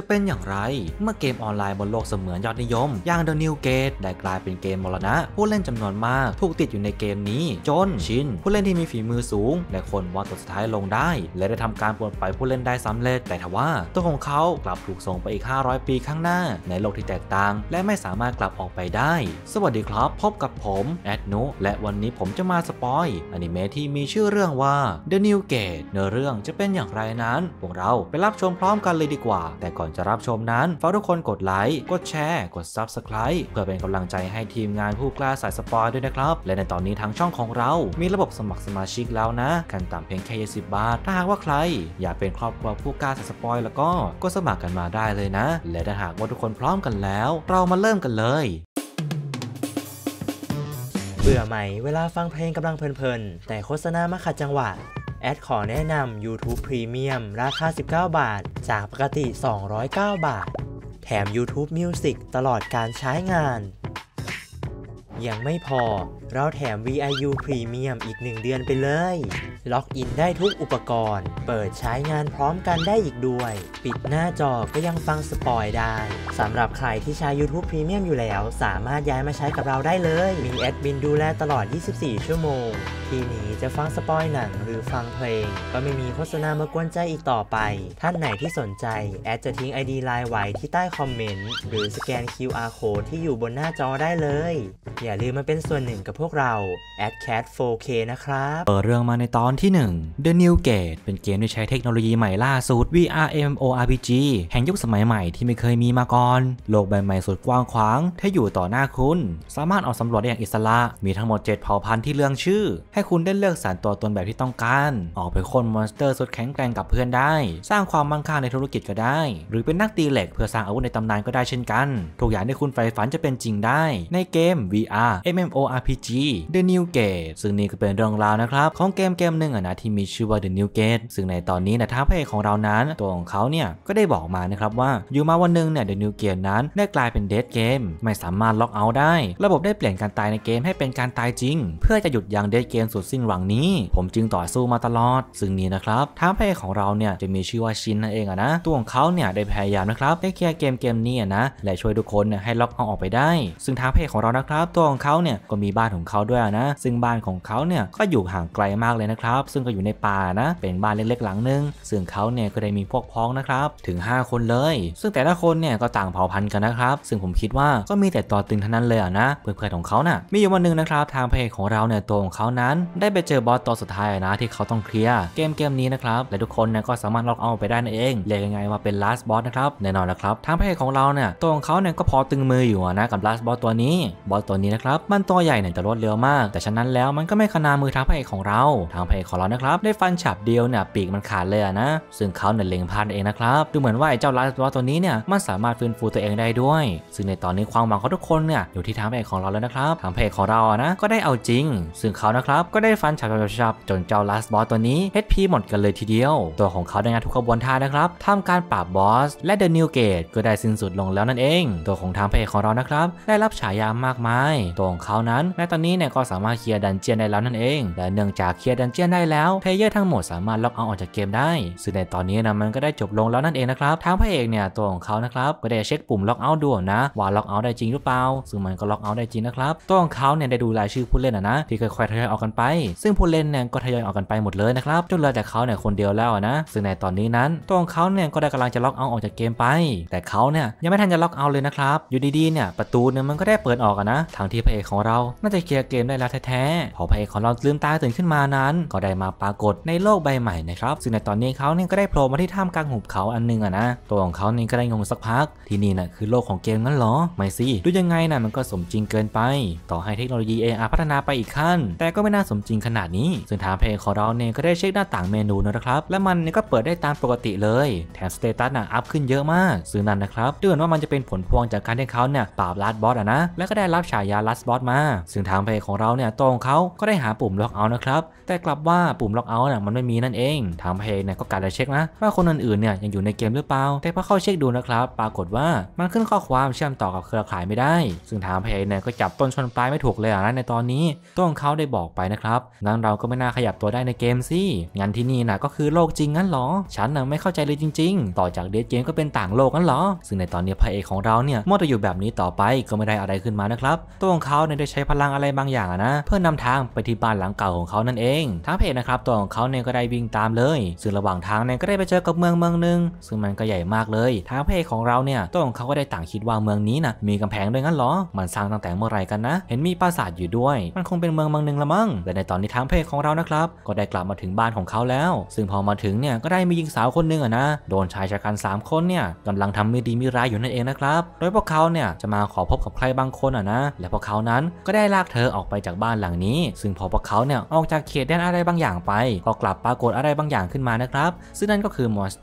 จะเป็นอย่างไรเมื่อเกมออนไลน์บนโลกเสมือนยอดนิยมอย่าง The New Gate ได้กลายเป็นเกมมรณะผู้เล่นจำนวนมากถูกติดอยู่ในเกมนี้จนชินผู้เล่นที่มีฝีมือสูงและคนว่าตัวสุดท้ายลงได้และได้ทำการปลดปล่อยผู้เล่นได้สำเร็จแต่ทว่าตัวของเขากลับถูกส่งไปอีก500 ปีข้างหน้าในโลกที่แตกต่างและไม่สามารถกลับออกไปได้สวัสดีครับพบกับผมแอดนุและวันนี้ผมจะมาสปอยอนิเมะที่มีชื่อเรื่องว่า The New Gate เนื้อเรื่องจะเป็นอย่างไรนั้นพวกเราไปรับชมพร้อมกันเลยดีกว่าแต่ก่อนจะรับชมนั้นฝากทุกคนกดไลค์กดแชร์กด Subscribe เพื่อเป็นกำลังใจให้ทีมงานผู้กล้าสายสปอยด้วยนะครับและในตอนนี้ทางช่องของเรามีระบบสมัครสมาชิกแล้วนะขั้นต่ำเพียงแค่20 บาทถ้าหากว่าใครอยากเป็นครอบครัวผู้กล้าสายสปอยแล้วก็สมัครกันมาได้เลยนะและถ้าหากว่าทุกคนพร้อมกันแล้วเรามาเริ่มกันเลยเบื่อไหมเวลาฟังเพลงกำลังเพลินๆแต่โฆษณามาขัดจังหวะแอดขอแนะนำ YouTube Premium ราคา19 บาทจากปกติ209 บาทแถม YouTube Music ตลอดการใช้งานยังไม่พอเราแถม VRMO Premium อีก1 เดือนไปเลยล็อกอินได้ทุกอุปกรณ์เปิดใช้งานพร้อมกันได้อีกด้วยปิดหน้าจอก็ยังฟังสปอยได้สำหรับใครที่ใช้ YouTube Premium อยู่แล้วสามารถย้ายมาใช้กับเราได้เลยมีแอดมินดูแลตลอด24 ชั่วโมงทีนี้จะฟังสปอยหนังหรือฟังเพลงก็ไม่มีโฆษณามากวนใจอีกต่อไปท่านไหนที่สนใจแอดจะทิ้ง ID ไลน์ไว้ที่ใต้คอมเมนต์หรือสแกน QR Code ที่อยู่บนหน้าจอได้เลยอย่าลืมมาเป็นส่วนหนึ่งกับพวกเรา AdCat 4K นะครับเปิดเรื่องมาในตอนที่1 The New Gate เป็นเกมที่ใช้เทคโนโลยีใหม่ล่าสุด VRMO RPG แห่งยุคสมัยใหม่ที่ไม่เคยมีมาก่อนโลกใบใหม่สุดกว้างขวางที่อยู่ต่อหน้าคุณสามารถออกสำรวจได้อย่างอิสระมีทั้งหมด7 เผ่าพันธุ์ที่เรื่องชื่อให้คุณได้เลือกสรรตัวตนแบบที่ต้องการออกไปค้นมอนสเตอร์สุดแข็งแกร่งกับเพื่อนได้สร้างความมั่งคั่งในธุรกิจก็ได้หรือเป็นนักตีเหล็กเพื่อสร้างอาวุธในตำนานก็ได้เช่นกันทุกอย่างที่คุณใฝ่ฝันจะเป็นจริงได้ในเกม VRMMORPG The New Gate ซึ่งนี่ก็เป็นเรื่องราวนะครับของเกมหนึ่งนะที่มีชื่อว่า The New Gate ซึ่งในตอนนี้นะท้าพระเอกของเรานั้นตัวของเขาเนี่ยก็ได้บอกมานะครับว่าอยู่มาวันหนึ่งเนี่ย The New Gate นั้นได้กลายเป็น Dead Game ไม่สามารถล็อกเอาท์ได้ระบบได้เปลี่ยนการตายในเกมให้เป็นการตายจริงเพื่อจะหยุดยั้ง Dead Game สุดสิ้นหวังนี้ผมจึงต่อสู้มาตลอดซึ่งนี้นะครับท้าพระเอกของเราเนี่ยจะมีชื่อว่าชินนั่นเองนะตัวของเขาเนี่ยได้พยายามนะครับได้เคลียร์เกมนี้นะและช่วยทุกคนให้ล็อกเอาออกไปได้ซึ่งท้าพระเอกของเรานะครับตัวของเขาเนี่ยก็มีบ้านของเขาด้วยนะซึ่งบ้านของเขาเนี่ยก็อยู่ห่างไกลมากเลยนะครับซึ่งก็อยู่ในป่านะเป็นบ้านเล็กๆหลังนึงซึ่งเขาเนี่ยก็ได้มีพวกพ้องนะครับถึง5 คนเลยซึ่งแต่ละคนเนี่ยก็ต่างเผ่าพันธุ์กันนะครับซึ่งผมคิดว่าก็มีแต่ตัวตึงเท่านั้นเลยนะเพื่อนๆของเขานะมีอยู่วันนึงนะครับทางพระเอกของเราเนี่ยตัวของเขานั้นได้ไปเจอบอสตัวสุดท้ายนะที่เขาต้องเคลียร์เกมนี้นะครับและทุกคนเนี่ยก็สามารถล็อกเอาไปได้นั่นเองเรียกยังไงว่าเป็น last boss นะครับแน่นอนนะครับทางพระเอกของเราเนี่ยตัวของเขาเนี่ยก็พอตึงมืออยู่นะกับ last boss ตัวนี้นะครับมันตัวใหญ่เนี่ยแต่รวดเร็วมากแต่ฉะนั้นแล้วมันก็ไม่ขนามือทางพระเอกของเราทางพระเอกของเรานะครับได้ฟันฉับเดียวเนี่ยปีกมันขาดเลยนะซึ่งเขาเนี่ยเล็งพลาดเองนะครับดูเหมือนว่าไอ้เจ้าลาสบอสตัวนี้เนี่ยมันสามารถฟื้นฟูตัวเองได้ด้วยซึ่งในตอนนี้ความหวังของทุกคนเนี่ยอยู่ที่ทางพระเอกของเราแล้วนะครับทางพระเอกของเรานะก็ได้เอาจริงซึ่งเขานะครับก็ได้ฟันฉับจนเจ้าลาสบอสตัวนี้ HP หมดกันเลยทีเดียวตัวของเขาได้งานทุกขบวนท่านะครับทำการปราบบอสและ The New Gate ก็ได้สิ้นสุดลงแล้วนั่นเองตัวของทางพระเอกของเรานะครับได้รับฉายามากมายตัวของเขานั้นในตอนนี้เนี่ยก็สามารถเคลียร์ดันเจียนได้แล้วนั่นเองและเนื่องจากเคลียร์ดันเจียนได้แล้วเพลเยอร์ทั้งหมดสามารถล็อกเอาออกจากเกมได้ซึ่งในตอนนี้นะมันก็ได้จบลงแล้วนั่นเองนะครับทางพระเอกเนี่ยตัวของเขานะครับก็ได้เช็คปุ่มล็อกเอาท์ดูนะว่าล็อกเอาท์ได้จริงหรือเปล่าซึ่งมันก็ล็อกเอาท์ได้จริงนะครับตัวของเขาเนี่ยได้ดูรายชื่อผู้เล่นนะที่ค่อยๆทยอยออกกันไปซึ่งผู้เล่นเนี่ยก็ทยอยออกกันไปหมดเลยนะครับจนเหลือแต่เขาเนี่ยคนเดียวแล้วนะซึ่งในตอนนี้นั้นตัวของเขาเนี่ยก็ได้กำลังจะล็อกเอาท์ออกจากเกมไปแต่เขาเนี่ยยังไม่ทันจะล็อกเอาท์เลยนะครับอยู่ดีๆเนี่ยประตูเนี่ยมันก็ได้เปิดออกนะทางที่พระเอกของเราน่าจะเคลียร์เกมได้แล้วแท้ๆพอพระเอกของเราลืมตาตื่นขึ้นมานั้นก็ได้มาปรากฏในโลกใบใหม่นะครับซึ่งในตอนนี้เขาเนี่ยก็ได้โผล่มาที่ถ้ำกลางหุบเขาอันนึงนะตัวของเขาเนี่ยก็ได้งงสักพักที่นี่นะคือโลกของเกมนั้นหรอไม่สิดูยังไงนะมันก็สมจริงเกินไปต่อให้เทคโนโลยี AR พัฒนาไปอีกขั้นแต่ก็ไม่น่าสมจริงขนาดนี้ซึ่งทางเพลงของเราเนี่ยก็ได้เช็คหน้าต่างเมนูนะครับและมันเนี่ยก็เปิดได้ตามปกติเลยแถมสเตตัสนะอัพขึ้นเยอะมากซึ่งนั่นนะครับดูเหมือนว่ามันจะเป็นผลพวงจากการที่เขาเนี่ยปราบลัสบอสนะและก็ได้รับฉายาลัสบอสมาซึ่งทางเพลงของเราเนี่ยตรงเขาก็ได้หาปุ่มล็อกเอานะครับแต่กลับ ว่าปุ่มล็อกเอาท์น่ะมันไม่มีนั่นเองทำเพลงเนี่ยก็การเช็คนะว่าคนอื่นๆเนี่ยยังอยู่ในเกมหรือเปล่าแต่พอเข้าเช็คดูนะครับปรากฏว่ามันขึ้นข้อความเชื่อมต่อกับเครือข่ายไม่ได้ซึ่งทำเพลงเนี่ยก็จับต้นชนปลายไม่ถูกเลยนะในตอนนี้ตัวของเขาได้บอกไปนะครับงั้นเราก็ไม่น่าขยับตัวได้ในเกมสิงั้นที่นี่นะก็คือโลกจริงงั้นหรอฉันน่ะไม่เข้าใจเลยจริงๆต่อจากเดทเกมก็เป็นต่างโลกงั้นหรอซึ่งในตอนนี้พระเอกของเราเนี่ยมัวแต่อยู่แบบนี้ต่อไปก็ไม่ได้อะไรขึ้นมานะครับตัวของเขาเนี่ยได้ใช้พลังอะไรบางอย่างนะเพื่อนำทางไปที่บ้านหลังเก่าของเขานั่นเองทางเพลนะครับตัวของเขาเนี่ยก็ได้วิ่งตามเลยซึ่งระหว่างทางเนี่ยก็ได้ไปเจอกับเมืองนึงซึ่งมันก็ใหญ่มากเลยทางเพลของเราเนี่ยตัวของเขาก็ได้ต่างคิดว่าเมืองนี้นะมีกำแพงด้วยงั้นหรอมันสร้างตั้งแต่เมื่อไหร่กันนะเห็นมีปราสาทอยู่ด้วยมันคงเป็นเมืองนึงละมั้งแต่ในตอนนี้ทางเพลของเรานะครับก็ได้กลับมาถึงบ้านของเขาแล้วซึ่งพอมาถึงเนี่ยก็ได้มีหญิงสาวคนนึงอะนะโดนชายชะกัน3คนเนี่ยกำลังทำไม่ดีไม่ร้ายอยู่นั่นเองนะครับโดยพวกเขาเนี่ยจะมาขอพบกับใครบางคนอะนะและพวกเขานั้นก็ได้ลากเธอออกไปจากบ้านหลังนี้ซึ่งพอพวกเขาเนี่ยออกจากเขตแดนอะไรบางอย่างไปก็กลับปรากฏอะไรบางอย่างขึ้นมานะครับซึ่งนั่นก็คือมอนส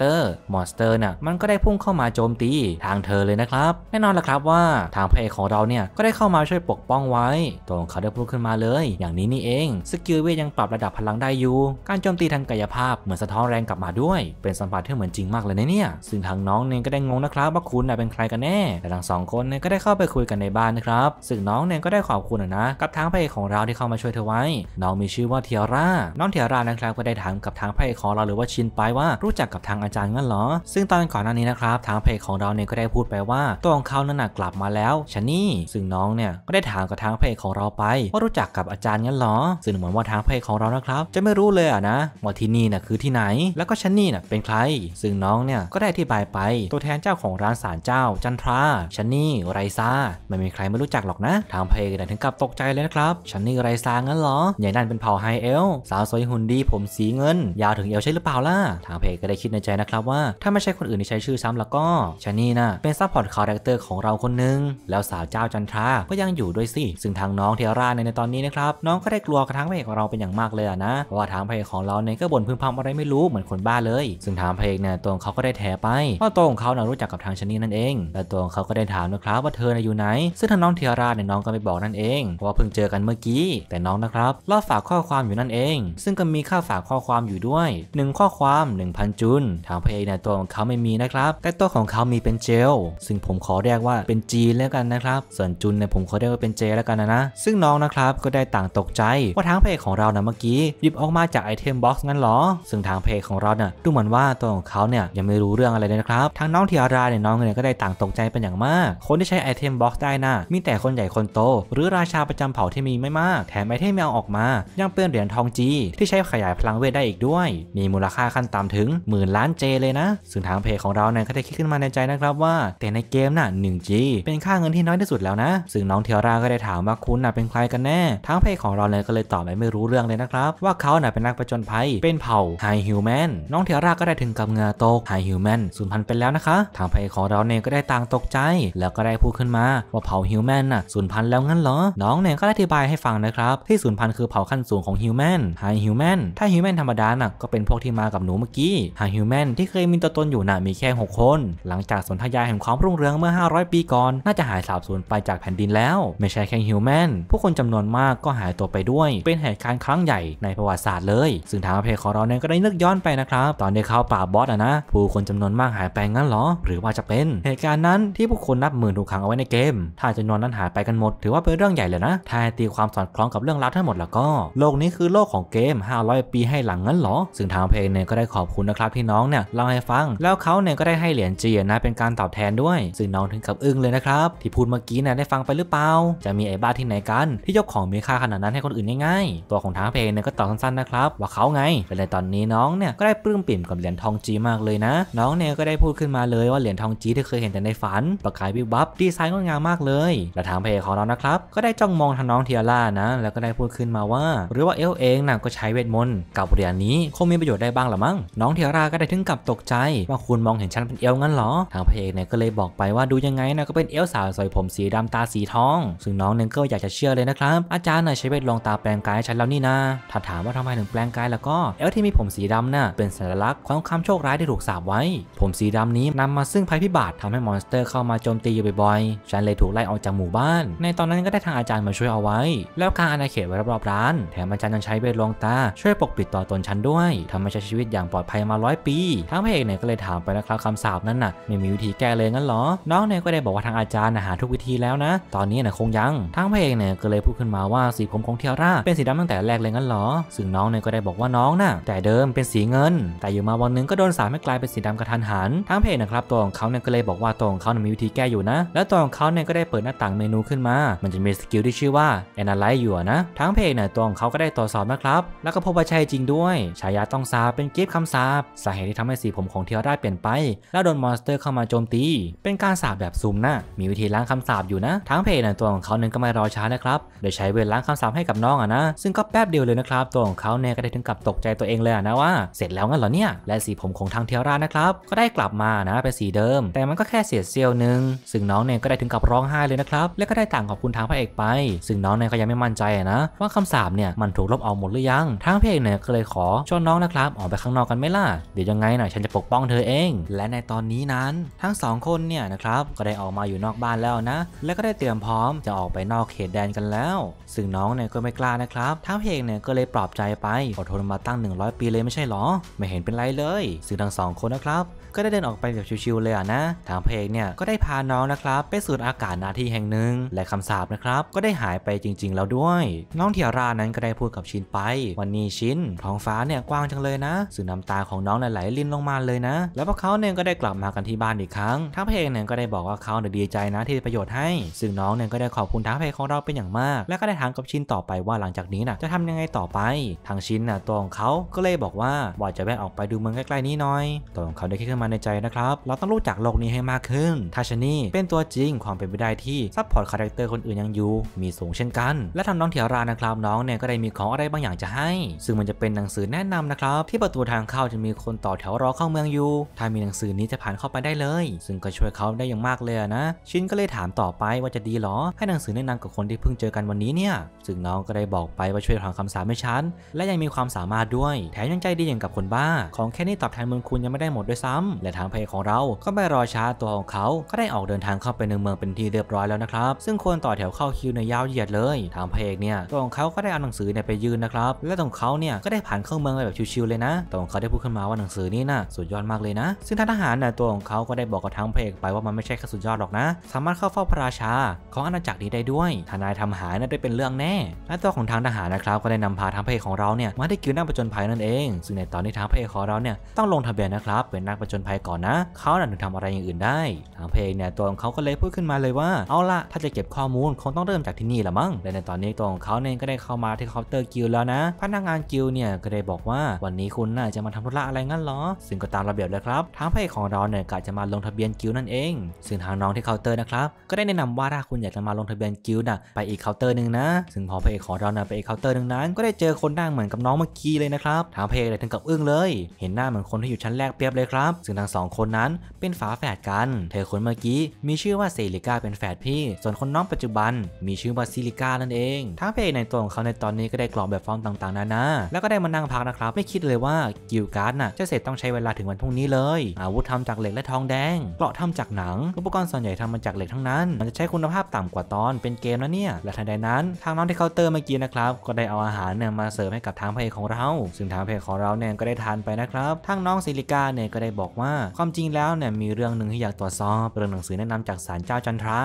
เตอร์น่ะมันก็ได้พุ่งเข้ามาโจมตีทางเธอเลยนะครับแน่นอนละครับว่าทางพระเอกของเราเนี่ยก็ได้เข้ามาช่วยปกป้องไว้ตัวของเขาได้พูดขึ้นมาเลยอย่างนี้นี่เองสกิลเวทยังปรับระดับพลังได้อยู่การโจมตีทางกายภาพเหมือนสะท้อนแรงกลับมาด้วยเป็นสัมผัสที่เหมือนจริงมากเลยนะเนี่ยซึ่งทางน้องเนี่ยก็ได้งงนะครับว่าคุณเป็นใครกันแน่แต่ทั้งสองคนเนี่ยก็ได้เข้าไปคุยกันในบ้านนะครับซึ่งน้องเนี่ยก็ได้ขอบคุณนะกับทางพระเอกของเราที่เข้ามาช่วยเธอไว้น้องมีชื่อว่าเทียร่าน้องเทียร่านะครับก็ได้ถามกับทางพระเอกของเราหรือว่าชินไปว่ารู้จักกับทางอาจารย์งั้นเหรอซึ่งตอนก่อนหน้านี้นะครับทางพระเอกของเราเนี่ยก็ได้พูดไปว่าตัวของเขานั้นกลับมาแล้วชะนี่ซึ่งน้องเนี่ยก็ได้ถามกับทางพระเอกของเราไปว่ารู้จักกับอาจารย์งั้นเหรอซึ่งเหมือนว่าทางพระเอกของเรานะครับจะไม่รู้เลยอะนะว่าที่นี่น่ะคือที่ไหนแล้วก็ชะนี่น่ะเป็นใครซึ่งน้องเนี่ยก็ได้อธิบายไปตัวแทนเจ้าของร้านศาลเจ้าจันทราชะนี่ไรซาไม่มีใครไม่รู้จักหรอกนะทางพระเอกถึงกับตกใจเลยนะครับชะนี่ไรซางั้นเหรอใหญ่นั่นเป็นเผ่าไฮเอลสาวสวยหุ่นดีผมสีเงินยาวถึงเอวใช่หรือเปล่าล่ะทางพระเอกก็ได้คิดในใจนะครับว่าถ้าไม่ใช่คนอื่นที่ใช้ชื่อซ้ำแล้วก็ชะนี่น่ะเป็นซัพพอร์ตคาแรคเตอร์ของเราคนนึงแล้วสาวเจ้าจันทราก็ยังอยู่ด้วยสิซึ่งทางน้องเทียร่าในตอนนี้นะครับน้องก็ได้กลัวกระทั่งพระเอกของเราเป็นอย่างมากเลยนะเพราะว่าทางพระเอกของเราเนี่ยก็บ่นพึมพำอะไรไม่รู้เหมือนคนบ้าเลยซึ่งทางพระเอกเนี่ยตัวของเขาก็ได้แถไปว่าตัวของเขาเนี่ยรู้จักกับทางชะนี่นั่นเองและตัวของเขาก็ได้ถามนะครับว่าเธออยู่ไหนซึ่งทางน้องเทียร่าเนี่ยน้องก็ไม่บอกนั่นเองเพราะว่าเพิ่งเจอกันเมื่อกี้แต่น้องนะครับรอฝากข้อความอยู่นั่นเองซึ่งก็มีค่าฝากข้อความอยู่ด้วย1ข้อความ 1,000 จุนทางพระเอกเนี่ยตัวของเขาไม่มีนะครับแต่ตัวของเขามีเป็นเจลซึ่งผมขอเรียกว่าเป็นจีแล้วกันนะครับส่วนจุนเนี่ยผมขอเรียกว่าเป็นเจแล้วกันนะซึ่งน้องนะครับก็ได้ต่างตกใจว่าทางเพจของเราเนี่ยเมื่อกี้หยิบออกมาจากไอเทมบ็อกซ์งั้นหรอซึ่งทางเพจของเราเนี่ยดูเหมือนว่าตัวของเขาเนี่ยยังไม่รู้เรื่องอะไรเลยนะครับทางน้องเทียร่าเนี่ยน้องเนี่ยก็ได้ต่างตกใจเป็นอย่างมากคนที่ใช้ไอเทมบ็อกซ์ได้น่ะมีแต่คนใหญ่คนโตหรือราชาประจำเผ่าที่มีไม่มากแถมไอเทมเอาออกมายังเป็นเหรียญทองจีที่ใช้ขยายพลังเวทได้อีกด้วยมีมูลค่าขั้นต่ำถึง10,000 ล้านเจเลยนะซึ่งทางเพจของเราเนี่ยก็ได้คิดขึ้นมาในใจนะครับว่าแต่ในเกมน่ะ 1G เป็นค่าเงินที่น้อยที่สุดแล้วนะซึ่งน้องเทียร่าก็ได้ถามว่าคุณน่ะเป็นใครกันแน่ทางเพจของเราเลยก็เลยตอบไม่รู้เรื่องเลยนะครับว่าเขาน่ะเป็นนักประจนภัยเป็นเผ่าไฮฮิวแมนน้องเทียร่าก็ได้ถึงกับเหงื่อตกไฮฮิวแมนสูญพันธุ์ไปแล้วนะคะทางเพจของเราเนี่ยก็ได้ต่างตกใจแล้วก็ได้พูดขึ้นมาว่าเผ่าฮิวแมนน่ะสูญพันธุ์แล้วงั้นเหรอน้องเนี่ยก็อธิบายให้ฟังนะครับที่สูญพันธุ์คือเผ่าขั้นสูงของฮิวแมนไฮฮิวแมนถ้าฮิวแมนธรรมดาน่ะก็เป็นพวกที่มากับหนูเมื่อกี้ไฮฮิวแมนที่เคยมีตัวตนอยู่น่ะมีแค่6คนหลังจากสนธยายแห่งความรุ่งเรืองเมื่อ500 ปีก่อนน่าจะหายสาบสูญไปจากแผ่นดินแล้วไม่ใช่แค่ฮิวแมนผู้คนจำนวนมากก็หายตัวไปด้วยเป็นเหตุการณ์ครั้งใหญ่ในประวัติศาสตร์เลยซึ่งทางเพจของเราเนี่ยก็ได้นึกย้อนไปนะครับตอนที่เขาป่าบอสอะนะผู้คนจำนวนมากหายไปงั้นหรอหรือว่าจะเป็นเหตุการณ์นั้นที่ผู้คนนับหมื่นถูกขังเอาไว้ในเกมถ้าจำนวนนั้นหายไปกันหมดถือว่าเป็นเรื่องใหญ่เลยนะถ้าตีความสอดคล้องกับเรื่องราวทั้งหมดแล้วก็โลกนี้คือโลกของเกม500 ปีให้หลังงั้นหรอซึ่งทางเพจเนี่ยก็ได้ขอบคุณนะครับที่น้องเนี่ยเล่าให้ฟังแล้วเขาเนี่ยก็ได้ให้เหรียญจีนะเป็นการตอบแทนด้วยซึ่งน้องถึงกับอึ้งเลยนะครับที่พูดเมื่อกี้เนี่ยได้ฟังไปหรือเปล่าจะมีไอ้บ้าที่ไหนกันที่ยกของมีค่าขนาดนั้นให้คนอื่นง่ายๆตัวของทางเพจเนี่ยก็ตอบสั้นๆนะครับว่าเขาไงแต่ในตอนนี้น้องเนี่ยก็ได้ปลื้มปิ่มกับเหรียญทองจีมากเลยนะน้องเนี่ยก็ได้พูดขึ้นมาเลยว่าเหรียญทองจีที่เคยเห็นแต่ในฝันประกายวิบวับดีไซน์งดงามมากเลยและทางเพจของเรานะครับก็ได้จ้องมองทางน้องเทียร่านะแล้วก็ได้พูดขึ้นมาว่าหรือว่าเอลเองน่ะก็ใช้เวทมนต์กับเหรียญนี้คงมีประโยชน์ได้บ้างหรือมั้งน้องเทียร่าก็ได้ถึงกับตกใจว่าคุณมองเห็นฉันเป็นเอลงั้นหรอทางเพจเนี่ยก็เลยบอกไปว่าดูยังไงนะก็เป็นเอลสาวสวยผมสีดำตาสีทองซึ่งน้องเนี่ยก็อยากจะเชื่อเลยนะครับอาจารย์น่ะใช้เวทลองตาแปลงกายฉันแล้วนี่นะถ้าถามว่าทำไมถึงแปลงกายแล้วก็เอลที่มีผมสีดำน่ะเป็นสัญลักษณ์ของความโชคร้ายที่ถูกสาปไว้ผมสีดำนี้นำมาซึ่งภัยพิบัติทำให้มอนสเตอร์เข้ามาโจมตีอยู่บ่อยๆฉันเลยถูกไล่ออกจากหมู่บ้านในตอนนั้นก็ได้ทางอาจารย์มาช่วยเอาไว้แล้วการอาณาเขตไว้รอบๆร้านแถมอาจารย์ยังใช้เวทลอง งตาช่วยปกปิดตัวตนฉันด้วยทำให้ใช้ชีวิตอย่างปลอดภัยมา100ปีทั้งพระเอกเนี่ยก็เลยถามไปนะครับคำสาปนั้นน่ะไม่มีวิธีแก้เลยงั้นหรอน้องเนี่ยก็ได้บอกว่าทางอาจารย์หาทุกวิธีแล้วนะตอนนี้นะคงยังทั้งพระเอกเนี่ยก็เลยพูดขึ้นมาว่าสีผมของเทียร่าเป็นสีดำตั้งแต่แรกเลยงั้นหรอซึ่งน้องเนี่ยก็ได้บอกว่าน้องน่ะแต่เดิมเป็นสีเงินแต่อยู่มาวันนึงก็โดนสาปให้กลายเป็นสีดำกระทันหันทั้งพระเอกนะครับตัวของเขาเนี่ยก็เลยบอกว่าตัวของเขามีวิธีแก้อยู่นะและตัวของเขาเนี่ยก็ได้เปิดหน้าต่างเมนูขึ้นมามันจะมีสกิลที่ชื่อว่า Analyze อยู่นะทั้งพระเอกเนี่ยตัวของเขาก็ได้ตรวจสอบนะครับแล้วก็พบว่าใช่จริงด้วยฉายาต้องสาปเป็นกิฟต์คำสาปสาเหตุที่ทำให้สีผมของเทียร่าเปลี่ยนไปแล้วโดนมอนสเตอร์เข้ามาโจมตีเป็นการสาปแบบซุ่มนะมีวิธีล้างคำสาปอยู่นะทั้งพระเอกเนี่ยตัวของเขาเนี่ยก็ไม่รอช้านะครับโดยใช้เวรล้างคำสาปให้กับน้องนะซึ่งก็แป๊บเดียวเลยนะครับตัวของเขาเนี่ยก็ได้ถึงกับตกใจตัวเองเลยนะว่าเสร็จแล้วงั้นเหรอเนี่ยและสีผมของทางเทียร่านะครับก็ได้กลับมานะเป็นสีเดิมแต่มันก็แค่เศษเสี้ยวนึงซึ่งน้องเนี่ยก็ได้ถึงกับร้องไห้เลยนะครับและก็ได้ต่างขอบคุณทางพระเอกไปซึ่งน้องเนี่ยก็ยังไม่มั่นใจนะว่าคำสาปเนี่ยมันถูกลบเอาหมดหรือยังทางพระเอกเนี่ยก็เลยขอชวนน้องนะครับออกไปข้างนอกกันไหมล่ะเดี๋ยวยังไงนะฉันจะปกป้องเธอเองและในตอนนี้นั้นทั้ง2คนเนี่ยนะครับก็ได้ออกมาอยู่นอกบ้านแล้วนะและก็ได้เตรียมพร้อมจะออกไปนอกเขตแดนกันแล้วซึ่งน้องเนี่ยก็ไม่กล้านะครับทางพระเอกเนี่ยก็เลยปลอบใจไปอดทนมาตั้ง100ปีเลยไม่ใช่หรอไม่เห็นเป็นไรเลยซึ่งทั้ง2คนนะครับก็ได้เดินออกไปแบบชิวๆเลยนะทางพระเอกเนี่ยก็ได้พาน้องนะครับไปสูดอากาศณที่แห่งหนึ่งและคำสาปนะครับก็ได้หายไปจริงๆแล้วด้วยน้องเทียร่านั้นก็ได้พูดกับชินไปวันนี้ชินท้องฟ้าเนี่ยกว้างจังเลยนะซึ่งน้ำตาของน้องไหลรินลงมาเลยนะแล้วพวกเขาเนี่ยก็ได้กลับมากันที่บ้านอีกครั้งทางพระเอกเนี่ยก็ได้บอกว่าเขาดีใจนะที่ประโยชน์ให้ซึ่งน้องเนี่ยก็ได้ขอบคุณทางพระเอกของเราเป็นอย่างมากและก็ได้ถามกับชินต่อไปว่าหลังจากนี้นะจะทำยังไงต่อไปทางชินนะตัวของเขาก็เลยบอกว่าจะแวะออกไปดูเมืองใกล้ๆนี้หน่อยตัวของเขาได้คิดขึ้นมาในใจนะครับเราต้องรู้จักโลกนี้ให้มากขึ้นทาชานี่เป็นตัวจริงความเป็นไปได้ที่ซัพพอร์ตคาแรคเตอร์คนอื่นยังอยู่มีสูงเช่นกันและทางน้องเทียร่านะครับน้องเนี่ยก็ได้มีของอะไรบางอย่างจะให้ซึ่งมันจะเป็นหนังสือแนะนำนะครับที่ประตูทางเข้าจะมีคนต่อแถวรอเข้าเมืองอยู่ถ้ามีหนังสือนี้จะผ่านเข้าไปได้เลยซึ่งก็ช่วยเขาได้อย่างมากเลยนะชินก็เลยถามต่อไปว่าจะดีหรอให้หนังสือแนะนำกับคนที่เพิ่งเจอกันวันนี้เนี่ยซึ่งน้องก็ได้บอกไปว่าช่วยถอนคำสาปให้ฉันและยังมีความสามารถด้วยแถมยังใจดีอย่างกับคนบ้าของแค่นี้ตอบแทนบุญคุณยังไม่ได้หมดด้วยซ้ำและทางพระเอกของเราก็ไม่รอช้าตัวของเขาก็ได้ออกเดินทางเข้าไปในเมืองเป็นที่เรียบร้อยแล้วนะครับซึ่งคนต่อแถวเข้าคิวในยาวเหยียดเลยทางพระเอกเนี่ยตัวของเขาก็ได้เอาหนังสือไปยื่นนะครับและตัวของเขาเนี่ยก็ได้ผ่านเข้าเมืองไปแบบชิวๆเลยนะตัวของเขาได้พูดขึ้นมาว่าหนังสือนี่นะสุดยอดมากเลยนะซึ่งทหารเนี่ยตัวของเขาก็ได้บอกกับทางพระเอกไปว่ามันไม่ใช่แค่สุดยอดหรอกนะสามารถเข้าเฝ้าพระราชาของอาณาจักรนี้ได้ด้วยทนายทำหายน่าได้เป็นเรื่องแน่และตัวของทางทหารนะครับก็ได้นำพาทางพระเอกของเราเนี่ยมาได้กิลด์นักประจนภัยนั่นเองซึ่งในตอนนี้ทางพระเอกของเราเนี่ยต้องลงทะเบียนนะครับเป็นนักประจนภัยก่อนนะเขาถึงทำอะไรอย่างอื่นได้ทางพระเอกเนี่ยตัวของเขาก็เลยพูดขึ้นมาเลยว่าเอาละถ้าจะเก็บข้อมูลคงต้องเริ่มจากที่นี่ละมั้งและในตอนนี้ตัวของเขาเนี่ยก็ได้เข้ามาที่เคาน์เตอร์กิลด์แล้วนะพนักงานกิลด์เนี่ยก็ได้บอกว่าวันนี้คุณน่าจะมาทำธุระอะไรงั้นหรอซึ่งก็ตามระเบียบเลยครับทางพระเอกของเราเนี่ยกะจะมาลงทะเบียนกิลด์นั่นเองซึ่งทางน้องที่เคาน์เตอร์นะครับก็ได้แนะนำว่าถ้าคุณอยากจะมาลงทะเบียนกิลด์ไปอีกเคาน์เตอร์นึงนะซึ่งพอพระเอกของเราไปอีกเคาน์เตอร์นึงนั้นก็ได้เจอคนหน้าเหมือนกับน้องเมื่อกี้เลยนะครับทางพระเอกถึงกับอึ้งเลยเห็นหน้าเหมือนคนที่อยู่ชั้นแรกเปรียบเลยครับซึ่งทั้ง2คนนั้นเป็นฝาแฝดกันเธอคนเมื่อกี้มีชื่อว่าเซลิก้าเป็นแฝดพี่ส่วนคนน้องปัจจุบันมีชื่อว่าซิลิก้านั่นเองทางพระเอกในตัวของเขาในตอนนี้ก็ได้กรอกแบบฟอร์มต่างๆนานาแล้วก็ได้มานั่งพักนะครับไม่คิดเลยว่ากิลด์การ์ดน่ะจะเสร็จต้องใช้เวลาถึงวันพรุ่งนี้เลยอาวุธทำจากเหล็กและทองแดงเกราะทำจากหนังอุปกรณ์ส่วนใหญ่ทำมาจากเหล็กทั้งนั้นมันจะใช้คุณภาพต่ำกว่าตอนเป็นเกมนะเนี่ยและทันใดนั้นทางน้องที่เคาน์เตอร์เมื่อกี้นะครับก็ได้เอาอาหารเนี่ยมาเสิร์ฟให้กับทางพระเอกของเราซึ่งทางพระเอกของเราเนี่ยก็ได้ทานไปนะครับทางน้องซิลิก้าเนี่ยก็ได้บอกว่าความจริงแล้วเนี่ยมีเรื่องหนึ่งที่อยากตรวจสอบเรื่องหนังสือแนะนำจากศาลเจ้าจันทรา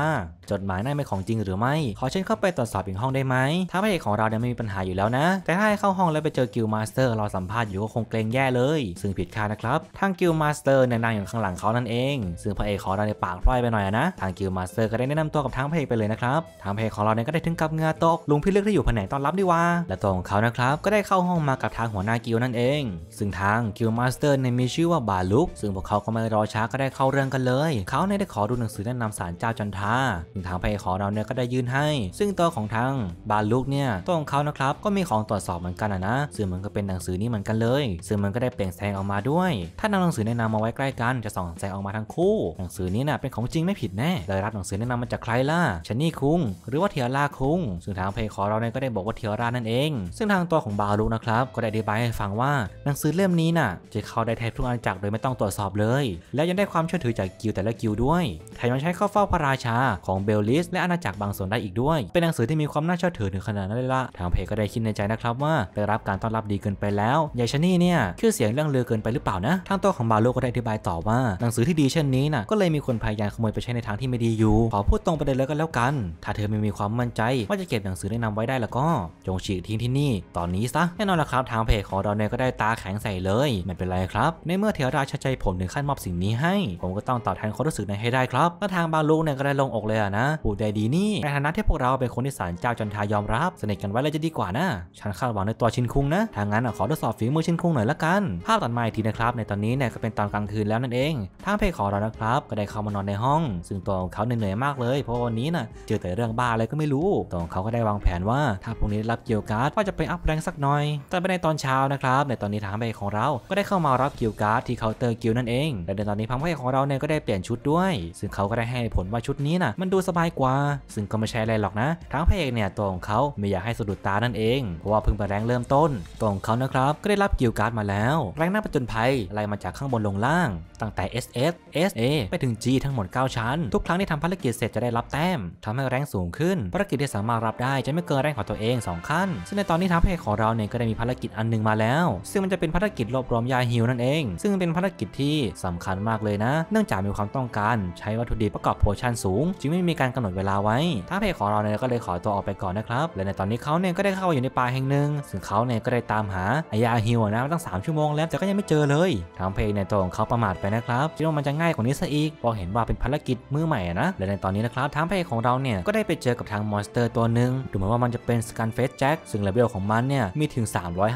จดหมายนั่นเป็นของจริงหรือไม่ขอเชิญเข้าไปตรวจสอบอีกห้องได้ไหมถ้าพระเอกของเราเนี่ยไม่มีปัญหาอยู่แล้วนะแต่ถ้าให้เข้าห้องแล้วไปเจอกิลด์มาสเตอร์เราสัมภาษณ์อยู่ก็คงเกรงแย่เลยซึ่งผิดคาดนะครับทางกิลด์มาสเตอร์เนี่ยนั่งอยู่ข้างหลังเขานั่นเองซึ่งพระเอกของเราในปากพร่อยไปหน่อยนะทางกิลด์มาสเตอร์ก็ได้แนะนำตัวกับทางพระเอกไปเลยนะครับทางพระเอกของเราเนี่ยก็ได้ถึงกับเงาตกลุงพี่เลือกที่อยู่แผนกต้อนรับดีว่าและตัวของเขานะครับก็ได้เข้าห้องมากับทางหัวหน้ากิลด์นั่นเองซึ่งทางกิลด์มาสเตอร์เนี่ยมีชื่อว่าบาลุกซึ่งพวกเขาก็ไม่รอช้าก็ได้เข้าเรื่องกันเลยเขาเนี่ยได้ขอดูหนังสือแนะนำศาลเจ้าจันทราซึ่งทางพระเอกของเราเนี่ยก็ได้ยื่นให้ซึ่งตัวของทางบาลุกเนี่ยตัวของเขานะครับก็มีของตรวจสอบเหมือนกันนะซึ่งมันก็เป็นหนังสือนี้เหมือนกันเลยซึ่งมันก็ได้เปล่งแสงออกมาด้วยถ้านำหนังสือแนะนำมาไว้ใกล้กันจะส่องแสงออกมาทั้งคู่หนังสือนี้น่ะเป็นของจริงไม่ผิดแน่ได้รับหนังสือแนะนำมาจากใครล่ะชนี่คุงหรือว่าเทียร่าคุงซึ่งทางพระเอกของเราเนี่ยก็ได้บอกว่าเทียร่านั่นเองซึ่งทางตัวของบาลุกนะครับก็ได้อธิบายให้ฟังว่าหนังสือเล่มนี้น่ะจะเข้าได้แทบทุกอาณาจักรโดยไม่ต้องตรวจสอบเลยและยังได้ความเชื่อถือจากกิลด์แต่ละกิลด์ด้วยแถมยังใช้เข้าเฝ้าพระราชาของเบลลิสและอาณาจักรบางส่วนได้อีกด้วยเป็นหนังสือที่มีความน่าเชื่อถือถึงขนาดนั้นเลยล่ะทางเพจก็ได้คิดในใจนะครับ ว่าได้รับการต้อนรับดีเกินไปแล้วยายชะนี่เนี่ยชื่อเสียงเรื่องเลือเกินไปหรือเปล่านะทางตัวของบาโลก็ได้อธิบายต่อว่าหนังสือที่ดีเช่นนี้นะก็เลยมีคนพยายามขโมยไปใช้ในทางที่ไม่ดีอยู่ขอพูดตรงประเด็นเลยก็แล้วกันถ้าเธอไม่มีความมั่นใจว่าจะเก็บหนังสือแนะนำไว้ได้แล้วก็จงฉีกทิ้งที่นี่ตอนนี้ซะแน่นอนละครับทางเพจของเราเนี่ยก็ได้ตาแข็งใส่เลยไม่เป็นไรครับในเมื่อเทวราชใจผมถึงขั้นมอบสิ่งนี้ให้ผมก็ต้องตอบแทนความรู้สึกนั้นให้ได้ครับและทางบาโลเนี่ยก็ได้ลงอกเลยนะพูดได้ดีนี่ในฐานะที่พวกเราเป็นคนที่ศาลเจ้าจันทายอมรับสนิทกันไว้เลยจะดีกว่านะฉันคาดหวังในตัวชินคุงนะถ้างั้นขอทดสอบฝีมือชินคุงหน่อยละกันภาพตัดมาอีกทีนะครับในตอนนี้เนี่ยก็เป็นตอนกลางคืนแล้วนั่นเองทางเพจของเรานะครับก็ได้เข้ามานอนในห้องซึ่งตัวของเขาเหนื่อยมากเลยเพราะวันนี้น่ะเจอแต่เรื่องบ้าอะไรก็ไม่รู้ตัวของเขาก็ได้วางแผนว่าถ้าพรุ่งนี้รับเกียวการ์ดก็จะไปอัพแรงสักหน่อยแต่ในตอนเช้านะครับในตอนนี้ทางเพจของเราก็ได้เข้ามารับเกียวการ์ดที่เคาน์เตอร์เกียวนั่นเองและในตอนนี้ทางเพจของเราเนี่ยก็ได้เปลี่ยนชุดด้วยซึ่งเขาก็ได้ให้ผลว่าชุดนี้น่ะมันดูสบายกว่าซึ่งก็ไม่ใช่อะไรหรอกนะทางเพจเนี่ยตัวของเขาไม่อยากให้สะดุดตานั่นเองเพราะว่าเพิ่งไปแรงเริ่มต้นตัวของเขานะครับก็ได้รับเกียวการ์ดมาแล้วแรงหน้าประจนภัยไล่มาจากข้างบนลงล่างตั้งแต่ SS SA ไปถึง G ทั้งหมด9ชั้นทุกครั้งที่ทำภารกิจเสร็จจะได้รับแต้มทำให้แรงสูงขึ้นภารกิจที่สามารถรับได้จะไม่เกินแรงของตัวเอง2ขั้นซึ่งในตอนนี้ทางเพจของเราเนี่ยก็ได้มีภารกิจอันนึงมาแล้วซึ่งมันจะเป็นภารกิจรวบรวมยาฮิวนั่นเองซึ่งเป็นภารกิจที่สำคัญมากเลยนะเนื่องจากมีความต้องการใช้วัตถุดิบประกอบโพชั่นสูงจึงไม่มีการกำหนดเวลาไว้ทางเพจของเราเนี่ยก็เลยขอตัวออกไปก่อนนะครับและในตอนนี้เขาเนี่ยก็ได้เข้าอยู่ในป่าแห่งหนึ่งซึ่งเขาเนี่ยก็ได้ตามหายาฮิวนะตั้ง3ชั่วโมงแล้วแต่ก็ยังไม่เจอเลยทางเพจในตัวของเขาประมาทไปนะครับคิดว่ามันจะง่ายกว่านี้ซะอีกพอเห็นว่าเป็นภารกิจมือใหม่นะและในตอนนี้นะครับทางเพจของเราเนี่ยก็ได้ไปเจอกับทางมอนสเตอร์ตัวหนึ่งดูเหมือนว่ามันจะเป็นสกันเฟสแจ็คซึ่งเลเวลของมันเนี่ยมีถึง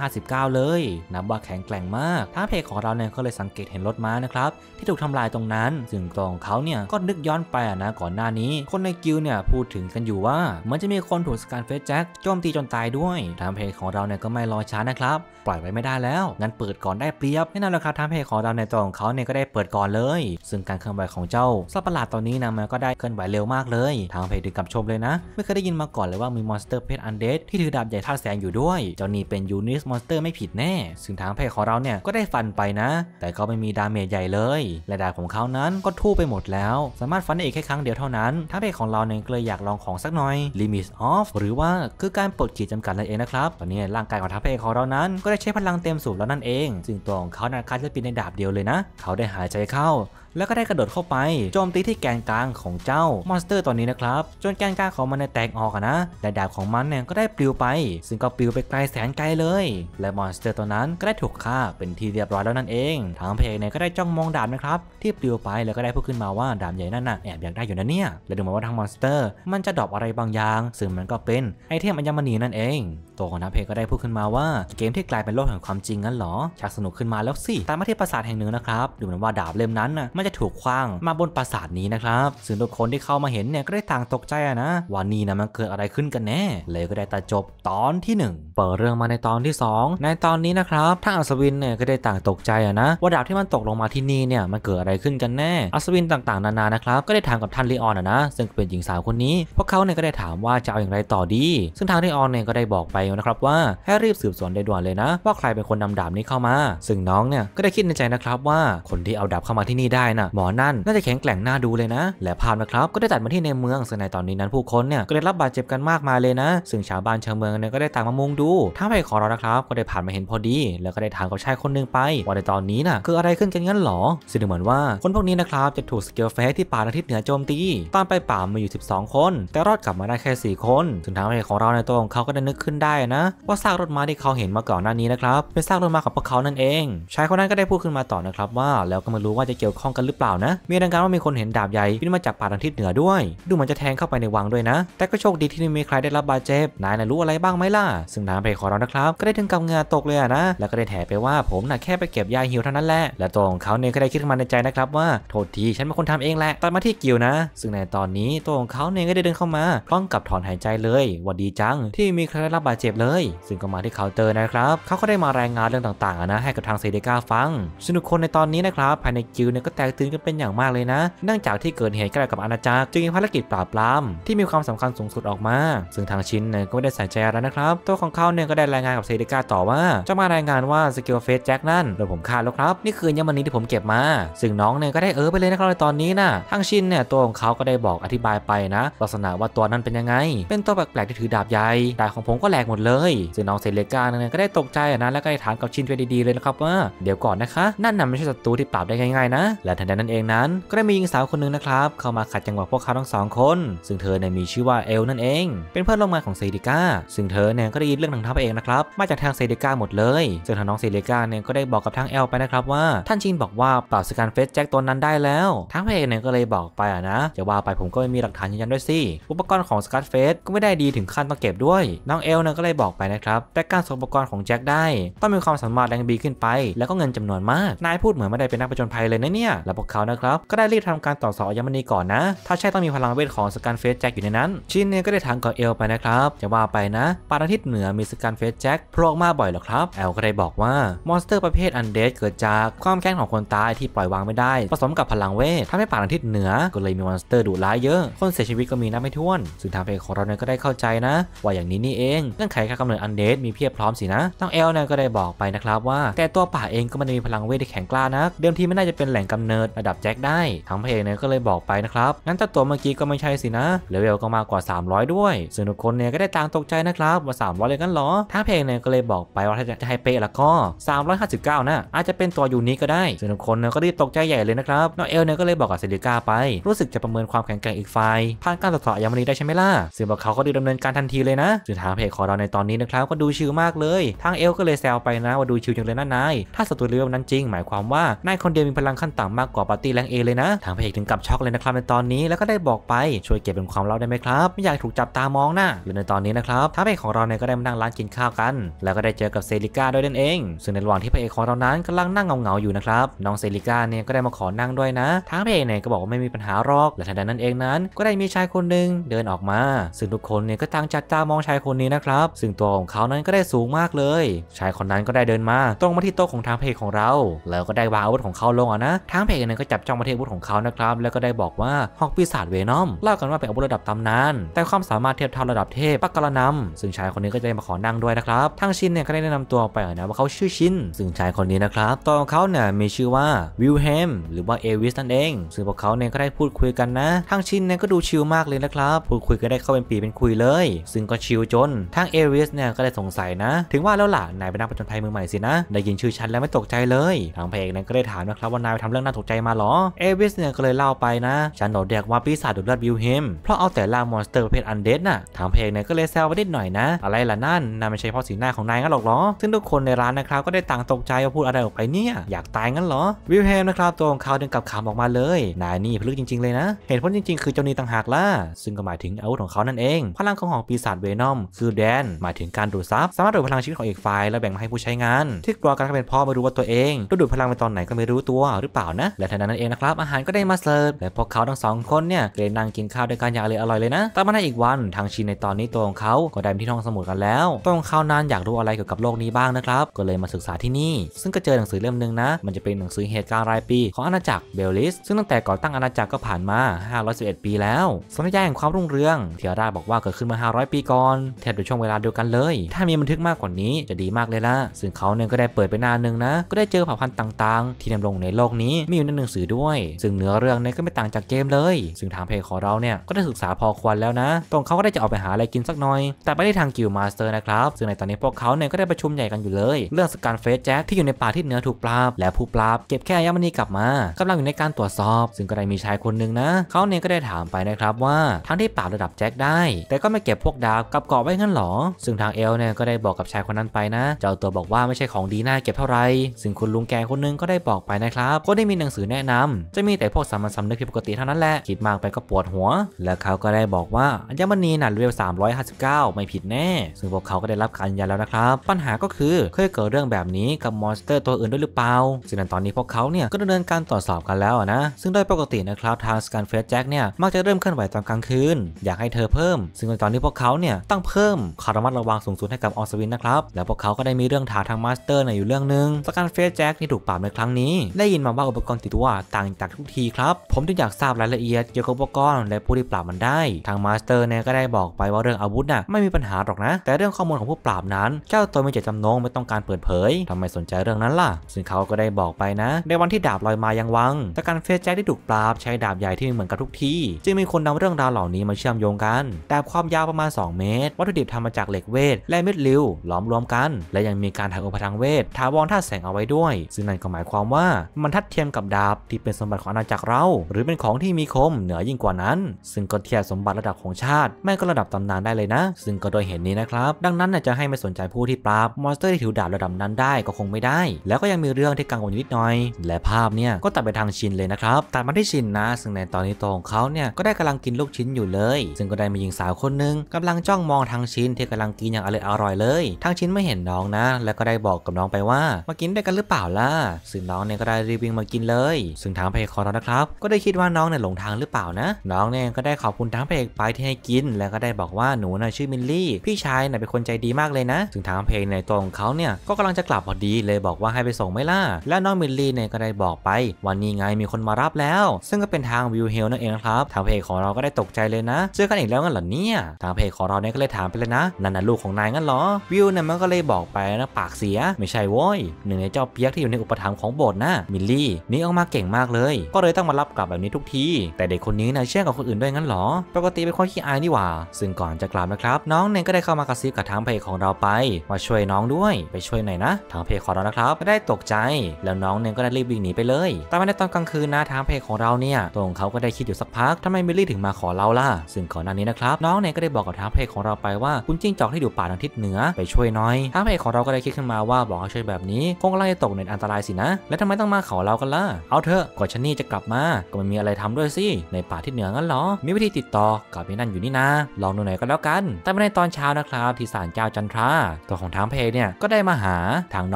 359เลยนับว่าแข็งแกร่งมากทางเพจของเราเนี่ยก็เลยสังเกตเห็นรถม้านะครับที่ถูกทำลายตรงนั้นซึ่งตัวของเขาเนี่ยก็นึกย้อนไปนะก่อนหน้านี้คนในกิลด์เนี่ยพูดถึงกันอยู่ว่ามันจะมีคนถูกสกันเฟสแจ็คโจมตีจนตายด้วยทางเพจของเราเนี่ยก็ไม่รอช้านะครับปล่อยไว้ไม่ได้แล้วงั้นเปิดก่อนได้เปรียบแน่นอนครับทางเพจของเราในตัวของเขาเนี่ยก็ได้เปิดก่อนเลยซึ่งการเคลื่อนไหวของเจ้าสัตว์ประหลาดตอนนี้นะมันก็ได้เคลื่อนไหวเร็วมากเลยทางเพจถึงกับชมเลยนะไม่เคยได้ยินมาก่อนเลยว่ามีมอนสเตอร์เพชรอันเดดที่ถือดาบใหญ่ท่าแสงอยู่ด้วยเจ้านี่เป็นยูนิสมอนสเตอร์ไม่ผิดแน่ซึ่งทางเพจของเราเนี่ยก็ได้ฟันไปนะแต่ก็ไม่มีดาเมจใหญ่เลยและดาบของเขานั้นก็ทู่ไปหมดแล้วสามารถฟันได้อีกแค่ครั้งเดียวเท่านั้นทางเพจของเราเนี่ยเลยอยากลองของสักหน่อย Limit Off หรือว่าคือการปลดขีดจำกัดนั่นเองนะครับตอนนี้ร่างกายของทางเพจของเรานั้นก็ได้ใช้พลังเต็มสูบแล้วนั่นเองซึ่งตัวของเขานั้นคัดเลือดปิดในดาบเดียวเลยนะเขาได้หายใจเข้าแล้วก็ได้กระโดดเข้าไปโจมตีที่แกนกลางของเจ้ามอนสเตอร์ตอนนี้นะครับจนแกนกลางของมันแตกออกนะและดาบของมันเนี่ยก็ได้ปลิวไปซึ่งก็ปลิวไปไกลแสนไกลเลยและมอนสเตอร์ตัวนั้นก็ได้ถูกฆ่าเป็นที่เรียบร้อยแล้วนั่นเองทางเพจเนี่ยก็ได้จ้องมองดาบนะครับที่ปลิวไปแล้วก็ได้พูดขึ้นมาว่าดาบใหญ่นั่นน่ะแอบอยากได้อยู่นะเนี่ยและดูเหมือนว่าทางมอนสเตอร์มันจะดรอปอะไรบางอย่างซึ่งมันก็เป็นไอเทมอัญมณีนั่นเองตัวของทางเพจก็ได้พูดขึ้นมาว่าเกมที่กลายเป็นโลกแห่งความจริงงั้นหรอชักสนุกขึ้นมาแล้วสิตามมาที่ปราสาทแห่งหนึ่งนะครับดูเหมือนว่าดาบเล่มนั้นน่ะมันจะถูกขว้างมาบนปราสาทนี้นะครับซึ่งทุกคนที่เข้ามาเห็นเนี่ยก็ได้ต่างตกใจนะว่านี่นะมันเกิดอะไรขึ้นกันแน่เลยก็ได้ตัดจบตอนที่1เปิดเรื่องมาในตอนที่2ในตอนนี้นะครับทางอัศวินเนี่ยก็ได้ต่างตกใจนะว่าดาบที่มันตกลงมาที่นี่เนี่ยมันเกิดอะไรขึ้นกันแน่อัศวินต่างๆนานานะครับก็ได้ถามกับท่านลีออนนะซึ่งเป็นหญิงสาวคนนี้พวกเขาเนี่ยก็ได้ถามว่าจะเอาอย่างไรต่อดีซึ่งทางลีออนเนี่ยก็ได้บอกไปนะครับว่าให้รีบสืบสวนโดยด่วนเลยนะว่าใครเป็นคนนำดาบนี้เข้ามาซึ่งน้องเนี่ยก็ได้คิดในใจนะครับว่าคนที่เอาดาบเข้ามาที่นี่ได้นะหมอนั่นน่าจะแข็งแกร่งน่าดูเลยนะและภาพนะครับก็ได้ตัดมาที่ในเมืองซึ่งในตอนนี้นั้นผู้คนเนี่ยก็ได้รับบาดเจ็บกันมากมายเลยนะซึ่งชาวบ้านชาวเมืองเนี่ยก็ได้ต่างมามุงดูท่าเพจของเรานะครับก็ได้ผ่านมาเห็นพอดีแล้วก็ได้ถามกับชายคนนึงไปว่าในตอนนี้น่ะคืออะไรขึ้นกันงั้นหรอซึ่งเหมือนว่าคนพวกนี้นะครับจะถูกสเกลเฟสที่ป่าอาทิตย์เหนือโจมตีตอนไปป่ามาอยู่12คนแต่รอดกลับมาได้แค่4คนซึ่งท่าเพจของเราในตัวของเขาก็ได้นึกขึ้นได้นะว่าซากรถม้าที่เขาเห็นมาก่อนหน้านี้นะครับเป็นซากรถม้าของพวกเขานั่นเองชายคนนั้นก็ได้พูดขึ้นมาต่อนะครับว่าแล้วก็ไม่รู้ว่าจะเกี่ยวข้องกันหรือเปล่านะมีดังการว่ามีคนเห็นดาบใหญ่บินมาจากป่าทางทิศเหนือด้วยดูเหมือนจะแทงเข้าไปในวังด้วยนะแต่ก็โชคดีที่ไม่มีใครได้รับบาดเจ็บนายน่ะรู้อะไรบ้างไหมล่ะซึ่งทางเพจของเรานะครับก็ได้ถึงกับเหงื่อตกเลยนะแล้วก็ได้แถไปว่าผมน่ะแค่ไปเก็บยาฮิวเท่านั้นแหละและตัวของเขาเนี่ยก็ได้คิดขึ้นมาในใจนะครับว่าโทษทีฉันเป็นคนทำเองแหละตามมาที่กิลนะซึ่งในตอนนี้ตัวของเขาเนี่ยก็ได้เดินเข้ามาพร้อมกับถอนหายใจเลยว่าดีจังที่มีใครได้รับบาดเจ็บเลยซึ่งก็มาที่เคาน์เตอร์นะครับเขาก็ได้มารายงานเรื่องต่างๆนะให้กับทางเซเดกาฟังซึ่งทุกคนในตอนนี้นะครับภายในกิลเนี่ยก็แตก ตื่นกันเป็นอย่างมากเลยนะเนื่องจากที่เกิดเหตุใกล้กับอาณาจักรจึงมีภารกิจปราบปรามที่มีความสำคัญสูงสุดออกมาซึ่งทางชินเนี่ยก็ไม่ได้ใส่ใจแล้วนะครับตัวของเขาเนี่ยก็ได้รายงานกับเซดิก้าต่อว่าจะมารายงานว่าสกิลเฟสแจ็คนั่นโดยผมฆ่าแล้วครับนี่คือยังมันนี้ที่ผมเก็บมาซึ่งน้องเนี่ยก็ได้ไปเลยนะครับในตอนนี้นะทางชินเนี่ยตัวของเขาก็ได้บอกอธิบายไปนะลักษณะว่าตัวนั้นเป็นยังไงเป็นตัวแปลกๆที่ถือดาบใหญ่ดาบของผมก็แหลกหมดเลยซึ่งน้องเซเลกาเนี่ยก็ได้ตกใจนะแล้วก็ได้ถามกับชินไปดีๆเลยนะครับว่าเดี๋ยวก่อนนะคะนั่นน่ะไม่ใช่ศัตรูที่ปราบได้ง่ายๆนะและทันใดนั้นเองนั้นก็ได้มีหญิงสาวคนนึงนะครับเข้ามาขัดจังหวะพวกเขาทั้งสองคนซึ่งเธอเนี่ยมีชื่อว่าเอลนั่นเองเป็นเพื่อนร่วมงานของเซดิก้าซึ่งเธอเนี่ยก็ได้ยินเรื่องทางทัพเองนะครับมาจากทางเซดิก้าหมดเลยซึ่งทางน้องเซเลกาเนี่ยก็ได้บอกกับทางเอลไปนะครับว่าท่านชินบอกว่าปราบสการเฟสแจ็คตัวนั้นได้แล้วทางเพจเนี่ยก็เลยบอกไปนะจะว่าไปผมก็ไม่มีหลักฐานยืนยันด้วยสิอุปกรณ์ของสกัดเฟสก็ไม่ได้ดีถึงขั้นต้องเก็บด้วยน้องเอลเนี่ยก็เลยบอกไปนะครับแต่การส่งอุปกรณ์ของแจ็คได้ต้องมีความสามารถแรงบีขึ้นไปแล้วก็เงินจำนวนมากนายพูดเหมือนไม่ได้เป็นนักประจนภัยเลยนะเนี่ยแล้วพวกเขานะครับก็ได้รีบทำการต่อสอบยามณีก่อนนะถ้าใช่ต้องมีพลังเวทของสกัดเฟสแจ็คอยู่ในนั้นชินเนี่ยก็ได้ถามกับเอลไปนะครับจะว่าไปนะปาราทิตเหนือมีสกัดเฟสแจ็คโผล่มาบ่อยหรอครับเอลก็ได้บอกว่ามอนสเตอร์ประเภทอันเดดเกิดจากความแค้นของคนตายที่ปล่อยวางไม่ได้ผสมกับพลังเวททำให้ป่าอาทิตย์เหนือก็เลยมีมอนสเตอร์ดุร้ายเยอะคนเสียชีวิตก็มีนับไม่ถ้วนซึ่งทางเพจของเราเนี่ยก็ได้เข้าใจนะว่าอย่างนี้นี่เองเงื่อนไขการกำเนิดอันเดดมีเพียบพร้อมสินะน้องเอลเนี่ยก็ได้บอกไปนะครับว่าแต่ตัวป่าเองก็ไม่ได้มีพลังเวทที่แข็งกล้านักเดิมทีไม่น่าจะเป็นแหล่งกำเนิดระดับแจ็คได้ทางเพจเนี่ยก็เลยบอกไปนะครับงั้นถ้าตัวเมื่อกี้ก็ไม่ใช่สินะเลเวลก็มากกว่า300ด้วยซึ่งทุกคนเนี่ยก็ได้ต่างตกใจนะครับว่า300เลยกันหรอทางเพจเนี่ยก็เลยบอกไปว่าถ้าจะให้เป๊ะแล้วก็359นะอาจจะเป็นตัวยูนิคก็ได้ซึ่งทุกคนเนี่ยก็รีบตกใจใหญ่เลยนะครับน้องเอลเนี่ยก็เลยบอกกับเซเลก้าไปรู้สึกจะประเมินความแข็งแกร่งอีกฝ่ายผ่านการตรวจสอบยามณีได้ใช่ไหมล่ะซึ่งพวกเขาก็ได้ดำเนินการทันทีเลยนะซึ่งทางเพจของเราในตอนนี้นะครับก็ดูชิลมากเลยทางเอลก็เลยแซวไปนะว่าดูชิลจังเลยนะนายถ้าศัตรูเลเวลนั้นจริงหมายความว่านายคนเดียวมีพลังขั้นต่ำมากกว่าปาร์ตี้แรงเอเลยนะทางเพจถึงกับช็อกเลยนะครับในตอนนี้แล้วก็ได้บอกไปช่วยเก็บเป็นความลับได้ไหมครับไม่อยากถูกจับตามองนะอยู่ในตอนนี้นะครับทางเพจของเราเนี่ยก็ได้มานั่งร้านกินข้าวกันแล้วก็ได้เจอกับเซเลก้าด้วยนั่นเองซึ่งในระหว่างที่พระเอกของเรานั้นกำลังนั่งเหงาๆอยู่นะครับน้องเซเลก้าเนี่ยก็ได้มาขอนั่งด้วยนะทางเพจเนี่ยก็บอกว่าไม่มีปัญหาหรอกและทันใดนั้นเองนั้นก็ได้มีชายคนหนึ่งเดินออกมาซึ่งทุกคนเนี่ยก็ต่างจับตามองชายคนนี้นะครับซึ่งตัวของเขานั้นก็ได้สูงมากเลยชายคนนั้นก็ได้เดินมาตรงมาที่โต๊ะของทางเพจของเราแล้วก็ได้วางอาวุธของเขาลงนะทางเพจเนี่ยก็จับจ้องมาที่อาวุธของเขานะครับแล้วก็ได้บอกว่าฮอกปีศาจเวนอมเล่ากันว่าเป็นอาวุธระดับตำนานแต่ความสามารถเทียบเท่าระดับเทพปักกระนำซึ่งชายคนนี้ก็ได้มาขอนั่งด้วยนะครับทางชินเนี่ยก็ได้แนะนำตัวไปนะว่าเขาชื่อชินซึ่งชายคนนี้นะครับตัวของเขาเนี่ยมีชื่อว่าวิลเฮมหรือว่าเอวิสนั่นเองซึ่งพวกเขาเนี่ยก็ได้พูดคุยกันนะทางชินเนี่ยก็ดูชิลมากเลยนะครับพูดคุยกันได้เข้าเป็นปีเป็นคุยเลยซึ่งก็ชิลจนทางเอวิสเนี่ยก็ได้สงสัยนะถึงว่าแล้วล่ะนายเป็นนักผจญภัยมือใหม่สินะได้ยินชื่อฉันแล้วไม่ตกใจเลยทางพระเอกเนี่ยก็ได้ถามนะครับว่านายทำเรื่องน่าตกใจมาหรอเอวิสเนี่ยก็เลยเล่าไปนะฉันโดนเรียกว่าปีศาจดุเดือดวิลเฮมเพราะเอาแต่ล่ามอนสเตอร์ประเภทอันเดดน่ะทางพระเอกเนี่ยก็เลยแซวไปนิดหน่อยนะอะไรล่ะนั่นนายไม่ใช่เพราะสีหน้าของนายงั้นหรอกหรอซึ่งทุกคนในร้านนะครับก็ได้ต่างตกใจว่าพูดอะไรออกไปเนี่ยอยากตายงั้นหรอวิลเฮมนะครับตัวของเขาดึงกับขำออกมาเลยนายนี่พลึกจริงๆเลยนะเห็นผลจริงๆคือเจ้านี่ต่างหากล่ะซึ่งก็หมายถึงอาวุธของเขานั่นเองพลังของหอกปีศาจเวนอมคือแดนหมายถึงการดูดซับสามารถดูดพลังชีวิตของอีกฝ่ายและแบ่งมาให้ผู้ใช้งานที่กลัวการเป็นพ่อไม่รู้ว่าตัวเองดูดพลังไปตอนไหนก็ไม่รู้ตัวหรือเปล่านะและทันใดนั้นเองนะครับอาหารก็ได้มาเสิร์ฟและพวกเขาทั้งสองคนเนี่ยได้นั่งกินข้าวด้วยกันอย่างอร่อยเลยนะต่อมาในอีกวันทางชินในตอนนี้ตัวของเขาก็ได้ไปที่ห้องสมุดกันแล้วตัวของเขานั้นอยากรู้อะไรเกี่ยวกับโลกนี้บ้างนะครับก็เลยมาศึกษาที่นี่ซึ่งก็เจอหนังสือเล่มนึงนะมันจะเป็นหนังสือเหตุการณ์รายปีของอาณาจักรเบลลิสซึ่งตั้งแต่ก่อตั้งอาณาจักรก็ผ่านมา511ปีแล้วสมัยแห่งความรุ่งเรืองเทียร่าบอกว่าเกิดขึ้นมา500ปีก่อนแทบจะช่วงเวลาเดียวกันเลยถ้ามีบันทึกมากกว่านี้จะดีมากเลยล่ะซึ่งเขาเนี่ยก็ได้เปิดไปหน้านึงนะก็ได้เจอเผ่าพันธุ์ต่างๆที่ดำรงในโลกนี้มีอยู่ในหนังสือด้วยซึ่งเนื้อเรื่องเนี่ยก็ไม่ต่างจากเกมเลยซึ่งทางเพจของเราเนี่ยก็ได้ศึกษาพอควรแล้วนะตรงเขาก็ได้จะออกไปหาอะไรกินสักหน่อยแต่ไม่ได้ทางกิลด์มาสเตอร์นะครับซึ่งในตอนนี้พวกเขาเนี่ยก็ได้ประชุมใหญ่กันอยู่เลยเรื่องสการเฟสแจ็คที่อยู่ในป่าที่เหนือถูกปราบและผู้ปราบเก็บแค่ยามณีกลับมากำลังอยู่ในการตรวจสอบซึ่งก็ได้มีชายคนหนึ่งนะเขาเนี่ยก็ได้ถามไปนะครับว่าทั้งที่ปราบระดับแจ็คได้แต่ก็ไม่เก็บพวกดาบกับเกาะไว้งั้นหรอซึ่งทางเอลเนี่ยก็ได้บอกกับชายคนนั้นไปนะเจ้าตัวบอกว่าไม่ใช่ของดีน่าเก็บเท่าไรซึ่งคุณลุงแกคนนึงก็ได้บอกไปนะครับก็ได้มีหนังสือแนะนำจะมีแต่พวกสามัญสำนึกที่ปกติเท่านั้นแหละคิดมากไปก็ปวดหัวและเขาก็ได้บอกว่าอัญมณีน่ะเลเวล359ไม่ผิดแน่ซึ่งพวกเขาก็ได้รับการยืนยันแล้วนะครับปัญหาก็คือเคยเกิดเรื่องแบบนี้กับมอนสเตอร์ตัวอื่นด้วยหรือเปล่าซึ่งตอนนี้พวกเขาเนี่ยก็ดำเนินการตรวจสอบกันแล้วนะซึ่งโดยปกตินะครับทางสการเฟสแจ็คเนี่ยมักจะเริ่มเคลื่อนไหวตอนกลางคืนอยากให้เธอเพิ่มซึ่งตอนนี้พวกเขาเนี่ยต้องเพิ่มความระมัดระวังสูงสุดให้กับออสวินนะครับแล้วพวกเขาก็ได้มีเรื่องถามทางมาสเตอร์อยู่เรื่องนึงสการเฟสแจ็คที่ถูกปราบในครั้งนี้ได้ยินมาว่าอุปกรณ์ ติดว่าต่างจากทุกทีครับผมจึงอยากทราบรายละเอียดเกี่ยวกับอุปกรณ์และผู้ที่ปราบมันได้ทางมาสเตอร์เนี่ยก็ได้บอกไปว่าเรื่องอาวุธน่ะไม่มีปัญหาหรอกนะแต่เรื่องข้อมูลของผู้ปราบนั้นเจ้าตัวมีเจตจำนงไม่ต้องการเปิดเผยทำไมสนใจเรื่องนั้นล่ะซึ่งเขาก็ได้บอกไปนะในวันที่ดาบลอยมายังวังแต่การเฟซแจ็คที่ถูกปราบใช้ดาบใหญ่ที่เหมือนกับทุกทีจึงมีคนนำเรื่องราวเหล่านี้มาเชื่อมโยงกันดาบความยาวประมาณ2เมตรวัตถุดิบทำมาจากเหล็กเวทและเม็ดริ้วล้อมรวมกันและยังมีการถ่ายองค์พลังเวทถาวรธาตุแสงเอาไว้ด้วยซึ่งนั่นก็หมายความว่ามันทัดเทียมกับดาบที่เป็นสมบัติของอาณาจักรเราหรือเป็นของที่มีคมเหนือยิ่งกว่านั้นซึ่งก็เทียบสมบัติระดับของชาติแม้ก็ระดับตำนานได้เลยนะซึ่งก็โดยเห็นนี้นะครับดังนั้นจะให้ไม่สนใจผู้ที่ปราบมอนสเตอร์ที่ถือดาบระดับนั้นได้ก็คงไม่ได้แล้วก็ยังมีเรื่องที่กังวลนิดหน่อยและภาพเนี่ยก็ตัดไปทางชินเลยนะครับตัดมาที่ชินนะซึ่งในตอนนี้ตัวของเขาเนี่ยก็ได้กำลังกินลูกชิ้นอยู่เลยซึ่งก็ได้มีหญิงสาวคนนึงกำลังจ้องมองทางชินที่กำลังกินอย่างอร่อยอร่อยเลยทางชินไม่เห็นน้องนะแล้วก็ได้บอกกับน้องไปว่ามากินด้วยกันหรือเปล่าล่ะซึ่งน้องเนี่ยก็ได้รีบวิ่งมากินเลยซึ่งทางพระเอกของเรานะครับก็ได้คิดว่าน้องเนี่ยหลงทางหรือเปล่านะน้องเนี่ยก็ได้ขอบคุณทางพระเอกไปที่ให้กินแล้วก็ได้บอกว่าหนูน่ะชื่อมิลลี่พี่ชายน่ะเป็นคนใจดีมากเลยนะซึ่งทางเพลงในตัวของเขาเนี่ยก็กำลังจะกลับพอดีเลยบอกว่าให้ไปส่งไม่ล่ะและน้องมิลลี่เนี่ยก็ได้บอกไปวันนี้ไงมีคนมารับแล้วซึ่งก็เป็นทางวิวเฮลนั่นเองครับทางเพลงของเราก็ได้ตกใจเลยนะเจอกันอีกแล้วงั้นเหรอเนี่ยทางเพลงของเราเนี่ยก็เลยถามไปเลยนะนั่นน่ะลูกของนายงั้นเหรอวิวเนี่ยมันก็เลยบอกไปนะปากเสียไม่ใช่โว้ยหนึ่งในเจ้าเปียกที่อยู่ในอุปถัมภ์ของโบสถ์นะมิลลี่นี่ออกมาเก่งมากเลยก็เลยต้องมารับกลับแบบนี้ทุกทีแต่เด็กคนนี้นะเชื่อกับคนอื่นด้วยงั้นเหรอปกติเป็นคนขี้อายนี่หว่าซึ่งก่อนจะกลับนะครับน้องเนี่ยก็ได้เข้ามากระซิบกับทางเพลงของเราไปมาช่วยน้องด้วยไปช่วยหน่อยนะทางเพจของเรานะครับก็ได้ตกใจแล้วน้องเนี่ยก็ได้รีบวิ่งหนีไปเลยแต่มาในตอนกลางคืนนะทางเพจของเราเนี่ยตัวของเขาก็ได้คิดอยู่สักพักทำไมมิลลี่ถึงมาขอเราล่ะซึ่งก่อนหน้านี้นะครับน้องเนี่ยก็ได้บอกกับทางเพจของเราไปว่าคุณจิ้งจอกที่อยู่ป่าทางทิศเหนือไปช่วยน้อยทางเพจของเราก็ได้คิดขึ้นมาว่าบอกให้ช่วยแบบนี้คงกำลังจะตกในอันตรายสินะแล้วทำไมต้องมาขอเรากันล่ะเอาเถอะก่อนชนี่จะกลับมาก็ไม่มีอะไรทำด้วยสิในป่าทิศเหนืองั้นเหรอมีวิธีติดต่อกับพี่นั่นอยู่นี่นะลองดูหน่อยก็แล้วกันแต่มาในตอนเช้านะครับที่ศาลเจ้าจันทราตัวของทางเพจเนี่ยก็ได้มาหาทางน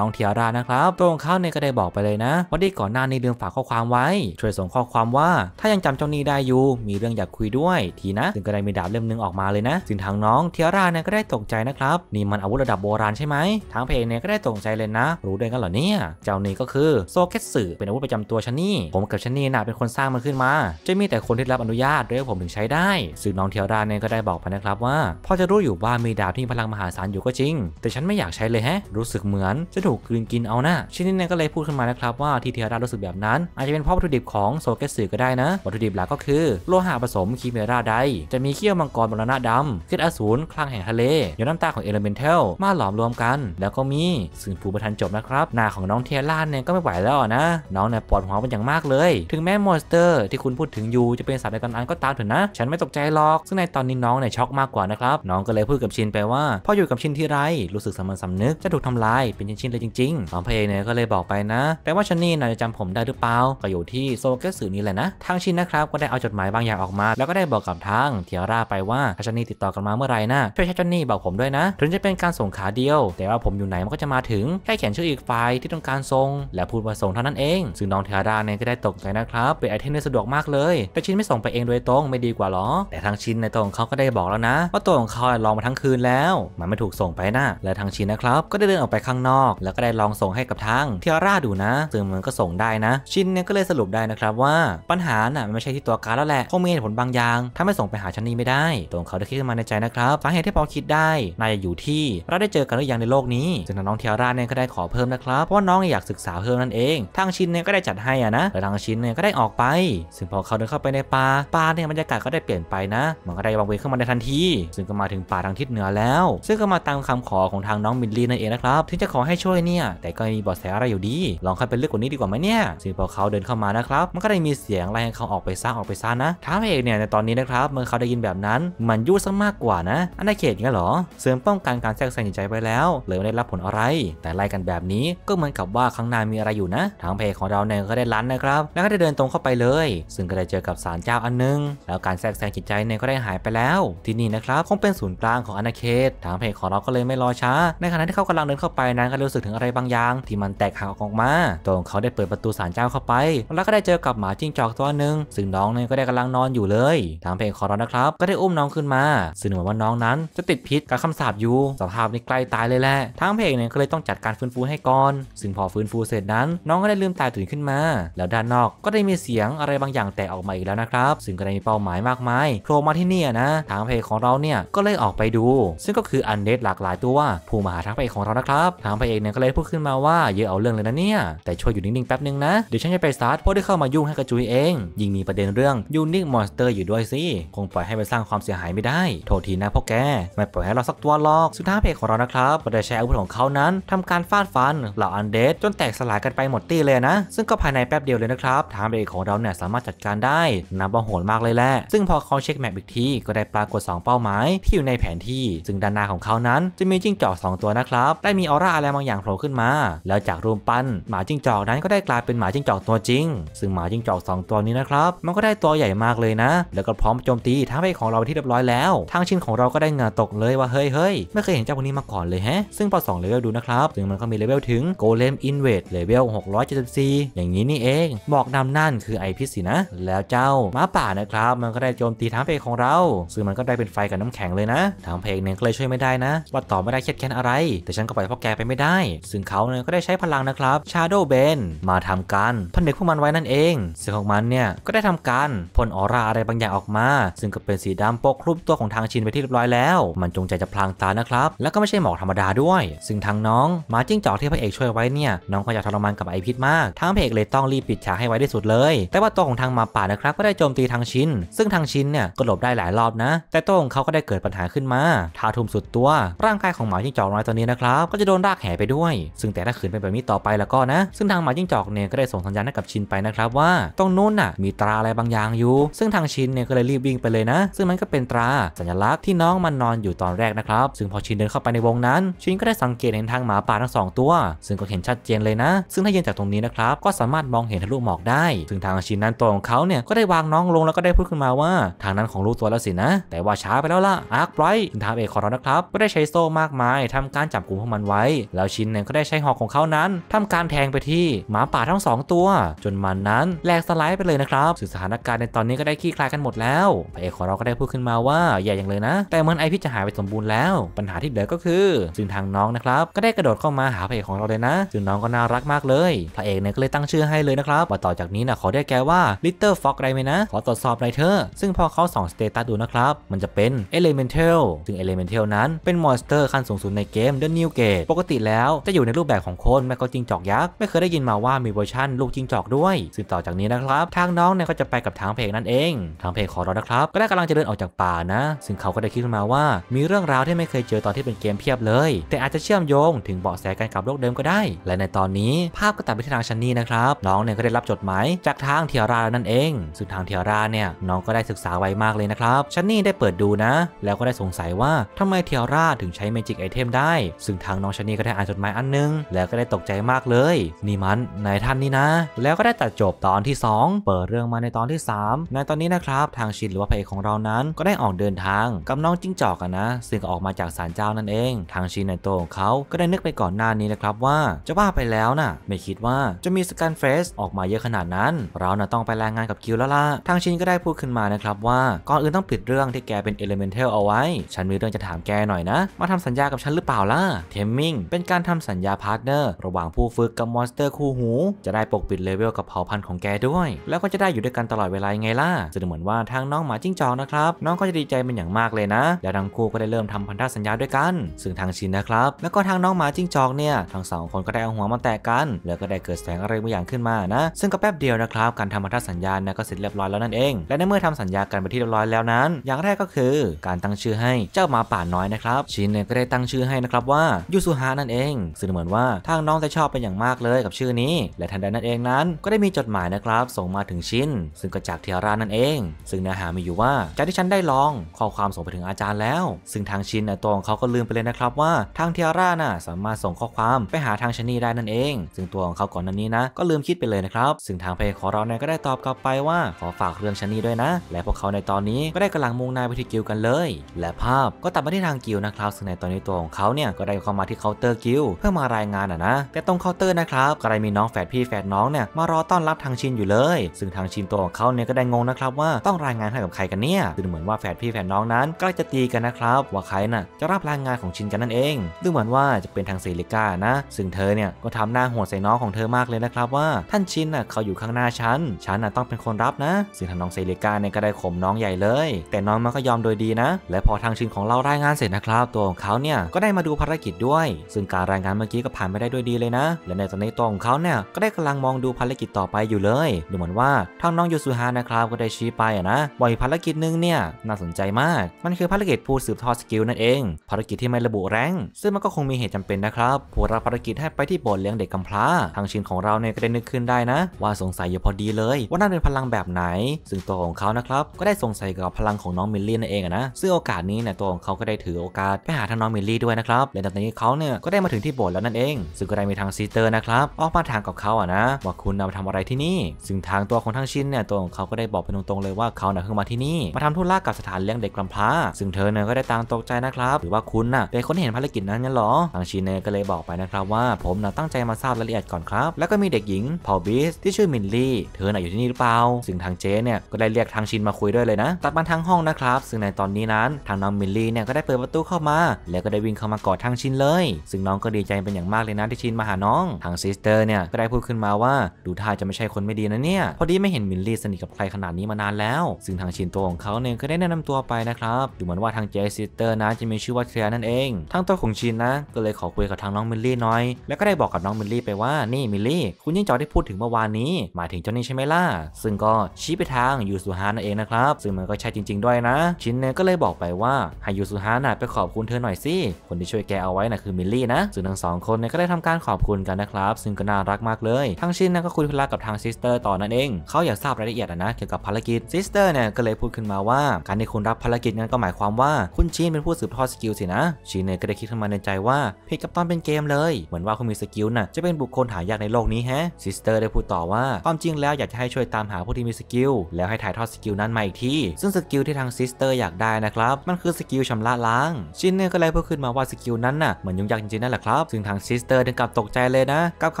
้องเทียรานะครับตัวของเขาเนี่ยก็ได้บอกไปเลยนะว่าที่ก่อนหน้านี้ลืมฝากข้อความไว้ช่วยส่งข้อความว่าถ้ายังจำเจ้านี้ได้อยู่มีเรื่องอยากคุยด้วยทีนะซึ่งก็ได้มีดาบเล่มนึงออกมาเลยนะซึ่งทางน้องเทียราเนี่ยก็ได้ตกใจนะครับนี่มันอาวุธระดับโบราณใช่ไหมทางเพจเนี่ยก็ได้ตกใจเลยนะรู้ด้วยกันเหรอเนี่ยเจ้านี้ก็คือโซเกตสึเป็นอาวุธประจำตัวชนีผมกับชนีน่ะเป็นคนสร้างมันขึ้นมาจะมีแต่คนที่รับอนุญาตด้วยผมถึงใช้ได้ซึ่งน้องเทียราเนี่ยก็ได้บอกไปนะครับว่าพอจะรู้อยู่ว่ามีดาบที่พลังมหาศาลอยู่ก็จริงแต่ฉันไม่อยากใช้เลยแฮะรู้สึกเหมือนจะถูกกลืนกินเอาหน้าชินิเนี่ยก็เลยพูดขึ้นมานะครับว่าที่เทียรารู้สึกแบบนั้นอาจจะเป็นเพราะวัตถุดิบของโซเกตสึก็ได้นะวัตถุดิบหลักก็คือโลหะผสมคีเมราไดจะมีเขี้ยวมังกรมรณะดำขึ้นอสูรคลั่งแห่งทะเลหยดน้ำตาของเอเลเมนเทลมาหลอมรวมกันแล้วก็มีซึ่งผู้ประทันจบนะครับหน้าของน้องเทียราเนี่ยก็ไม่ไหวแล้วนะน้องเนี่ยปวดหัวเป็นอย่างมากเลยถึงแม้มอนสเตอร์ที่คุณพูดถึงอยู่จะเป็นสัตว์ในตำนานก็ตามเถอะนะฉันไม่ตกใจหรอกซึ่งในตอนนี้น้องเนี่ยช็อกมากกว่านะครับน้องก็เลยพูดกับชินไปว่าพออยู่กับชินที่ไรรู้สึกสำนึกจะถูกทำลายเป็นชิ้นๆเลยจริงๆของเพลงเนี่ยก็เลยบอกไปนะแต่ว่าชนีน่าจะจำผมได้หรือเปล่าก็อยู่ที่โซเกตสึนี่แหละนะทางชินนะครับก็ได้เอาจดหมายบางอย่างออกมาแล้วก็ได้บอกกับทางเทียร่าไปว่าถ้าชนีติดต่อกันมาเมื่อไหร่นะช่วยชนีบอกผมด้วยนะถึงจะเป็นการส่งขาเดียวแต่ว่าผมอยู่ไหนมันก็จะมาถึงแค่เขียนชื่ออีกฝ่ายที่ต้องการส่งและพูดว่าส่งเท่านั้นเองซึ่งน้องเทียร่าเนี่ยก็ได้ตกใจนะครับเป็นไอเทมที่สะดวกมากเลยแต่ชินไม่ส่งไปเองโดยตรงไม่ดีกว่าหรอแต่ทางชินในตัวของเขาก็ได้บอกแล้วนะว่าตัวของเขาลองมาทั้งคืนแล้วมันไม่ถูกส่งไปนะและทางชินนะครับก็ได้เดินออกไปข้างนอกแล้วก็ได้ลองส่งให้กับทางเทียร่าดูนะซึ่งมันก็ส่งได้นะชินเนี่ยก็เลยสรุปได้นะครับว่าปัญหาน่ะมันไม่ใช่ที่ตัวการแล้วแหละคงมีเหตุผลบางอย่างถ้าไม่ส่งไปหาชนีไม่ได้ตัวเขาได้คิดขึ้นมาในใจนะครับสาเหตุที่พอคิดได้น่าจะอยู่ที่เราได้เจอกันหรือยังในโลกนี้ซึ่งน้องเทียร่าเนี่ยก็ได้ขอเพิ่มนะครับเพราะน้องอยากศึกษาเพิ่มนั่นเองทางชินเนี่ยก็ได้จัดให้นะและทางชินเนี่ยก็ได้ออกไปซึ่งพอเขาเดินเข้าไปในป่าเนี่ยบรรยากาศก็ได้เปลี่ยนไปนะมันก็ได้วางเวงเข้ามาในทันทีซึ่งก็มาถึงป่าทางทิศเหนือแล้วซึ่งก็มาตามคำขอของทางน้องมิลลี่นั่นเองนะครับถึงจะขอให้ช่วยเนี่ยแต่ก็มีเบาะแสอะไรอยู่ดีลองเข้าไปลึกกว่านี้ดีกว่าไหมเนี่ยซึ่งพอเขาเดินเข้ามานะครับมันก็ได้มีเสียงไล่ให้เขาออกไปซ่านะท้าเอกเนี่ยในตอนนี้นะครับเมื่อเขาได้ยินแบบนั้นมันยุ่งซะมากกว่านะอันนาเขตงั้นเหรอเสริมป้องกันการแทรกแซงจิตใจไปแล้วเลยไม่ได้รับผลอะไรแต่ไล่กันแบบนี้ก็เหมือนกับว่าข้างหน้ามีอะไรอยู่นะทางเพจของเราเนี่ยก็ได้ลั้นนะครับแล้วก็ได้เดินตรงเข้าไปเลยซึ่งก็ได้เจอกับศาลเจ้าอันนึงแล้วการแทรกแซงจิตใจเนี่ยก็ได้หายไปแล้วที่นี่นะครับคงเป็นศูนย์กลางของอาณาเขตทางเพจของเราก็เลยไม่รอช้าในขณะที่เขากำลังเดินเข้าไปนั้นก็รู้สึกถึงอะไรบางอย่างที่มันแตกหักออกมาตัวของเขาได้เปิดประตูศาลเจ้าเข้าไปแล้วก็ได้เจอกับหมาจิ้งจอกตัวหนึ่งซึ่งน้องเนี่ยก็ได้กำลังนอนอยู่เลยทางเพจของเรานะครับก็ได้อุ้มน้องขึ้นมาซึ่งเหมือนว่าน้องนั้นจะติดพิษกับคำสาปอยู่สภาพนี้ใกล้ตายเลยแหละทางเพจเนี่ยก็เลยต้องจัดการฟื้นฟูให้ก่อนซึ่งพอฟื้นฟูเสร็จนั้นน้องก็ได้ลืมตาตื่นขึ้น มาแล้วด้านนอกก็ได้มีเสียงอะไรบางอย่างแตกออกมาอีกแล้วนะครับซึ่งก็ได้มีเป้าหมายมากมายโผล่มาที่นี่นะทางเพจของเราเนี่ยก็เลยออกไปดูซึ่งก็คืออันเดดหลากหลายตัวผู้มาหาทางเพจของเรานะครับทางเพจเนี่ยก็เลยพูดขึ้นมาว่าเยอะเอาเรื่องเลยนะเนี่ยแต่ช่วยอยู่นิ่งๆแป๊บนึงนะเดี๋ยวฉันจะไปสตาร์ทเพราะได้เข้ามายุ่งให้กระจุยเองยิ่งมีประเด็นเรื่องยูนิคมอนสเตอร์อยู่ด้วยสิคงปล่อยให้ไปสร้างความเสียหายไม่ได้โทษทีนะพวกแกไม่ปล่อยให้เราสักตัวหรอกสุดท้ายเพจของเรานะครับก็ได้ใช้อาวุธของเขานั้นทำการฟาดฟันเหล่าอันเดดจนแตกสลายกันไปหมดตี้เลยนะซึ่งก็ภายในแป๊บเดียวเลยนะครับทางเพจของเราเนี่ยสามารถจัดการได้นับว่าโหดมากเลยแหละซึ่งพอเขาเช็คแมปอีกทีก็ได้ปรากฏ2เป้าหมายที่อยู่ในแผนที่ซึ่งด้านหน้าของเขานั้นจะมีจิ้งจอก2ตัวนะครับได้มีออร่าอะไรบางอย่างโผล่ขึ้นมาแล้วจากรูปปั้นหมาจิ้งจอกนั้นก็ได้กลายเป็นหมาจิ้งจอกตัวจริงซึ่งหมาจิ้งจอก2ตัวนี้นะครับมันก็ได้ตัวใหญ่มากเลยนะแล้วก็พร้อมโจมตีทางเพจของเราที่เรียบร้อยแล้วทางชินของเราก็ได้เหงื่อตกเลยว่าเฮ้ยไม่เคยเห็นเจ้าพวกนี้มาก่อนเลยแฮะซึ่งพอ2เลเวลดูนะครับซึ่งมันก็มีเลเวลถึงโกเลมอินเวดเลเวล674อย่างนี้นี่เองบอกดำนั่นคือไอพิษสินะแล้วเจ้าหมาป่านะครับมันก็ได้โจมตีทางเพจของเราซึ่งมันก็ได้เป็นไฟกับน้ำแข็งเลยนะทางเพจเนี่ยก็เลยช่วยไม่ได้นะว่าต่อไม่ได้เครียดแค้นอะไรแต่ฉันก็ปล่อยพวกแกไปไม่ได้ซึ่งเขาเนี่ยก็ได้ใช้พลังนะครับชาโดว์เบนมาทำการผนึกพวกมันไว้นั่นเองซึ่งของมันเนี่ยก็ได้ทำการพ่นออร่าอะไรบางอย่างออกมาซึ่งก็เป็นสีดำปกคลุมตัวของทางชินไปที่เรียบร้อยแล้วมันจงใจจะพลางตานะครับแล้วก็ไม่ใช่หมอกธรรมดาด้วยซึ่งทางน้องหมาจิ้งจอกที่พระเอกช่วยไว้เนี่ยน้องก็อยากทรมานกับไอพิษมากทางพระเอกเลยต้องรีบปิดฉากให้ไวที่สุดเลยแต่ว่าตัวของทางหมาป่านะครับก็ได้โจมตีทางชินซึ่งทางชินเนี่ยก็หลบได้หลายรอบนะแต่ตัวของเขาก็ได้เกิดปัญหาขึ้นมาทาทุ่มสุดตัวร่างกายของหมาจิ้งจอกน้อยตัวนี้นะครับก็จะโดนรากแห่ไปด้วยซึ่งแต่ถ้าขืนเป็นแบบนี้ต่อไปแล้วก็นะซึ่งทางหมาจิ้งจอกเนี่ยก็ได้ส่งสัญญาณให้กับชินไปนะครับว่าตรงนู้นน่ะมีตราอะไรบางอย่างอยู่ซึ่งทางชินเนี่ยก็เลยรีบวิ่งไปเลยนะซึ่งมันก็เป็นตราสัญลักษณ์ที่น้องมันนอนอยู่ตอนแรกนะครับซึ่งพอชินเดินเข้าไปในวงนั้นชินก็ได้สังเกตเห็นทางหมาป่าทั้ง2ตัวซึ่งก็เห็นชัดเจนเลยนะซึ่งถ้ายืนจากตรงนี้นะครับก็สามารถมองเห็นทะลุหมอกได้ซึ่งทางชินนั้นตัวของเขาเนี่ยก็ได้วางน้องลงแล้วก็ได้พูดขึ้นมาว่าทางนั้นของลูกตัวแล้วสินะแต่ว่าช้าไปแล้วล่ะอาร์คไบรท์ทางเอกของเรานะครับก็ได้ใช้โซ่มากมายทำการจับกลุ่มพวกมันไว้แล้วชินเนี่ยก็ได้ใช้หอกของเขานั้นทำการแทงไปที่หมาป่าทั้ง2ตัวจนมันนั้นแหลกสลายไปเลยนะครับสถานการณ์ในตอนนี้ก็ได้คลี่คลายกันหมดแล้วพระเอกของเราก็ได้พูดขึ้นมาว่าใหญ่อย่างเลยนะแต่เหมือนไอพิษจะหายไปสมบูรณ์แล้วปัญหาที่เหลือก็คือซึ่งทางน้องนะครับก็ได้กระโดดเข้ามาหาพระเอกของเราเลยนะซึ่งน้องก็น่ารักมากเลยพระเอกเนี่ยก็เลยตั้งชื่อให้เลยนะครับว่าต่อจากนี้นะขอเรียกแกว่าลิตเติ้ลฟ็อกได้ไหมนะขอตรวจสอบหน่อยเถอะซึ่งพอเขา2สเตตัสดูนะครับมันจะเป็น Elemental ซึ่ง Elemental นั้นเป็นมอนสเตอร์ขั้นสูงสุดในเกม The New Gate ปกติแล้วจะอยู่ในรูปแบบของคนแม้ก็จิ้งจอกยักษ์ไม่เคยได้ยินมาว่ามีเวอร์ชันลูกจิ้งจอกด้วยซึ่งต่อจากนี้นะครับทางน้องเนี่ยก็จะไปกับทางเพจนั่นเองทางเพจของเรานะครับก็ได้กำลังจะเดินออกจากป่านะซึ่งเขาก็ได้คิดขึ้นมาว่ามีเรื่องราวที่ไม่เคยเจอตอนที่เป็นเกมเพียบเลยแต่อาจจะเชื่อมโยงถึงเบาะแสกันกับโลกเดิมก็ได้และในตอนนี้ภาพก็ตัดไปที่ทางชันนี่นะครับน้องเนี่ยก็ได้รับจดหมายจากทางเทียร่านั่นเองซึ่งทางเทียร่าเนี่ยน้องก็ได้ศึกษาไวมากเลยนะครับชันนี่ได้เปิดดูนะแล้วก็ได้สงสัยว่าทำไมเทียร่าถึงใช้เมจิกไอเทมได้ซึ่งทางน้องชันนี่ก็ได้อ่านจดหมายอันนึงแล้วก็ได้ตกใจมากเลยนี่มันนายท่านนี่นะแล้วก็ได้ตัดจบตอนที่2เปิดเรื่องมาในตอนที่3ในตอนนี้นะครับทางชินหรือว่าพระเอกของเรานั้นก็ได้ออกเดินทางกับน้องจิ้งจอกนะซึ่งออกมาจากศาลเจ้านั่นเองทางชินในตัวของเขาก็ได้นึกไปก่อนหน้านี้นะครับว่าจะว่าไปแล้วนะไม่คิดว่าจะมีสแกนเฟสออกมาเยอะขนาดนั้นเรานะต้องไปรายงานกับคิวแล้วล่ะทางชินก็ได้พูดขึ้นมานะครับว่าก่อนอื่นต้องปิดเรื่องที่แกเป็นเอลิเมนทัลเอาไว้ฉันมีเรื่องจะถามแกหน่อยนะมาทำสัญญากับฉันหรือเปล่าล่ะเทมมิ่งเป็นการทำสัญญาพาร์ทเนอร์ระหว่างผู้ฝึกกับมอนสเตอร์คู่หูจะได้ปกปิดเลเวลกับเผ่าพันธุ์ของแกด้วยแล้วก็จะได้อยู่ด้วยกันตลอดเวลาไงล่ะจะเหมือนว่าทางน้องหมาจิ้งจอกนะครับน้องก็จะดีใจเป็นอย่างมากเลยนะแล้วทั้งคู่ก็ได้เริ่มทำพันธสัญญาด้วยกันซึ่งทางชินนะครับแล้วก็ทางน้องหมาจิ้งจอกเนี่ยทั้ง2คนก็ได้เอาหัวมาแตกกันแล้วก็ได้เกิดแสงอะไรบางอย่างขึ้นมานะซึ่งก็แป๊บเดียวนะครับการทำพันธสัญญาเนี่ยก็เสร็จเรียบร้อยแล้วนั่นเองและในเมื่อทำสัญญากันไปที่เรียบร้อยแล้วนั้นอย่างแรกก็คือการตั้งชื่อให้เจ้าหมาป่าน้อยนะครับชินเนี่ยก็ได้ตั้งชื่อให้นะครับว่ายูซุฮะนั่นเองซึ่งเหมือนว่าทางน้องจะชอบเป็นอย่างมากเลยกับชื่อนี้และทันใดนั้นเองนั้นก็ได้มีจดหมายนะครับส่งมาถึงชินซึ่งก็จากเทียร่านั่นเองซึ่งเนื้อหามีอยู่ว่าจากที่ฉันได้ลองข้อความส่งไปถึงอาจารย์แล้วซึ่งทางชินตัวของเขาก็ลืมไปเลยนะครับว่าทางเทียร่าน่ะสามารถส่งข้อความไปหาทางชันนี่ได้นั่นเองซึ่งตัวของเขาก่อนนั้นนี้นะก็ลืมคิดไปเลยนะครับซึ่งทางเพจของเราเนี่ยก็ได้ตอบกลับไปว่าขอฝากเรื่องชันนี่ด้วยนะและพวกเขาในตอนนี้ก็ได้กำลังมุ่งหน้าไปที่กิลด์กันเลยและภาพก็ตัดมาที่ทางกิลด์นะครับซึ่งในตอนนี้ตัวของเขาเนี่ยก็ได้เข้ามาที่เคาน์เตอร์กิลด์เพื่อมารายงานนะแต่ตรงเคาน์เตอร์นะครับก็ได้มีน้องแฝดพี่แฝดน้องเนี่ยมารอต้อนรับทางชินอยู่เลยซึ่งทางชินตัวของเขาเนี่ยก็ได้งงนะครับว่าต้องรายงานให้กับใครกันเนี่ยดูเหมือนว่าแฝดพี่แฝดน้องนั้นใกล้จะตีกันนะครับว่าใครน่ะจะรับรายงานของชินกันนั่นเองดูเหมือนว่าจะเป็นทางเซลิก้านะซึ่งเธอเนี่ยก็ทำหน้าโหดใส่น้องของเธอมากเลยนะครับ ว่าท่านชินน่ะเขาอยู่ข้างหน้าฉันน่ะต้องเป็นคนรับนะซึ่งทางน้องเซเลกาเนี่ยก็ได้ข่มน้องใหญ่เลยแต่น้องมันก็ยอมโดยดีนะและพอทางชินของเรารายงานเสร็จนะครับตัวของเขาเนี่ยก็ได้มาดูภารกิจด้วยซึ่งการรายงานเมื่อกี้ก็ผ่านไปได้ด้วยดีเลยนะและในตอนนี้ตัวของเขาเนี่ยก็ได้กำลังมองดูภารกิจต่อไปอยู่เลยดูเหมือนว่าทางน้องยูซุฮานะครับก็ได้ชี้ไปนะว่าภารกิจหนึ่งเนี่ยน่าสนใจมากมันคือภารกิจผู้สืบทอดสกิลนั่นเองภารกิจที่ไม่ระบุแรงซึ่งมันก็คงมีเหตุจำเป็นนะครับผู้รับภารกิจให้ไปที่โบสถ์เลี้ยงเด็กกำพร้าทางชินของเราเนี่ยก็ได้นึกขึ้นได้นะว่าสงสัยอยู่พอดีเลยว่านั่นเป็นพลังแบบไหนซึ่งตัวของเขานะครับก็ได้สงสัยกับพลังของน้องมิลลี่นั่นเองนะซึ่งโอกาสนี้เนี่ยตัวของเขาก็ได้ถือโอกาสไปหาทางน้องมิลลี่ด้วยนะครับและตอนนี้เขาเนี่ยก็ได้มาถึงที่โบสถ์แล้วนั่นเองซึ่งก็ได้มีทางซิสเตอร์นะครับออกมาถามกับเขานะว่าคุณมาทำอะไรที่นี่ซึ่งทางตัวของทางชินเนี่ยตัวของเขาก็ได้บอกไปตรงๆเลยว่าเขาเนี่ยเพิ่งมาที่นี่มาทำธุระกับสถานเลี้ยงเด็กกำพร้าซึ่งเธอเนี่ยก็ได้ต่างตกใจนะครับหรือว่าคุณน่ะเป็นคนเห็นภารกิจนั้นงั้นหรอทางชินเนี่ยก็เลยบอกไปนะครับว่าผมน่ะตั้งใจมาทราบรายละเอียดก่อนครับแล้วก็มีเด็กหญิงพอบีสที่ชื่อมิลลี่เธอน่ะอยู่ที่นี่หรือเปล่าซึ่งทางเจเนี่ยก็ได้เรียกทางชินมาคุยด้วยเลยนะตัดมาทางห้องนะครับซึ่งในตอนนี้นั้นทางน้องมิลลี่เนี่ยก็ได้เปิดประตูเข้ามาแล้วก็ได้วิ่งเข้ามากอดทางชินเลยซึ่งน้องก็ดีใจเป็นอย่างมากเลยนะที่ชินมาหาน้องทางซิสเตอร์เนี่ยก็ได้พูดขึ้นมาว่าดูท่าจะไม่ใช่คนไม่ดีนะเนี่ยพอดีไม่เห็นมิลลี่สนิทกับใครขนาดนี้มานานแล้วซึ่งทางชินตัวของเขาเนี่ยก็ได้แนะนำตัวไปนะครับดูเหมือนว่าทางเจซิสเตอร์นะจะมีชื่อว่าเทียนั่นเองทางตัวของชินนะก็เลยขอคุยกับทางน้องมิลลี่หน่อยแล้วก็ได้บอกกับน้องมิลลี่ไปว่านี่มิลลี่คุณยิ่งจอที่พูดถึงเมื่อวานนี้หมายถึงเจ้านี่ใช่ไหมล่ะซึ่งก็ชี้ไปทางยูซุฮานั่นเองนะครับซึ่งมันก็ใช่จริงๆด้วยนะชินเนี่ยก็เลยบอกไปว่าให้ยูซุฮานะไปขอบคุณเธอหน่อยสิคนที่ช่วยแกเอาไว้นะคือมิลลี่นะซึ่งทั้งสองคนเนี่ยก็ได้ทำการขอบคุณกันนะครับซึ่งก็น่ารักมากเลยทั้งชินเนี่ยก็คุยธุระกับทางซิสเตอร์ต่อนั่นเองเขาอยากทราบรายละเอียดนะเกี่ยวกับภารกิจซิสเตอร์เนี่ยก็เลยพูดขึ้นมาว่าการที่คุณรับภารกิจนั้นก็หมายความว่าคุณชินเป็นผู้สืบทอดสกิลสินะชินเนี่ยก็ได้คิดขึ้นมาในใจว่าผิดกับตอนเป็นเกมเลยเหมือนว่าคุณมีสกิลน่ะจะเป็นบุคคลหายากในโลกนี้แฮะซิสเตอร์ได้พูดต่อว่าความจริงแล้วอยากจะให้ช่วยตามหาผู้ที่มีสกิลแล้วให้ถ่ายทอดสกิลนั้นมาอีกทีซึ่งสกิลที่ทางซิสเตอร์อยากได้นะครับมันคือสกิลชำระล้างชินเนี่ยก็เลยพูดขึ้นมาว่าสกิลนั้นน่ะเหมือนยุ่งยากจริงๆนั่นแหละครับซึ่งทางซิสเตอร์ถึงกับตกใจเลยนะกับค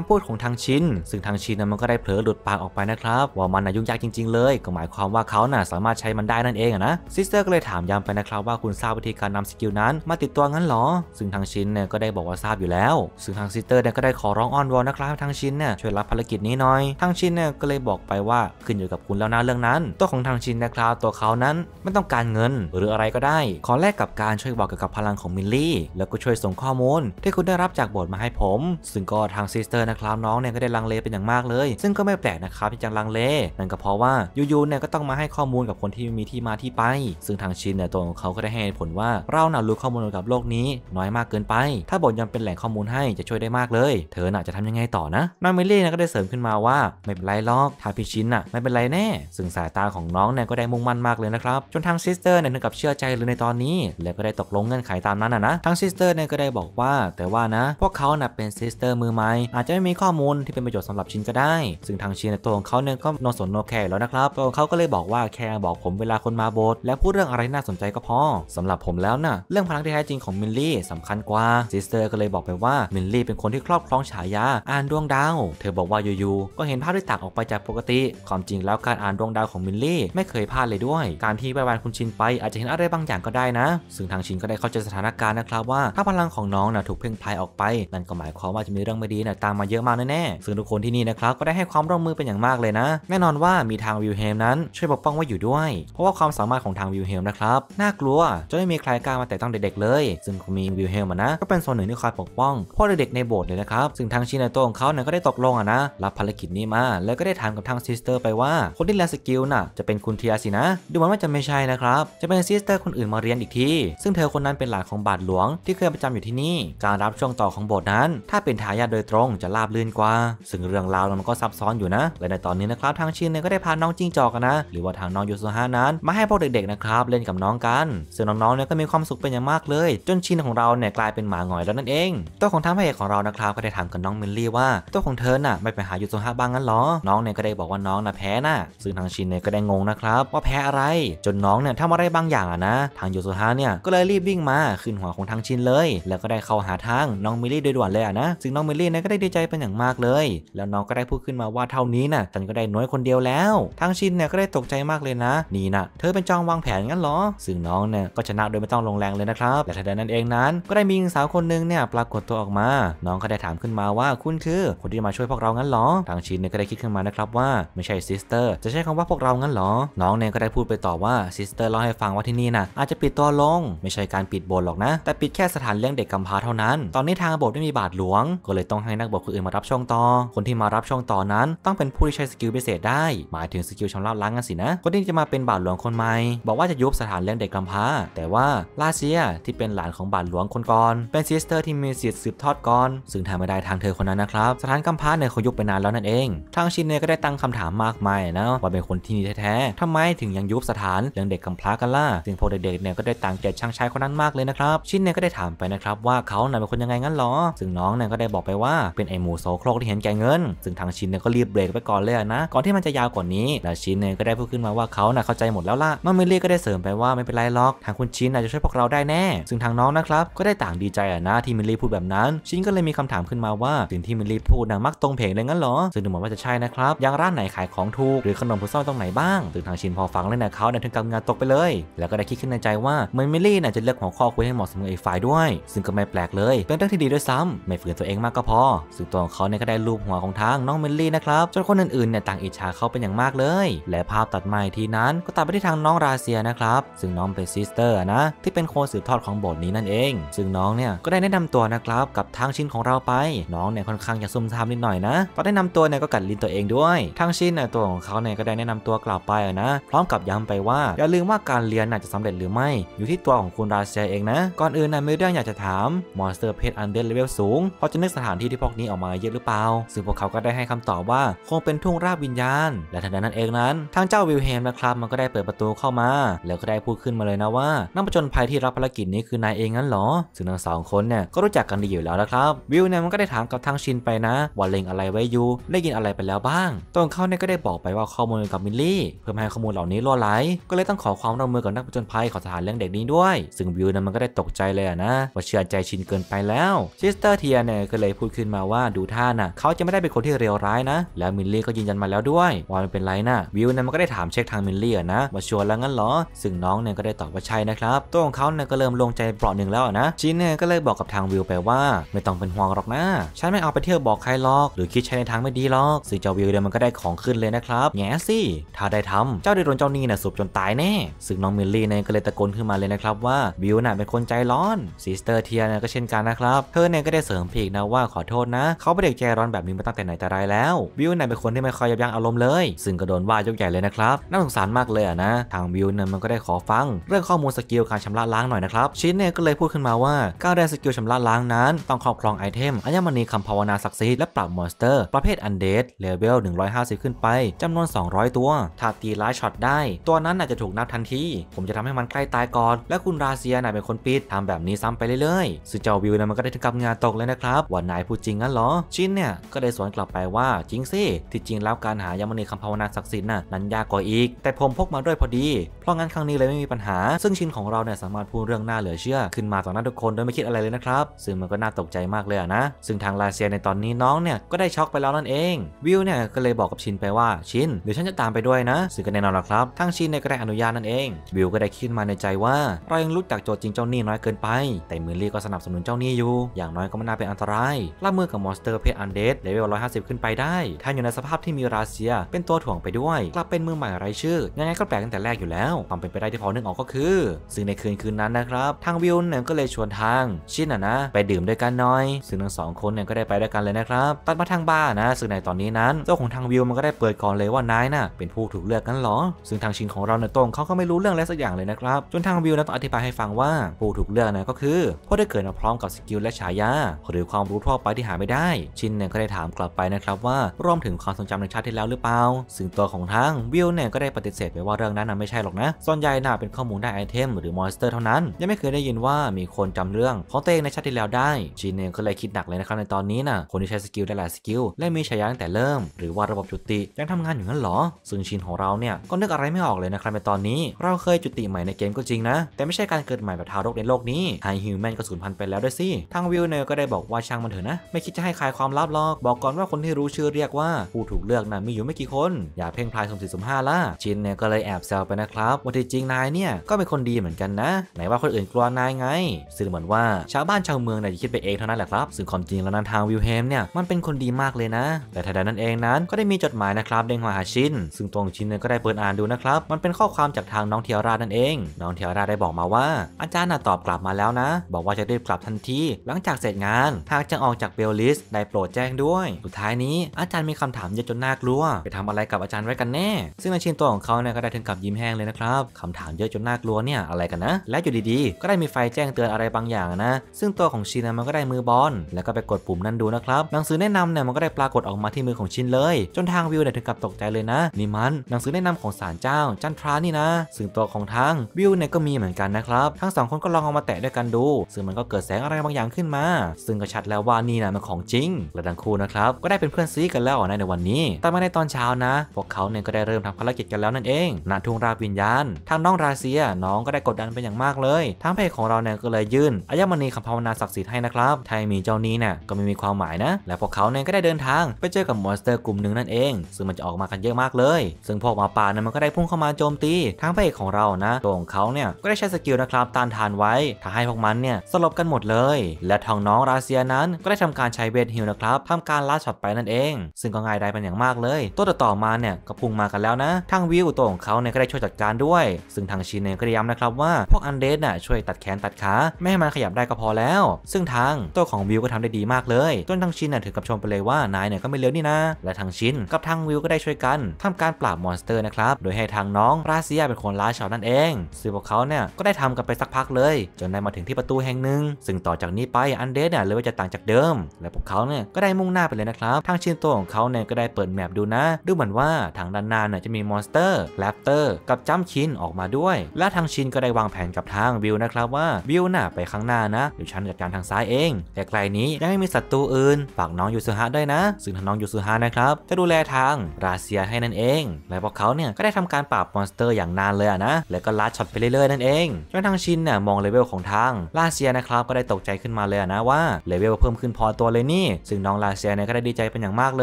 ำพูดของทางชินซึ่งทางชินมันก็ได้เผลอหลุดปากออกไปนะครับว่ามันน่ะยุ่งยากจริงๆเลยก็หมายความว่าเขาน่ะสามารถใช้มันได้นั่นเองนะซิสเตอร์ก็เลยถามย้ำไปนะครับว่าคุณทราบวิธีการนำสกิลนั้นมาติดตัวงั้นหรอซึ่งทางชินเนี่ยก็ได้บอกว่าทราบอยู่แล้วซึ่งทางซิสเตอร์เนี่ยก็ได้ขอร้องอ้อนวอนนะครับทางชินเนี่ยช่วยรับภารกิจนี้หน่อยทางชินเนี่ยก็เลยบอกไปว่าขึ้นอยู่กับคุณแล้วนะเรื่องนั้นตัวของทางชินนะครับตัวเขานั้นไม่ต้องการเงินหรืออะไรก็ได้ขอแลกกับการช่วยบอกเกี่ยวกับพลังของมิลลี่แล้วก็ช่วยส่งข้อมูลที่คุณได้รับจากบทมาให้ผมซึ่งก็ทางซิสเตอร์นะครับน้องเนี่ยก็ได้ลังเลเป็นอย่างมากเลยซึ่งก็ไม่แปลกนะครับที่จะลังเลนั่นก็เพราะว่ายูเนี่ยก็ต้องมาให้ข้อมูลกับคนที่มีที่มาที่ไปซึ่งทางชินเนี่ยตัวของเขาก็ได้ให้ผลว่าเราน่ะรู้ข้อมูลเกี่ยวกับโลกนี้น้อยมากเกินไปถ้าบทยังเป็นแหล่งข้อมูลให้จะช่วยได้มากเลยเธอน่ะจะทำยังไงต่อนะน้องมิลลี่เนี่ยก็ได้เสริมขึ้นมาว่าไม่เป็นไรหรอกถ้าพี่ชินน่ะไม่เป็นไรแน่ซึ่งสายตาของน้องเนี่ยก็ได้มุ่งมั่นมากเลยนะครับจนทางซิสเตอร์เนี่ยถึงกับเชื่อใจเลยในตอนนี้แล้วก็ได้ตกลงเงื่อนไขตามนั้นนะทางซิสเตอร์เนี่ยก็ได้บอกว่าแต่ว่านะพวกเขาน่ะเป็นซิสเตอร์มือใหม่อาจจะไม่มีข้อมูลที่เป็นประโยชน์สำหรับชินก็ได้ซึ่งทางชินตัวของเขาเนี่ยก็โนสนโนแคร์แล้วนะครับตัวของเขาก็เลยบอกว่าแคร์บอกผมเวลาคนมาโบสถ์และพูดเรื่องอะไรน่าสนใจก็พอสำหรับผมแล้วน่ะเรื่องพลังที่แท้จริงของมิลลี่สำคัญกว่าซิสเตอร์ก็เลยบอกไปว่ามิลลี่เป็นคนที่ครอบครองฉายาอ่านดวงดาวเธอบอกว่าอยู่ๆก็เห็นภาพที่ต่างออกไปจากปกติความจริงแล้วการอ่านดวงดาวของมิลลี่ไม่เคยพลาดเลยด้วยการที่ไปวานคุณชินไปอาจจะเห็นอะไรบางอย่างก็ได้นะซึ่งทางชินก็ได้เข้าใจสถานการณ์นะครับว่าถ้าพลังของน้องนะถูกเพ่งพายออกไปนั่นก็หมายความว่าจะมีเรื่องไม่ดีนะตามมาเยอะมากแน่ๆซึ่งทุกคนที่นี่นะครับก็ได้ให้ความร่วมมือเป็นอย่างมากเลยนะแน่นอนว่ามีทางวิลเฮมนั้นช่วยปกป้องไว้อยู่ด้วยเพราะว่าความสามารถของทางวิลเฮมนะครับน่ากลัวจะไม่มีใครกล้ามาแตะต้องเด็กๆเลยซึ่งมีวิลเฮมนะก็เป็นส่วนหนึ่งที่คอยปกป้องพวกเด็กในโบสถ์เลยนะครับซึ่งทางชินตัวของเขาเนี่ยก็ได้ตกลงนะรับภารกิจนี้มาแล้วก็ได้ถามกับทางซิสเตอร์ไปว่าคนที่เรียนสกิลน่ะจะเป็นคุณเทียสินะดูเหมือนว่าจะไม่ใช่นะครับจะเป็นซิสเตอร์คนอื่นมาเรียนอีกทีซึ่งเธอคนนั้นเป็นหลานของบาทหลวงที่เคยประจำอยู่ที่นี่การรับช่วงต่อของโบสถ์นั้นถ้าเป็นทายาทโดยตรงจะราบลื่นกว่าซึ่งเรื่องราวมันก็ซับซ้อนอยู่นะและในตอนนี้นะครับทางชินเนี่ยก็ได้พาน้องจิ้งจอกนะหรือว่าทางน้องยูซุฮานั้นมาให้พวกเด็กๆนะครับเล่นกับน้องกันซึ่งน้องๆเนี่ยก็มีความสุขเป็นอย่างมากเลยจนชินของเราเนี่ยกลายเป็นหมาหงอยแล้วนั่นเองตัวของทางพระเอกของเรานะครับก็ได้ถามกับน้องมิลลี่ว่าตัวของเธอน่ะไม่ไปหายูซุฮาบ้างงั้นหรอน้องเนี่ยก็ได้บอกว่าน้องน่ะแพ้น่ะซึ่งทางชินเนี่ยก็ได้งงนะครับว่าแพ้อะไรจนน้องเนี่ยทำอะไรบางอย่างนะทางยูซุฮาเนี่ยก็เลยรีบวิ่งมาขึ้นหัวของทางชินเลยแล้วก็ได้เข้าหาทางน้องมิลลี่โดยด่วนเลยนะซึ่งน้องมิลลี่เนี่ยก็ได้ดีใจเป็นอย่างมากเลยแล้วน้องก็ได้พูดขึ้นมาว่าเท่านี้น่ะฉันก็ได้น้อยคนเดียวแล้วทางชินเนี่ยก็ได้ตกใจมากเลยนะนี่น่ะเธอเป็นจองวางแผนงั้นหรอซึ่งน้องเนี่ยก็ชนะโดยไม่ต้องลงแรงเลยนะครับแต่ทันใดนั้นเองนั้นก็ได้มีหญิงสาวคนนึงเนี่ยปรากฏตัวออกมาน้องก็ได้ถามขึ้นมาว่าคุณคือคนที่มาช่วยพวก เรางั้นหรอทางชินเนี่ยก็ได้คิดขึ้นมานะครับว่าไม่ใช่ซิสเตอร์จะใช้คำว่าพวกเรางั้นหรอน้องเนี่ยก็ได้พูดไปต่อว่าซิสเตอร์เล่าให้ฟังว่าที่นี่นะอาจจะปิดตัวลงไม่ใช่การปิดโบสถ์หรอกนะแต่ปิดแค่สถานเลี้ยงเด็กกำพร้าเท่านั้นตอนนี้ทางโบสถ์ไม่มีบาทหลวงก็เลยต้องให้นักบวชคนอื่นมารับช่องต่อคนที่มารับช่องต่อนั้นต้องเป็นผู้ที่ใช้สกิลพิเศษได้หมายถึงสกิลชำระล้างกันสินะคนที่จะมาเป็นบาทหลวงคนใหม่บอกว่าจะยุบสถานเลี้ยงเด็กกำพร้าแต่ว่าลาเซียที่เป็นหลานของบาทหลวงคนก่อนเป็นซิสเตอร์ที่มีสิทธิ์สืบทอดก่อนซึ่งทำไม่ได้ทางเธอคนนั้นนะครับสถานกำพร้าเนี่ยเขายุบไปนานแล้วนั่นเองทางชินเนี่ยก็ได้ตั้งคำถามมากมายนะว่าเป็นคนที่นี่แท้ๆทำไมถึงยังยุบสถานเลี้ยงเด็กกำพร้ากันล่ะซึ่งพวกเด็กๆเนี่ยก็ได้ต่างใจช่างชายคนนั้นมากเลยนะครับชินเนี่ยก็ได้ถามไปนะครับว่าเขาเป็นคนยังไงงั้นหรอซึ่งน้องเนี่ยก็ได้บอกไปว่าเป็นไอหมูโสโครกที่เห็นแก่เงินซึ่งทางชินเนี่ยก็รีบเบรกไปก่อนเลยนะก่อนที่มันจะยาวกว่านี้และชินเนี่ยก็ได้พูดขึ้นมาว่าเขาเข้าใจหมดแล้วล่ะมัมมิลี่ก็ได้เสริมไปว่าไม่เป็นไรหรอกทางคุณชินอาจจะช่วยพวกเราได้แน่ซึ่งทางน้องนะครับก็ได้ต่างดีใจนะที่มิลี่พูดแบบนั้นชินก็เลยมีคำถามขึ้นมาว่าสิ่งที่มิลี่พูดมักตรงเพลงเลยงั้นหรอซึ่งดูเหมือนว่าจะใช่นะครับอย่างร้านไหนขายของถูกหรือขนมผู้ซ่อนตรงไหนบ้างซึ่งทางชินพอฟังเลยนะเขาถึงกับงานตกไปเลยแล้วก็ได้คิดขึ้นในใจว่าเหมือนมิลี่จะเลือกหัวข้อคุยให้เหมาะสมกับไอ้ฝ่ายด้วยซึ่งก็ไม่แปลกเลยเป็นเรื่องที่ดีด้วยซ้ำไม่ฝืนตัวเองมากก็พอซึ่งตัวของเขาเนี่ยก็ได้ลูบหัวของทางน้องมิลี่นะครับจนคนอื่นๆเนี่ยต่างอิจฉาเขาเป็นอย่างมากเลยและภาพตัดมาอีกทีนั้นก็ตัดไปที่ทางน้องราเซียนะครับซึ่งน้องเป็นซิสเตอร์นะที่เป็นคนสืบทอดของโบสถ์นี้นั่นเองซึ่งน้องเนี่ยก็ได้แนะนำตัวนะครับกับทางชินของเราไปน้องเนี่ยค่อนข้างจะซุ่มซ่ามนิดหน่อยนะตอนได้นำตัวเนี่ยก็กัดลิ้นตัวเองด้วยทางชินเนี่ยตัวของเขาเนี่ยก็ได้แนะนำตัวกล่าวไปนะพร้อมกับย้ำไปว่าอย่าลืมว่าการเรียนจะสำเร็จหรือไม่อยู่ที่ตัวของคุณราเซียเองนะก่อนอื่นนะมีเรื่องอยากจะถามมอนสเตอร์เพจอันเดอร์เลเวลสูงพอจะนึกสถานที่ที่พวกนี้ออกมาเยอะหรือเปล่าซึ่งพวกเขาก็ได้ให้คำตอบว่าคงเป็นทุ่งราบวิญญาณและทันใดนั้นเองนั้นทางเจ้าวิลเฮมนะครับมันก็ได้เปิดประตูเข้ามาแล้วก็ได้พูดขึ้นมาเลยนะว่านักผจญภัยที่รับภารกิจนี้คือนายเองงั้นหรอซึ่งทั้งสองคนเนี่ยก็รู้จักกันดีอยู่แล้วนะครับวิลเนี่ยมันก็ได้ถามกับทางชินไปนะว่าเล็งอะไรไว้อยู่ได้ยินอะไรไปแล้วบ้างตัวของเขาเนี่ยก็ได้บอกไปว่าข้อมูลกับมิลลี่เพื่อให้ข้อมูลเหล่านี้ล่อไหลก็เลยต้องขอความร่วมมือกับนักผจญภัยของสถานเลี้ยงเด็กนี้ด้วยซึ่งวิลเนี่ยมันก็ได้ตกใจเลยนะว่าเชื่อใจชินเกินไปแล้วซิสเตอร์เทียเนี่ยก็เลยพูดขึ้นมาว่าดูท่าน่ะเขาจะไม่ได้เป็นคนที่เลวร้ายนะแล้วมิลลี่ก็ยืนยันมาแล้วด้วยว่ามันเป็นไรนะวิลเนี่ยมันก็ได้ถามเช็คทางมิลลี่นะว่าชัวร์แล้วงั้นเหรอซึ่งน้องเนี่ยก็ได้ตอบว่าใช่นะครับตัวของเขาเนี่ยก็เริ่มลงใจเปราะหนึ่งแล้วนะชินเนี่ยก็เลยบอกกับทางวิลไปว่าไม่ต้องเป็นห่วงหรอกนะฉันไม่เอาไปเที่ยวบอกใครหรอกหรือคิดใช้ในทางไม่ดีหรอกซึ่งเจ้าวิลเนี่ยมันก็ได้ของขึ้นเลยนะครับแง่สิถ้าได้ทำเจ้าได้โดนเจ้านี่นะสูบจนตายแน่ซึ่งน้องมิลลี่เนี่ยก็เลยตะโกนขึ้นมาเลยนะครับว่าวิลเนี่ยเป็นคนใจร้อนซิสเตอร์เทียเนี่ยก็เช่นกันนะครับเธอเนี่ยก็ได้เสริมพีกนะว่าขอโทษนะเขาเป็นเด็กใจร้อนแบบนี้มาตั้งแต่ไหนแต่ไรแล้ววิลเนี่ยเป็นคนที่ไม่คอยยับยั้งอารมณ์เลยซึ่งก็โดนว่ายกใหญ่เลยนะครับน่าสงสารมากเลยนะทางวิลเนี่ยมันก็ได้ขอฟังเรื่องข้อมูลสกิลการชำระล้างหน่อยนะครับชินเนี่ยก็เลยพูดขึ้นมาว่าการได้สกิลชำระล้างนั้นต้องครอบครองไอเทมอัญมณีคำภาวนาศักดิ์สิทธิ์และปราบมอนสเตอร์ประเภทอันเดดเลเวล150ขึ้นไปจำนวน200ตัวถ้าตีร้ายช็อตได้ตัวนั้นอาจจะถูกนับทันทีผมจะทำให้มันใกล้ตายก่อนและคุณราเซียนายเป็นคนปิดทำแบบนี้ซ้ำไปเรื่อยๆซึ่งเจ้าวิลเนี่ยมันก็ได้ถึงกับงานตกเลยนะครับว่านายพูดจริงงั้นเหรอชินเนี่ยก็ได้สวนกลับไปว่าจริงสิที่จริงแล้วการหาอัญมณีคำภาวนาศักดิ์สิทธิ์นั้นยากกว่าอีกแต่ผมพกมาด้วยพอดีเพราะงั้นครั้งนี้เลยไม่มีปัญหาซึ่งชินของเราเนี่ยสามารถพูดเรื่องน่าเหลือเชื่อขึ้นมาต่อหน้าทุกคนโดยไม่คิดอะไรเลยนะครับซึ่งมันก็น่าตกใจมากเลยนะซึ่งทางลาเซียในตอนนี้น้องเนี่ยก็ได้ช็อกไปแล้วนั่นเองวิลเนี่ยก็เลยบอกกับชินไปว่าชินเดี๋ยวฉันจะตามไปด้วยนะซึ่งก็แน่นอนแล้วครับทั้งชินเนี่ยก็ได้อนุญาตนั่นเองวิลก็ได้คิดมาในใจว่าเรายังรู้จักโจทย์จริงเจ้านี่น้อยเกินไปแต่มิลลี่ก็สนับสนุนเจ้านี่อยู่อย่างน้อยก็ไม่น่าเป็นอันตรายรับมือกับมอนสเตอร์เพศอันเดดเลเวล150ขึ้นไปได้ถ้าอยู่ในสภาพที่มีราเซียเป็นตัวถ่วงไปด้วยกลับเป็นมือใหม่ไร้ชื่อยังไงก็แปลกตั้งแต่แรกอยู่แล้วความเป็นไปได้ที่พอนึกออกก็คือซึ่งในคืนนั้นนะครับทางวิลเนี่ยก็เลยชวนทางชินนะไปดื่มด้วยกันหน่อยซึ่งทั้งสองคนเนี่ยก็ได้ไปด้วยกันเลยนะครับตัดมาทางบ้านนะซึ่งในตอนนี้นั้นเจ้าของทางวิลมันก็ได้เปิดก่อนเลยว่านายน่ะเป็นผู้ถูกเลือกกันหรอซึ่งทางชินของเราเนี่ยตรงเขาก็ไม่รู้เรื่องอะไรสักอย่างเลยนะครับจนทางวิลต้องอธิบายให้ฟังว่าผู้ถูกเลือกนะก็คือผู้ได้เกิดมาพร้อมกับสกิลและฉายาหรือความรู้ทั่วไปที่หาไม่ได้ชินเนี่ยก็ได้ถามกลับไปนะครับว่ารวมถึงความทรงจำในชาติที่แล้วหรือเปล่าซึ่งตัวของทางวิลเนี่ยก็ได้ปฏิเสธไปว่าเรื่องนั้นไม่ใช่หรอกนะส่วนใหญ่น่ะเป็นข้อมูลได้ไอเทมหรือมอนสเตอร์เท่านั้นยังไม่เคยได้ยินว่ามีคนจำเรื่องของตัวเองในชาติที่แล้วได้ชินเนี่ยก็เลยคิดหนักเลยนะครับในตอนนี้นะคนที่ใช้สกิลหลายสกิลและมีฉายาตั้งแต่เริ่มหรือว่าระบบจุติยังทำงานอยู่งั้นหรอซึ่งชินของเราเนี่ยก็นึกอะไรไม่ออกเลยนะครับในตอนนี้เราเคยจุติใหม่ในเกมก็จริงนะแต่ไม่ใช่การเกิดใหม่แบบทารกในโลกนี้ไฮฮิวแมนก็สูญพันธุ์ไปแล้วด้วยสิทางวิลเนี่ยก็ได้บอกว่าช่างมันเถอะนะไม่คิดจะให้คลายความลับหรอกบอกก่อนว่าคนที่รู้ชื่อเรียกว่าผู้ถูกเลือกนะมีอยู่ไม่กี่คนอย่าเพ่งพลายสมศรีสมห้าล่ะชินเนี่ยก็เลยแอบแซวไปนะครับว่าที่จริงนายเนี่ยก็เป็นคนดีเหมือนกันนะไหนว่าคนอื่นกลัวนายไงซึ่งเหมือนว่าชาวบ้านชาวเมืองเนี่ยจะคิดไปเองเท่านั้นแหละครับซึ่งความจริงแล้วนั้นทางวิลเฮมเนี่ยมันเป็นคนดี มากเลยนะแต่ทันใดนั้นเองนั้นก็ได้มีจดหมายนะครับเด้งมาหาชินซึ่งตัวของชินเนี่ยก็ได้เปิดอ่านดูนะครับมันเป็นข้อความจากทางน้องเทียร่านั่นเองน้องเทียร่าได้บอกมาว่าอาจารย์น่ะตอบกลับมาแล้วนะบอกว่าจะรีบกลับทันทีหลังจากเสร็จงานหากจะออกจากเบลลิสได้โปรดแจ้งด้วยสุดท้ายนี้อาจารย์มีคำถามเยอะจนน่ากลัวไปทำอะไรกับอาจารย์ไว้กันแน่ซึ่งในชินตัวของเขาเนี่ยก็ได้ถึงกับยิ้มแห้งเลยนะครับคำถามเยอะจนน่ากลัวเนี่ยอะไรกันนะและอยู่ดีๆก็ได้มีไฟแจ้งเตือนอะไรบางอย่างนะซึ่งตัวของชินมันก็ได้มือบอลแล้วก็ไปกดปุ่มนั่นดูนะครับหนังสือแนะนำเนี่ยมันก็ได้ปรากฏออกมาที่มือของชินเลยจนทางวิวเนี่ยถึงกับตกใจเลยนะนี่มันหนังสือแนะนำของศาลเจ้าจันทรานี่นะซึ่งตัวของทางวิวเนี่ยก็มีเหมือนกันนะครับทั้งสองคนก็ลองเอามาแตะด้วยกันดูซึ่งมันก็เกิดแสงอะไรบางอย่างขึ้นมาซึ่งก็ชัดแล้วว่านี่นะมันของจริงและทั้งคู่นะครับก็ได้เป็นเพื่อนซีกันแล้วในวันนี้แต่มาในตอนเช้านะพวกเขาเนี่ยก็ได้เริ่มทำภารกิจกันแล้วนั่นเองณทุ่งราบวิญญาณทางน้องราเซียน้องก็ได้กดดันเป็นอย่างมากเลยทางเพจของเราเนี่ยก็เลยยื่นอัญมณีคำภาวนาศักดิ์สิทธิ์ให้นะครับไทยมีเจ้านี้เนี่ยก็ไม่มีความหมายนะและพวกเขาเนี่ยก็ได้เดินทางไปเจอกับมอนสเตอร์กลุ่มหนึ่งนั่นเองซึ่งมันจะออกมากันเยอะมากเลยซึ่งพวกหมาป่าเนี่ยมันก็ได้พุ่งเข้ามาโจมตีทางเพจของเรานะตัวของเขาเนี่ยก็ได้ใช้สกิลนะครับต้านทานไว้ทำให้พวกมันเนี่ยสลบกันหมดเลยและทางน้องราเซียนั้นก็ได้ทำการใช้เวทฮิลนะครับทำการล่าช็อตไปนั่นเองซึ่งก็ง่ายได้เป็นอย่างมากเลยตัวต่อมาเนี่ยก็พุ่งมากันแล้วนะทางวิวตัวของเขาเนี่ยก็ได้ช่วยจัดการด้วยซึ่งทางชินเนี่ยก็ได้ย้ำนะครับว่าพวกอันเดสน่ะช่วยตัดแขนตัดขาไม่ให้มันขยับได้ก็พอแล้วซึ่งทางตัวของวิวก็ทำได้ดีมากเลยจนทางชินน่ะถึงกับชมไปเลยว่านายเนี่ยก็ไม่เลี้ยวนี่นะและทางชินกับทางวิวก็ได้ช่วยกันทำการปราบมอนสเตอร์นะครับโดยให้ทางน้องราเซียเป็นคนล้าเฉานั่นเองซึ่งพวกเขาเนี่ยก็ได้ทำกันไปสักพักเลยจนได้มาถึงที่ประตูแห่งหนึ่งซึ่งต่อจากนี้ไปอันเดสเนี่ยเลยว่าจะต่างจากเดิมและพวกเขาเนี่ยก็ได้มุ่งหน้าไปเลยนะครับทางชินตัวของเขาเนี่ยก็ได้เปิดแมปดูนะดูเหมือนว่าทางด้านหน้าจะมีมอนสเตอร์แรปเตอร์กับจัมชินออกมาด้วยและทางชินก็ได้วางแผนกับทางวิวนะครับว่าวิวน่ะไปข้างหน้านะเดี๋ยวฉันจัดการทางซ้ายเองแต่ไกลนี้ยังไม่มีศัตรูอื่นฝากน้องยูซุฮะด้วยนะซึ่งทางน้องยูซุฮะนะครับจะดูแลทางราเซียให้นั่นเองและพวกเขาเนี่ยก็ได้ทำการปราบมอนสเตอร์อย่างนานเลยนะแล้วก็ลัดช็อตไปเรื่อยๆนั่นเองจนทางชินน่ะมองเลเวลของทางราเซียนะครับก็ได้ตกใจขึ้นมาเลยนะว่าเลเวลเพิ่มขึ้นพอตัวเลยนี่ซึ่งน้องราเซียเนี่ยก็ได้ดีใจเป็นอย่างมากเ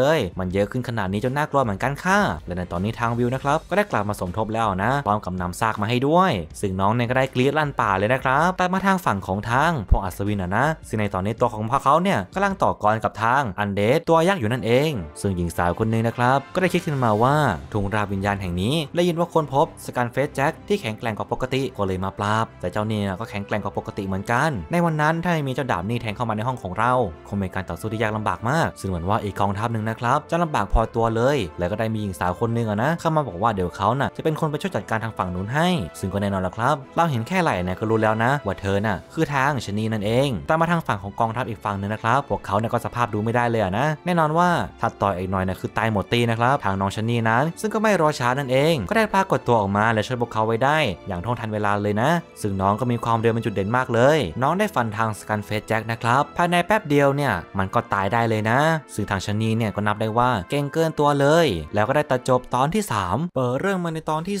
ลยมันเยอะขึ้นขนาดนี้จนน่ากลัวเหมือนกันค่ะและในตอนนี้ทางวิวนะครับก็ได้กลับมาสมทบแล้วนะพร้อมกับนำซากมาให้ด้วยซึ่งน้องเนี่ยก็ได้กรีดลั่นป่าเลยนะครับแต่มาทางฝั่งของทางพวกอัศวินนะซึ่งในตอนนี้ตัวของพวกเขาเนี่ยกำลังต่อกรกับทางอันเดสตัวยักษ์อยู่นั่นเองซึ่งหญิงสาวคนนึงนะครับก็ได้คิดขึ้นมาว่าทุ่งราบวิญญาณแห่งนี้ได้ยินว่าคนพบสการเฟสแจ็คที่แข็งแกร่งกว่าปกติก็เลยมาปราบแต่เจ้านี่ก็แข็งแกร่งกว่าปกติเหมือนกันในวันนั้นถ้ามีเจ้าดาบนี่แทงเข้ามาในห้องของเราคงเป็นการต่อสู้ที่ยากลำบากมากซึ่งเหมือนว่าอีกกองทัพหนึ่งนะครับจะลำบากพอตัวเลยแล้วก็ได้มีหญิงสาวคนนึงนะเข้ามาบอกว่าเดี๋ยวเขาน่ะจะเป็นคนไปช่วยจัดการทางฝั่งนู้นให้ซึ่งก็แน่นอนแล้วครับเราเห็นแค่ไหล่เนี่ยก็รู้แล้วนะว่าเธอน่ะคือทางชนีนั่นเองตามมาทางฝั่งของกองทัพอีกฝั่งนึงนะครับพวกเขาเนี่ยก็สภาพดูไม่ได้เลยนะแน่นอนว่าถ้าต่อยอีกหน่อยเนี่ยคือตายหมดตีนะครับทางน้องชนีนั้นซึ่งก็ไม่รอช้านั่นเองก็ได้พากดตัวออกมาและช่วยพวกเขาไว้ได้อย่างท่องทันเวลาเลยนะซึ่งน้องก็มีความเร็วเป็นจุดเด่นมากเลยน้องได้ฟันทางสกันเฟสแจ็คนะครับภายในแป๊บเดียวเนี่ยมันก็ตายได้เลยนะซึ่งทางชนีเนี่ยก็นับได้ว่าเก่งเกินตัวเลยแล้วก็ได้ตัดจบตอนที่3เปิดเรื่องมาในตอนที่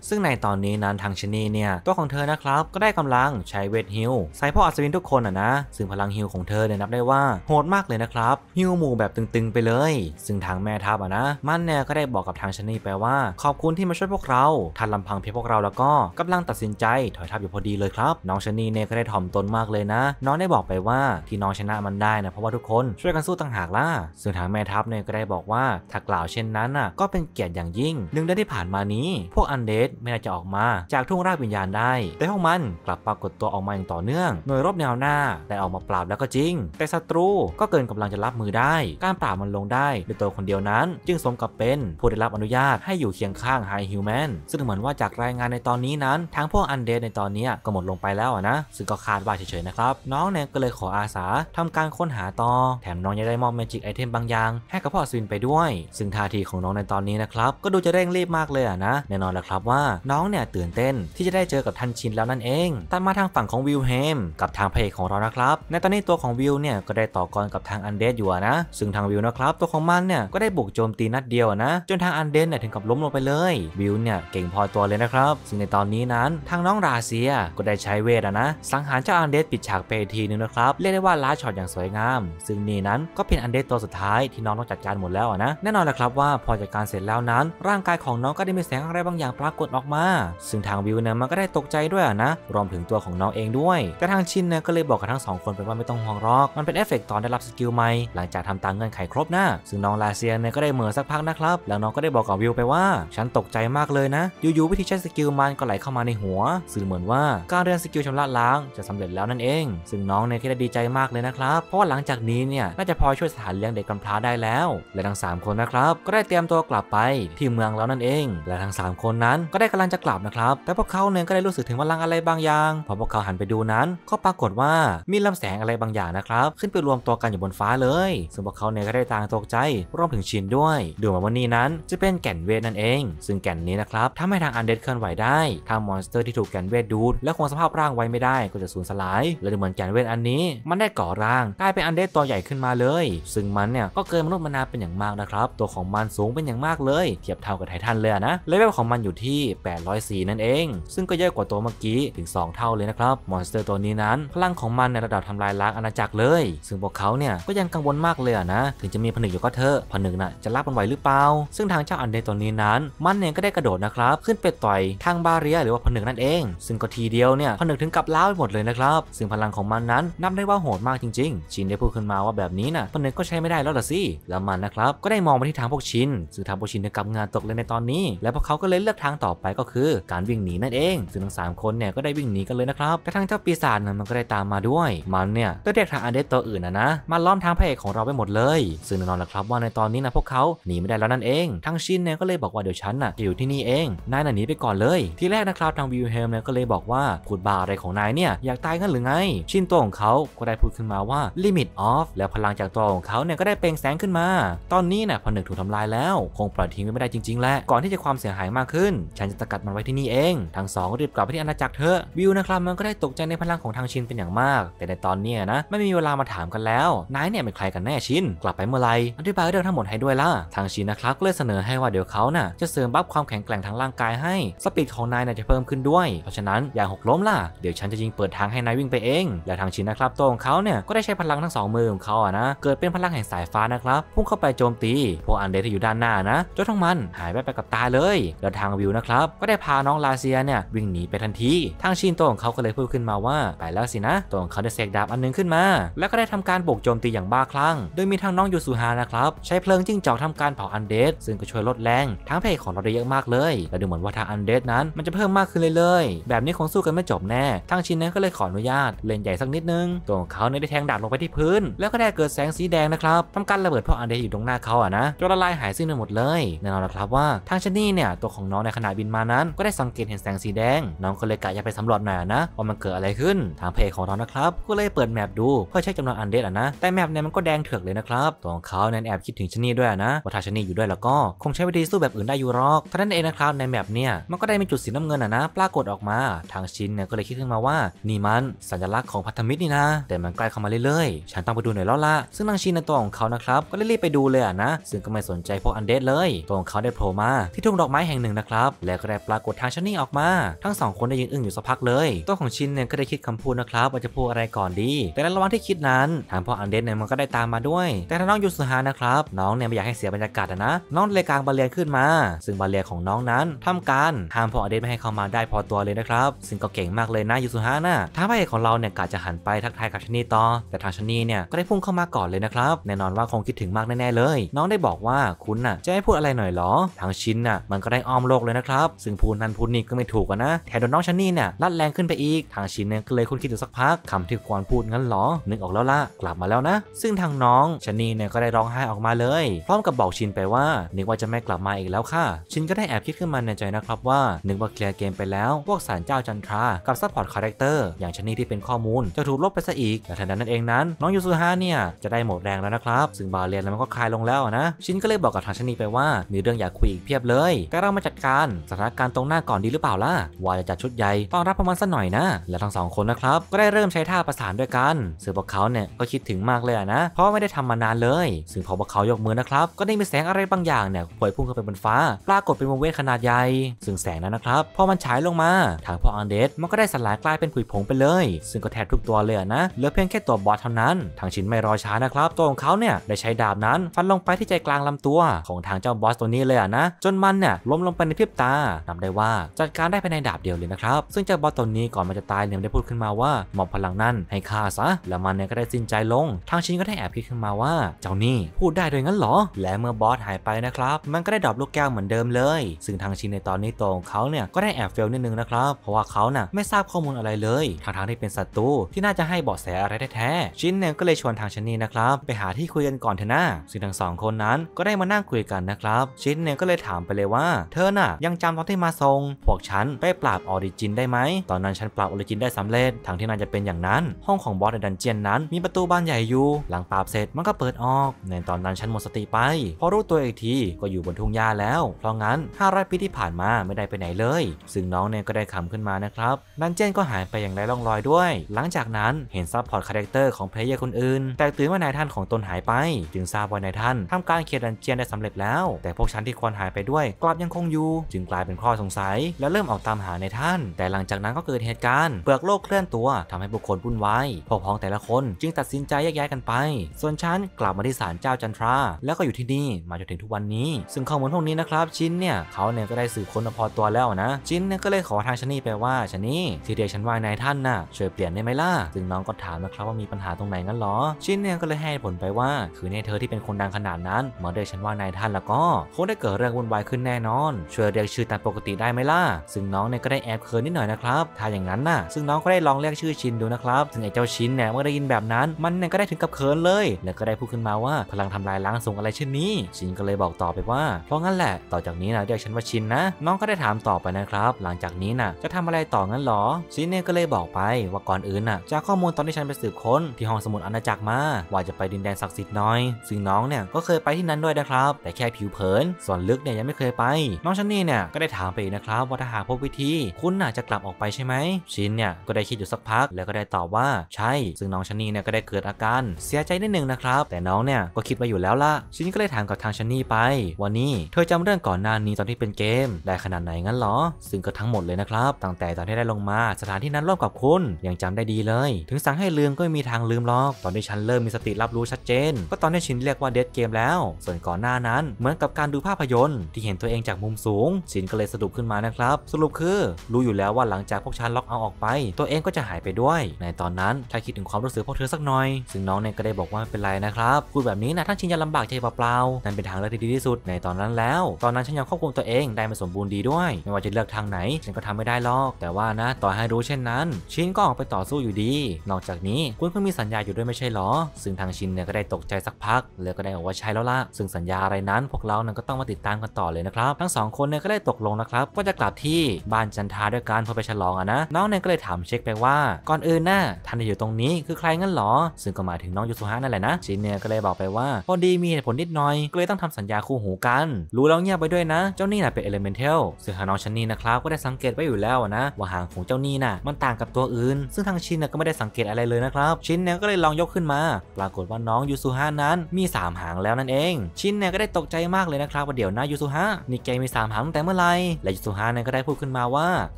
4ซึ่งในตอนนี้นั้นทางชนีเนี่ยตัวของเธอนะครับก็ได้กำลังใช้เวทฮิลใส่พวกอัศวินทุกคนนะซึ่งพลังฮิลของเธอเนี่ยนับได้ว่าโหดมากเลยนะครับฮิลหมู่แบบตึงๆไปเลยซึ่งทางแม่ทัพนะมันเนี่ยก็ได้บอกกับทางชนีไปว่าขอบคุณที่มาช่วยพวกเราทันลำพังเพียงพวกเราแล้วก็กำลังตัดสินใจถอยทัพอยู่พอดีเลยครับน้องชนีเนี่ยก็ได้ถ่อมตนมากเลยนะน้องได้บอกไปว่าที่น้องชนะมันได้นะเพราะว่าทุกคนช่วยกันสู้ต่างหากล่ะซึ่งทางแม่ทัพเนี่ยก็ได้บอกว่าถ้ากล่าวเช่นนั้นก็เป็นเกียรติอย่างยิ่งหนึ่งเดือนที่ผ่านมานี้พวกอันเดสไม่น่าจะออกมาจากทุ่งราบวิญญาณได้แต่พวกมันกลับปรากฏตัวออกมาอย่างต่อเนื่องหน่วยรบแนวหน้าได้ออกมาปราบแล้วก็จริงแต่ศัตรูก็เกินกำลังจะรับมือได้การปราบมันลงได้ด้วยตัวคนเดียวนั้นจึงสมกับเป็นผู้ได้รับอนุญาตให้อยู่เคียงข้างไฮฮิวแมนซึ่งเหมือนว่าจากรายงานในตอนนี้นั้นทั้งพวกอันเดสในตอนนี้ก็หมดลงไปแล้วนะซึ่งก็คาดว่าเฉยๆนะครับน้องเนี่ยก็เลยขออาสาทำการค้นหาต่อแถมน้องยังได้มอบเมจิกไอเทมบางอย่างให้กับพ่ออัศวินไปด้วยซึ่งท่าทีของน้องในตอนนี้นะครับก็ดูจะเร่งรีบมากเลยนะแน่นอนแล้วครับว่าน้องเนี่ยตื่นเต้นที่จะได้เจอกับท่านชินแล้วนั่นเองตามมาทางฝั่งของวิลเฮมกับทางพระเอกของเรานะครับในตอนนี้ตัวของวิลเนี่ยก็ได้ต่อกรกับทางอันเดสอยู่นะซึ่งทางวิลนะครับตัวของมันเนี่ยก็ได้บุกโจมตีนัดเดียวนะจนทางอันเดสเนี่ยถึงกับล้มลงไปเลยวิลเนี่ยเก่งพอตัวเลยนะครับซึ่งในตอนนี้นั้นทางน้องราเซียก็ได้ใช้เวทนะสังหารเจ้าอันเดสปิดฉากไปทีนึงนะครับเรียกได้ว่าล้าช็อตอย่างสวยงามซึ่งนี่นั้นก็เป็นอันเดสตัวสุดท้ายที่น้องต้องจัดการหมดแล้วนะแน่นอนแหละครับว่าพอจัดการเสร็จแล้วนั้นร่างกายของน้องก็ได้มีแสงอะไรบางอย่างปรากฏออกมาซึ่งทางวิวเนี่ยมันก็ได้ตกใจด้วยนะรวมถึงตัวของน้องเองด้วยแต่ทางชินเนี่ยก็เลยบอกกับทั้ง2คนไปว่าไม่ต้องห่วงหรอกมันเป็นเอฟเฟกต์ตอนได้รับสกิลใหม่หลังจาก ทำตามเงื่อนไขครบหน้าซึ่งน้องลาเซียนเนี่ยก็ได้เหม่อสักพักนะครับแล้วน้องก็ได้บอกกับวิวไปว่าฉันตกใจมากเลยนะอยู่ๆวิธีใช้สกิลมันก็ไหลเข้ามาในหัวสื่อเหมือนว่าการเรียนสกิลชำระล้างจะสำเร็จแล้วนั่นเองซึ่งน้องเนี่ยก็ได้ดีใจมากเลยนะครับเพราะว่าหลังจากนี้เนี่ยน่าจะพอช่วยสถานเลี้ยงเด็กกำพร้าได้แล้วและทั้ง3คนนะครับก็ได้เตรียมตัวกลับไปที่เมืองแล้วนั่นเองและทั้ง3คนนั้นก็ได้กำลังจะกลับนะครับแต่พวกเขาเนี่ยก็ได้รู้สึกถึงพลังอะไรบางอย่างพอพวกเขาหันไปดูนั้นก็ปรากฏว่ามีลำแสงอะไรบางอย่างนะครับขึ้นไปรวมตัวกันอยู่บนฟ้าเลยซึ่งพวกเขาเนี่ยก็ได้ต่างตกใจรวมถึงชินด้วยดูเหมือนว่านี่นั้นจะเป็นแก่นเวทนั่นเองซึ่งแก่นนี้นะครับทำให้ทางอันเดดเคลื่อนไหวได้ถ้ามอนสเตอร์ที่ถูกแก่นเวทดูดและคงสภาพร่างไว้ไม่ได้ก็จะสูญสลายและดูเหมือนแก่นเวทอันนี้มันได้ก่อร่างกลายเป็นอันเดดตัวใหญ่ขึ้นมาเลยซึ่งมันเนี่ยก็เกินมนุษย์มนาเป็นอย่างมากนะครับตัวของมันสูงเป็นอย่างมากเลยเทียบเท่ากับไททันเลยนะเลเวลของมันอยู่ที่804นั่นเองซึ่งก็เยอะกว่าตัวเมื่อกี้ถึง2เท่าเลยนะครับมอนสเตอร์ตัวนี้นั้นพลังของมันในระดับทำลายล้างอาณาจักรเลยซึ่งพวกเขาเนี่ยก็ยังกังวลมากเลยนะถึงจะมีผนึกอยู่ก็เถอะผนึกน่ะจะรับมันไหวหรือเปล่าซึ่งทางเจ้าอันเดดตัวนี้นั้นมันเองก็ได้กระโดดนะครับขึ้นไปต่อยทางบาเรียหรือว่าผนึกนั่นเองซึ่งก็ทีเดียวเนี่ยผนึกถึงกับล้าไปหมดเลยนะครับซึ่งพลังของมันนั้นนับได้ว่าโหดมากจริงๆชินได้พูดขึ้นมาว่าแบบนี้น่ะผนึกก็ใช้ไม่ได้แล้วล่ะสิแล้วมันนะครับก็ได้มองไปที่ทางพวกชินซึ่งทางพวกชินได้กำงานตกเลยในตอนนี้และพวกเขาก็เลยเลือกทางต่อไปก็คือการวิ่งหนีนั่นเองซึ่งทั้ง3คนเนี่ยก็ได้วิ่งหนีกันเลยนะครับแต่ทางเจ้าปีศาจนั้นมันก็ได้ตามมาด้วยมันเนี่ยก็เรียกทางอันเดดตัวอื่นนะมาล้อมทางพระเอกของเราไปหมดเลยซึ่งแน่นอนนะครับว่าในตอนนี้นะพวกเขาหนีไม่ได้แล้วนั่นเองทางชินเนี่ยก็เลยบอกว่าเดี๋ยวฉันน่ะจะอยู่ที่นี่เองนายน่ะหนีไปก่อนเลยทีแรกนะครับทางวิลเฮมเนี่ยก็เลยบอกว่าพูดบาอะไรของนายเนี่ยอยากตายงั้นหรือไงชินตัวของเขาก็ได้พูดขึ้นมาว่า limit off แล้วพลังจากตัวของเขาเนี่ยก็ได้เปล่งแสงขึ้นมาตอนนี้น่ะผนึกถูกทำลายแล้วคงปล่อยทิ้งไม่ได้จริงๆแหละก่อนที่จะความเสียหายมากขึ้นฉันจะสกัดมันไว้ที่นี่เองทั้ง2ก็รีบกลับไปที่อาณาจักรเถอะวิวนะครับมันก็ได้ตกใจในพลังของทางชินเป็นอย่างมากแต่ในตอนนี้นะไม่มีเวลามาถามกันแล้วนายเนี่ยเป็นใครกันแน่ชินกลับไปเมื่อไรอธิบายเรื่องทั้งหมดให้ด้วยล่ะทางชินนะครับก็เลยเสนอให้ว่าเดี๋ยวเขาน่ะจะเสริมบัฟความแข็งแกร่งทางร่างกายให้สปีดของนายน่ะจะเพิ่มขึ้นด้วยเพราะฉะนั้นอย่าหกล้มล่ะเดี๋ยวฉันจะยิงเปิดทางให้นายวิ่งไปเองและทางชินนะครับตัวของเขาเนี่ยก็ได้ใช้พลังทั้ง2มือของเขาอะนะเกิดเป็นพลังแห่งสายฟ้านะครับพุ่งเข้าไปโจมตีพวกอันเดดที่อยู่ด้านหน้านะจนทั้งมันหายไปกับตาเลยและทางวิวนะครับก็ได้พาน้องลาเซียเนี่ยวิ่งหนีไปทันทีทางชินตัวของเขาก็เลยพูดขึ้นมาว่าไปแล้วสินะตัวของเขาได้เสกดาบอันนึงขึ้นมาแล้วก็ได้ทำการโบกโจมตีอย่างบ้าคลั่งโดยมีทางน้องยูสุฮานะครับใช้เพลิงจิ้งจอกทำการเผาอันเดดซึ่งก็ช่วยลดแรงทั้งเพลของเราได้เยอะมากเลยและดูเหมือนว่าทางอันเดดนั้นมันจะเพิ่มมากขึ้นเลยๆแบบนี้คงสู้กันไม่จบแน่ทางชินนั้นก็เลยขออนุญาตเล่นใหญ่สักนิดนึงตัวของเขาเนี่ยได้แทงดาบลงไปที่พื้นแล้วก็ได้เกิดแสงสีแดงนะครับทำการระเบิดพวกอันเดดอยู่ตรงหน้าเขาอะนะจนละลายหายสิ้นไปหมดเลยแน่นอนนะครับว่าทางชนี่เนี่ยตัวของน้องในขณะบินมานั้นก็ได้สังเกตเห็นแสงสีแดงน้องก็เลยกะจะไปสำรวจหน่อยนะว่ามันเกิดอะไรขึ้นทางเพลของน้องนะครับก็เลยเปิดแมปดูเพื่อเช็คจำนวนอันเดดอะนะแต่แมปเนี่ยมันก็แดงเถือกเลยนะครับตัวของเขาเนี่ยแอบคิดถึงชนี่ด้วยนะว่าถ้าชนี่อยู่ด้วยแล้วก็คงใช้วิธีสู้แบบอื่นได้อยู่หรอกเพราะนั่นเองนะครับในแมปเนี่ยมันก็ได้มีจุดสีน้ำเงินนะปรากฏออกมาทางชินเนี่ยก็เลยคิดขึ้นมาว่านี่มันสัญลักษณ์ของพันธมิตรนี่นะแต่มันใกล้เข้ามาเรื่อยๆฉันต้องไปดูหน่อยแล้วล่ะซึ่งทางชินในตัวของเขานะครับก็รีบไปดูเลยนะซึ่งก็ไม่สนใจพวกอันเดดเลยตัวของเขาได้โผล่มาที่ทุ่งดอกไม้แห่งหนึ่งนะครับและก็ได้ปรากฏทางชนี่ออกมาทั้ง2คนได้ยืนอึ้งอยู่สักพักเลยตัวของชินเนี่ยก็ได้คิดคำพูดนะครับว่าจะพูดอะไรก่อนดีแต่ในระหว่างที่คิดนั้นทางพวกอันเดดเนี่ยมันก็ได้ตามมาด้วยแต่น้องยูสุฮานะครับน้องเนี่ยไม่อยากให้เสียบรรยากาศนะน้องเลยกางบาเรียขึ้นมาซึ่งบาเรียของน้องนั้นทำการห้ามพวกอันเดดไม่ให้เข้ามาได้พอตัวเลยนะครับซึ่งก็เก่งมากเลยนะยูสุฮานะทางพระเอกของเราเนี่ยกะจะหันไปทักทายกับชนี่ต่อแต่ทางชนี่เนี่ยก็ได้พุ่งเข้ามาก่อนเลยนะครับแน่นอนว่าคงคิดถึงมากแน่ๆเลยน้องได้บอกว่าคุณน่ะจะให้พูดอะไรหน่อยหรอทางชินน่ะมันก็ได้อ้อมโลกเลยนะครับซึ่งพูดนั่นพูดนี่ก็ไม่ถูกนะแถมโดนน้องชนี่เนี่ยรัดแรงขึ้นไปอีกทางชินเนี่ยก็เลยคุ้นคิดอยู่สักพักคำที่ควรพูดงั้นหรอนึกออกแล้วล่ะกลับมาแล้วนะซึ่งทางน้องชนี่เนี่ยก็ได้ร้องไห้ออกมาเลยพร้อมกับบอกชินไปว่านึกว่าจะไม่กลับมาอีกแล้วค่ะชินก็ได้แอบคิดขึ้นมาในใจนะครับว่านึกว่าเคลียร์เกมไปแล้วพวกศาลเจ้าจันทรากับซัพพอร์ตคาแรคเตอร์อย่างชนี่ที่เป็นข้อมูลจะถูกลบไปซะอีกแต่ทันใดนั้นเองนั้นน้องยูซุฮะเนี่ยจะได้หมดแรงแล้วนะครับซึ่งบาเรียนแล้วมันก็คลายลงแล้วนะชินก็เลยบอกกับทางชนีไปว่ามีเรื่องอยากคุยอีกเพียบเลยแต่เรามาจัดการสถานการณ์ตรงหน้าก่อนดีหรือเปล่าล่ะว่าจะจัดชุดใหญ่ต้อนรับพวกมันซะหน่อยนะและทั้งสองคนนะครับก็ได้เริ่มใช้ท่าประสานด้วยกันซึ่งพวกเขาเนี่ยก็คิดถึงมากเลยนะเพราะไม่ได้ทำมานานเลยซึ่งพอพวกเขายกมือนะครับก็ได้มีแสงอะไรบางอย่างเนี่ยพวยพุ่งขึ้นไปบนฟ้าปรากฏเป็นวงเวทขนาดใหญ่ซึ่งแสงนั้นนะครับพอมันฉายลงมาทางพวกอันเดดมันก็ได้สลายกลายเป็นผุยผงไปเลยซึ่งก็แทบทุกตัวเลยนะเหลือเพียงแค่ตัวบอสเท่านั้นทางชินไม่รอช้านะครับตัวของเขาเนี่ยได้ใช้ดาบนั้นฟันลงไปที่ใจกลางลำตัวของทางเจ้าบอสตัวนี้เลยนะจนมันเนี่ยล้มลงไปในพริบตานับได้ว่าจัดการได้ภายในดาบเดียวเลยนะครับซึ่งเจ้าบอสตัวนี้ก่อนมันจะตายเนี่ยได้พูดขึ้นมาว่ามอบพลังนั้นให้ข้าซะแล้วมันเนี่ยก็ได้สิ้นใจลงทางชินก็ได้แอบคิด ขึ้นมาว่าเจ้านี่พูดได้ด้วยงั้นเหรอและเมื่อบอสหายไปนะครับมันก็ได้ดรอปลูกแก้วเหมือนเดิมเลยซึ่งทางชินในตอนนี้ตัวของเขาเนี่ยก็ได้แอบเฟลนิดนึงนะครับเพราะว่าเขาน่ะไม่ทราบข้อมูลอะไรเลยทางที่เป็นศัตรูที่น่าจะให้เบาะแสอะไรแท้ๆชินเนี่ยก็เลยชวนทางชนีนะครับไปหาที่คุยกันก่อนเถอะนะซึ่งทั้งสองคนนั้นก็ได้มานั่งคุยกันนะครับชินเนี่ยก็เลยถามไปเลยว่าเธอน่ะยังจำตอนที่มาทรงพวกฉันไปปราบออริจินได้ไหมตอนนั้นฉันปราบออริจินได้สำเร็จทางที่น่าจะเป็นอย่างนั้นห้องของบอสในดันเจียนนั้นมีประตูบานใหญ่อยู่หลังปราบเสร็จมันก็เปิดออกในตอนนั้นฉันหมดสติไปพอรู้ตัวอีกทีก็อยู่บนทุ่งหญ้าแล้วเพราะงั้น500ปีที่ผ่านมาไม่ได้ไปไหนเลยซึ่งน้องเนี่ยก็ได้ขำขึ้นมานะครับดันเจียนก็หายไปอย่างไร้ร่องรอยด้วยหลังจากนั้นเห็นซัพพอร์ตคาแรคเตอร์ของเพลเยอร์คนอื่นแต่ตื่นว่านายท่านของตนหายไปจึงทราบว่านายท่านทำการเคลียร์ดันเจียนได้สำเร็จแล้วแต่พวกฉันที่ควรหายไปด้วยกลับยังคงอยู่จึงกลายเป็นข้อสงสัยและเริ่มออกตามหานายท่านแต่หลังจากนั้นก็เกิดเหตุการณ์เปลือกโลกเคลื่อนตัวทำให้บุคคลวุ่นวายพวกพ้องแต่ละคนจึงตัดสินใจแยกย้ายกันไปส่วนฉันกลับมาที่ศาลเจ้าจันทราแล้วก็อยู่ที่นี่มาจนถึงทุกวันนี้ซึ่งข้อมูลพวกนี้นะครับชินเนี่ยเขาเนี่ยก็ได้สืบค้นพอตัวแล้วนะชินเนี่ยก็เลยขอทางชนีไปว่าชนีที่เดียฉันว่านายท่านน่ะช่วยเปลี่ยนได้ไหมล่ะซึ่งน้องก็ถามนะครับว่ามีปัญหาตรงไหนงั้นหรอชินเนี่ยก็เลยให้ผลไปว่าคือในเธอที่เป็นคนดังขนาดนั้นมาเรียกฉันว่านายท่านแล้วก็คงได้เกิดเรื่องวุ่นวายขึ้นแน่นอนช่วยเรียกชื่อตามปกติได้ไหมล่ะซึ่งน้องเนี่ยก็ได้แอบเขินนิดหน่อยนะครับถ้าอย่างนั้นน่ะซึ่งน้องก็ได้ลองเรียกชื่อชินดูนะครับซึ่งไอ้เจ้าชินเนี่ยเมื่อได้ยินแบบนั้นมันเนี่ยก็ได้ถึงกับเขินเลยแล้วก็ได้พูดขึ้นมาว่าพลังทำลายล้างส่งอะไรเช่นนี้ชินก็เลยบอกต่อไปว่าเพราะงั้นแหละต่อจากนี้นะเรียกฉันว่าชินนะน้องก็ได้ถามต่อไปนะครับหลังจากนี้น่ะจะทำอะไรต่องั้นหรอชินเนี่ยก็เลยบอกไปว่าก่อนอื่นน่ะจากข้อมูลตอนที่ฉันไปสืบค้นที่ห้องสมุดอาณาจักรมาว่าจะไปดินแดนศักดิ์สิทธิ์น้อยซึ่งน้องเนี่ยก็เคยไปที่นั้นด้วยนะครับแต่แค่ผิวเผินส่วนลึกเนี่ยยังไม่เคยไปน้องชันนี่เนี่ยก็ได้ถามไปนะครับว่าถ้าหากพบวิธีคุณน่ะจะกลับออกไปใช่ไหมชินเนี่ยก็ได้คิดอยู่สักพักแล้วก็ได้ตอบว่าใช่ซึ่งน้องชันนี่เนี่ยก็ได้เกิดอาการเสียใจนิดนึงนะครับแต่น้องเนี่ยก็คิดมาอยู่แล้วล่ะชินก็เลยถามกับทางชันนี่ไปว่านี่เธอจำเรื่องก่อนหน้านี้ตอนที่เป็นเกมได้ขนาดไหนงั้นหรอซึ่งก็ทั้งหมดเลยนะครับตั้งแต่ตอนที่ได้ลงมาสถานที่นั้นร่วมกับคุณยังจำได้ดีเลยถึงสั่งให้ลืมก็ไม่มีทางลืมหรอกตอนที่ฉันเริ่มมีสติรับรู้ชัดเจนก็ตอนที่ชินเรียกว่าเดดเกมแล้วส่วนก่อนหน้านั้นเหมือนกับการดูภาพยนตร์ที่เห็นตัวเองจากมุมสูงชินก็เลยสรุปขึ้นมานะครับสรุปคือรู้อยู่แล้วว่าหลังจากพวกฉันล็อกเอาออกไปตัวเองก็จะหายไปด้วยในตอนนั้นถ้าคิดถึงความรู้สึกพวกเธอสักหน่อยซึ่งน้องเนี่ยก็ได้บอกว่าไม่เป็นไรนะครับพูดแบบนี้นะท่านชินจะลำบากใจเปล่าๆนั่นเป็นทางเลือกที่ดีที่สุดในตอนนั้นแล้วตอนนั้นฉันยังควบคุมตัวเองได้มาสมบูรณ์ดีด้วยไม่ว่าจะเลือกทางไหนฉันก็ทำไม่ได้หรอกแต่ว่านะต่อให้รู้เช่นนั้นชินก็ออกไปต่อสู้อยู่ดีนอกจากนี้คุณก็มีสัญญาอยู่ด้วยไม่ใช่หรอซึ่งทางชินเนี่ยก็ได้ตกใจสักพักแล้วก็ได้บอกว่าใช่แล้วล่ะซึ่งสัญญาอะไรนั้นพวกเรานั้นก็ต้องมาติดตามกันต่อเลยนะครับทั้งสองคนเนี่ยก็ได้ตกลงนะครับว่าจะกลับที่บ้านจันทราด้วยกันเพื่อไปฉลองนะน้องเนี่ยก็เลยถามเช็คไปว่าก่อนอื่นน่ะท่านที่อยู่ตรงนี้คือใครงั้นหรอซึ่งก็หมายถึงน้องยูสุฮะนั่นแหละนะชินเนี่ยก็เลยบอกไปว่าพอดีมีเหตุผลนิดหน่อยก็เลยต้องทำสัญญาคู่หูกันรู้แล้วเงียบไปด้วยนะเจ้านี่น่ะเป็นเอเลเมนทัลซึ่งหางน้องชันนี่นะครับก็ได้สังเกตไว้อยู่แล้วนะว่าหางของเจ้านี่น่ะมันต่างกับตัวอื่นซึ่งทางชินก็ไม่ได้สังเกตอะไรเลยนะครับชินเนี่ยก็เลยลองยกขึ้นมาปรากฏว่าน้องยูสุฮะนั้นมี3หางแล้วนั่นเองชินเนี่ยก็ได้ตกใจมากเลยนะครับว่าเดี๋ยวนะยูสุฮะนี่แกมี3หางตั้งแต่เมื่อไหร่และยูสุฮะเนี่ยก็ได้พูดขึ้นมาว่า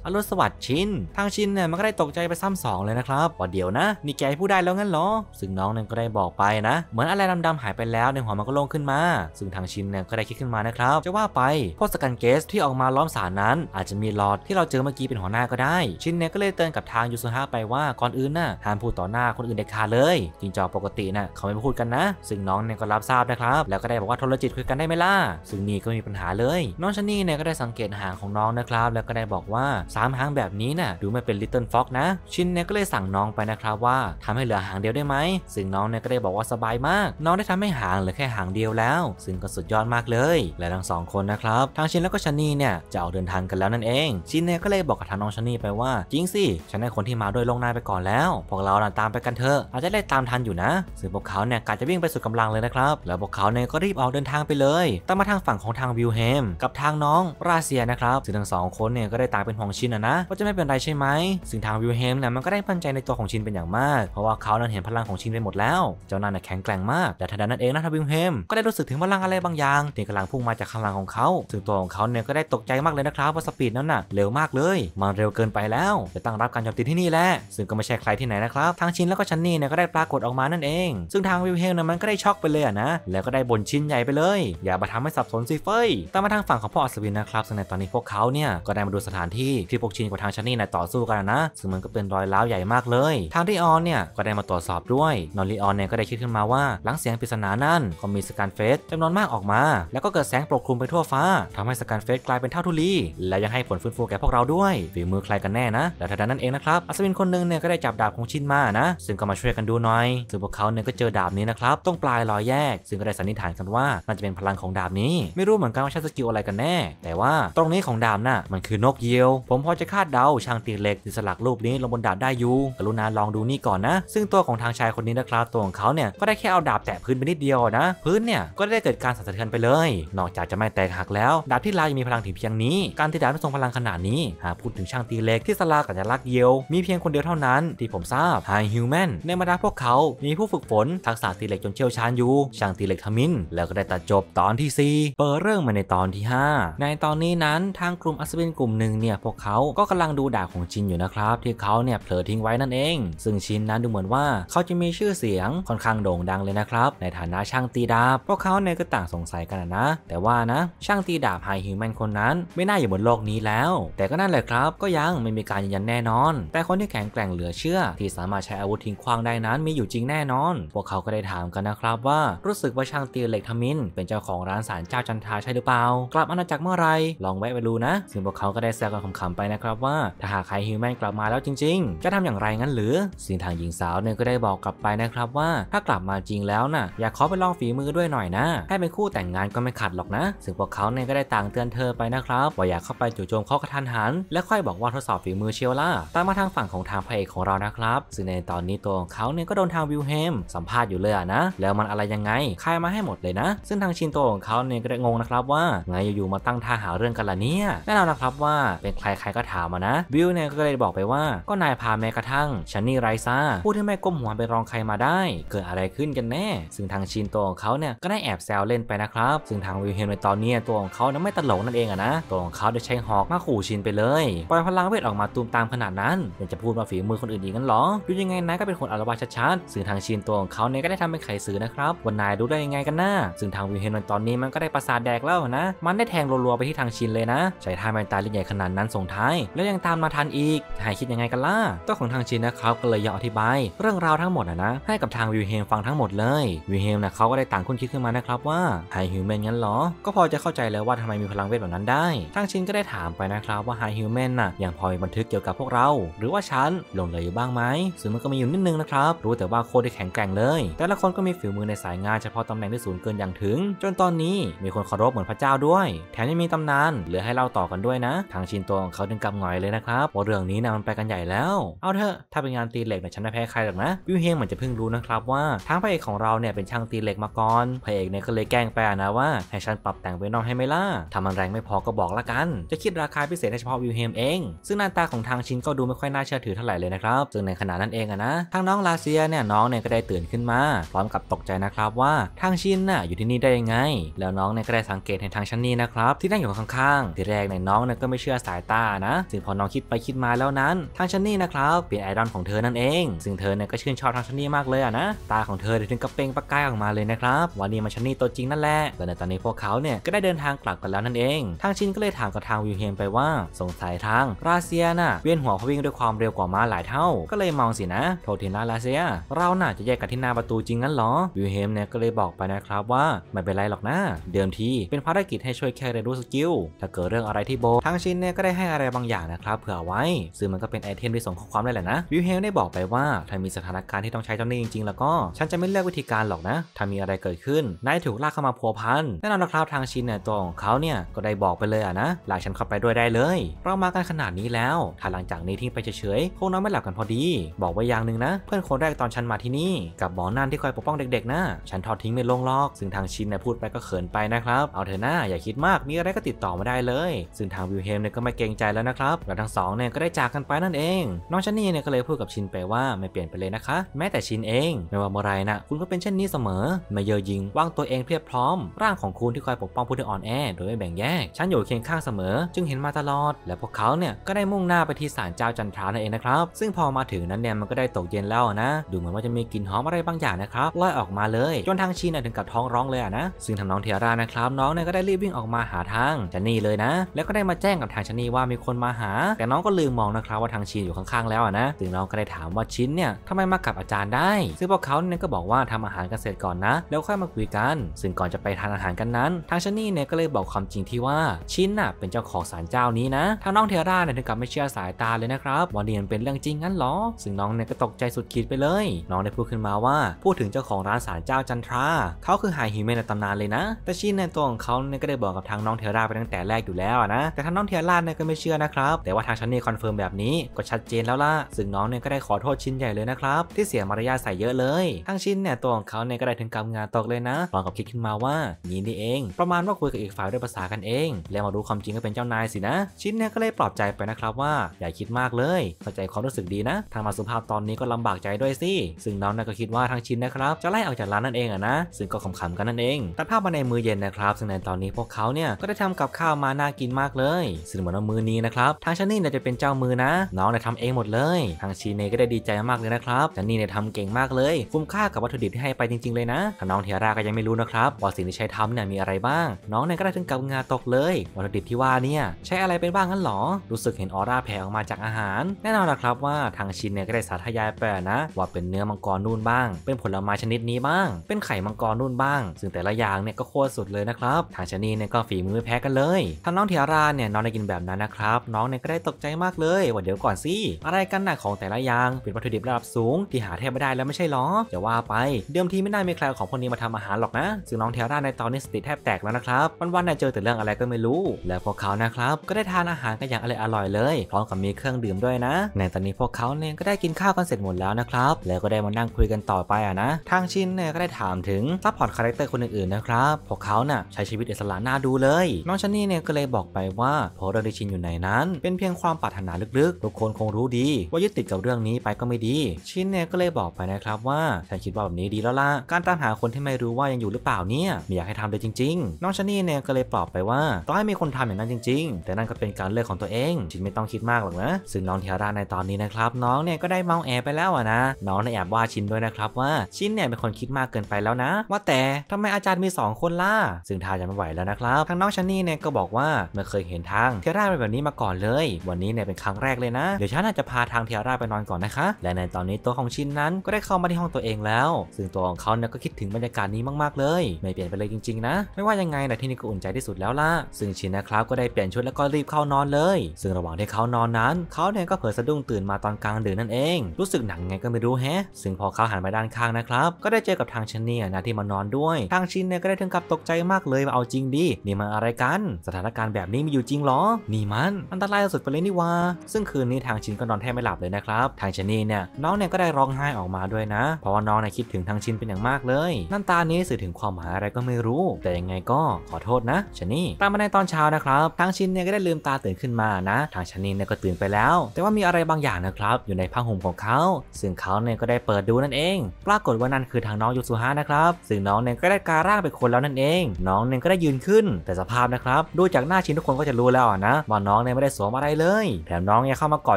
อรุณสวัสดิ์ชินทางชินเนี่ยมันก็ได้ตกใจไปซ้ำสองเลยนะครับว่าเดี๋ยวนะนี่แกพูดได้แล้วงั้นเหรอซึ่งน้องเนี่ยก็ได้บอกไปนะเหมือนอะไรดำๆหายไปแล้วในหัวมันก็โล่งขึ้นมาซึ่งทางชินเนี่ยก็ได้คิดขึ้นมานะครับจะว่าไปพวกสกันเกสที่ออกมาล้อมศาลนั้นอาจจะมีลอร์ดที่เราเจอเมื่อกี้เป็นหัวหน้าก็ได้ชินเนี่ยก็เลยเตือนกับทางยูสุฮะไปว่าก่อนอื่นน่ะห้ามพูดต่อหน้าคนอื่นเด็ดขาดเลยจริงๆปกติน่ะเขาไม่พูดกันนะซึ่งน้องเนี่ยก็รับทราบนะครับแล้วก็ได้บอกว่าโทรจิตคุยกันได้ไหมล่ะซึ่งนี่ก็มีปัญหาเลยน้องชันนี่เนี่ยก็ได้สังเกตหางของน้องนะครับแล้วก็ได้บอกว่า3หางแบบนี้น่ะดูไม่เป็นลิตเติ้ลฟ็อกนะชินเนี่ยก็เลยสั่งน้องไปนะครับว่าทำให้เหลือหางเดียวได้ไหมซึ่งน้องเนี่ยก็ได้บอกว่าสบายมากน้องได้ทำให้หางเหลือแค่หางเดียวแล้วซึ่งก็สุดยอดมากเลยและทั้งสองคนนะครับทางชินแล้วก็ชันนี่เนี่ยจะออกเดินทางกันแล้วนั่นเองชินเนี่ยก็เลยบอกกับทางน้องชันนี่ไปว่าจริงสิฉันให้คนที่มาด้วยลงหน้าไปก่อนแล้วพวกเราน่ะตามไปกันเถอะอาจจะได้ตามทันอยู่นะซึ่งพวกเขาเนี่ยกะจะวิ่งไปสุดกำลังเลยนะครับแล้วพวกเขาเนี่ยก็รีบออกเดินทางไปเลยตามมาทางฝั่งของทางวิลเฮมกับทางน้องราเซียนะครับซึ่งทั้งสองคนเนี่ยก็ได้ตามเป็นห่วงชินนะว่าจะไม่เป็นไรใช่ไหมซึ่งทางวิลเฮมเนี่ยมันก็ได้มั่นใจในตัวของชินเป็นอย่างมากเพราะว่าเขานั้นเห็นพลังของชินไปหมดแล้วเจ้านั่นน่ะแข็งแกร่งมากแต่ทันใดนั้นเองนะทางวิลเฮมก็ได้รู้สึกถึงพลังอะไรบางอย่างที่กำลังพุ่งมาจากข้างหลังของเขาซึ่งตัวของเขาเนี่ยก็ได้ตกใจมากเลยนะครับว่าสปีดนั้นน่ะเร็วมากเลยมันเร็วเกินไปแล้วจะตั้งรับการโจมตีที่นี่แหละซึ่งก็ไม่ใช่ใครที่ไหนนะครับทางชินแล้วก็ชันนี่เนี่ยก็ได้ปรากฏออกมานั่นเองซึ่งทางวิลเฮมเนี่ยมันก็ได้ช็อกไปเลยนะแล้วก็ได้บ่นชินใหญ่ไปเลยอย่ามาทำให้สับสนสิเฟยตามมาทางฝั่งของพ่ออัศวินนะครับซึ่งในตอนนี้พวกเขาเนี่ยก็ได้มาดูสถานที่ที่พวกชินกับทางชันนี่ต่อสู้กันนะซึ่งมันก็เป็นรอยร้าวใหญ่มากเลยทางที่ออนเนี่ยก็ได้มาตรวจสอบด้วยนอริออนเนี่ยก็ได้คิด ขึ้นมาว่าหลังเสียงปริศนานั่นก็มีสแกนเฟสจำนวนมากออกมาแล้วก็เกิดแสงปกคลุมไปทั่วฟ้าทำให้สแกนเฟสกลายเป็นเท่าทุลีและยังให้ผลฟื้นฟูแก่พวกเราด้วยฝีมือใครกันแน่นะแล้วทันนั้นเองนะครับอัศวินคนหนึ่งเนี่ยก็ได้จับดาบของชินมานะซึ่งก็มาช่วยกันดูหน่อยซึ่งพวกเขาเนี่ยก็เจอดาบนี้นะครับต้องปลายรอยแยกซึ่งก็ได้สันนิษฐานกันว่าน่าจะเป็นพลังของดาบนี้ไม่รู้เหมือนกันว่าใช้สกิลอะไรกันแน่แต่ว่าตรงนี้ของดาบน่ะมันคือนกเหยี่ยวผมพอจะคาดเดาช่างตีเหล็กที่สลักรูปนี้ลงบนดาบได้อยู่กรุณาลองดูนี่ก่อนนะซึ่งตัวของทางชายคนนี้นะครับตัวของเขาเนี่ยก็ได้แค่เอาดาบแตะพื้นไปนิดเดียวนะพื้นเนี่ยก็ได้เกิดการสั่นสะเทือนไปเลยนอกจากจะไม่แตกหักแล้วดาบที่ลายมีพลังถึงเพียงนี้การที่ดาบทรงพลังขนาดนี้หากพูดถึงช่างตีเหล็กที่สลักสัญลักษณ์เหยี่ยวมีเพียงคนเดียวเท่านั้นที่ผมทราบไฮฮิวแมนในบรรดาพวกเขามีผู้ฝึกฝนทักษะตีเหล็กจนเชี่ยวชาญอยู่ช่างตีเหล็กทมิฬแล้วก็ได้ตัดจบตอนที่4เปิดเรื่องมาในตอนที่5ในตอนนี้นั้นทางกลุ่มอัศวินกลุ่มหนึ่งเนี่ยพวกเขาก็กำลังดูดาบของชินอยู่นะครับที่เขาเนี่ยเผลอทิ้งไว้นั่นเองซึ่งชินนั้นดูเหมือนว่าเขาจะมีชื่อเสียงค่อนข้างโด่งดังเลยนะครับในฐานะช่างตีดาบพวกเขาเนี่ยก็ต่างสงสัยกันนะแต่ว่านะช่างตีดาบไฮฮิวแมนคนนั้นไม่น่าอยู่บนโลกนี้แล้วแต่ก็นั่นแหละครับก็ยังไม่มีการยืนยันแน่นอนแต่คนที่แข็งแกร่งเหลือเชื่อที่สามารถใช้อาวุธทิ้งขว้างได้นั้นมีอยู่จริงแน่นอนพวกเขาก็ได้ถามกันนะครับว่ารู้สึกว่าช่างตีเหล็กทมิฬเป็นเจ้าของร้านศาลเจ้าจันทราใช่หรือเปล่ากลับอาณาจักรเมื่อไรลองแวะไปดูนะซึ่งพวกเขาก็ได้แซวกันขำๆไปนะครับว่าถ้าหากไฮฮิวแมนกลับมาแล้วจริงๆจะทำอย่างไรงั้นหรือซึ่งทางหญิงสาวเนี่ยก็ได้บอกกลับไปนะครับว่าถ้ากลับมาจริงแล้วน่ะอยากขอไปลองฝีมือด้วยหน่อยนะให้เป็นคู่แต่งงานก็ไม่ขัดหรอกนะซึ่งพวกเขาเนี่ยก็ได้ต่างเตือนเธอไปนะครับว่าอยากเข้าไปจู่โจมข้อกระทันหันและค่อยบอกว่าทดสอบฝีมือเชียวล่ะตามมาทางฝั่งของทางพระเอกของเรานะครับซึ่งในตอนนี้ตัวของเขาเนี่ยก็โดนทางวิลเฮมสัมภาษณ์อยู่เลยนะแล้วมันอะไรยังไงใครมาให้หมดเลยนะซึ่งทางชินตัวของเขาเนี่ยก็ได้งงนะครับว่าไงอยู่ๆมาตั้งท่าหาเรื่องกันล่ะเนี่ยแน่นอนนะครับว่าเป็นใครใครก็ถามมานะวิลเนี่ยก็เลยบอกไปว่าก็นายพาแม้กระทั่งชันนี่ไรซ่าพูดให้แม่ก้มหัวไปรองใครมาได้เกิดอะไรขึ้นกันแน่ซึ่งทางชินตัวของเขาเนี่ยก็ได้แอบแซวเล่นไปนะครับซึ่งทางวิลเฮมในตอนนี้ตัวของเขาเนี่ยไม่ตลกนั่นเองอะนะตัวของเขาได้ใช้หอกมาขู่ชินไปเลยปล่อยพลังเวทออกมาตูมตามขนาดนั้นยังจะพูดว่าฝีมือคนอื่นอีกงั้นหรอดูยังไงนายก็เป็นคนอารวาสชัดๆซึ่งทางชินตัวของเขาเนี่ยก็ได้ทำเป็นไขสื่อนะครับว่านายรู้ได้ยังไงกันนะซึ่งทางวิลเฮมในตอนนี้มันก็ได้ประสาทแดกแล้วนะมันได้แทงรัวๆไปที่ทางชินเลยนะใช้ท่าแมนตาเล่นใหญ่ขนาดนั้นส่งท้ายแล้วยังตามมาทันอีกหายคิดยังไงกันล่ะตัวของทางชินนะครับก็เลยยอมอธิบายเรื่องราวทั้งหมดนะให้กับทางวิลเฮมฟังทั้งหมดเลยวิลเฮมนะเขาก็ได้ต่างคุ้นคิดขึ้นมานะครับว่าไฮฮิวแมนงั้นหรอก็พอจะเข้าใจแล้วว่าทำไมมีพลังเวทแบบนั้นได้ทางชินก็ได้ถามไปนะครับว่าไฮฮิวแมนน่ะยังพอมีบันทึกเกี่ยวกับพวกเราหรือว่าฉันลงเลยอยู่บ้างไหมซึ่งมันก็มีอยู่นิดนึงนะครับรู้แต่ว่าโคตรได้แข็งแกร่งเลยแต่ละคนก็มีฝีมือในสายงานเฉพาะตำแหน่งที่สูงเกินอย่างถึงจนตอนนี้มีคนเคารพเหมือนพระเจ้าด้วยแถมยังมีตำนานเหลือให้เล่าต่อกันด้วยนะทางชินตัวของเขาถึงกับหงอยเลยนะครับว่าเรื่องนี้นะมันไปกันใหญ่แล้วเอาเถอะถ้าเป็นงานตีเหล็กเนี่ยฉันไม่แพ้ใครหรอกนะวิวเฮงเหมือนจะเพิ่งรู้นะครับว่าทางพระเอกของเราเนี่ยเป็นช่างตีเหล็กมาก่อนพระเอกเนี่ยก็เลยแกล้งไปนะว่าให้ฉันปรับแต่งเวนอมให้ไม่ล่ะทำมันแรงไม่พอก็บอกละกันจะคิดราคาพิเศษให้เฉพาะวิวเฮมเองซึ่งหน้าตาของทางชินก็ดูไม่ค่อยน่าเชื่อถือเท่าไหร่เลยนะครับซึ่งในขณะนั้นเองนะทางน้องลาเซียเนี่ยน้องเนี่ยก็ได้ตื่นขึ้นมาพร้อมกับตกใจนะครับว่าทางชินน่ะอยู่ที่นี่ได้ยังไงแล้วน้องเนี่ยก็ได้สังเกตเห็นทางชันนี่นะครับที่นั่งอยู่ข้างๆทีแรกเนี่ยน้องเนี่ยก็ไม่เชื่อสายตานะซึ่งพอน้องคิดไปคิดมาแล้วนั้นทางชันนี่นะครับเป็นไอดอลของเธอนั่นเองซึ่งเธอเนี่ยก็ชื่นชอบทางชันนี่มากเลยนะตาของเธอถึงกระเปงประกายออกมาเลยนะครับวันนี้มาชันนี่ตัวจริงนั่นแหละแต่ในตอนนี้พวกเขาเนี่ยก็ได้เดินทางกลับกันแล้วนั่นเองทางชินก็เลยถามกับทางวิลเฮมไปว่าสงสัยทางลาเซียน่ะเวียนหัวเพราะวิ่งด้วยความเร็วกว่าม้าหลายเท่าก็เลยเมาสินะโทษทีนะลาเซียเราน่ะจะแยกกันที่หน้าประตูจริงงั้นหรอวิลเฮมเนี่ยก็เลยบอกไปนะครับว่าไม่เป็นไรหรอกนะเดิมทีเป็นภารกิจให้ช่วยแค่เรียนรู้สกิลถ้าเกิดเรื่องอะไรที่โบทางชินเนี่ยก็ได้ให้อะไรบางอย่างนะครับเผื่อไว้ซึ่งมันก็เป็นไอเทมที่ส่งข้อความได้แหละนะวิลเฮมได้บอกไปว่าถ้ามีสถานการณ์ที่ต้องใช้เจ้านี่จริงๆแล้วก็ฉันจะไม่เลือกวิธีการหรอกนะถ้ามีอะไรเกิดขึ้นนายถูกลากเข้ามาพัวพันแน่นอนนะครับทางชินเนี่ยตัวของเขาเนี่ยก็ได้บอกไปเลยนะลากฉันเข้าไปด้วยได้เลยเรามากันขนาดนี้แล้วถ้าหลังจากนี้ทิ้งไปเฉยๆคงนอนไม่หลับกันพอดีบอกไว้อย่างหนึ่งนะเพื่อนคนแรกตอนฉันมาที่นี่กับหมอนั่นที่คอยปกป้องเด็กๆนะฉันทอดทิ้งไม่ลงหรอกซึ่งทางชินเนี่ยพูดไปก็เขินไปนะครับเอาเธอหน้าอย่าคิดมากมีอะไรก็ติดต่อมาได้เลยซึ่งทางวิลเฮมเนี่ยก็ไม่เกรงใจแล้วนะครับและทั้งสองเนี่ยก็ได้จากกันไปนั่นเองน้องชันนี่เนี่ยก็เลยพูดกับชินไปว่าไม่เปลี่ยนไปเลยนะคะแม้แต่ชินเองไม่ว่าเมื่อไรนะคุณก็เป็นเช่นนี้เสมอไม่เย่อหยิ่งวางตัวเองเพียบพร้อมร่างของคุณที่คอยปกป้องผู้ที่อ่อนแอโดยไม่แบ่งแยกฉันอยู่เคียงข้างเสมอจึงเห็นมาตลอดและพวกเขาเนี่ยก็ได้มุ่งหน้าไปที่ศาลเจ้าจันทรานั่นเองนะครับซึ่งพอมาถึงนั้นเนี่ยมันก็ได้ตกเย็นแล้วนะดูเหมือนว่าจะมีกลิ่นหอมอะไรบางอย่างนะครับลอยออกมาเลยจนทางชินถึงกับท้องร้องเลยนะซึ่งทางน้องเทียร่านะครับน้องเนี่ยก็ได้รีบวิ่งออกมาหาทางชันนี่เลยนะแล้วก็ได้มาแจ้งกับทางชันนี่ว่ามีคนมาหาแต่น้องก็ลืมมองนะครับว่าทางชินอยู่ข้างๆแล้วนะซึ่งน้องก็ได้ถามว่าชินเนี่ยทำไมมากับอาจารย์ได้ซึ่งพวกเขา เนี่ยก็บอกว่าทำอาหารกันเสร็จก่อนนะแล้วค่อยมาคุยกันซึ่งก่อนจะไปทานอาหารกันนั้นทางชะนี่เนี่ยก็เลยบอกความจริงที่ว่าชินน่ะเป็นเจ้าของศาลเจ้านี้นะทางน้องเทราเนี่ยถึงกับไม่เชื่อสายตาเลยนะครับว่านี่มันเป็นเรื่องจริงงั้นหรอซึ่งน้องเนี่ยก็ตกใจสุดขีดไปเลยน้องได้พูดขึ้นมาว่าพูดถึงเจ้าของร้านศาลเจ้าจันทราเขาคือหายหิเมะในตำนานเลยนะแต่ชินในตัวของเขาเนี่ยก็ได้บอกกับทางน้องเทราไปตั้งแต่แรกอยู่แล้วนะแต่ทางน้องเทราเนี่ยก็ไม่เชื่อนะครับแต่ว่าทางชะนี่คอนเฟิร์มแบบนี้ก็ชัดเจนแล้วล่ะซึ่งน้องเนี่ยก็ได้ขอโทษชินใหญ่เลยนะครับที่เสียมารยาทใส่เยอะเลยทั้งชินเนี่ยตัวของเขาเนี่ยก็ได้ถึงกับงานตกเลยนะพร้อมกับคิดขึ้นมาว่านี่นี่เองประมาณว่าคุยกับอีกฝ่ายด้วยภาษากันเองแล้วมารู้ความจริงก็เป็นเจ้านายสินะชินเนี่ยก็เลยปลอบใจไปนะครับว่าอย่าคิดมากเลยเข้าใจความรู้สึกดีนะทางมาสุภาพตอนนี้ก็ลำบากใจด้วยสิซึ่งน้องเนี่ยก็คิดว่าทางชินนะครับจะไล่ออกจากร้านนั่นเองอะนะซึ่งก็ขำๆกันนั่นเองตัดภาพมาในมื้อเย็นนะครับซึ่งในตอนนี้พวกเขาเนี่ยก็ได้ทำกับข้าวมาน่ากินมากเลยซึ่งเหมือนว่ามื้อนี้นะครับทางชะนี่เนี่ยจะเป็นเจ้ามือนะน้องเนี่ยทำเองหมดเลยทางชินเนี่ยก็ได้ดีใจมากเลยนะครับชะนี่เนี่ยทำเก่งมากเลยคุ้มค่ากับวัตถุดิบที่ให้ไปจริงๆเลยนะทางน้องเทียร่าก็ยังไม่รู้นะครับว่าสิ่งที่ใช้ทำเนี่ยมีอะไรบ้างน้องเนี่ยก็ได้ถึงกับงานตกเลยวัตถุดิบที่ว่าเนี่ยใช้อะไรเป็นบ้างงั้นหรอรู้สึกเห็นออร่าแผ่ออกมาจากอาหารแน่นอนนะครับว่าทางชินเนี่ยก็ได้สาธยายไปนะว่าเป็นเนื้อมังกรนู่นบ้างเป็นผลไม้ชนิดนี้บ้างเป็นไข่มังกรนู่นบ้างซึ่งแต่ละอย่างเนี่ยก็โคตรสุดเลยนะครับทางชะนี่เนี่ยก็ฝีมือไม่แพ้กันเลยทางน้องเทียร่าเนี่ยน้องได้กินแบบนั้นนะครับน้องเนี่ยก็ได้ตกใจมากเลยว่าเดี๋ยวก่อนสิอะไรกันน่ะของแต่ละอย่างเป็นวัตถุดิบระดับสูงที่หาแทบไม่ได้แล้วไม่ใช่หรอจะว่าไปเดิมทีไม่ได้มีใครของคนนี้มาทำอาหารหรอกนะซึ่งน้องเทียร่าในตอนนี้สติแทบแตกแล้วนะครับวันๆเนี่ยเจอแต่เรื่องอะไรก็ไม่รู้และพวกเขานะครับก็ได้ทานอาหารกันอย่างอร่อยเลยพร้อมกับมีเครื่องดื่มด้วยนะในตอนนี้พวกเขาเนี่ยก็ได้กินข้าวกันเสร็จหมดแล้วนะครับแล้วก็ได้มานั่งคุยกันต่อไปอะนะทางชินเนี่ยก็ได้ถามถึงซัพพอร์ตคาแรคเตอร์คนอื่นๆนะครับพวกเขาเนี่ยใช้ชีวิตอิสระน่าดูเลยน้องชะนี่เนี่ยก็เลยบอกไปว่าเพราะเรื่องที่ชินอยู่ในนั้นเป็นเพียงความปรารถนาลึกๆทุกคนคงรู้ดีว่ายึดติดกับเรื่องนี้ไปก็ไม่ดีชินเนี่ยก็เลยบอกไปนะครับว่าฉันคิดว่าแบบนี้ดีแล้วล่ะการตามหาคนที่ไม่รู้ว่ายังอยู่หรือเปล่าเนี่ยไม่อยากให้ทำเลยจริงๆน้องชะนี่เนี่ยก็เลยปลอบไปว่าต้องให้มีคนทำอย่างนั้นจริงๆแต่นั่นก็เป็นการเลือกของตัวเองชินไม่ต้องคิดมากหรอกนะซึ่งน้องเทียร่าในตอนนี้นะครับน้องเนี่ยก็ได้เมาแอบไปแล้วอะนะน้องแอบว่าชินด้วยนะครับว่าชินเนี่ยเป็นคนคิดมากเกินไปแล้วนะว่าแต่ทำไมอาจารย์มี2คนล่ะซึ่งทาจะไม่ไหวแล้วนะครับทางน้องชะนี่เนี่ยก็บอกว่าไม่เคยเห็นทางเทียร่าเป็นแบบนี้มาก่อนเลยวันนี้เนี่ยเป็นครั้งแรกเลยนะเดี๋ยวฉันอาจจะพาทางเทียร่าไปนอนก่อนนะคะและในตอนนี้ตัวของชินนั้นก็ได้เข้ามาที่ห้องตัวเองแล้วซึ่งตัวของเขาเนี่ยก็คิดถึงบรรยากาศนี้มากๆเลยไม่เปลี่ยนไปเลยจริงๆนะไม่ว่ายังไงนะที่นี่ก็อุ่นใจที่สุดแล้วล่ะซึ่งชินนะครับก็ได้เปลี่ยนชุดแล้วก็รีบเข้านอนเลยซึ่งระหว่างที่เขานอนนั้นเขาเนี่ยก็เผลอสะดุ้งตื่นมาตอนกลางดึกนั่นเองรู้สึกหนักไงก็ไม่รู้แฮะซึ่งพอเขาหันไปด้านข้างนะครับก็ได้เจอกับทางชะนี่นะที่มานอนด้วยทางชินเนี่ยก็ได้ถึงกับตกใจมากเลยว่าเอาจริงดินี่มันอะไรกันสถานการณ์แบบนี้มีอยู่จริงหรอนี่มันอันตรายสุดไปเลยนี่วะซึ่งคืนนี้ทางชินก็นอนแทบไม่หลับเลยนะครับทางชะนี่เนี่ยน้องเนี่ยก็ได้ร้องไห้ออกมาด้วยนะเพราะว่าน้องเนี่ยคิดถึงทางชินเป็นอย่างมากเลยน้ำตานี้สื่อถึงความหมายอะไรก็ไม่รู้แต่ยังไงก็ขอโทษนะชะนี่ตามมาในตอนเช้านะครับทางชินเนี่ยก็ได้ลืมตาตื่นขึ้นมานะทางชะนี่เนี่ยก็ตื่นไปแล้วแต่ว่ามีอะไรบางอย่างนะครับอยู่ในผ้าห่มของเขาซึ่งเขาเนี่ยก็ได้เปิดดูนั่นเองปรากฏว่านั่นคือทางน้องยูสุฮะนะครับซึ่งน้องเนี่ยก็ได้กลายร่างเป็นคนแล้วนั่นเองน้องเนี่ยก็ได้ยืนขึ้นแต่สภาพนะครับดูจากหน้าชินทุกคนก็จะรู้แล้วนะว่าน้องเนี่ยไม่ได้สวมอะไรเลยแถมน้องเนี่ยเข้ามากอ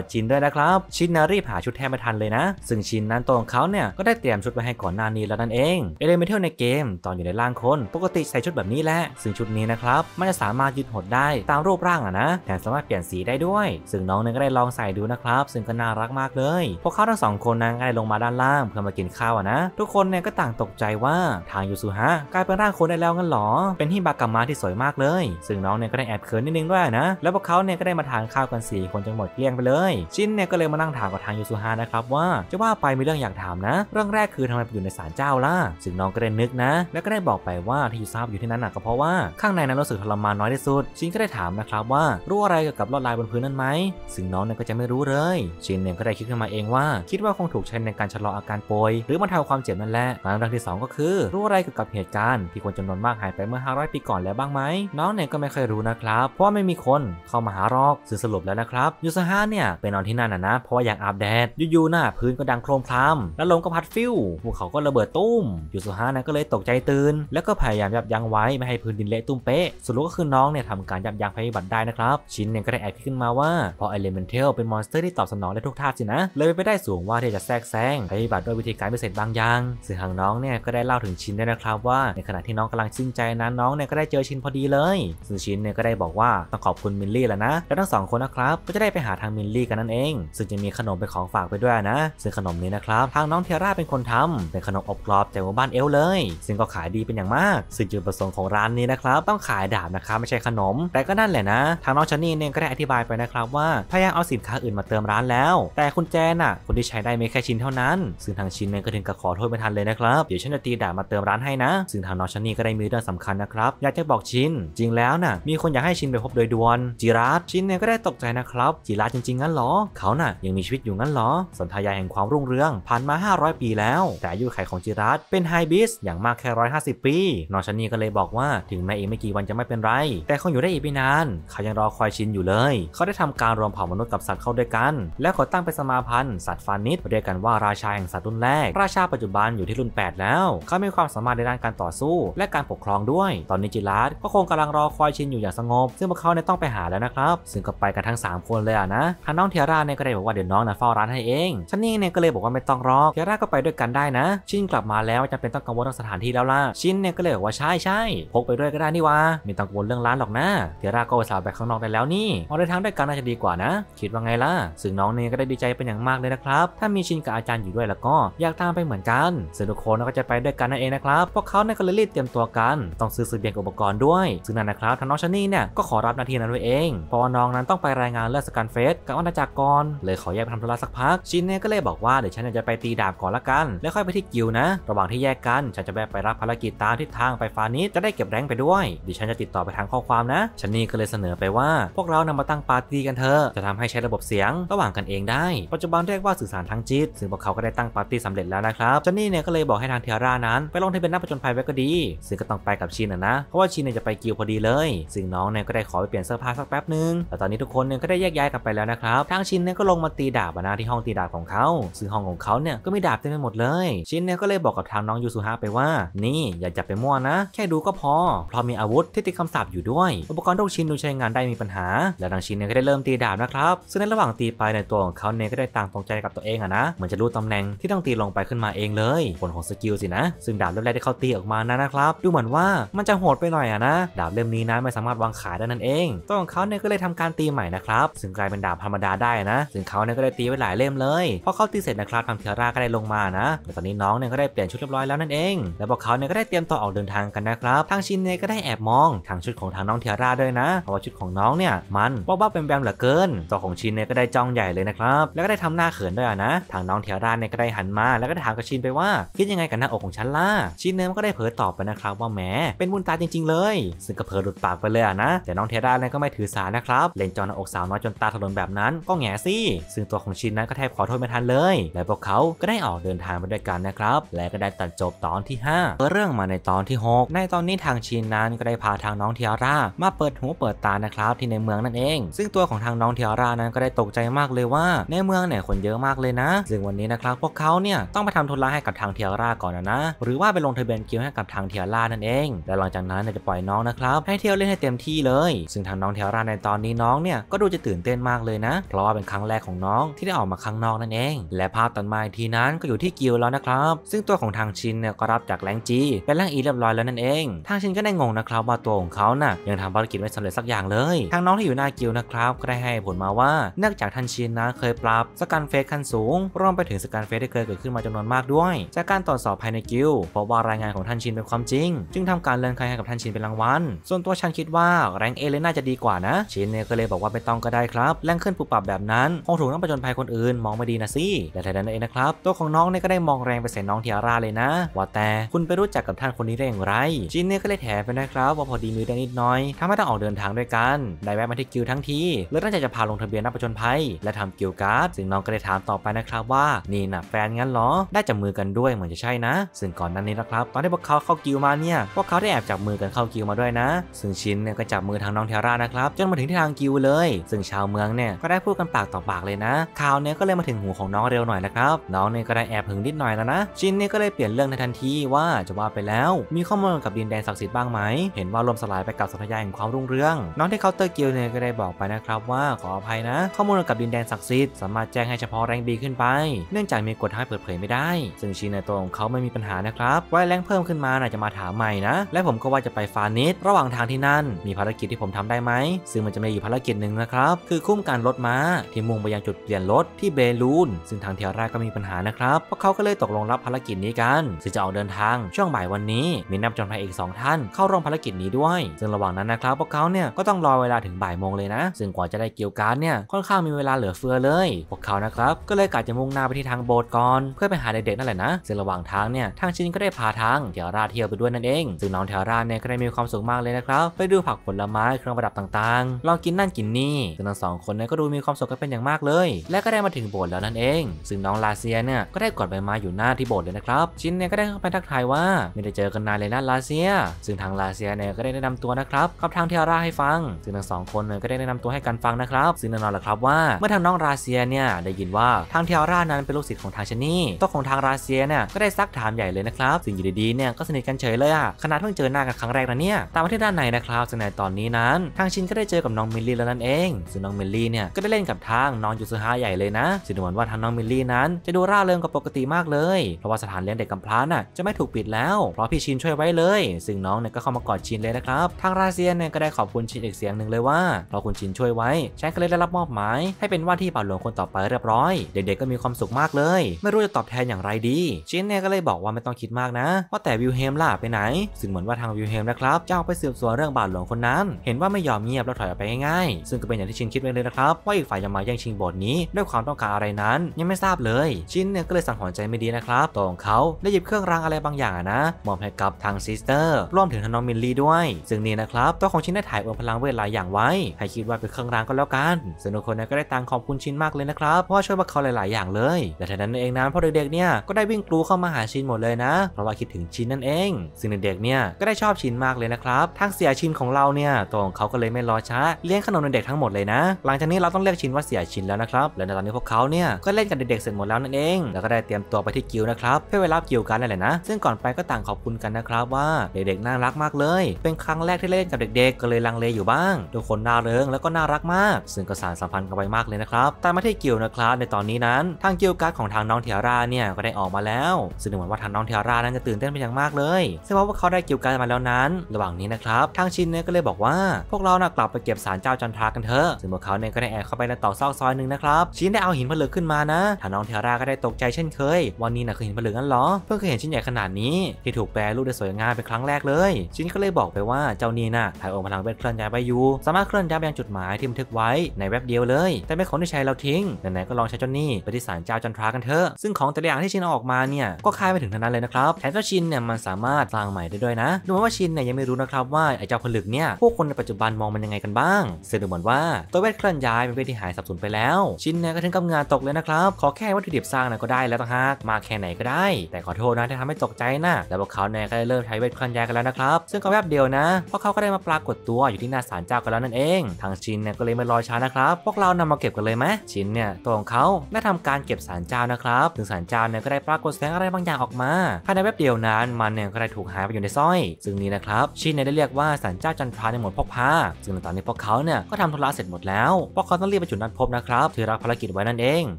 ดชินด้วยนะครับชินรีบหาชุดแทบไม่ทันเลยนะซึ่งชินนั้นตัวของเขาเนี่ยก็ได้เตรียมชุดไว้ให้ก่อนหน้านี้แล้วนั่นเองเอเลเมนทัลในเกมตอนอยู่ในร่างคนปกติใส่ชุดแบบนี้แหละซึ่งชุดนี้นะครับมันจะสามารถยืดหดได้ตามรูปร่างนะแถมสามารถเปลี่ยนสีได้ด้วยซึ่งน้องเนี่ยก็ได้ลองใส่ดูนะครับซึ่งก็น่ารักมากเลยพวกเขาทั้งสองคนนั้นก็ได้ลงมาด้านล่างเพื่อมากินข้าวนะทุกคนเนี่ยก็ต่างตกใจว่าทางยูสุฮะกลายเป็นร่างคนได้แล้วงั้นหรอเป็นฮิบากามะที่สวยมากเลยซึ่งน้องเนี่ยก็ได้แอบเขินนิดนึงด้วยนะแล้วพวกเขาเนี่ยก็ได้มาทานข้าวกัน4คนจนหมดเกลี้ยงไปเลยชินเนี่ยก็เลยมานั่งถามกับทางยูสุฮะนะครับว่าจะว่าไปมีเรื่องอยากถามนะเรื่องแรกคือทำไมไปอยู่ในศาลเจ้าล่ะซึ่งน้องก็ได้นึกนะแล้วก็ได้บอกไปว่าที่ยูซาบอยู่ที่นั่นก็เพราะว่าข้างในนั้นรู้สึกทรมานน้อยที่สุดชินก็ได้ถามนะครับว่ารู้อะไรเกี่ยวกับลวดลายบนพื้นนั้นไหมซึ่งน้องเนี่ยก็จะไม่รู้เลยชินเนี่ยก็ได้คิดขึ้นมาเองว่าคิดว่าคงถูกใช้ในการชะลออาการป่วยหรือบรรเทาความเจ็บนั่นแหละเรื่องที่2ก็คือรู้อะไรเกี่ยวกับเหตุการณ์ที่คนจำนวนมากหายไปเมื่อ500ปีก่อนแล้วบ้างไหมน้องเนี่ยก็ไม่เคยรู้นะครับเพราะไม่มีคนเข้ามาหารอกซึ่งสรุปแล้วนะครับยูซาฮะเนี่ยไปนอนที่นั่นนะเพราะอยากอาบแดดอยู่ๆหน้าพื้นก็ดังโครมครามแล้วลมก็พัดฟิวภูเขาก็ระเบิดตุ้มยูซาฮะเนี่ยก็เลยตกใจตื่นแล้วก็พยายามยับยั้งไว้ไม่ให้พื้นดินเละตุ้มเป๊ะสุดก็คือน้องเนี่ยทำการยับยั้งภัยพิบัติได้นะครับชินเนี่ยก็ได้แอบขึ้นมาว่าพอเอเลเมนทัลเป็นมอนสเตอร์ที่ตอบสนองได้ทุกท่าสินะเลยไปได้สูงว่าที่จะแทรกแซงภัยพิบัติด้วยวิธีการพิเศษบางอย่างซึ่งทางน้องเนี่ยก็ได้เล่าถึงชินด้วยนะครับว่าในขณะที่น้องกำลังสิ้นใจนั้นน้องเนี่ยก็ได้เจอชินพอดีเลยซึ่งชินเนี่ยก็ได้บอกว่าต้องขอบคุณมิลลี่แล้วนะแล้วทั้ง2คนนะครับก็จะได้ไปหาทางมิลลี่กันนั่นเองซึ่งจะมีขนมเป็นของฝากไปด้วยนะซึ่งขนมนี้นะครับทางน้องเทียร่าเป็นคน คนทำเป็นขนมอบกรอบจากหมู่บ้านเอลเลยซึ่งก็ขายดีเป็นอย่างมากซึ่งจุดประสงค์ของร้านนี้นะครับต้องขายดาบนะครับไม่ใช่ขนมแต่ก็นั่นแหละนะทางน้องชานี่เนี่ยก็ได้อธิบายไปนะครับว่าพยายามเอาสินค้าอื่นมาเติมร้านแล้วแต่คุณแจนน่ะคนที่ใช้ได้ไม่แค่ชิ้นเท่านั้นซึ่งทางชิ้นเนี่ยก็ถึงกับขอโทษไม่ทันเลยนะครับเดี๋ยวฉันจะตีดาบมาเติมร้านให้นะซึ่งทางน้องชานี่ก็ได้มีเรื่องสำคัญนะครับอยากจะบอกชิ้นจริงแล้วน่ะมีคนอยากให้ชิ้นไปพบโดยด่วนจิรัตชิ้นเนี่ยก็ได้ตกใจนะครับจิรัตจริงๆงั้นหรอเขาน่ะยังมีชีวิตอยู่งั้นหรอสัญญาแห่งความรุ่งเรืองผ่านมา500ปีแล้วแต่อายุไขของจิรัตเป็นไฮบิสอย่างมากแค่150ปีน้องชานี่ก็เลยบอกว่าถึงแม้อีกไม่กี่วันจะไม่เป็นไรแต่คงอยู่ได้อีกไม่นานเขายังรอคอยชินอยู่เลยเขาได้ทำการรวมเผ่ามนุษย์กับสัตว์เข้าด้วยกันและก่อตั้งเป็นสมาพันธ์สัตว์ฟานิชเรียกกันว่าราชาแห่งสัตว์รุ่นแรกราชาปัจจุบันอยู่ที่รุ่น8แล้วเขามีความสามารถในด้านการต่อสู้และการปกครองด้วยตอนนี้จิรัตก็คงกำลังรอคอยชินอยู่อย่างสงบซึ่งพวกเขาเนี่ยต้องไปหาแล้วนะครับซึ่งก็ไปกันทั้ง3คนเลยนะน้องเทียร่าเนี่ยก็ได้บอกว่าเดี๋ยวน้องนะเฝ้าร้านให้เองชานี่เนี่ยก็เลยบอกว่าไม่ต้องรอเทียร่าก็ไปด้วยกันได้นะชินกลับมาแล้วจำเป็นต้องกังวลเรื่องสถานที่แล้วล่ะชินเนี่ยก็เลยบอกว่าใช่พกไปด้วยก็ได้นี่วะไม่ต้องกังวลเรื่องร้านหรอกนะเทียร่าก็อุตส่าห์ไปข้างนอกได้แล้วนี่ออกเดินทางด้วยกันน่าจะดีกว่านะคิดว่าไงล่ะซึ่งน้องเนี่ยก็ได้ดีใจเป็นอย่างมากเลยนะครับถ้ามีชินกับอาจารย์อยู่ด้วยแล้วก็อยากตามไปเหมือนกันซึ่งทุกคนก็จะไปด้วยกันนั่นเองนะครับพวกเขาเนี่ยก็เลยรีบเตรียมตัวกันต้องซื้อเสบียงอุปกรณ์ด้วยซึ่งนั่นนะครับน้องชานี่เนี่ยก็ขอรับหน้าที่นั้นไว้เองเพราะว่าน้องนั้นต้องไปรายงานเรื่องสแกนเฟสกับอาณาจักรก่อนเลยขอแยกไปทำธุระสักพักชินเนี่ยก็เลยบอกว่าเดี๋ยวฉันจะไปตีดาบก่อนละกันแล้วค่อยไปที่กิวนะระหว่างที่แยกกันฉันจะแวะไปรับภารกิจตามทิศทางไปฟานิชจะได้เก็บแรงไปด้วยดิฉันจะติดต่อไปทางข้อความนะชานี่ก็เลยเสนอไปว่าพวกเรานำมาตั้งปาร์ตี้กันเถอะจะทำให้ใช้ระบบเสียงระหว่างกันเองได้ปัจจุบันเรียกว่าสื่อสารทางจิตซึ่งพวกเขาก็ได้ตั้งปาร์ตี้สำเร็จแล้วนะครับชานี่เนี่ยก็เลยบอกให้ทางเทียร่านั้นไปลงทะเบียนนักผจญภัยไว้ก็ดีซึ่งก็ต้องไปกับชินนะเพราะว่าชินเนี่ยจะไปกิวพอดีเลยซึ่งน้องเนี่ยก็ได้ขอไปเปลี่ยนเสื้อผ้าสักแป๊บนึงแต่ตอนนี้ทุกคนเนี่ยก็ได้แยกย้ายกันไปแล้วนะครับทางชินเนี่ยก็ลงมาตีดาบที่ห้องตีดาบของเขาซึ่งห้องของเขาเนี่ยก็มีดาบเต็มไปหมดเลยชินเนี่ยก็เลยบอกกับทางน้องยูซูฮะไปว่านี่อย่าจับไปมั่วนะแค่ดูก็พอเพราะมีอาวุธที่ติดคำสาปอยู่ด้วยอุปกรณ์ทุกชิ้นดูใช้งานได้มีปัญหาและทางชินเนี่ยก็ได้เริ่มตีดาบนะครับซึ่งในระหว่างตีไปในตัวของเขาเนี่ยก็ได้ต่างตรงใจกับตัวเองนะเหมือนจะรู้ตำแหน่งที่ต้องตีลงไปขึ้นมาเองเลยผลของสกิลสินะซึ่งดาบเล่มแรกที่เขาตีออกมานะครับดูเหมือนว่ามันจะโหดไปหน่อยนะดาบเล่มนี้นะไม่สามารถวางขายได้นั่นเองตัวของเขาเนี่ยก็เลยทำการตีใหม่นะครับซึ่งกลายเป็นดาบธรรมดาได้นะซึ่งเขาเนี่ยก็ได้ตีไว้หลายเล่มเลยพอเขาตีเสร็จนะครับทางเทียร่าก็ได้ลงมานะแต่ตอนนี้น้องเนี่ยก็ได้เปลี่ยนชุดเรียบร้อยแล้วนั่นเองแล้วพวกเขาเนี่ยก็ได้เตรียมตัวออกเดินทางกันนะครับทางชินเนี่ยก็ได้แอบมองทางชุดของทางน้องเทียร่าด้วยนะเพราะว่าชุดของน้องเนี่ยมันบ้าๆเป็นแบมเหลือเกินตัวของชินเนี่ยก็ได้จ้องใหญ่เลยนะครับแล้วก็ได้ทำหน้าเขินด้วยนะทางน้องเทียร่าเนี่ยก็ได้หันมาแล้วก็ถามกับชินไปว่าคิดยังไงกับหน้าอกของฉันล่ะชินเนี่ยก็ได้เผยตอบไปนะครับว่าแหมเป็นบุญตาจริงๆเลยซึ่งก็เผยหลุดปากไปเลยนะแต่น้องเทียร่าเนี่ยก็ไม่ถือสานะครับเล่นจอหน้าอกสาวน้อยจนตาถลนแบบนั้นก็แง่สิซึ่งตัวของชินนั้นก็แทบขอโทษไม่ทันเลยและพวกเขาก็ได้ออกเดินทางไปด้วยกันนะครับและก็ได้ตัดจบตอนที่5เรื่องมาในตอนที่6ในตอนนี้ทางชินนั้นก็ได้พาทางน้องเทียร่ามาเปิดหูเปิดตานะครับที่ในเมืองนั่นเองซึ่งตัวของทางน้องเทียร่านั้นก็ได้ตกใจมากเลยว่าในเมืองเนี่ยคนเยอะมากเลยนะซึ่งวันนี้นะครับพวกเขาเนี่ยต้องไปทำธุระให้กับทางเทียร่าก่อนนะหรือว่าไปลงทะเบียนกิลด์ให้กับทางเทียร่านั่นเองและหลังจากนั้นจะปล่อยน้องนะครับให้เที่ยวเล่นให้เต็มที่เลยซึ่งทางน้องเทียร่าในตอนนี้น้องเนี่ยก็ดูจะตื่นเต้นมากเลยนะเพราะว่าเป็นครั้งแรกของน้องที่ได้ออกมาข้างนอกนั่นเองและภาพตอนมาทีนั้นก็อยู่ที่กิลด์แล้วนะครับซึ่งตัวของทางชินเนี่ยก็รับจากแรงจีเป็นแรงอีเรียบร้อยแล้วนั่นเองทางชินก็ได้งงนะครับว่าตัวของเขาน่ะยังทำภารกิจไม่สำเร็จสักอย่างเลยทางน้องที่อยู่หน้ากิลด์นะครับก็ได้ให้ผลมาว่าเนื่องจากทางชินนะเคยปรับสแกนเฟสขั้นสูงรวมไปถึงสแกนเฟสที่เคยเกิดขึ้นมาจำนวนมากด้วยจากการตรวจสอบภายในกิลด์พบว่ารายงานของท่านชินเป็นความจริงจึงทำการเลื่อนขั้นให้กับท่านชินเป็นรางวัลส่วนตัวฉันคิดว่าแรงเอเลยน่าจะดีกว่านะชินเนี่ยก็เลยบอกว่าไม่ต้องก็ได้ครับแรงขึ้นปุบปับแบบนั้นคงถูกนักผจญภัยคนอื่นมองไม่ดีนะสิแต่แต่นั้นเองนะครับตัวของน้องเนี่ยก็ได้มองแรงไปใส่น้องเทียร่าเลยนะว่าแต่คุณไปรู้จักกับท่านคนนี้ได้อย่างไรชินเนี่ยก็เลยแถมไปนะครับว่าพอดีมีเรื่องนิดหน่อยทำให้ต้องออกเดินทางด้วยกันได้แวะมาที่กิลด์ทั้งทีเลยตั้งใจจะพาลงทะเบียนนักผจญภัยและทำกิลด์การ์ดซึ่งน้องก็ได้ถามต่อไปนะครับว่านี่นะแฟนงั้นเหรอได้จับมือกันด้วยเหมือนจะใช่นะซึ่งก่อนหน้านี้นะครับตอนที่พวกเขาเข้ากิลด์มาเนี่ยพวกเขาได้แอบจับมือกันเข้ากิลด์มาด้วยนะซึ่งชินเนี่ยก็จับมือทางน้องเทียร่านะครับจนมาถึงที่ทางกิลด์เลยซึ่งชาวเมืองเนี่ยก็ได้พูดกันปากต่อปากเลยนะข่าวเนี่ยก็เลยมาถึงหูของน้องเร็วหน่อยนะครับน้องเนี่ยก็ได้แอบหึงนิดหน่อยแล้วนะชินเนี่ยก็เลยเปลี่ยนเรื่องในทันทีว่าจะว่าไปแล้วมีข้อมูลกับดินแดนศักดิ์สิทธิ์บ้างไหมเห็นว่าลมสลายไปกับสัพยาแห่งความรุ่งเรืองน้องที่เคาน์เตอร์กิลด์เนี่ยก็ได้บอกไปนะครับว่าขออภัยนะข้อมูลกับดินแดนศักดิ์สิทธิ์สามารถแจ้งให้เฉพาะแรงบีขึ้นไปเนื่องจากมีกฎให้เปิดเผยไม่ได้ซึ่งชินในตัวของเขาไม่มีปัญหานะครับว่าแรงเพิ่มขึ้นมาจะมาถามใหม่นะและผมก็ว่าจะไปฟานิชระหว่างทางที่นั่นมีภารกิจที่ผมทำได้ไหมซึ่งมันจะมีอยู่ภารกิจหนึ่งนะครับคือคุ้มการรถม้าที่มุ่งไปยังจุดเปลี่ยนรถที่เบลูนซึ่งทางเทียร่าก็มีปัญหานะครับเพราะเขา เขาก็เลยตกลงรับภารกิจนี้กันซึ่งจะออกเดินทางช่วงบ่ายวันนี้มีนักผจญภัยอีก2ท่านเข้าร่วมภารกิจนี้ด้วยซึ่งระหว่างนั้นนะครับพวกเขาเนี่ยก็ต้องรอเวลาถึงบ่ายโมงเลยนะซึ่งกว่าจะได้เกี่ยวการเนี่ยค่อนข้างมีเวลาเหลือเฟือเลยพวกเขานะครับก็เลยกะจะมุ่งหน้าไปที่ทางโบสถ์ก่อนเพื่อไปหาเด็กๆนั่นแหละนะซึ่งระหว่างทางเนี่ยทางชินก็ได้พาทางเทอร่าเที่ยวไปด้วยนั่นเองซึ่งน้องเทอร่าเนี่ยก็ได้มีความสุขมากเลยนะครับไปดูผักผลไม้เครื่องประดับต่างๆลองกินนั่นกินนี่ซึ่งทั้งสองคนเนี่ยก็ดูมีความสุขกันเป็นอย่างมากเลยและก็ได้มาถึงโบสถ์แล้วนั่นเองซึ่งน้องลาเซียเนี่ยก็ได้กอดใบไม้อยู่หน้าที่โบสถ์เลยนะครับชินเนี่ยก็ได้เข้าไปทักทายว่าไม่ได้เจอกันนานเลยนะลาเซียซึ่งทางลาเซียเนี่ยก็ได้แนะนำตัวนะครับกับทางเทอร่าให้ฟังซึ่งทั้งสองคนเนี่ยก็ได้แนะนำตัวให้กันฟังนะครับซึ่งแน่นอนแหละครับว่าเมื่อทางน้องลาเซียเนี่ยได้ยินว่าทางเทอร่านั้นเป็นลูกศิษย์ของทางชนี่ตัวของทางลาเซียเนี่ยก็ได้ซักถามใหญ่เลยนะครับซึ่งอยู่ดีๆเนี่ยก็สนิทกันเฉยเลยอ่ะขนาดเพิ่งเจอหน้ากันครั้งแรกนะเนี่ยตามมาที่ด้านในนะครับซึ่งในตอนนี้นั้นทางชินก็ได้เจอกับน้องมิลลี่แล้วนั่นเองซึ่งน้องมิลลี่เนี่ยก็ได้เล่นกับทางน้องยูซุฮะใหญ่เลยนะซึ่งดูเหมือนว่าทางน้องมิลลี่นั้นจะดูร่าเริงกว่าปกติมากเลยเพราะว่าสถานเลี้ยงเด็กกำพร้าน่ะจะไม่ถูกปิดแล้วเพราะพี่ชินช่วยไว้เลยซึ่งน้องเนี่ยก็เข้ามากอดชินเลยนะครับทางลาเซียเนี่ยก็ได้ขอบคุณชินอีกเสียงหนึ่งเลยว่าเพราะคุณชินช่วยไว้ฉันก็เลยได้รับมอบหมายให้เป็นว่าที่บ่าวหลวงคนต่อไปเรียบร้อยเด็กๆก็มีความสุขมากเลยไม่รู้จะตอบแทนอย่างไรดีชินเนี่ยก็เลยบอกว่าไม่ต้องคิดมากนะว่าแต่วิลเฮมล่ะไปไหนซึ่งเหมือนว่าทางวิลเฮมนะครับจะเอาไปสืบสวนเรื่องบ่าวหลวงคนนั้นเห็นว่าไม่ยอมเงียบแล้วถอยออกไปง่ายๆซึ่งก็เป็นอย่างที่ชินคิดไว้เลยนะครับว่าอีกฝ่ายจะมาแย่งชิงโบสถ์นี้ด้วยความต้องการอะไรนั้นยังไม่ทราบเลยชินเนี่ยก็เลยสังหรณ์ใจไม่ดีนะครับตัวของเขาได้หยิบเครื่องรางอะไรบางอย่างนะมอบให้กับทางซิสเตอร์รวมถึงทางน้องมิลลี่ด้วยซึ่งนี่นะครับตัวของชินได้ถ่ายพลังเวทหลายอย่างไว้ให้คิดว่าเป็นเครื่องรางก็แล้วกันซึ่งทุกคนก็ได้ต่างขอบคุณชินมากเลยนะครับว่าช่วยพวกเขาหลายๆอย่างเลยและทันนั้นเองนะพอเด็กๆเนี่ยก็ได้วิ่งกรูเข้ามาหาชินหมดเลยนะเพราะว่าคิดถึงชินนั่นเองซึ่งเด็กๆเนี่ยก็ได้ชอบชินมากเลยนะครับทางเสียชินของเราเนี่ยตัวของเขาก็เลยไม่รอช้าเลี้ยงขนมเด็กๆทั้งหมดเลยนะหลังจากนี้เราต้องเรียกชินว่าเสียชินแล้วนะครับและในตอนนี้พวกเขาเนี่ยก็เล่นกับเด็กๆเสร็จหมดแล้วนั่นเองแล้วก็ได้เตรียมตัวไปที่กิลด์นะครับเพื่อไปรับกิลด์กันนั่นแหละนะซึ่งก่อนไปก็ต่างขอบคุณกันนะครับว่าเด็กๆน่ารักมากเลยเป็นครั้งแรกที่เล่นกับเด็กๆก็เลยลังเลอยู่บ้างทุกคนน่าเริงแล้วก็น่ารักมากซึ่งก็สานสัมพันธ์กันไปมากเลยนะครับแต่มาที่กิลด์นะครับในตอนนี้นั้นทางกิลด์การ์ดของทางน้องเทอร่าเนี่ยก็ได้ออกมาแล้วซึ่งเหมือนว่าทางน้องเทอร่านั้นจะตื่นเต้นเป็นอย่างมากเลยซึ่งเพราะว่าเขาได้กิลด์การ์ดมาแล้วนั้นระหว่างนี้นะครับทางชินเนี่ยก็เลยบอกว่าพวกเราน่ะกลับไปเก็บสารเจ้าจันทรากันเถอะซึ่งพวกเขาเนี่ยก็ได้แอบเข้าไปในตอกซอกซอยหนึ่งนะครับชินได้เอาหินผลึกขึ้นมานะทางน้องเทอร่าก็ได้ตกใจเช่นเคยวันนี้น่ะคือหินผลึกนั่นหรอเพิ่งเคยเห็นชิ้นใหญ่ขนาดนี้ที่ถูกแปรรูปได้สวยงามเป็นครั้งแรกเลยชินก็เลยบอกไปว่าเจ้านี่น่ะถ่ายองค์พลังเวทเคลื่อนย้ายไปอยู่สามารถเคลื่อนย้ายไปยังจุดหมายที่บันทึกไว้ในแวบเดียวเลยแต่ไม่ขอให้ใช้เราทิ้งไหนๆก็ลองใช้เจ้านี่ไปที่ศาลเจ้าจันทรากันเถอะซึ่งของแต่ละอย่างที่ชินเอาออกมาเนี่ยก็คายไปถึงเท่านั้นเลยนะครับแถมเจ้าชินเนี่ยมันสามารถสร้างใหม่ได้ด้วยนะดูว่าชินเนี่ยยังไม่รู้นะครับว่าไอ้เจ้าผลึกเนี่ยพวกคนในปัจจุบันมองมันยังไงกันบ้างซึ่งดูเหมือนว่าตัวเวทเคลื่อนย้ายเป็นเวทที่หายสับสนไปแล้วชินเนี่ยก็ถึงกับงานตกเลยนะครับขอแค่วัตถุดิบสร้างนะก็ได้แล้วต่างหากมาแค่ไหนก็ได้แต่ขอโทษนะที่ทำให้ตกใจนะแล้วพวกเขาเนี่ยก็เริ่มใช้เวทเคลื่อนย้ายกันแล้วนะครับซึ่งก็แวบเดียวนะพวกเขาก็ได้มาปรากฏตัวอยู่ที่หน้าศาลเจ้ากันแล้วนั่นเองทางชินเนี่ยก็เลยไม่รอช้านะครับพวกเรานำมาเก็บกันเลยไหมชินเนี่ยตัวของเขาได้ทำการเก็บสารเจ้านะครับถึงสารเจ้าเนี่ยก็ได้ปรากฏแสงอะไรบางอย่างออกมาภายในแวบเดียวนั้นมันเนี่ยก็ได้ถูกหายไปอยู่ในสร้อยซึ่งนี้นะครับชินเนี่ยได้เรียกว่าสารเจ้าจันทราในหมดพกพาซึ่งตอนนี้พวกเขาเนี่ยก็ทำธุระเสร็จหมดแล้วพวกเขาต้องรีบไปจุดนัดพบนะครับถือรับภารกิจไว้นั่นเอ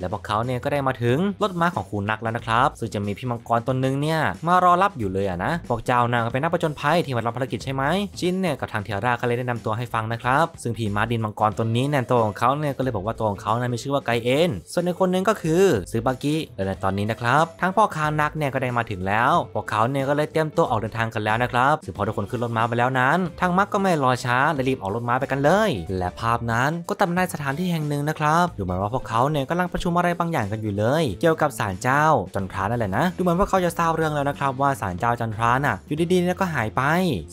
งและพวกเขาเนี่ยก็ได้มาถึงรถม้าของคูนักแล้วนะครับซึ่งจะมีพี่มังกรตัวหนึ่งเนี่ยมารอรับอยู่เลยนะพวกเจ้าเนี่ยเป็นนักประจนภัยที่มารับภารกิจใช่ไหมชินเนี่ยกับทางเทอร่าก็เลยได้นำตัวให้ฟังนะครับซึ่งพี่ม้าดินมังกรตัวนี้เนี่ยตัวของเขาเนี่ยก็เลยบอกว่าตัวของเขาเนี่ยมีชื่อว่าไกเอ็นส่วนอีกคนนึงก็คือซึบากิและในตอนนี้นะครับทั้งพ่อค้านักเนี่ยก็ได้มาถึงแล้วพวกเขาเนี่ยก็เลยเตรียมตัวออกเดินทางกันแล้วนะครับซึ่งพอทุกคนขึ้นรถม้าไปแล้วนั้นทางมักก็ไม่รอช้าเลยรีบออกรถม้าไปกันเลยและภาพนั้นก็ตำนานสถานที่แห่งหนึ่งนะครับดูเหมือนว่าพวกเขาเนี่ยกำลังประชุมอะไรบางอย่างกันอยู่เลยเกี่ยวกับศาลเจ้าจันทรานั่นแหละนะดูเหมือนว่าเขาจะทราบเรื่องแล้วนะครับว่าศาลเจ้าจันทราน่ะอยู่ดีๆแล้วก็หายไป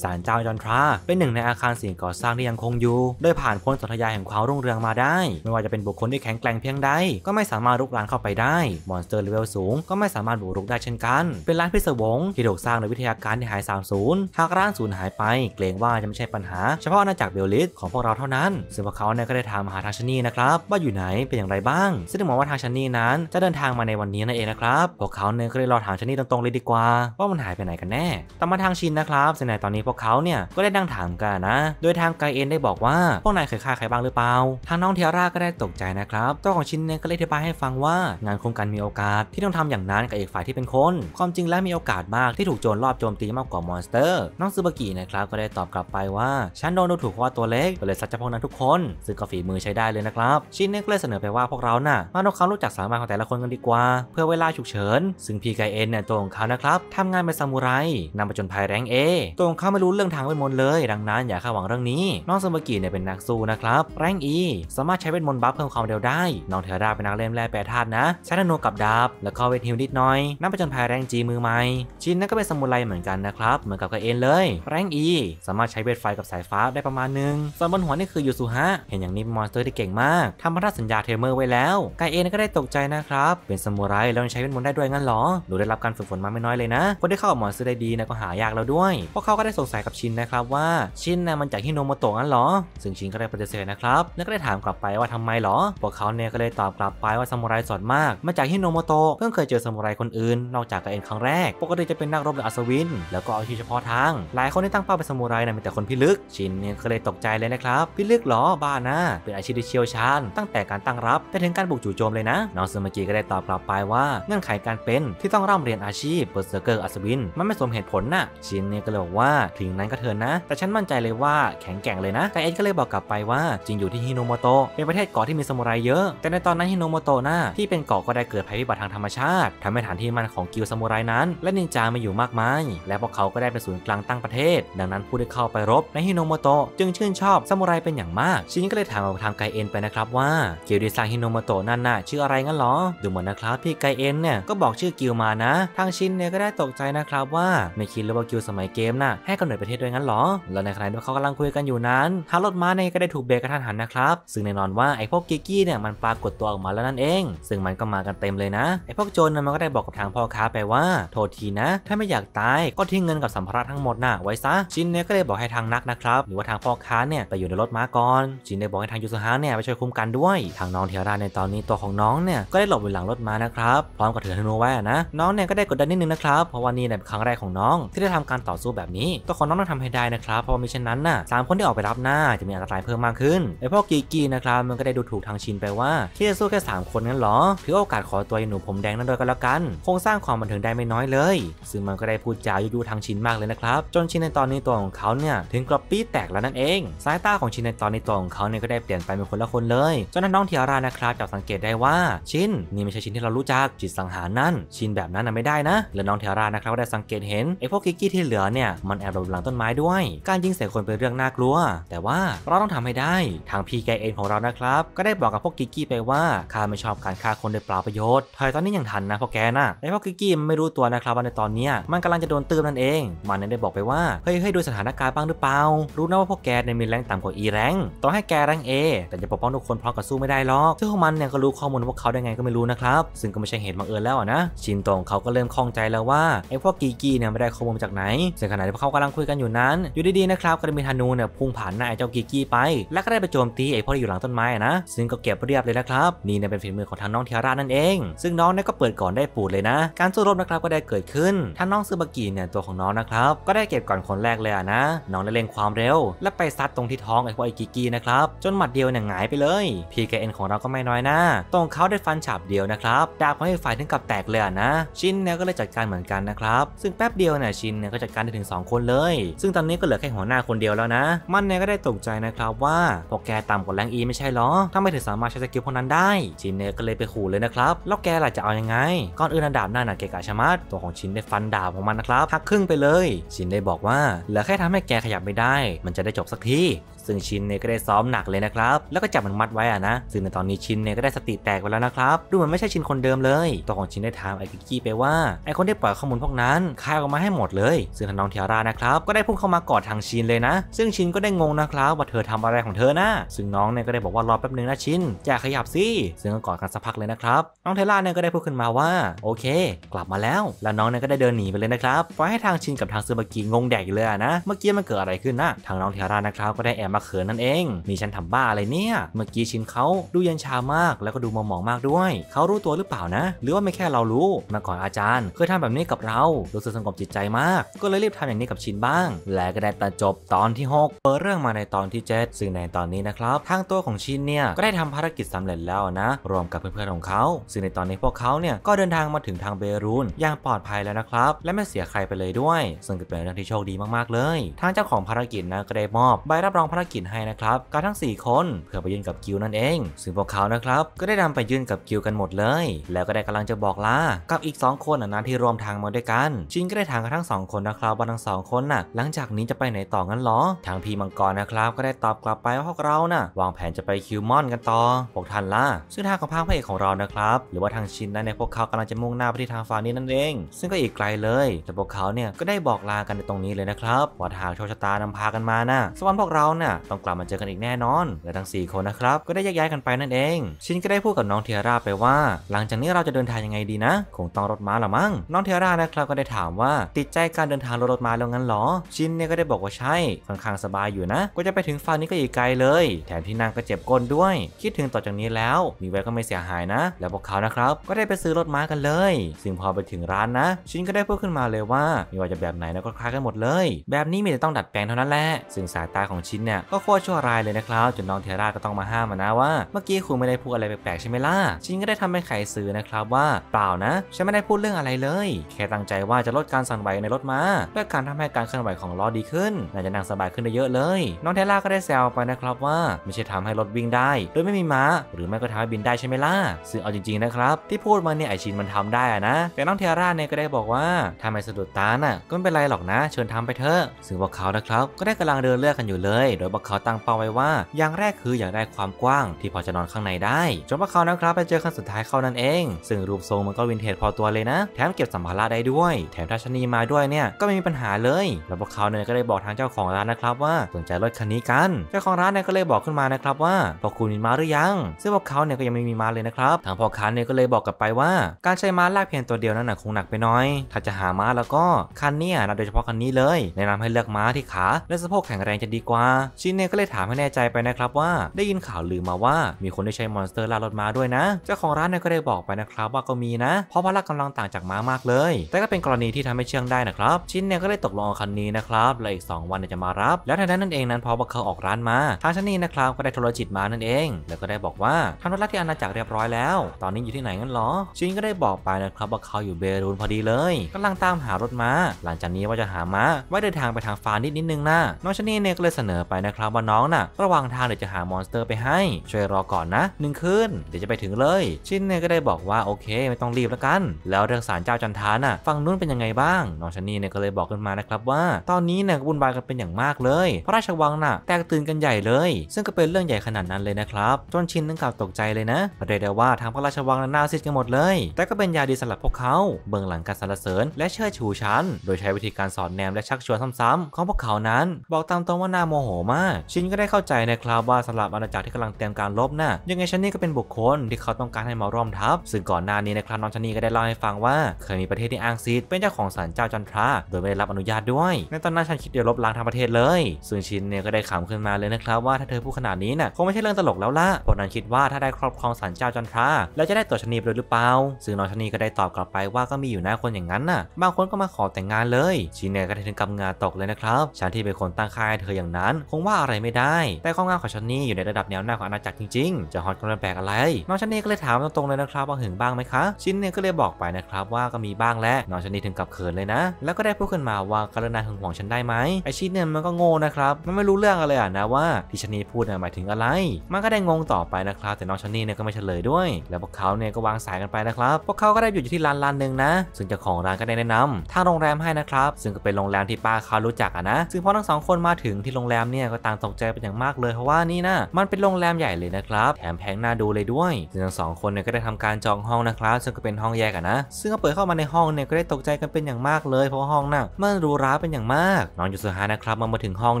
ศาลเจ้าจันทราเป็นหนึ่งในอาคารสิ่งก่อสร้างที่ยังคงอยู่โดยผ่านพ้นสนธยาแห่งความรุ่งเรืองมาได้ไม่ว่าจะเป็นบุคคลที่แข็งแกร่งเพียงใดก็ไม่สามารถรุกรานเข้าไปได้มอนสเตอร์เลเวลสูงก็ไม่สามารถบุกรุกได้เช่นกันเป็นร้านพิศวงที่ถูกสร้างโดยวิทยาการที่หาย30หากร้านสูญหายไปเกรงว่าจะไม่ใช่ปัญหาเฉพาะอาณาจักรเบลลิสของพวกเราเท่านั้นซึ่งพวกเขาเนี่ยก็ได้ถามหาทางชนี่นะครับว่าอยู่ไหนเป็นอย่างไรบ้างซึ่งหวังว่าทางชนี่นั้นจะเดินทางมาในวันนี้นั่นเองนะครับพวกเขาเนี่ยก็เลยรอถามชนี่ตรงๆเลยดีกว่าว่ามันหายไปไหนกันแน่ตามมาทางชินนะครับซึ่งในตอนนี้พวกเขาเนี่ยก็ได้นั่งถามกันนะโดยทางไกเอ็นได้บอกว่าพวกนายเคยฆ่าใครบ้างหรือเปล่าทางน้องเทอร่าก็ได้ตกใจนะครับตัวของชินเนี่ยก็เลยอธิบายให้ฟังว่างานโครงการมีโอกาสที่ต้องทำอย่างนั้นกับอีกฝ่ายที่เป็นคนความจริงแล้วมีโอกาสมากที่ถูกโจรลอบโจมตีมากกว่ามอนสเตอร์น้องซูบากินะครับก็ได้ตอบกลับไปว่าฉันโดนดูถูกว่าตัวเล็กก็เลยซัดเจ้าพวกนั้นทุกคนซึ่งก็ฝีมือใช้ได้เลยนะครับชินเนี่ยก็เลยเสนอไปว่าพวกเราน่ะมาทำความรู้จักสามารถของแต่ละคนกันดีกว่าเพื่อไว้ เวลาฉุกเฉินซึ่งพีไกเอ็นเนี่ยตัวของเขานะครับทำงานเป็นซามูไรนำไปจนภายแรงเอตัวของเขาไม่รู้เรื่องทางเวทมนต์เลยดังนั้นอย่าคาดหวังเรื่องนี้น้องซามากิเนี่ยเป็นนักสู้นะครับแรงอีสามารถใช้เวทมนต์บัฟเพิ่มความเร็วได้น้องเทราเป็นนักเล่นแร่แปรธาตุนะใช้ธนูกับดาบแล้วก็เวทฮิลนิดหน่อยนำไปจนภายแรงจีมือใหม่ชินนั้นก็เป็นซามูไรเหมือนกันนะครับเหมือนกับไกเอ็นเลยแรงอีสามารถใช้เวทไฟกับสายฟ้าได้ประมาณนึงส่วนบนหัวนี่คือยูซุฮะเห็นอย่างนี้มอนสเตอร์ที่เก่งมากทำพันธสัญญาเทเมอร์ไว้แล้วไกเอ็นก็ได้ตกใจนะครับเป็นซามูไรแล้วใช้เวทมนต์ได้ด้วยงั้นหรอหนูได้รับการฝึกฝนมาไม่น้อยเลยนะคนที่เข้ากับมอนสเตอร์ได้ดีนะก็หายากแล้วด้วยเพราะเขาก็ได้สงสัยกับชินนะครับว่าชินนะมันจากฮิโนโมโตะงั้นหรอซึ่งชินก็ได้ปฏิเสธนะครับแล้วก็ได้ถามกลับไปว่าทำไมหรอพวกเขาเนี่ยก็เลยตอบกลับไปว่าซามูไรสอนมากมาจากฮิโนโมโตะเพิ่งเคยเจอซามูไรคนอื่นนอกจากไกเอ็นครั้งแรกปกติจะเป็นนักรบหรืออัศวินแล้วก็เอาชีพเฉพาะทางหลายคนที่ตั้งเป้าเป็นซามูไรนะมีแต่คนพิลึกชินเนี่ยก็เลยตกใจเลยนะครับพิลึกหรอบ้านะเป็นอาชีพที่เชี่ยวชาญตั้งแต่การตั้งรับไปถึงการบุกจู่โจมเลยนะน้องซึมากิก็ได้ตอบกลับไปว่าเงื่อนไขการเป็นที่ต้องร่ำเรียนอาชีพเบอร์เซอร์เกอร์อัศวินมันไม่สมเหตุผลนะชินเนี่ยก็เลยบอกว่าถึงนั้นก็เถอะนะแต่ฉันมั่นใจเลยว่าแข็งแกร่งเลยนะไกเอ็นก็เลยบอกกลับไปว่าจริงอยู่ที่ฮิโนโมโตะเป็นประเทศเกาะที่มีซามูไรเยอะแต่ในตอนนั้นฮิโนโมโตะนะที่เป็นเกาะก็ได้เกิดภัยพิบัติทางธรรมชาติทำให้ฐานที่มั่นของกิลซามูไรนั้นและนินจามาอยู่มากมายและพวกเขาก็ได้เป็นศูนย์กลางตั้งประเทศดังนั้นผู้ที่เข้าไปรบในฮิโนโมโตะจึงชื่นชอบซามูไรเป็นอย่างมากชินก็เลยถามกับทางไกเอ็นไปนะครับว่ากิลดีไซน์ฮิโนโมโตะนั่นน่ะชื่ออะไรงั้นหรอดูเหมือนนะครับพี่ไกเอ็นเนี่ยก็บอกชื่อกิลมานะทางชินเนี่ยก็ได้ตกใจนะครับว่าไม่คิดเลยว่ากิลสมัยเกมน่ะให้กำเนิดประเทศด้วยงั้นหรอแล้วในขณะที่เขากำลังคุยกันอยู่นั้นฮาร์ลดมาเนี่ยก็ได้ถูกเบรกกระทันหันนะครับซึ่งแน่นอนว่าไอพวกกิกกี้เนี่ยมันปรากฏตัวออกมาแล้วนั่นเองซึ่งมันก็มากันเต็มเลยนะไอพวกโจรมันก็ได้บอกกับทางพ่อค้าไปว่าโทษทีนะถ้าไม่อยากตายก็ทิ้งเงินกับสัมภาระทั้งหมดน่ะไว้ซะชินเนี่ยก็เลยบอกให้ทางนักนะครับหรือว่าทางพ่อค้าเนี่ยไปอยู่ในรถม้าก่อนชินได้บอกให้ทางยูซุฮะเนี่ยไปช่วยคุ้มกันด้วยทางน้องเทราในตอนนี้ตัวของน้องเนี่ยก็ได้หลบอยู่หลังรถม้านะครับพร้อมกับถือธนูไว้นะน้องเนี่ยก็ได้กดดันนิดนึงนะครับเพราะว่านี่เป็นครั้งแรกของน้องที่ได้ทำการต่อสู้แบบนี้ตัวของน้องต้องทำให้ได้นะครับเพราะมิเช่นนั้นน่ะสามคนที่ออกไปรับหน้าจะมีอันตรายเพิ่มมากขึ้นไอพวกกีกีนะครับมันก็ได้ดูถูกทางชินไปว่าที่จะสู้แค่3คนนั้นหรอถือโอกาสขอตัวหนูผมแดงนั่นด้วยก็แล้วกันคงสร้างความบันเทิงได้ไม่น้อยเลยซึ่งมันก็ได้พูดจายุยงทางชินมากเลยนะครับจนชินในตอนนี้ตัวของเขาเนี่ยถึงกระปี้แตกแล้วนั่นเองสายตาของชินในตอนนี้ตัวของเขาเนี่ยก็ได้เปลี่ยนไปเป็นคนละคนเลยจนน้องเทียร่านะครับจับสังเกตได้ว่าชินนี่ไม่ใช่ชินที่เรารู้จักจิตสังหารนั่นชินแบบนั้นไม่ได้นะและน้องเทียร่านะครับก็ได้สังเกตเห็นไอพวกกิกกี้ที่เหลือเนี่ยมันแอบหลบหลังต้นไม้ด้วยการยิงใส่คนเป็นเรื่องน่ากลัวแต่ว่าเราต้องทำให้ได้ทางพีแกเองของเรานะครับก็ได้บอกกับพวกกิกกี้ไปว่าข้าไม่ชอบการฆ่าคนโดยเปล่าประโยชน์ถอยตอนนี้ยังทันนะพวกแกนะไอพวกกิกกี้มันไม่รู้ตัวนะครับว่าในตอนนี้มันกำลังจะโดนตื้มนั่นเองมันได้บอกไปว่าเฮ้ยให้ดูสถานการณ์บ้างหรือเปล่ารู้นะว่าพวกแกเนี่ยมีแรงต่ำกว่า E แรงต่อให้แกแรง A แต่จะปกป้องทุกคนพร้อมกับสู้ไม่ได้หรอกซึ่งพวกมันเนี่ยก็รู้ข้อมูลพวกเขาได้ไงก็ไม่รู้นะครับซึ่งก็ไม่ใช่เหตุบังเอิญแล้วนะชินตงเขาก็เริ่มคล่องใจแล้วว่าไอพวกกิกกี้เนี่ยไม่ได้ข้อมูลจากไหนซึ่งขณะที่พวกเขากำลังคุยกันอยู่นั้นอยู่ดีๆนะครับก็ได้มีธนูเนี่ยพุ่งผ่านหน้าไอเจ้ากิกกี้ไปและก็ได้ไปโจมตีไอพวกที่อยู่หลังต้นไม้นะซึ่งก็เก็บเรียบเลยนะครับนี่เนี่ยเป็นฝีมือของทางน้องเทียร่านั่นเองซึ่งน้องเนี่ยก็เปิดก่อนได้ปูดเลยนะการสู้รบนะครับก็ได้เกิดขึ้นทางน้องซึบากิเนี่ยตัวของน้องนะครับก็ได้เก็บก่อนคนแรกเลยนะน้องได้เร่งความเร็วและไปซัดตรงที่ท้องไอพวกไอกิกกี้นะครับจนหมัดเดียวเนี่ยหงายไปเลยพีแกเอ็นของเราก็ไม่น้อยหน้าตรงเขาได้ฟันฉาบเดียวนะครับดาบของไอฝ่ายถึงกับแตกเลยนะชินเนี่ยก็เลยจัดการเหมือนกันนะครับซึ่งแป๊บเดียวเนี่ยชินเนี่ยก็จัดการได้ถึง2คนเลยซึ่งตอนนี้ก็เหลือแค่หัวหน้าคนเดียวแล้วนะมันเนี่ยก็ได้ตกใจนะครับว่าพวกแกต่ำกว่าแรงอีไม่ใช่หรอถ้าไม่ถึงสามารถใช้สกิลพวกนั้นได้ชินเนี่ยก็เลยไปขู่เลยนะครับแล้วแกล่ะจะเอายังไงก่อนอื่นดาบหน้าหนักเกะกะชะมัดตัวของชินได้ฟันดาบของมันนะครับหักครึ่งไปเลยชินได้บอกว่าเหลือแค่ทำให้แกขยับไม่ได้มันจะได้จบสักทีซึ่งชินเนี่ยก็ได้ซ้อมหนักเลยนะครับแล้วก็จับมันมัดไว้นะซึ่งในตอนนี้ชินเนี่ยก็ได้สติแตกไปแล้วนะครับดูเหมือนไม่ใช่ชินคนเดิมเลยตัวของชินได้ถามไอกิกกี้ไปว่าไอคนได้ปล่อยข้อมูลพวกนั้นคายออกมาให้หมดเลยซึ่งน้องเทียร่านะครับก็ได้พุ่งเข้ามากอดทางชินเลยนะซึ่งชินก็ได้งงนะครับว่าเธอทำอะไรของเธอนะซึ่งน้องเนี่ยก็ได้บอกว่ารอแป๊บนึงนะชินอย่าขยับสิซึ่งก็กอดกันสักพักเลยนะครับน้องเทียร่าเนี่ยก็ได้พูดขึ้นมาว่าโอเคกลับมาแล้วแล้วน้องเนี่ยก็ได้เดินหนีไปเลยนะครับปล่อยให้ทางชินกับทางซึบากิงงแดกเลยนะเมื่อกี้มันเกิดอะไรขึ้นนะทางน้องเทียร่านะครับก็ได้แอบมาเขินนั่นเองนี่ฉันทำบ้าอะไรเนี่ยเมื่อกี้ชินเขาดูเย็นชามากแล้วก็ดูมองมากด้วยเขารู้ตัวหรือเปล่านะหรือว่าไม่แค่เรารู้มาก่อนอาจารย์เคยทำแบบนี้กับเรารู้สึกสงบจิตใจมากก็เลยรีบทำอย่างนี้กับชินบ้างและก็ได้ตัดจบตอนที่6เปิดเรื่องมาในตอนที่7ซึ่งในตอนนี้นะครับทางตัวของชินเนี่ยก็ได้ทำภารกิจสำเร็จแล้วนะรวมกับเพื่อนๆของเขาซึ่งในตอนนี้พวกเขาเนี่ยก็เดินทางมาถึงทางเบรูนอย่างปลอดภัยแล้วนะครับและไม่เสียใครไปเลยด้วยซึ่งเป็นเรื่องที่โชคดีมากๆเลยทางเจ้าของภารกิจนะก็ได้มอบใบรับรองภาร กิจให้นะครับการทั้ง4คนเพื่อไปยื่นกับกิลด์นั่นเองซึ่งพวกเขานะครับก็ได้นำไปยื่นกับกิลด์กันหมดเลยแล้วก็ได้กำลังจะบอกลากับอีก2คนนั้นที่รวมทางมาด้วยกันชินก็ได้ถามกับทั้ง2คนนะครับว่าทั้ง2คนน่ะหลังจากนี้จะไปไหนต่องั้นหรอทางพี่มังกรนะครับก็ได้ตอบกลับไปว่าพวกเราน่ะวางแผนจะไปคิวมอนกันต่อพวกท่านล่ะซึ่งทางของภาคพระเอกของเรานะครับหรือว่าทางชินนั้นในพวกเขากำลังจะมุ่งหน้าไปที่ทางฝั่งนี้นั่นเองซึ่งก็อีกไกลเลยแต่พวกเขาเนี่ยก็ได้บอกลากันในตรงนี้เลยนะครับว่าหากโชคชะตานำพากันมาน่ะสักวันพวกเราน่ะต้องกลับมาเจอกันอีกแน่นอนและทั้ง4คนนะครับก็ได้แยกย้ายกันไปนั่นเองชินก็ได้พูดกับน้องเทียร่าไปว่าหลังจากนี้เราจะเดินทางยังไงดีนะคงต้องรถม้าหรือมั้งน้องเทียร่านะครับก็ได้ถามว่าติดใจการเดินทางรถม้าแล้วงั้นหรอชินเนี่ยก็ได้บอกว่าใช่ค่อนข้างสบายอยู่นะก็จะไปถึงฝั่งนี้ก็อีกไกลเลยแถมที่นั่งก็เจ็บก้นด้วยคิดถึงต่อจากนี้แล้วมีไว้ก็ไม่เสียหายนะแล้วพวกเขานะครับก็ได้ไปซื้อรถม้ากันเลยซึ่งพอไปถึงร้านนะชินก็ได้พูดขึ้นมาเลยว่าไม่ว่าจะแบบไหนนะก็คล้ายกันหมดเลยแบบนี้มีแต่ต้องดัดแปลงเท่านั้นแหละซึ่งสายตาของชินเนี่ยก็โคตรชั่วร้ายเลยนะครับจนน้องเทราก็ต้องมาห้ามนะว่าเมื่อกี้คุณไม่ได้พูดอะไรแปลกๆใช่ไหมล่ะชินก็ได้ทำเป็นไขสื่อนะครับว่าเปล่านะฉันไม่ได้พูดเรื่องอะไรเลยแค่ตั้งใจว่าจะลดการสั่นไหวในรถม้าเพื่อการทำให้การเคลื่อนไหวของล้อดีขึ้นน่าจะนั่งสบายขึ้นได้เยอะเลยน้องเทราก็ได้แซวไปนะครับว่าไม่ใช่ทำให้รถวิ่งได้โดยไม่มีม้าหรือไม่ก็ทำให้บินได้ใช่ไหมล่ะซึ่งเอาจริงๆนะครับที่พูดมาเนี่ยไอชินมันทำได้นะแต่น้องเทราเนี่ยก็ได้บอกว่าทำไมสะดุดตาน่ะก็ไม่เป็นไรหรอกนะเชิญทำไปเถอะซึ่งพวกเขานะครับก็ได้กำลังเดินเลือกกันอยู่เลยโดยพวกเขาตั้งเป้าไว้ว่าอย่างแรกคืออยากได้ความกว้างที่พอจะนอนข้างในได้จนพวกเขานะครับไปเจอขั้นสุดท้ายเข้านั่นเองซึ่งรูปทรงมันก็วินเทจพอตัวเลยนะแถมเก็บสัมภาระได้ด้วยแถมทัชนีมาด้วยเนี่ยก็ไม่มีปัญหาเลยแล้วพวกเขาเนี่ยก็ได้บอกทางเจ้าของร้านนะครับว่าสนใจรถคันนี้กันเจ้าของร้านเนี่ยก็เลยบอกขึ้นมานะครับว่าพวกคุณมีม้าหรือยังซึ่งพวกเขาเนี่ยก็ยังไม่มีม้าเลยนะครับทางพ่อค้าเนี่ยก็เลยบอกกลับไปว่าการใช้ม้าลากเพียงตัวเดียวนั้นคงหนักไปน้อยถ้าจะหาม้าแล้วก็คันนี้นะโดยเฉพาะคันนี้เลยแนะนำให้เลือกม้าที่ขาและสะโพกแข็งแรงจะดีกว่าชินเนี่ยก็เลยถามให้แน่ใจไปนะครับว่าได้ยินข่าวลือมาว่ามีคนได้ใช้มอนสเตอร์ลากรถม้าด้วยนะเจ้าของร้านเนี่ยก็ได้บอกไปนะครับว่าก็มีนะเพราะพละกำลังต่างจากม้ามากเลยแต่ก็เป็นกรณีที่ทำให้เชื่องได้นะครับชินเนี่ยก็เลยตกลงคันนี้นะครับและอีก2วันจะมารับแล้วทางนั้นเองนั้นพอบักเขาออกร้านมาทางชนีนะครับก็ได้โทรจิตมานั่นเองแล้วก็ได้บอกว่าทำธุระที่อาณาจักรเรียบร้อยแล้วตอนนี้อยู่ที่ไหนงั้นหรอชินก็ได้บอกไปนะครับว่าเขาอยู่เบรูนพอดีเลยกำลังตามหารถม้าหลังจากนี้ว่าจะหาม้าไว้เดินทางไปทางฟานิดนิดนึงนะน้องชนีเนี่ยก็เลยเสนอไปนะครับว่าน้องน่ะระหว่างทางเดี๋ยวจะหามอนสเตอร์ไปให้ช่วยรอก่อนนะ1คืนเดี๋ยวจะไปถึงเลยชินเนี่ยก็ได้บอกว่าโอเคไม่ต้องรีบแล้วกันแล้วเรื่องศาลเจ้าจันทาน่ะฝั่งนู้นเป็นยังไงบ้างน้องชนีเนี่ยก็เลยบอกขึ้นมานะครับว่าตอนนี้เนี่ยวุ่นวายกันเป็นอย่างมากเลยพระราชวังน่ะแตกตื่นกันใหญ่เลยซึ่งก็เป็นเรื่องใหญ่ขนาดนั้นเลยนะครับจนชินถึงกับตกใจเลยนะเรียกได้ว่าทางพระราชวังน่าซิดกันหมดเลยแต่ก็เป็นยาดีสำหรับพวกเขาเบื้องหลังการสรรเสริญและเชิดชูชั้นโดยใช้วิธีการสอนแนมและชักชวนซ้ำๆของพวกเขานั้นบอกตามตรงว่าน่าโมโหมากชินก็ได้เข้าใจนะครับว่าสำหรับอาณาจักรที่กำลังเตรียมการรบน่ะยังไงชนีก็เป็นบุคคลที่เขาต้องการให้มาร่วมทัพซึ่งก่อนหน้านี้นะครับน้องชนีก็ได้เล่าให้ฟังว่าเคยมีประเทศที่อ้างซิดเป็นเจ้าของศาลเจ้าจันทราโดยไม่ได้รับอนุญาตด้วยในตอนนั้นฉันคิดจะลบล้างทั้งประเทศเลยซึ่งชินเนี่ยก็ได้ขำขึ้นมาเลยนะครับว่าถ้าเธอพูดขนาดนี้น่ะคงไม่ใช่เรื่องตลกแล้วล่ะพวกนั้นคิดว่าถ้าได้ครอบครองศาลเจ้าจันทราแล้วจะได้ตัวชนีไปหรือเปล่าซึ่งน้องชนีก็ได้ตอบกลับไปว่าก็มีอยู่นะคนอย่างนั้นน่ะบางคนก็มาขอแต่งงานเลยชินเนี่ยก็ได้ถึงกำงาตกเลยนะครับฉันที่เป็นคนตั้งค่ายเธออย่างนั้นคงว่าอะไรไม่ได้แต่ความงามของชนีอยู่ในระดับแนวหน้าของอาณาจักรจริงๆจะฮอตกันแปลกอะไรน้องชนีก็เลยถามตรงๆเลยนะครับว่าหึงบ้างไหมคะชินเนี่ยก็เลยบอกไปนะครับว่าก็มีบ้างและน้องชนีถึงกับเขินเลยนะแล้วก็ได้พูดขึ้นมาว่าการณาหึงหวงฉันได้ไหมไอชินเนี่ยมันก็โง่นะครับมันไม่รู้เรื่องอะไรนะว่าที่ชนีพูดหมายถึงอะไรมันก็ได้งงต่อไปนะครับแต่น้องชนีเนี่ยก็ไม่เฉลยด้วยแล้วพวกเขาเนี่ยก็วางสายกันไปนะครับพวกเขาก็ได้อยู่ที่ร้านหนึ่งนะซึ่งเจ้าของร้านก็ได้แนะนำทางโรงแรมให้นะครับซึ่งก็เป็นโรงแรมที่ป้าเขารู้จักนะซึ่งพอทั้งสองคนมาถึงที่โรงแรมเนี่ยก็ต่างตกใจเป็นอย่างมากเลยเพราะว่านี่นะมันเป็นโรงแรมใหญ่เลยนะครับแถมแพงน่าดูเลยด้วยซึ่งทั้งสองคนเนี่ยก็ได้ทำการจองห้องนะครับซึ่งก็เป็นห้องแยกนะซึ่งก็เปิดเข้ามาในห้องเนี่ยก็ได้ตกใจกันเป็นอย่างมากเลยเพราะห้องน่ะมันหรูหราเป็นอย่างมากน้องยูสุฮานะครับมาถึงห้องเ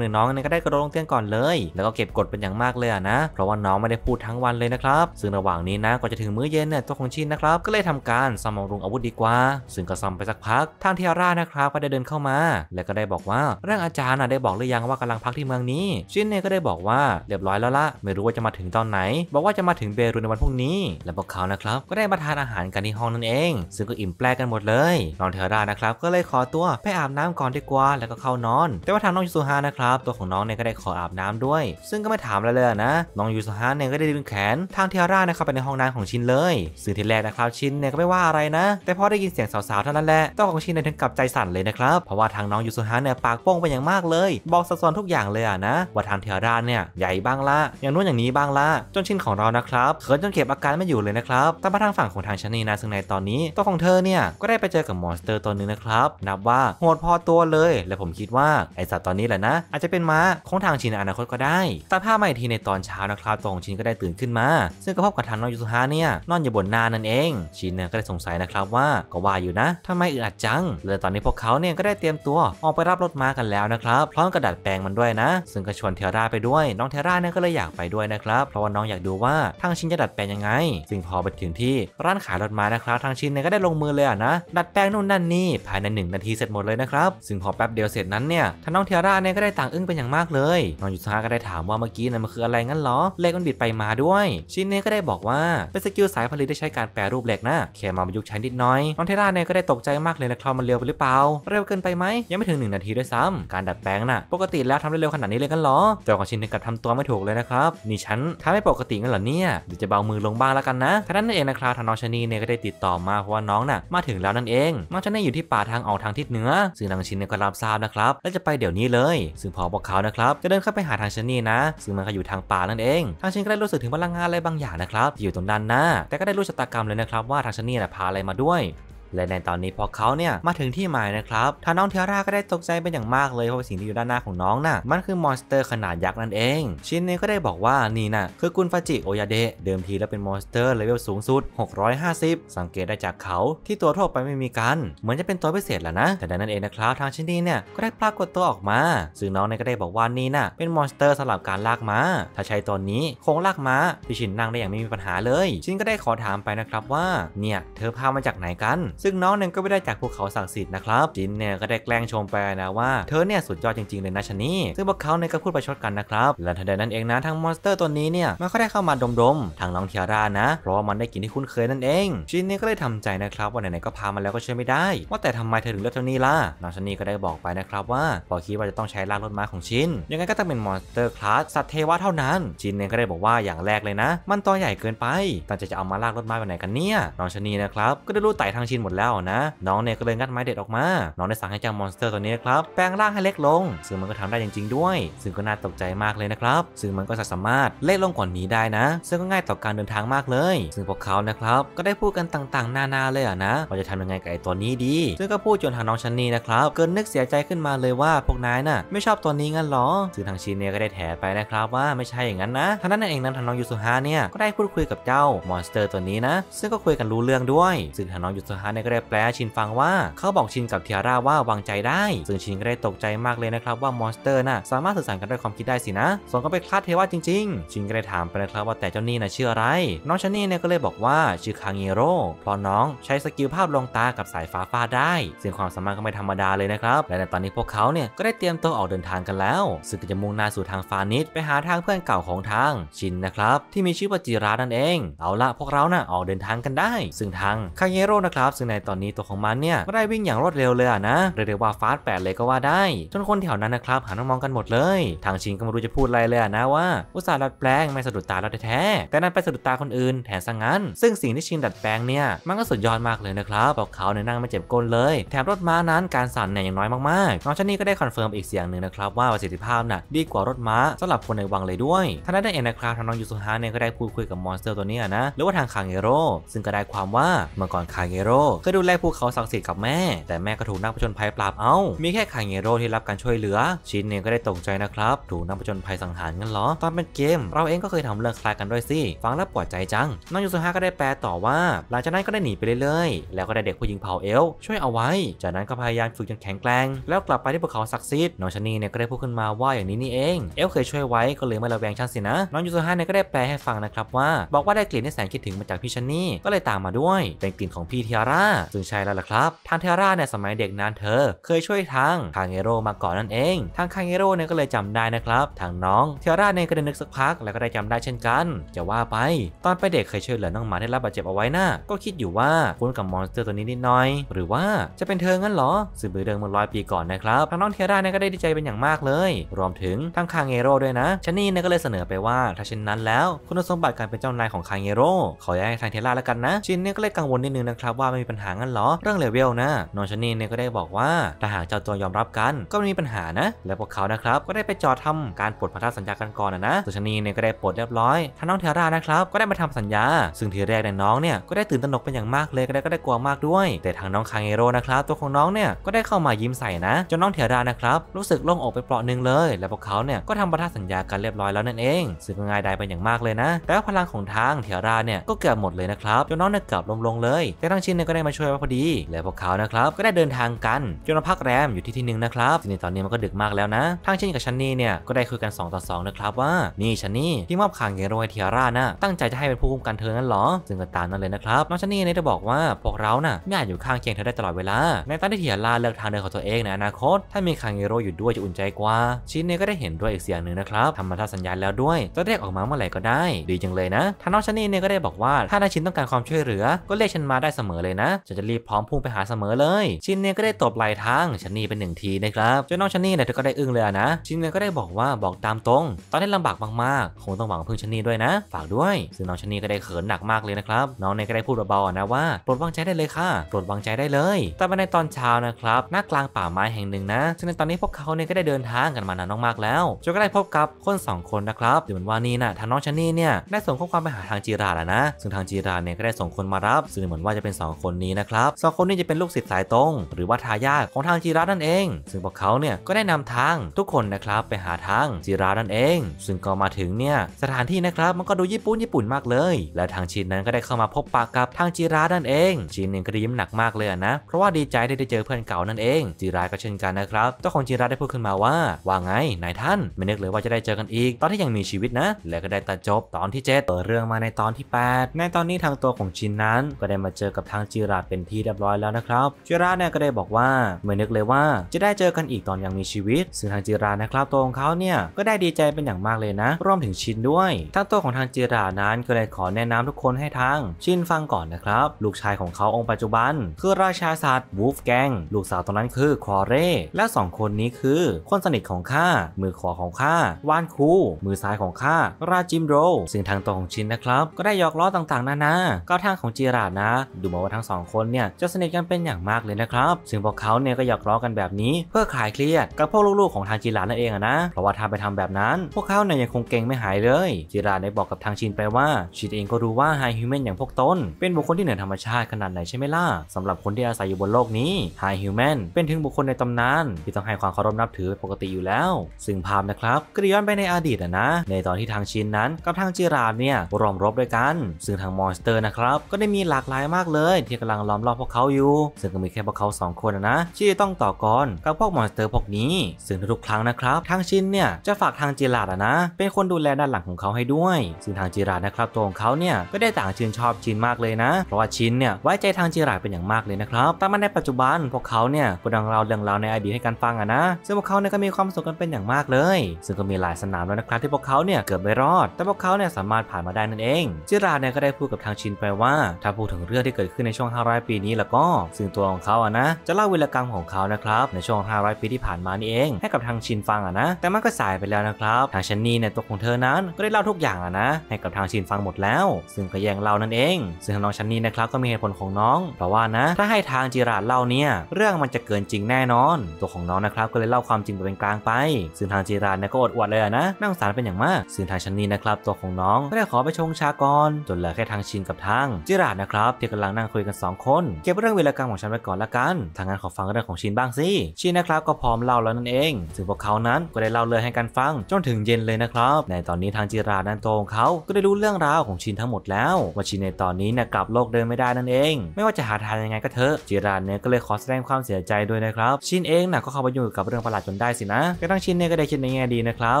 นี่ยน้องเนี่ยก็ได้กระโดดลงเตียงก่อนเลยแล้วก็เก็บกดเป็นอย่างมากเลยนะเพราะว่าน้องไม่ได้พูดทั้งวันเลยนะครับซึ่งระหว่างนี้นะก่อนจะถึงมื้อเย็นเนี่ยตัวของชินนะครับก็เลยทำการซ่อมบำรุงอาวุธดีกว่าซึ่งก็ซ่อมไปสักพักทางเทียร่านะครับก็ได้เดินเข้ามาแล้วก็ได้บอกว่าเรื่องอาจารย์น่ะได้บอกหรือยังว่ากำลังพักที่เมืองนี้ชินเนี่ยก็ได้บอกว่าเรียบร้อยแล้วละไม่รู้ว่าจะมาถึงตอนไหนบอกว่าจะมาถึงเบรุนในวันพรุ่งนี้และพวกเขานะครับก็ได้มาทานอาหารกันที่ห้องนั่นเองซึ่งก็อิ่มแปลกกันหมดเลยน้องเทียร่านะครับก็เลยขอตัวไปอาบน้ำก่อนดีกว่าแล้วก็เข้านอนแต่ว่าทางน้องยูสุฮานะครับตัวของน้องเนี่ยก็ได้ขออาบน้ำด้วยซึ่งก็ไม่ถามอะไรเลยนะน้องยูสุฮาเนี่ยก็ได้ดึงแขนทางเทียร่านะครับไปในห้องน้ำของชินเลยซึ่งทีแรกนะครับชินเนี่ยก็ไม่ว่าอะไรนะแต่พอได้ยินเสียงสาวๆเท่านั้นแหละตัวของชินเนี่ยถึงกับใจสั่นเลยนะครับเพราะว่าทางน้องยูสุฮาเนี่ยปากโป้งไปอย่างมากเลยบอกสัดส่วนทุกอย่างเลยนะ ว่าทางเทอร่าเนี่ยใหญ่บ้างละอย่างนู้นอย่างนี้บ้างละจนชินของเรานะครับเขินจนเก็บอาการไม่อยู่เลยนะครับแต่มาทางฝั่งของทางชนีนาซึ่งในตอนนี้ตัวของเธอเนี่ยก็ได้ไปเจอกับมอนสเตอร์ตัวนึงนะครับนับว่าโหดพอตัวเลยและผมคิดว่าไอสัตว์ตอนนี้แหละนะอาจจะเป็นม้าของทางชินในอนาคตก็ได้แต่ภาพมาอีกทีในตอนเช้านะครับตัวของชินก็ได้ตื่นขึ้นมาซึ่งก็พบกับทางน้องยูซุฮะเนี่ยนอนอยู่บนหน้านั่นเองชินเนี่ยก็ได้สงสัยนะครับว่าก็ว่าอยู่นะทำไมอึดอัดจังเลยตอนนี้พวกเขาเนี่ยก็ได้เตรียมตัวออกไปรับรถม้ากันแล้วนะครับพร้อมกระดาษแปลงมันด้วยนะซึ่งก็ชวนเทอร่าไปด้วยน้องเทอร่าเนี่ยก็เลยอยากไปด้วยนะครับเพราะว่าน้องอยากดูว่าทางชินจะดัดแปลงยังไงซึ่งพอไปถึงที่ร้านขายรถม้านะครับทางชินเนี่ยก็ได้ลงมือเลยนะดัดแปลงนู่นนั่นนี่ภายใน1นาทีเสร็จหมดเลยนะครับซึ่งพอแป๊บเดียวเสร็จนั้นเนี่ยน้องเทอร่าเนี่ยก็ได้ต่างอึ้งเป็นอย่างมากเลยน้องยูซุฮะก็ได้ถามว่าเมื่อกี้นั่นมันคืออะไรงั้นหรอเหล็กมันบิดไปมาด้วยชินเนี่ยก็ได้บอกว่าเป็นสกิลสายผลิตได้ใช้การแปรรูปเหล็กนะแค่มาประยุกต์ใช้นิดหน่อยน้องเทอร่าเนี่ยก็ได้ตกใจมากเลยนะครับมันเร็วไปหรือเปล่าเร็วเกินไปไหมยังไม่ถึง1นาทีด้วยซ้ำการดัดแปลงน่ะปกติแล้วทำได้เร็วขนาดนี้เลยกันหรอเจ้าของชินเนี่ยกลับทำตัวไม่ถูกเลยนะครับนี่ฉันทำไม่ปกติงั้นเหรอเนี่ยเดี๋ยวจะเบามือลงบ้างแล้วกันนะท่านั้นเองนะครับทางน้องชนีเนี่ยก็ได้ติดต่อมาเพราะว่าน้องน่ะมาถึงแล้วนั่นเองน้องชนีอยู่ที่ป่าทางออกทางทิศเหนือซึ่งทางชินเนี่ยก็รับทราบนะครับและจะไปเดี๋ยวนี้เลยซึ่งพอพวกเขานะครับจะเดินเข้าไปหาทางชนีนะซึ่งมันก็อยู่ทางป่านั่นเองทางชินก็ได้รู้สึกถึงพลังงานอะไรบางอย่างนะครับอยู่ตรงด้านหน้าแต่ก็ได้รู้ชะตากรรมเลยนะครับว่าทางชนีน่ะพาอะไรมาด้วยและในตอนนี้พอเขาเนี่ยมาถึงที่หมายนะครับทางน้องเทอร่าก็ได้ตกใจเป็นอย่างมากเลยเพราะสิ่งที่อยู่ด้านหน้าของน้องน่ะมันคือมอนสเตอร์ขนาดยักษ์นั่นเองชินเนี่ยก็ได้บอกว่านี่น่ะคือกุนฟาจิโอยาเดะเดิมทีแล้วเป็นมอนสเตอร์เลเวลสูงสุด650สังเกตได้จากเขาที่ตัวทั่วไปไม่มีกันเหมือนจะเป็นตัวพิเศษแหละนะแต่ดังนั้นเองนะครับทางชินนี่เนี่ยก็ได้ปรากฏตัวออกมาซึ่งน้องเนี่ยก็ได้บอกว่านี่น่ะเป็นมอนสเตอร์สำหรับการลากม้าถ้าใช้ตอนนี้คงลากม้าที่ชินนั่งได้อย่างไม่มีปัญหาเลยชินก็ได้ขอถามไปนะครับว่าเนี่ยเธอพามาจากไหนกันซึ่งน้องเนี่ยก็ไม่ได้จากภูเขาศักดิ์สิทธิ์นะครับจินเนี่ยก็ได้แกล้งชมไปนะว่าเธอเนี่ยสุดยอดจริงๆเลยนะชนีซึ่งพวกเขาเนี่ยก็พูดประชดกันนะครับและทันใดนั้นเองนะทางมอนสเตอร์ตัวนี้เนี่ยมันก็ได้เข้ามาดมๆทางน้องเทียร่านะเพราะว่ามันได้กลิ่นที่คุ้นเคยนั่นเองจินเนี่ยก็เลยทำใจนะครับว่าไหนๆก็พามาแล้วก็เชื่อไม่ได้ว่าแต่ทำไมเธอถึงเลือกเท่านี้ล่ะน้องชนีก็ได้บอกไปนะครับว่าพอคิดว่าจะต้องใช้ลากรถม้าของชินยังไงก็ต้องเป็นมอนสเตอร์คลาสสัตว์เทวะเท่านั้นจินเนี่ยก็ได้บอกว่าอย่างแรกเลยนะมันตัวใหญ่เกินไปตั้งใจจะเอามาลากรถม้าไปไหนกันเนี่ยน้องชนีนะครับก็ได้รู้ไต่ทางชินหมดแล้วนะน้องเนี่ยก็เลยงัดไม้เด็ดออกมาน้องได้สั่งให้เจ้ามอนสเตอร์ตัวนี้ครับแปลงร่างให้เล็กลงซึ่งมันก็ทำได้จริงๆด้วยซึ่งก็น่าตกใจมากเลยนะครับซึ่งมันก็สามารถเล็กลงกว่านี้ได้นะซึ่งก็ง่ายต่อการเดินทางมากเลยซึ่งพวกเขานะครับก็ได้พูดกันต่างๆนานาเลยนะว่าจะทำยังไงกับไอ้ตัวนี้ดีซึ่งก็พูดจนทางน้องชันนี่นะครับเกินนึกเสียใจขึ้นมาเลยว่าพวกนายน่ะไม่ชอบตัวนี้งั้นหรอซึ่งทางชินเนี่ยก็ได้แถไปนะครับว่าไม่ใช่อย่างนั้นนะท่านั้นเองนั้นทางน้องยูซุฮะเนี่ยก็ได้พูดคุยกับเจ้ามอนสเตอร์ตัวนี้นะซึ่งก็คุยกันรู้เรื่องด้วยซึ่งทางน้องยูซุฮะก็ได้แปลชินฟังว่าเขาบอกชินกับเทียร่าว่าวางใจได้ซึ่งชินก็ได้ตกใจมากเลยนะครับว่ามอนสเตอร์น่ะสามารถสื่อสารกันด้วยความคิดได้สินะสมก็เป็นคลาสเทวะจริงๆชินก็ได้ถามไปนะครับว่าแต่เจ้านี่น่ะชื่ออะไรน้องชนี่เนี่ยก็เลยบอกว่าชื่อคางิโร่เพราะน้องใช้สกิลภาพลวงตากับสายฟ้าฟาดได้ซึ่งความสามารถก็ไม่ธรรมดาเลยนะครับและในตอนนี้พวกเขาเนี่ยก็ได้เตรียมตัวออกเดินทางกันแล้วซึ่งจะมุ่งหน้าสู่ทางฟานิสไปหาทางเพื่อนเก่าของทางชินนะครับที่มีชื่อว่าจิรานั่นเองเอาละพวกเราน่ะออกเดินทางกันได้ซึ่งทางคางิโร่นะครับในตอนนี้ตัวของมันเนี่ยก็ได้วิ่งอย่างรวดเร็วเลยนะเรียกว่าฟาสต์8เลยก็ว่าได้จนคนแถวนั้นนะครับหันมามองกันหมดเลยทางชินก็ไม่รู้จะพูดอะไรเลยนะว่าอุตส่าห์ดัดแปลงไม่สะดุดตาเราแท้แต่นั้นไปสะดุดตาคนอื่นแทนซะงั้นซึ่งสิ่งที่ชินดัดแปลงเนี่ยมันก็สุดยอดมากเลยนะครับพวกเขาเนี่ยนั่งไม่เจ็บก้นเลยแถมรถม้านั้นการสั่นเนี่ยอย่างน้อยมากๆน้องชนีก็ได้คอนเฟิร์มอีกเสียงหนึ่งนะครับว่าประสิทธิภาพน่ะดีกว่ารถม้าสำหรับคนในวังเลยด้วยท่านนั้นเองนะครับทางน้องยูซุฮะเนี่ยก็ได้พูดคุยกับมอนสเตอร์ตัวนี้นะหรือว่าทางคาเงโร่ซึ่งก็ได้ความว่าเมื่อก่อนคาเงโร่ก็ดูแลภูเขาศักดิ์สิทธิ์กับแม่แต่แม่ก็ถูกนักผจญภัยปราบเอามีแค่คาเงโร่ที่รับการช่วยเหลือชินเนี่ยก็ได้ตกใจนะครับถูกนักผจญภัยสังหารงั้นเหรอตอนเป็นเกมเราเองก็เคยทำเรื่องคล้ายกันด้วยสิฟังแล้วปวดใจจังน้องยูซุฮะก็ได้แปลต่อว่าหลังจากนั้นก็ได้หนีไปเรื่อยๆแล้วก็ได้เด็กผู้หญิงเผ่าเอลช่วยเอาไว้จากนั้นก็พยายามฝึกจนแข็งแกร่งแล้วกลับไปที่ภูเขาศักดิ์สิทธิ์น้องชนีเนี่ยก็ได้พูดขึ้นมาว่าอย่างนี้นี่เองเอลเคยช่วยไว้ก็เลยไม่ระแวงฉันสินะน้องยูซุฮะเนี่ยก็ได้แปลให้ฟังนะครับว่าบอกว่าได้กลิ่นที่แสนคิดถึงมาจากพี่ชนีก็เลยตามมาด้วยเป็นกลิ่นของพี่เทอร่าซึ่งใช่แล้วล่ะครับทางเทอร่าเนี่ยสมัยเด็กนั้นเธอเคยช่วยทางคาเงโร่มาก่อนนั่นเองทางคาเงโร่เนี่ยก็เลยจำได้นะครับทางน้องเทอร่าเนี่ยก็ได้นึกสักพักแล้วก็ได้จำได้เช่นกันจะว่าไปตอนไปเด็กเคยช่วยเหลือน้องหมาได้รับบาดเจ็บเอาไว้น่ะก็คิดอยู่ว่าคุ้นกับมอนสเตอร์ตัวนี้นิดหน่อยหรือว่าจะเป็นเธองั้นเหรอสืบเรื่องเมื่อ100 ปีก่อนนะครับทางน้องเทอร่าเนี่ยก็ได้ดีใจเป็นอย่างมากเลยรวมถึงทางคาเงโร่ด้วยนะชนีเนี่ยก็เลยเสนอไปว่าถ้าเช่นนั้นแล้วคุณสมบัติการเป็นเจ้านายของคาเงโร่ขอย้ายทางเทอร่าแล้วกันนะชินเนี่ยก็เลยกังวลนิดนึงนะครับว่าไม่มี ปัญหางั้นเหรอเรื่องเลเวลนะน้องชนีเนี่ยก็ได้บอกว่าถ้าหากเจ้าตัวยอมรับกันก็ไม่มีปัญหานะและพวกเขานะครับก็ได้ไปจอทำการปลดพันธสัญญากันก่อนนะตัวชนีเนี่ยก็ได้ปลดเรียบร้อยท่าน้องเทรานะครับก็ได้มาทำสัญญาซึ่งทีแรกเนี่ยน้องเนี่ยก็ได้ตื่นตระหนกเป็นอย่างมากเลยก็ได้กลัวมากด้วยแต่ทางน้องคางเอโร่นะครับตัวของน้องเนี่ยก็ได้เข้ามายิ้มใส่นะจนน้องเทรานะครับรู้สึกโล่งอกไปเปราะหนึ่งเลยและพวกเขาเนี่ยก็ทำพันธสัญญากันเรียบร้อยแล้วนั่นเองซึ่งง่ายดายเป็นอย่างมากเลยนะแต่ว่าพลังของทางเทราเนี่ยก็เกือบหมดเลยนะครับจนน้องเนี่ยเกือบล้มลงเลยแต่ทางชินเนี่ยก็ได้มาช่วยพอดีและพวกเขานะครับก็ได้เดินทางกันจนมาพักแรมอยู่ที่นึงนะครับซึ่งในตอนนี้มันก็ดึกมากแล้วนะทางชินกับชันนี่เนี่ยก็ได้คุยกัน2 ต่อ 2นะครับว่านี่ชันนี่ที่มอบคางเอโร่ให้เทรานะตั้งใจจะให้เป็นผู้คุ้มกันเธอนั่นหรอซึ่งก็ตามนั่นเลยนะครับน้องชันนี่เนี่ยได้บอกว่าพวกเราน่ะไม่อาจอยู่ข้างเคียงเธอได้ตลอดเวลาในตอนที่เทราเลือกทางเดินของตัวเองในอนาคตถ้ามีคางเอโร่อยู่ด้วยจะอุ่นใจกว่าชินเนี่ยก็ได้เห็นด้วยอีกเสียงหนึ่งนะครับทำมาท่าสัญญาแล้วด้วยจะเรียกออกมาเมื่อไหร่ก็ได้ดีจังเลยนะทางน้องชันนี่เนี่ยก็ได้บอกว่าถ้านายชินต้องการความช่วยเหลือก็เรียกฉันมาได้เสมอเลยนะฉันจะรีบพร้อมพุ่งไปหาเสมอเลยชินเนี่ยก็ได้ตบไหล่ทางชันนี่เป็นหนึ่งทีนะครับจนน้องชันนี่เนี่ยเธอก็ได้อึ้งเลยนะชินเนี่ยก็ได้บอกว่าบอกตามตรงตอนนี้ลำบากมากๆคงต้องหวังพึ่งชันนี่ด้วยนะฝากด้วยซึ่งน้องชันนี่ก็ได้เขินหนักมากเลยนะครับน้องเนี่ยก็ได้พูดเบาๆนะว่าปลดวางใจได้เลยค่ะปลดวางใจได้เลยแต่ในตอนเช้านะครับณกลางป่าไม้แห่งหนึ่งนะซึ่งในตอนนี้พวกเขาเนี่ยก็ได้เดินทางกันมานานมากๆแล้วจนก็ได้พบกับคน2คนนะครับดูเหมือนว่านี่นะทางน้องชันนี่เนี่ยได้ส่งข้อความไปหาทางจีราแล้วนะซึ่งทางจีราเนี่ยก็ได้ส่งคนมารับซึ่งเหมือนว่าจะเป็น2คนนี้นะครับ2คนนี้จะเป็นลูกศิษย์สายตรงหรือว่าทายาทของทางจีรานั่นเองซึ่งพวกเขาเนี่ยก็ได้นำทางทุกคนนะครับไปหาทางจีรานั่นเองซึ่งก็มาถึงเนี่ยสถานที่นะครับมันก็ดูญี่ปุ่นมากเลยและทางชินนั้นก็ได้เข้ามาพบปะกับทางจีรานั่นเองชินเนี่ยก็ได้ยิ้มหนักมากเลยนะเพราะว่าดีใจที่ได้เจอเพื่อนเก่านั่นเองจีราก็เช่นกันนะครับเจ้าของจีราได้พูดขึ้นมาว่าไงนายท่านไม่นึกเลยว่าจะได้เจอกันอีกตอนที่ยังมีชีวิตนะและก็ได้ตัดจบตอนที่7เปิดเรื่องมาในตอนที่8ในตอนนี้ทางตัวของชินนั้นก็ได้มาเจอกับทางจีราเป็นที่เรียบร้อยแล้วนะครับจีราเนี่ยก็ได้บอกว่าไม่นึกเลยว่าจะได้เจอกันอีกตอนยังมีชีวิตซึ่งทางจีรานะครับตัวของเขาเนี่ยก็ได้ดีใจเป็นอย่างมากเลยนะรวมถึงชินด้วยทางตัวของทางจีรานั้นก็เลยขอแนะนำทุกคนให้ทางชินฟังก่อนนะครับลูกชายของเขาองค์ปัจจุบันคือราชาสัตว์วูฟแกงลูกสาวตอนนั้นคือคอเร่และ2คนนี้คือคนสนิทของข้ามือขวาของข้าวานคูมือซ้ายของข้าราจิมโรซึ่งทางตัวของชินนะครับก็ได้หยอกล้อต่างๆนานาก้าวทางของจีรานะดูเหมือนว่าทั้ง2คนเนี่ยจะสนิทกันเป็นอย่างมากเลยนะครับซึ่งพวกเขาเนี่ยก็หยอกล้อกันแบบนี้เพื่อคลายเครียดกับพวกลูกๆของทางจีรานั่นเองนะเพราะว่าถ้าไปทำแบบนั้นพวกเขาเนี่ยยังคงเก่งไม่หายเลยจีราได้บอกกับทางชินไปว่าชินเองก็รู้ว่าไฮฮิวแมนอย่างพวกตนเป็นบุคคลที่เหนือธรรมชาติขนาดไหนใช่ไหมล่ะสำหรับคนที่อาศัยอยู่บนโลกนี้ไฮฮิวแมนเป็นถึงบุคคลในตำนานที่ต้องให้ความเคารพนับถือปกติอยู่แล้วซึ่งภาพนะครับก็ย้อนไปในอดีตนะในตอนที่ทางชินนั้นกับทางจีราเนี่ยรอมรบด้วยกันซึ่งทางมอนสเตอร์นะครับก็ได้มีหลากหลายมากเลยที่กำลังล้อมรอบพวกเขาอยู่ซึ่งก็มีแค่พวกเขา2คนนะที่ต้องต่อกรกับพวกมอนสเตอร์พวกนี้ซึ่งทุกครั้งนะครับทางชินเนี่ยจะฝากทางจีรานะเป็นคนดูแลด้านหลังของเขาให้ด้วยซึ่งทางจีรานะครับตัวของเขาเนี่ยก็ได้ต่างชื่นชอบชินมากเลยนะเพราะว่าชินเนี่ยไว้ใจทางจีราเป็นอย่างมากเลยนะครับแต่มาในปัจจุบันพวกเขาเนี่ยก็ดังเรื่องราวในอดีตให้กันฟังนะซึ่งพวกเขาเนี่ยก็มีความสุขกันเป็นอย่างมากเลยซึ่งก็มีหลายสนามแล้วนะครับที่พวกเขาเนี่ยเกือบไม่รอดแต่พวกเขาเนี่ยสามารถผ่านมาได้นั่นเองจีราเนี่ยก็ได้พูดกับทางชินไปว่าถ้าพูดถึงเรื่องที่เกิดขึ้นในช่วง500ปีนี้แล้วก็ซึ่งตัวของเขานะจะเล่าวีรกรรมของเขานะครับในช่วง500ปีที่ผ่านมานี่เองให้กับทางชินฟังนะแต่มันก็สายไปแล้วนะครับทางชันนี่เนี่ยตัวของเธอนั้นก็ได้เล่าทุกอย่างนะให้กับทางชินฟังหมดแล้วซึ่งก็แย่งเล่านั่นเองซึ่งน้องชันนี่นะครับก็มีเหตุผลของน้องเพราะว่านะถ้าให้ทางจีราเล่าเนี่ยเรื่องมันจะเกินจริงแน่นอนตัวของน้องนะครับก็เลยเล่าความจริงเป็นกลางไปซึ่งทางจีราเนี่ยก็อดอวดเลยนะนั่งสารเป็นอย่างมากซึ่งทางชันนี่นะครับตัวของน้องก็ได้ขอไปชงชาก่อนจนเหลือแค่ทางชินกับทางจีรานะครับที่กำลังนั่งคุยกัน2คนเก็บเรื่องวีรกรรมของฉันไว้ก่อนละกันทางนั้นขอฟังเรื่องของชินบ้างสิชินนะครับก็พร้อมเล่าแล้วนั่นเองซึ่งพวกเขานั้นก็ได้เล่าเลยให้กันฟังจนถึงเย็นเลยนะครับในตอนนี้ทางจีรานั้นโตของเขาก็ได้รู้เรื่องราวของชินทั้งหมดแล้วว่าชินในตอนนี้เนี่ยกลับโลกเดินไม่ได้นั่นเองไม่ว่าจะหาทางยังไงก็เถอะจีราเนี่ยก็เลยขอแสดงความเสียใจด้วยนะครับชินเองนะก็เข้าไปอยู่กับเรื่องประหลาดจนได้สินะแต่ทั้งชินเนี่ยก็ได้คิดในแง่ดีนะครับ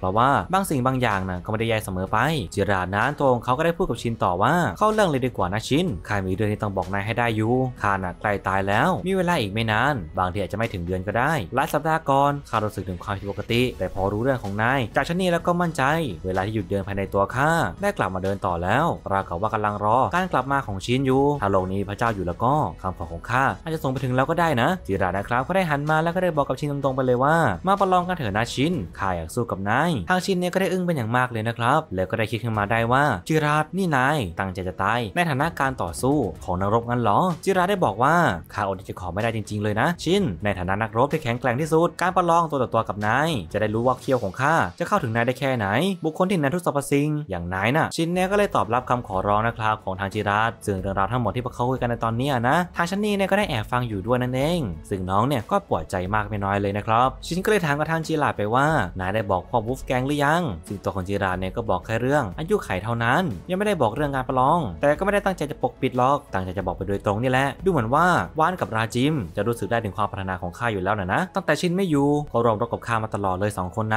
เพราะว่าบางสิ่งบางอย่างนะก็ไม่ได้แย่เสมอไปจีรานั้นตัวของเขาก็ได้พูดกับชินต่อว่าเข้าเรื่องเลยดีกว่านะชินข้ามีเรื่องที่ต้องบอกนายให้ได้อยู่ข้าน่ะใกล้ตายแล้วมีเวลาอีกไม่นานบางทีอาจจะไม่ถึงเดือนก็ได้หลายสัปดาห์ก่อนข้ารู้สึกถึงความผิดปกติแต่พอรู้เรื่องของนายจากชันนี่แล้วก็มั่นใจเวลาที่หยุดเดินภายในตัวข้าได้กลับมาเดินต่อแล้วราวกับว่ากำลังรอการกลับมาของชินอยู่ถ้าโลกนี้พระเจ้าอยู่แล้วก็คำขอของข้าอาจจะส่งไปถึงแล้วก็ได้นะจีรานะครับก็ได้หันมาแล้วก็ได้บอกกับชินตรงๆไปเลยว่ามาประลองกันเถอะนะชินข้าอยากสู้กับนายทางชินเนี่ยก็ได้อึ้งเป็นอย่างมากเลยนะครับแล้วก็ได้คิดขึ้นมาได้ว่าจีรานี่นายตั้งใจจะตายในฐานะการต่อสู้ของนรกงั้นหรอ อจิระได้บอกว่าข้าอดที่จะขอไม่ได้จริงๆเลยนะชินในฐานะนักรบที่แข็งแกร่งที่สุดการประลองตัวต่อตัวกับนายจะได้รู้ว่าเขี้ยวของข้าจะเข้าถึงนายได้แค่ไหนบุคคลที่นายทุกสรรพสิ่งอย่างนายน่ะชินเนี่ยก็เลยตอบรับคำขอร้องนะครับของทางจิระซึ่งเรื่องราวทั้งหมดที่พวกเขาคุยกันในตอนนี้นะทางชันนี่เนี่ยก็ได้แอบฟังอยู่ด้วยนั่นเองซึ่งน้องเนี่ยก็ปวดใจมากไม่น้อยเลยนะครับชินก็เลยถามกับทางจิระไปว่านายได้บอกพ่อวูฟแกงหรือยังซึ่งตัวของจิระเนี่ยก็บอกแค่เรื่องอายุไขเท่านั้นยังไม่ได้บอกเรื่องการประลองแต่ก็ไม่ได้ตั้งใจจะปกปิดหรอกตั้งใจจะบอกไปโดยตรงนี่แหละดูเหมือนว่าว่านกับราจิมจะรู้สึกได้ถึงความปรารถนาของข้าอยู่แล้วนะตั้งแต่ชินไม่อยู่ก็ร่วมรบกับข้ามาตลอดเลย2 คน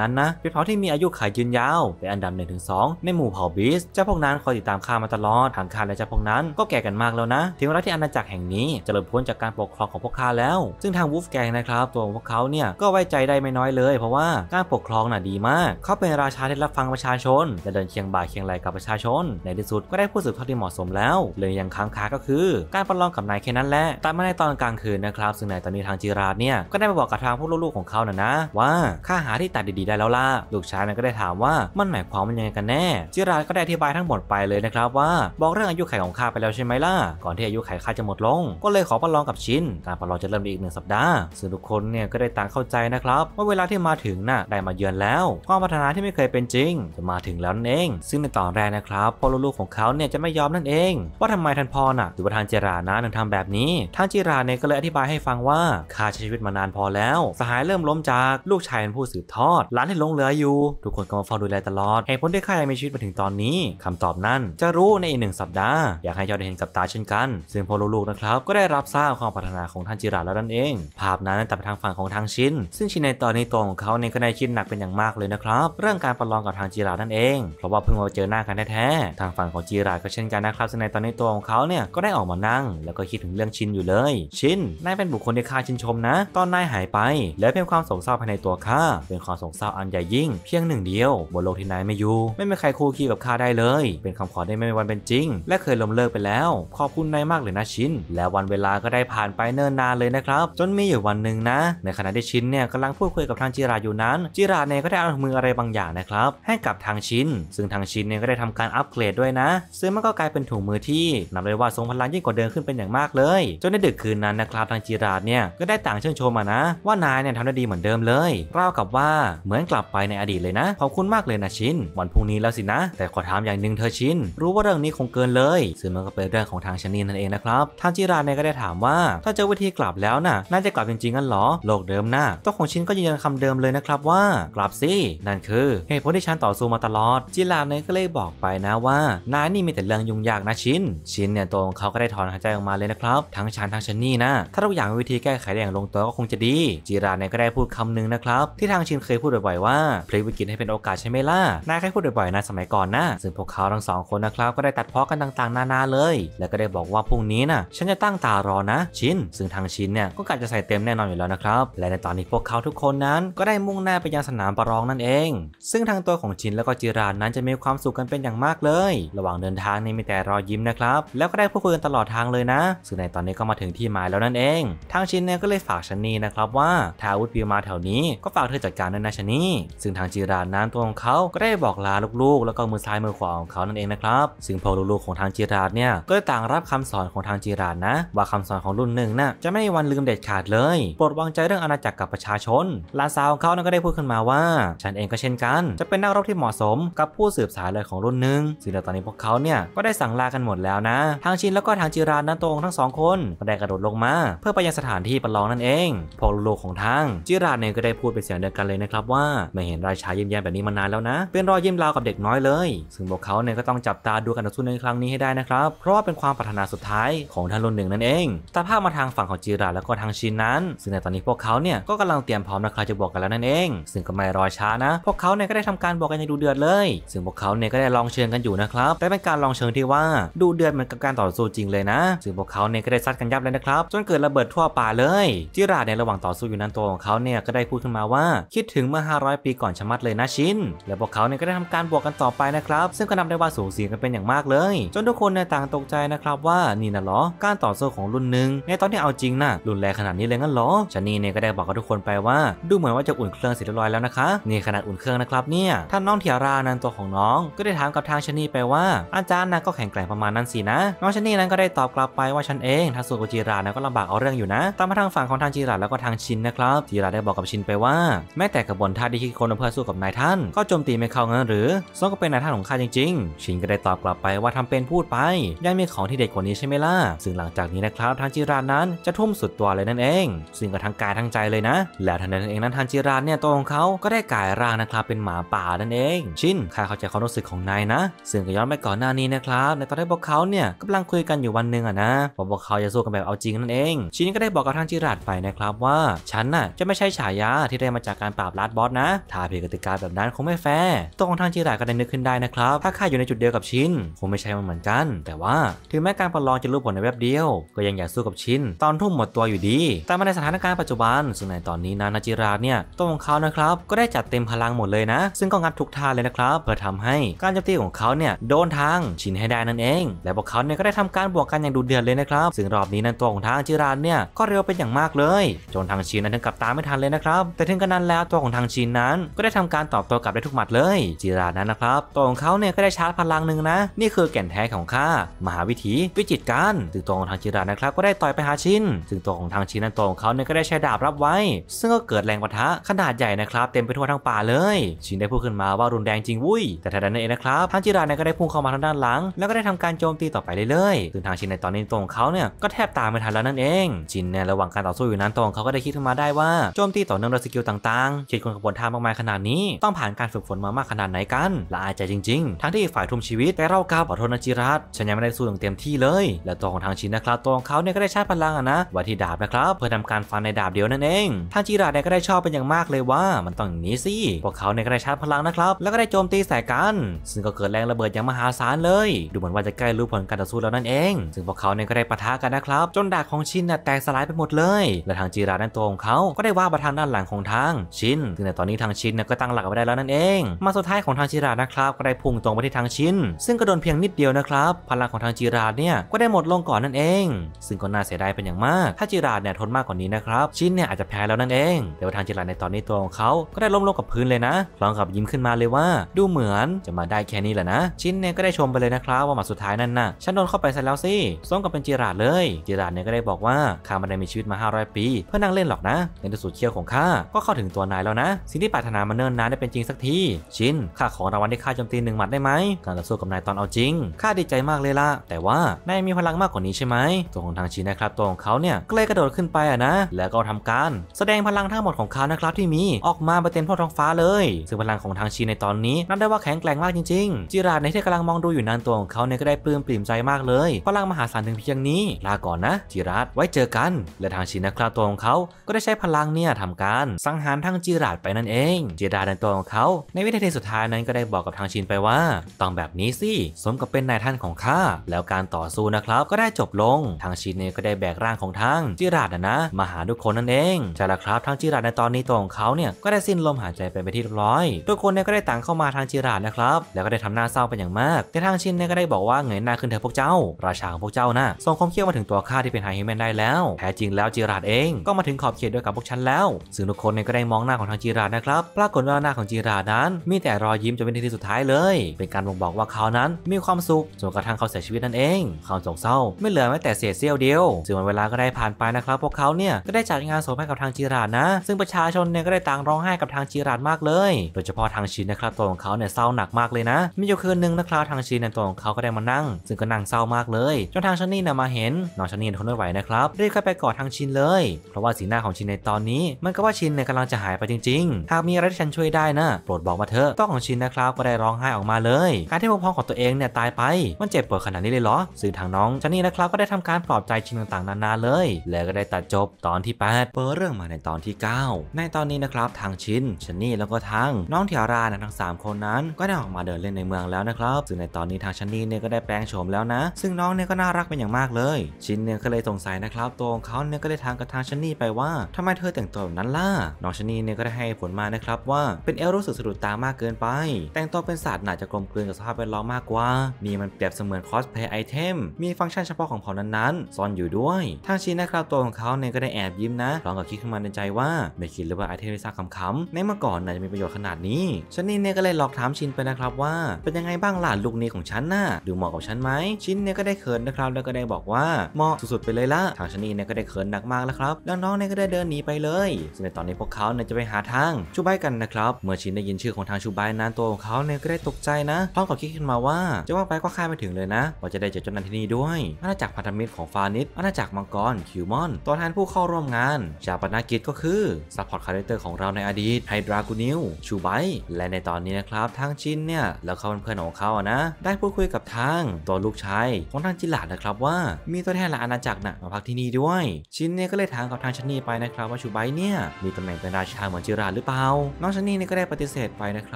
นั้นนะเป็นเผ่าที่มีอายุขายยืนยาวเป็นอันดับ 1-2 ในหมู่เผ่าบีสเจ้าพวกนั้นคอยติดตามข้ามาตลอดทางข้าและเจ้าพวกนั้นก็แก่กันมากแล้วนะถึงเวลาที่อาณาจักรแห่งนี้จะหลุดพ้นจากการปกครองของพวกข้าแล้วซึ่งทางวูฟแกงนะครับตัวของพวกเขาเนี่ยก็ไว้ใจได้ไม่น้อยเลยเพราะว่าการปกครองน่ะดีมากเขาเป็นราชาที่รับฟังประชาชนและเดินเคียงบ่าเคียงไหลกับประชาชนในที่สุดก็ได้ผู้สืบทอดที่เหมาะสมแล้วเลยยังค้างคาก็คือการประลองกับนายแค่นั้นแหละตามมาในตอนกลางคืนนะครับซึ่งในตอนนี้ทางจิราดเนี่ยก็ได้มาบอกกับทางพวกลูกๆของเขานะว่าข้าหาที่ตัดดีๆได้แล้วล่ะลูกชายมันก็ได้ถามว่ามันหมายความมันยังไงกันแน่จิราดก็ได้อธิบายทั้งหมดไปเลยนะครับว่าบอกเรื่องอายุไขของข้าไปแล้วใช่ไหมล่ะก่อนที่อายุไขข้าจะหมดลงก็เลยขอประลองกับชินการประลองจะเริ่มอีก1 สัปดาห์ซึ่งทุกคนเนี่ยก็ได้ต่างเข้าใจนะครับว่าเวลาที่มาถึงน่ะได้มาเยือนแล้วความพัฒนาที่ไม่เคยเป็นจริงจะมาถึงแล้วนั่นเองซึ่งในตอนแรกนะครับพ่อลูกๆของเขาเนี่ยจะไม่ยอมนั่นเองว่าทำไมท่านพ่อน่ะหรือว่าทางจิรานะถึงทำแบบนี้ทางจิราเนี่ยก็เลยอธิบายให้ฟังว่าข้าใช้ชีวิตมานานพอแล้วสหายเริ่มล้มจากลูกชายเป็นผู้สืบทอดหลานที่หลงเหลืออยู่ทุกคนก็มาเฝ้าดูแลตลอดเหตุผลที่ข้ายังมีชีวิตมาถึงตอนนี้คำตอบนั้นจะรู้ในอีก1 สัปดาห์อยากให้เจ้าได้เห็นกับตาเช่นกันซึ่งพ่อลูกๆนะครับก็ได้รับทราบความพัฒนาของท่านจิราแล้วนั่นเองภาพนั้นตัดไปทางฝั่งของทางชินซึ่งชินในตอนนี้ตัวของเขาเนี่ยก็ได้คิดหนักเป็นอย่างมากเลยนะครับเรื่องการประลองกับทางจิรานั่นเองเพราะว่าเพิ่งมาเจอหน้ากันแท้ๆทางฝั่งของจิราก็เช่นกันนะครับซึ่งในตอนนี้ตัวของเขาเนี่ยก็ได้ออกมานั่งแล้วก็คิดถึงเรื่องชินอยู่เลยชินนายเป็นบุคคลที่ข้าชื่นชมนะตอนนายหายไปเหลือเพียงความโศกเศร้าภายในตัวข้าเป็นความโศกเศร้าอันใหญ่ยิ่งเพียงหนึ่งเดียวบนโลกที่นายไม่อยู่ไม่มีใครคู่คีกับข้าได้เลยเป็นคำขอได้ไม่มีวันเป็นจริงและเคยล้มเลิกไปแล้วขอบคุณนายมากเลยนะชินและวันเวลาก็ได้ผ่านไปเนิ่นนานเลยนะครับจนมีอยู่วันหนึ่งนะในขณะที่ชินเนี่ยกำลังพูดคุยกับทางจิราอยู่นั้นจิราเนี่ยก็ได้เอามืออะไรบางอย่างนะครับให้กับทางชินซึ่งทางชินเนี่ยก็ได้ทำการอัปเกรดด้วยนะซึ่งมันก็กลายเป็นถุงมือที่นับเลยว่าทรงพลังยิ่งกว่าเดิมขึ้นเป็นอย่างมากเลยจนในดึกคืนนั้นนะครับทางจิราเนี่ยก็ได้ต่างชื่นชมนะว่านายเนี่ยทำได้ดีเหมือนเดิมเลยราวกับว่าเหมือนกลับไปในอดีตเลยนะขอบคุณมากเลยนะชินวันพรุ่งนี้แล้วสินะแต่ขอถามอย่างหนึ่งเธอชินรู้ว่าเรื่องนี้คงเกินเลยซึ่งมันก็เป็นเรื่องของทางชนีนั่นเองนะครับทางจิราเนี่ยก็ได้ถามว่าถ้าเจอวิธีกลับแล้วน่ะน่าจะกลับจริงๆกันหรอโลกเดิมน่ะตัวของชินก็ยืนยันคำเดิมเลยนะครับว่ากลับสินั่นคือเหตุผลที่ฉันต่อสู้มาตลอดจิราเนี่ยก็เลยบอกไปนะว่านายนี่มีแต่เรื่องยุ่งยากนะชินเนี่ยตัวของเขาก็ได้ถอนหายใจออกมาเลยนะครับทั้งชันทั้งชนีนะถ้าทุกอย่างวิธีแก้ไขได้อย่างลงตัวก็คงจะดีจิราเนี่ยก็ได้พูดคำหนึ่งนะครับที่ทางชินเคยพูดบ่อยๆว่าพลิกวิกฤตให้เป็นโอกาสใช่ไหมล่ะนายเคยพูดบ่อยๆนะสมัยก่อนนะซึ่งพวกเขาทั้ง2 คนนะครับก็ได้ตัดพ้อกันต่างๆนานาเลยแล้วก็ได้บอกว่าพรุ่งนี้นะฉันจะตั้งตารอนะชินซึ่งทางชินเนี่ยก็กะจะใส่เต็มแน่นอนอยู่แล้วนะครับและในตอนนี้พวกเขาทุกคนนั้นก็ได้มุ่งหน้าไปยังสนามประลองนั่นเองซึ่งทางตัวของชินแล้วก็จิรานั้นจะมีความสุขกันเป็นอย่างมากเลยระหว่างเดินทางนี่มีแต่รอยยิ้มนะครับแล้วก็ได้พูดคุยกันตลอดทางเลยนะซึ่งในตอนนี้ก็มาถึงที่หมายแล้วนั่นเองทางชินเนี่ยก็เลยฝากชนีนะครับว่าถ้าอาวุธพิวมาแถวนี้ก็ฝากเธอจัดการด้วยนะชนีซึ่งทางจิรานั้นตัวของเขาก็ได้บอกลาลูกๆแล้วก็มือซ้ายมือขวาของเขานั่นเองนะครับซึ่งพอลูกๆของทางจิราเนี่ยก็ได้ต่างรับคำสอนของทางจิรานะว่าคำสอนของรุ่นหนึ่งน่ะจะไม่มีวันลืมเด็ดขาดเลยโปรดวางใจเรื่องอาณาจักรกับประชาชนหลานสาวของเขาก็ได้พูดขึ้นมาว่าฉันเองก็เช่นกันจะเป็นนักรบที่เหมาะสมกับผู้สืบสายเลยของรุ่นหนึ่งซึ่งในตอนนี้พวกเขาเนี่ยก็ได้สั่งลากันหมดแล้วนะทางชินแล้วก็ทางจิรานั้นตรงทั้ง2 คนก็ได้กระโดดลงมาเพื่อไปยังสถานที่ประลองนั่นเองพอลูกของทางจิราเนี่ยก็ได้พูดเป็นเสียงเดียวกันเลยนะครับว่าไม่เห็นราชายิ้มแย้มแบบนี้มานานแล้วนะเป็นรอยยิ้มราวกับเด็กน้อยเลยซึ่งพวกเขาเนี่ยก็ต้องจับตาดูการต่อสู้ในครั้งนี้ให้ได้นะครับเพราะว่าเป็นความปรารถนาสุดท้ายของท่านรุ่นหนึ่งนั่นเองตาภาพมาทางฝั่งของจิราแล้วก็ทางชินนั้นซึ่งในตอนนี้พวกเขาเนี่ยก็กำลังเตรียมพร้อมนะครับจะบวกกันแล้วนั่นเองซึ่งก็ไม่รอช้านะพวกเขาเนี่ยก็ได้ทำการบวกกันอย่างดูเดือดเลยซึ่งพวกเขาเนี่ยก็ได้ลองเชิงกันอยู่นะครับแต่เป็นการลองเชิงที่ว่าดูเดือดเหมือนกับการต่อสู้จริงเลยนะซึ่งพวกเขาเนี่ยก็ได้ซัดกันยับเลยนะครับจนเกิดระเบิดทั่วป่าเลยจิราในระหว่างต่อสู้อยู่นั้นตัวของเขาเนี่ยก็ได้พูดขึ้นมาว่าคิดถึงเมื่อ500 ปีก่อนชะมัดเลยนะชินและพวกเขาเนี่ยก็ได้ทำการบวกกันต่อไปนะครับซึ่งก็นำได้ว่าสูสีกันเป็นอย่างมากเลยจนทุกคนเนี่ยต่างตกใจนะครับว่านี่นะเหรอการต่อสู้ของรุ่นหนึ่งในตอนที่เอาจริงนะรุนแรงขนาดนี้เลยงั้นเหรอชนีเนี่ยก็ได้บอกกับทุกคนไปว่าดูเหมือนว่าจะอุ่นเครื่องเสร็จเรียบร้อยแล้วนะคะนี่ขนาดอุ่นเครื่องนะครับเนี่ยท่านน้องเทียรานั้นตัวของน้องก็ได้ถามกับทางชนีไปว่าอาจารย์นะก็แข็งแกร่งประมาณนั้นสินะน้องชนี นี่นั้นก็ได้ตอบกลับไปว่าฉันเองทาโซะกับจิระนะก็ลำบากเอาเรื่องอยู่นะตามมาทางฝั่งของทางจิระแล้วก็ทางชินนะครับจิระได้บอกกับชินไปว่าแม้แต่กระบวนท่าที่คิดคนเพื่อสู้กับนายท่านก็โจมตีไม่เข้างั้นหรือซองก็เป็นนายท่านของข้าจริงๆชินก็ได้ตอบกลับไปว่าทำเป็นพูดไปยังมีของที่เด็ดกว่านี้ใช่ไหมล่ะซึ่งหลังจากนี้นะครับทางจิระนั้นจะทุ่มสุดตัวเลยนั่นเองซึ่งก็ทั้งกายทั้งใจเลยนะแล้วทันใดนั้นเองนั้นทางจิระเนี่ยตัวของเขาก็ได้กลายร่างนะครับเป็นหมาป่านั่นเองชินข้าเข้าใจความรู้สึกของนายนะซึ่งก็ย้อนไปก่อนหน้านี้นะครับในตอนที่พวกเขาเนี่ยกำลังคุยกันอยู่วันหนึ่งอะนะพวกเขาจะสู้กันแบบเอาจริงนั่นเองชินก็ได้บอกกับทางจิระไปนะครับว่าฉันน่ะจะไม่ใช่ฉายาที่ได้มาจากการปราบลัดบอสนะถ้าผิดกติกาแบบนั้นคงไม่แฟร์ตัวของทางจิระก็ได้นึกขึ้นได้นะครับถ้าข้าอยู่ในจุดเดียวกับชินคงไม่ใช่มันเหมือนกันแต่ว่าถึงแม้การประลองจะรู้ผลในแวบเดียวก็ยังอยากสู้กับชินตอนทุ่มหมดตัวอยู่ดีแต่มาในสถานการณ์ปัจจุบันซึ่งในตอนนี้นะจิระเนี่ยตัวของเขานะครับก็ได้จัดเต็มพลังหมดเลยนะซึ่งก็งัดทุกท่าเลยนะครับเพื่อทำให้การโจมตีของเขาเนี่ยโดนทางชินให้ได้นั่นเองและพวกเขาเนี่ยก็ได้ทำการบวกกันอย่างดุเดือดเลยนะครับซึ่งรอบนี้นั้นตัวของทางจิระเนี่ยก็เร็วเป็นอย่างมากเลยจนทางชินนั้นถึงกับตามไม่ทันเลยนะครับแต่ถึงกระนั้นแล้วตัวของทางชินนั้นก็ได้ทำการตอบโต้กลับได้ทุกหมัดเลยจิระนั้นนะครับตัวของเขาเนี่ยก็ได้ชาร์จพลังหนึ่งนะนี่คือแก่นแท้ของข้ามหาวิถีวิจิตรการถึงตัวของทางจิระนะครับก็ได้ต่อยไปหาชินถึงตัวของทางชินนั้นตัวของเขาเนี่ยก็ได้ใช้ดาบรับไว้ซึ่งก็เกิดแรงปะทะขนาดใหญ่นะครับเต็มไปทั่วทั้งป่าเลยชินได้พูดขึ้นมาว่ารุนแรงจริงวุ้ยแต่ทันใดนั้นเองนะครับทางจิระเนี่ยก็ได้พุ่งเข้ามาทางด้านหลังแล้วก็ได้ทำการโจมตีต่อไปเรื่อยๆซึ่งทางชินในตอนนี้ตัวของเขาเนี่ยก็แทบตามไม่ทันแล้วนั่นเองชินเนี่ยระหว่างการต่อสู้อยู่นั้นตัวของเขาก็ได้คิดขึ้นมาได้ว่าโจมตีต่อเนื่องด้วยสกิลต่างๆเฉียดคนขบวนท่ามากมายขนาดนี้ต้องผ่านการฝึกฝนมามากขนาดไหนกันละอายใจจริงๆทั้งที่ฝ่ายทุ่มชีวิตแต่เรากล้าขอโทษนะจิระฉันยังไม่ได้สู้อย่างเต็มที่เลยและตัวของทางชินนะครับตัวของเขาเนี่ยก็ได้ชาร์จพลังนะวัตถีดาบนะครับเพื่อทำการฟันในดาบเดียวนั่นเองทางจิระเนี่ยก็ได้ชอบเป็นอย่างมากเลยว่ามันต้องอย่างนี้สิพวกเขาเนี่ยก็ได้ชาร์จพลังนะครับแล้วก็ได้โจมตีใส่กันซึ่งก็เกิดแรงระเบิดอย่างมหาศาลเลยดูเหมือนว่าจะใกล้รู้ผลการต่อสู้แล้วนั่นเองซึ่งพวกเขาเนี่ยก็ได้ปะทะกันนะครับจนดาบของชินแตกสลายไปหมดเลยและทางจิระนั้นตัวของเขาก็ได้ว่าประทางด้านหลังของทางชินซึ่งในตอนนี้ทางชินก็ตั้งหลักไว้ได้แล้วนั่นเองมาสุดท้ายของทางจิระนะครับก็ได้พุ่งตรงไปที่ทางชินซึ่งก็โดนเพียงนิดเดียวนะครับพลังของทางจิระเนี่ยก็ได้หมดลงก่อนนั่นเองซึ่งก็น่าเสียดายเป็นอย่างมากถ้าจิระเนี่ยทนมากกว่านี้นะครับชินเนี่ยอาจจะแพ้แล้วนั่นเองแต่ว่าทางจิระในตอนนี้ตัวของเขาก็ได้ล้มลงกับพื้นเลยนะพร้อมกับยิ้มขึ้นมาเลยว่าดูเหมือนจะมาได้แค่นี้แหละนะชินเนี่ยก็ได้ชมไปเลยนะครับว่ามาสุดท้ายนั่นน่ะฉันโดนเข้าไปซะแล้วสิซ้อมกับเป็นจิระเลยจิระเนี่ยก็ได้บอกว่าข้าไม่ได้มีชีวิตมา500ปีเพื่อนั่งเล่นหรอกนะในที่สุดเขี้ยวของข้าก็เข้าถึงตัวนายแล้วนะสิ่งที่ปรารถนามาเนิ่นนานได้เป็นจริงสักทีชินข้าขอรางวัลที่ข้าโจมตีหนึ่งหมัดได้ไหมการต่อสู้กับนายตอนเอาจริงข้าดีใจมากเลยล่ะแต่ว่านายมีพลังมากกว่านี้ใช่ไหมตัวของทางชินนะครับตัวของเขาเนี่ยก็เลยกระโดดขึ้นไปอะนะแล้วก็ทำการแสดงพลังทั้งหมดของเขานะครับที่มีออกมาเต็มทั่วท้องฟ้าเลยซึ่งพลังของทางชินในตอนนี้นับได้ว่าแข็งแกร่งมากจริงๆจิระในที่กำลังมองดูอยู่นั้นตัวของเขาเนี่ยก็ได้ปลื้มปริ่มใจมากเลยพลังมหาศาลถึงเพียงนี้ลาก่อนนะจิระไว้เจอกันและทางชินนะครับตัวของเขาก็ได้ใช้พลังเนี่ยทำการสังหารทางจิระไปนั่นเองจิระในตัวของเขาในวินาทีสุดท้ายนั้นก็ได้บอกกับทางชินไปว่าต้องแบบนี้สิสมกับเป็นนายท่านของข้าแล้วการต่อสู้นะครับก็ได้จบลงทางชินเนี่ยก็ได้แบกร่างของทางจิระนะมาหาทุกคนนั่นเองใช่แล้วครับทางจิระในตอนนี้ตัวของเขาเนี่ยก็ได้สิ้นลมหายใจไปที่เรียบร้อยทุกคนเนี่ยก็ได้ต่างเข้ามาทางจิระนะครับแล้วก็ได้ทำหน้าเศร้าเป็นอย่างมากแต่ทางชินเนี่ยก็ได้บอกว่าเงยหน้าขึ้นเถอะพวกเจ้าราชาของพวกเจ้านะส่งความเขี้ยวมาถึงตัวข้าที่เป็นไฮฮิวแมนได้แล้วแท้จริงแล้วจิระเองก็มาถึงขอบเขตด้วยกับพวกฉันแล้วซึ่งทุกคนเนี่ยก็ได้มองหน้าของทางจิระนะครับปรากฏว่าหน้าของจิระนั้นมีแต่รอยยิ้มจนเป็นที่สุดท้ายเลยเป็นการบ่งบอกว่าเขานั้นมีความสุขจนกระทั่งเขาเสียชีวิตนั่นเองความโศกเศร้าไม่เหลือแม้แต่เศษเสี้ยวเดียวซึ่งเวลาก็ได้ผ่านไปนะครับพวกเขาเนี่ยก็ได้จัดงานศพให้กับทางจิระนะซึ่งประชาชนเนี่ยก็ได้ต่างร้องไห้กับทางจิระมากเลยโดยเฉพาะทางชินนะครับตัวของเขาเนี่ยเศร้าหนักมากเลยนะมีอยู่คืนนึงนะครับทางชินตัวของเขาก็ได้มานั่งซึ่งก็นั่งเศร้ามากเลยจนทางชันนี่มาเห็นน้องชันนี่ทนไม่ไหวนะครับรีบเข้าไปกอดทางชินเลยเพราะว่าสีหน้าของชินในตอนนี้มันก็ว่าชินเนี่ยกำลังจะหายไปจริงๆหากมีอะไรที่ฉันช่วยได้นะโปรดบอกมาเถอะตัวของชินนะครับก็ได้ร้องไห้ออกมาเลยการที่พ่อของตัวเองเนี่ยตายไปมันเจ็บปวดขนาดนี้เลยเหรอซึ่งทางน้องชันนี่นะครับก็ได้ทำการปลอบใจชินต่างๆนานาเลยแล้วก็ได้ตัดจบตอนที่8เปิดเรื่องมาในตอนที่9ในตอนนี้นะครับทางชินชันนี่แล้วก็ทางน้องเทียราทั้ง3คนนั้นก็ได้ออกมาเดินเล่นในเมืองแล้วนะครับซึ่งในตอนนี้ทางชันนี่เนี่ยก็ได้แปลงโฉมแล้วนะซึ่งน้องเนี่ยก็น่ารักเป็นอย่างมากเลยชินเนี่ยก็เลยสงสัยนะครับตัวของเขาเนี่ยก็เลยถามกับทางชันนี่ไปว่าทำไมเธอแต่งตัวแบบนั้นล่ะน้องชันนี่เนี่ยก็ได้ให้ผลมานะครับว่าเป็นเอลรู้สึกสะดุดตามากเกินไปแต่งตัวเป็นสัตว์น่าจะกลมกลืนกับสภาพแวดล้อมมากกว่านี่มันเปรียบเสมือนคอสเพลย์ไอเทมมีฟังก์ชันเฉพาะของเผ่านั้นๆซ่อนอยู่ด้วยทางชินนะครับตัวของเขาเนี่ยก็ได้แอบยิ้มนะพร้อมกับคิดขึ้นมาในใจว่าไม่คิดเลยว่าไอเทมที่สร้างขำๆในเมื่อก่อนน่าจะมีประโยชน์ขนาดนี้ชันนี่เนี่ยก็เลยหลอกถามชินไปนะครับว่าเป็นยังไงบ้างหลานลูกนี้ของฉันน่ะดูเหมาะกับฉันไหมชินเนี่ย ก็ได้เขินนะครับแล้วก็ได้บอกว่าเหมาะสุดๆไปเลยละทางชะนีเนี่ยก็ได้เขินหนักมากแล้วครับแล้วน้องเนี่ยก็ได้เดินหนีไปเลยซึ่งในตอนนี้พวกเขาเนี่ยจะไปหาทางชูบายกันนะครับเมื่อชินได้ยินชื่อของทางชูบายนั้นตัวของเขาเนี่ยก็ได้ตกใจนะพร้อมกับคิดขึ้นมาว่าจะว่าไปก็คาดไม่ถึงเลยนะว่าจะได้เจอเจ้านันทินีด้วยอาณาจักรพันธมิตรของฟานิสอาณาจักรมังกรคิวมอนตัวแทนผู้เข้าร่วมงานชาปนกิจก็คือซัพพอร์ตคาแรคเตอร์ของเราในอดีตไฮดรากูนิวชูบายและในตอนนี้นะครับทางชินเนี่ยแล้วเขาเพื่อนของเขาอะนะได้พูดคุยกับทางตัวลูกชายของทางจิหลาดนะครับว่ามีตัวแทนหลายอาณาจักรน่ะมาพักที่นี่ด้วยชินเนี่ยก็เลยถามกับทางชะนีไปนะครับว่าชูบายเนี่ยมีตำแหน่งเป็นราชาเหมือนจิหลาดหรือเปล่าน้องชะนีเนี่ยก็ได้ปฏิเสธไปนะคร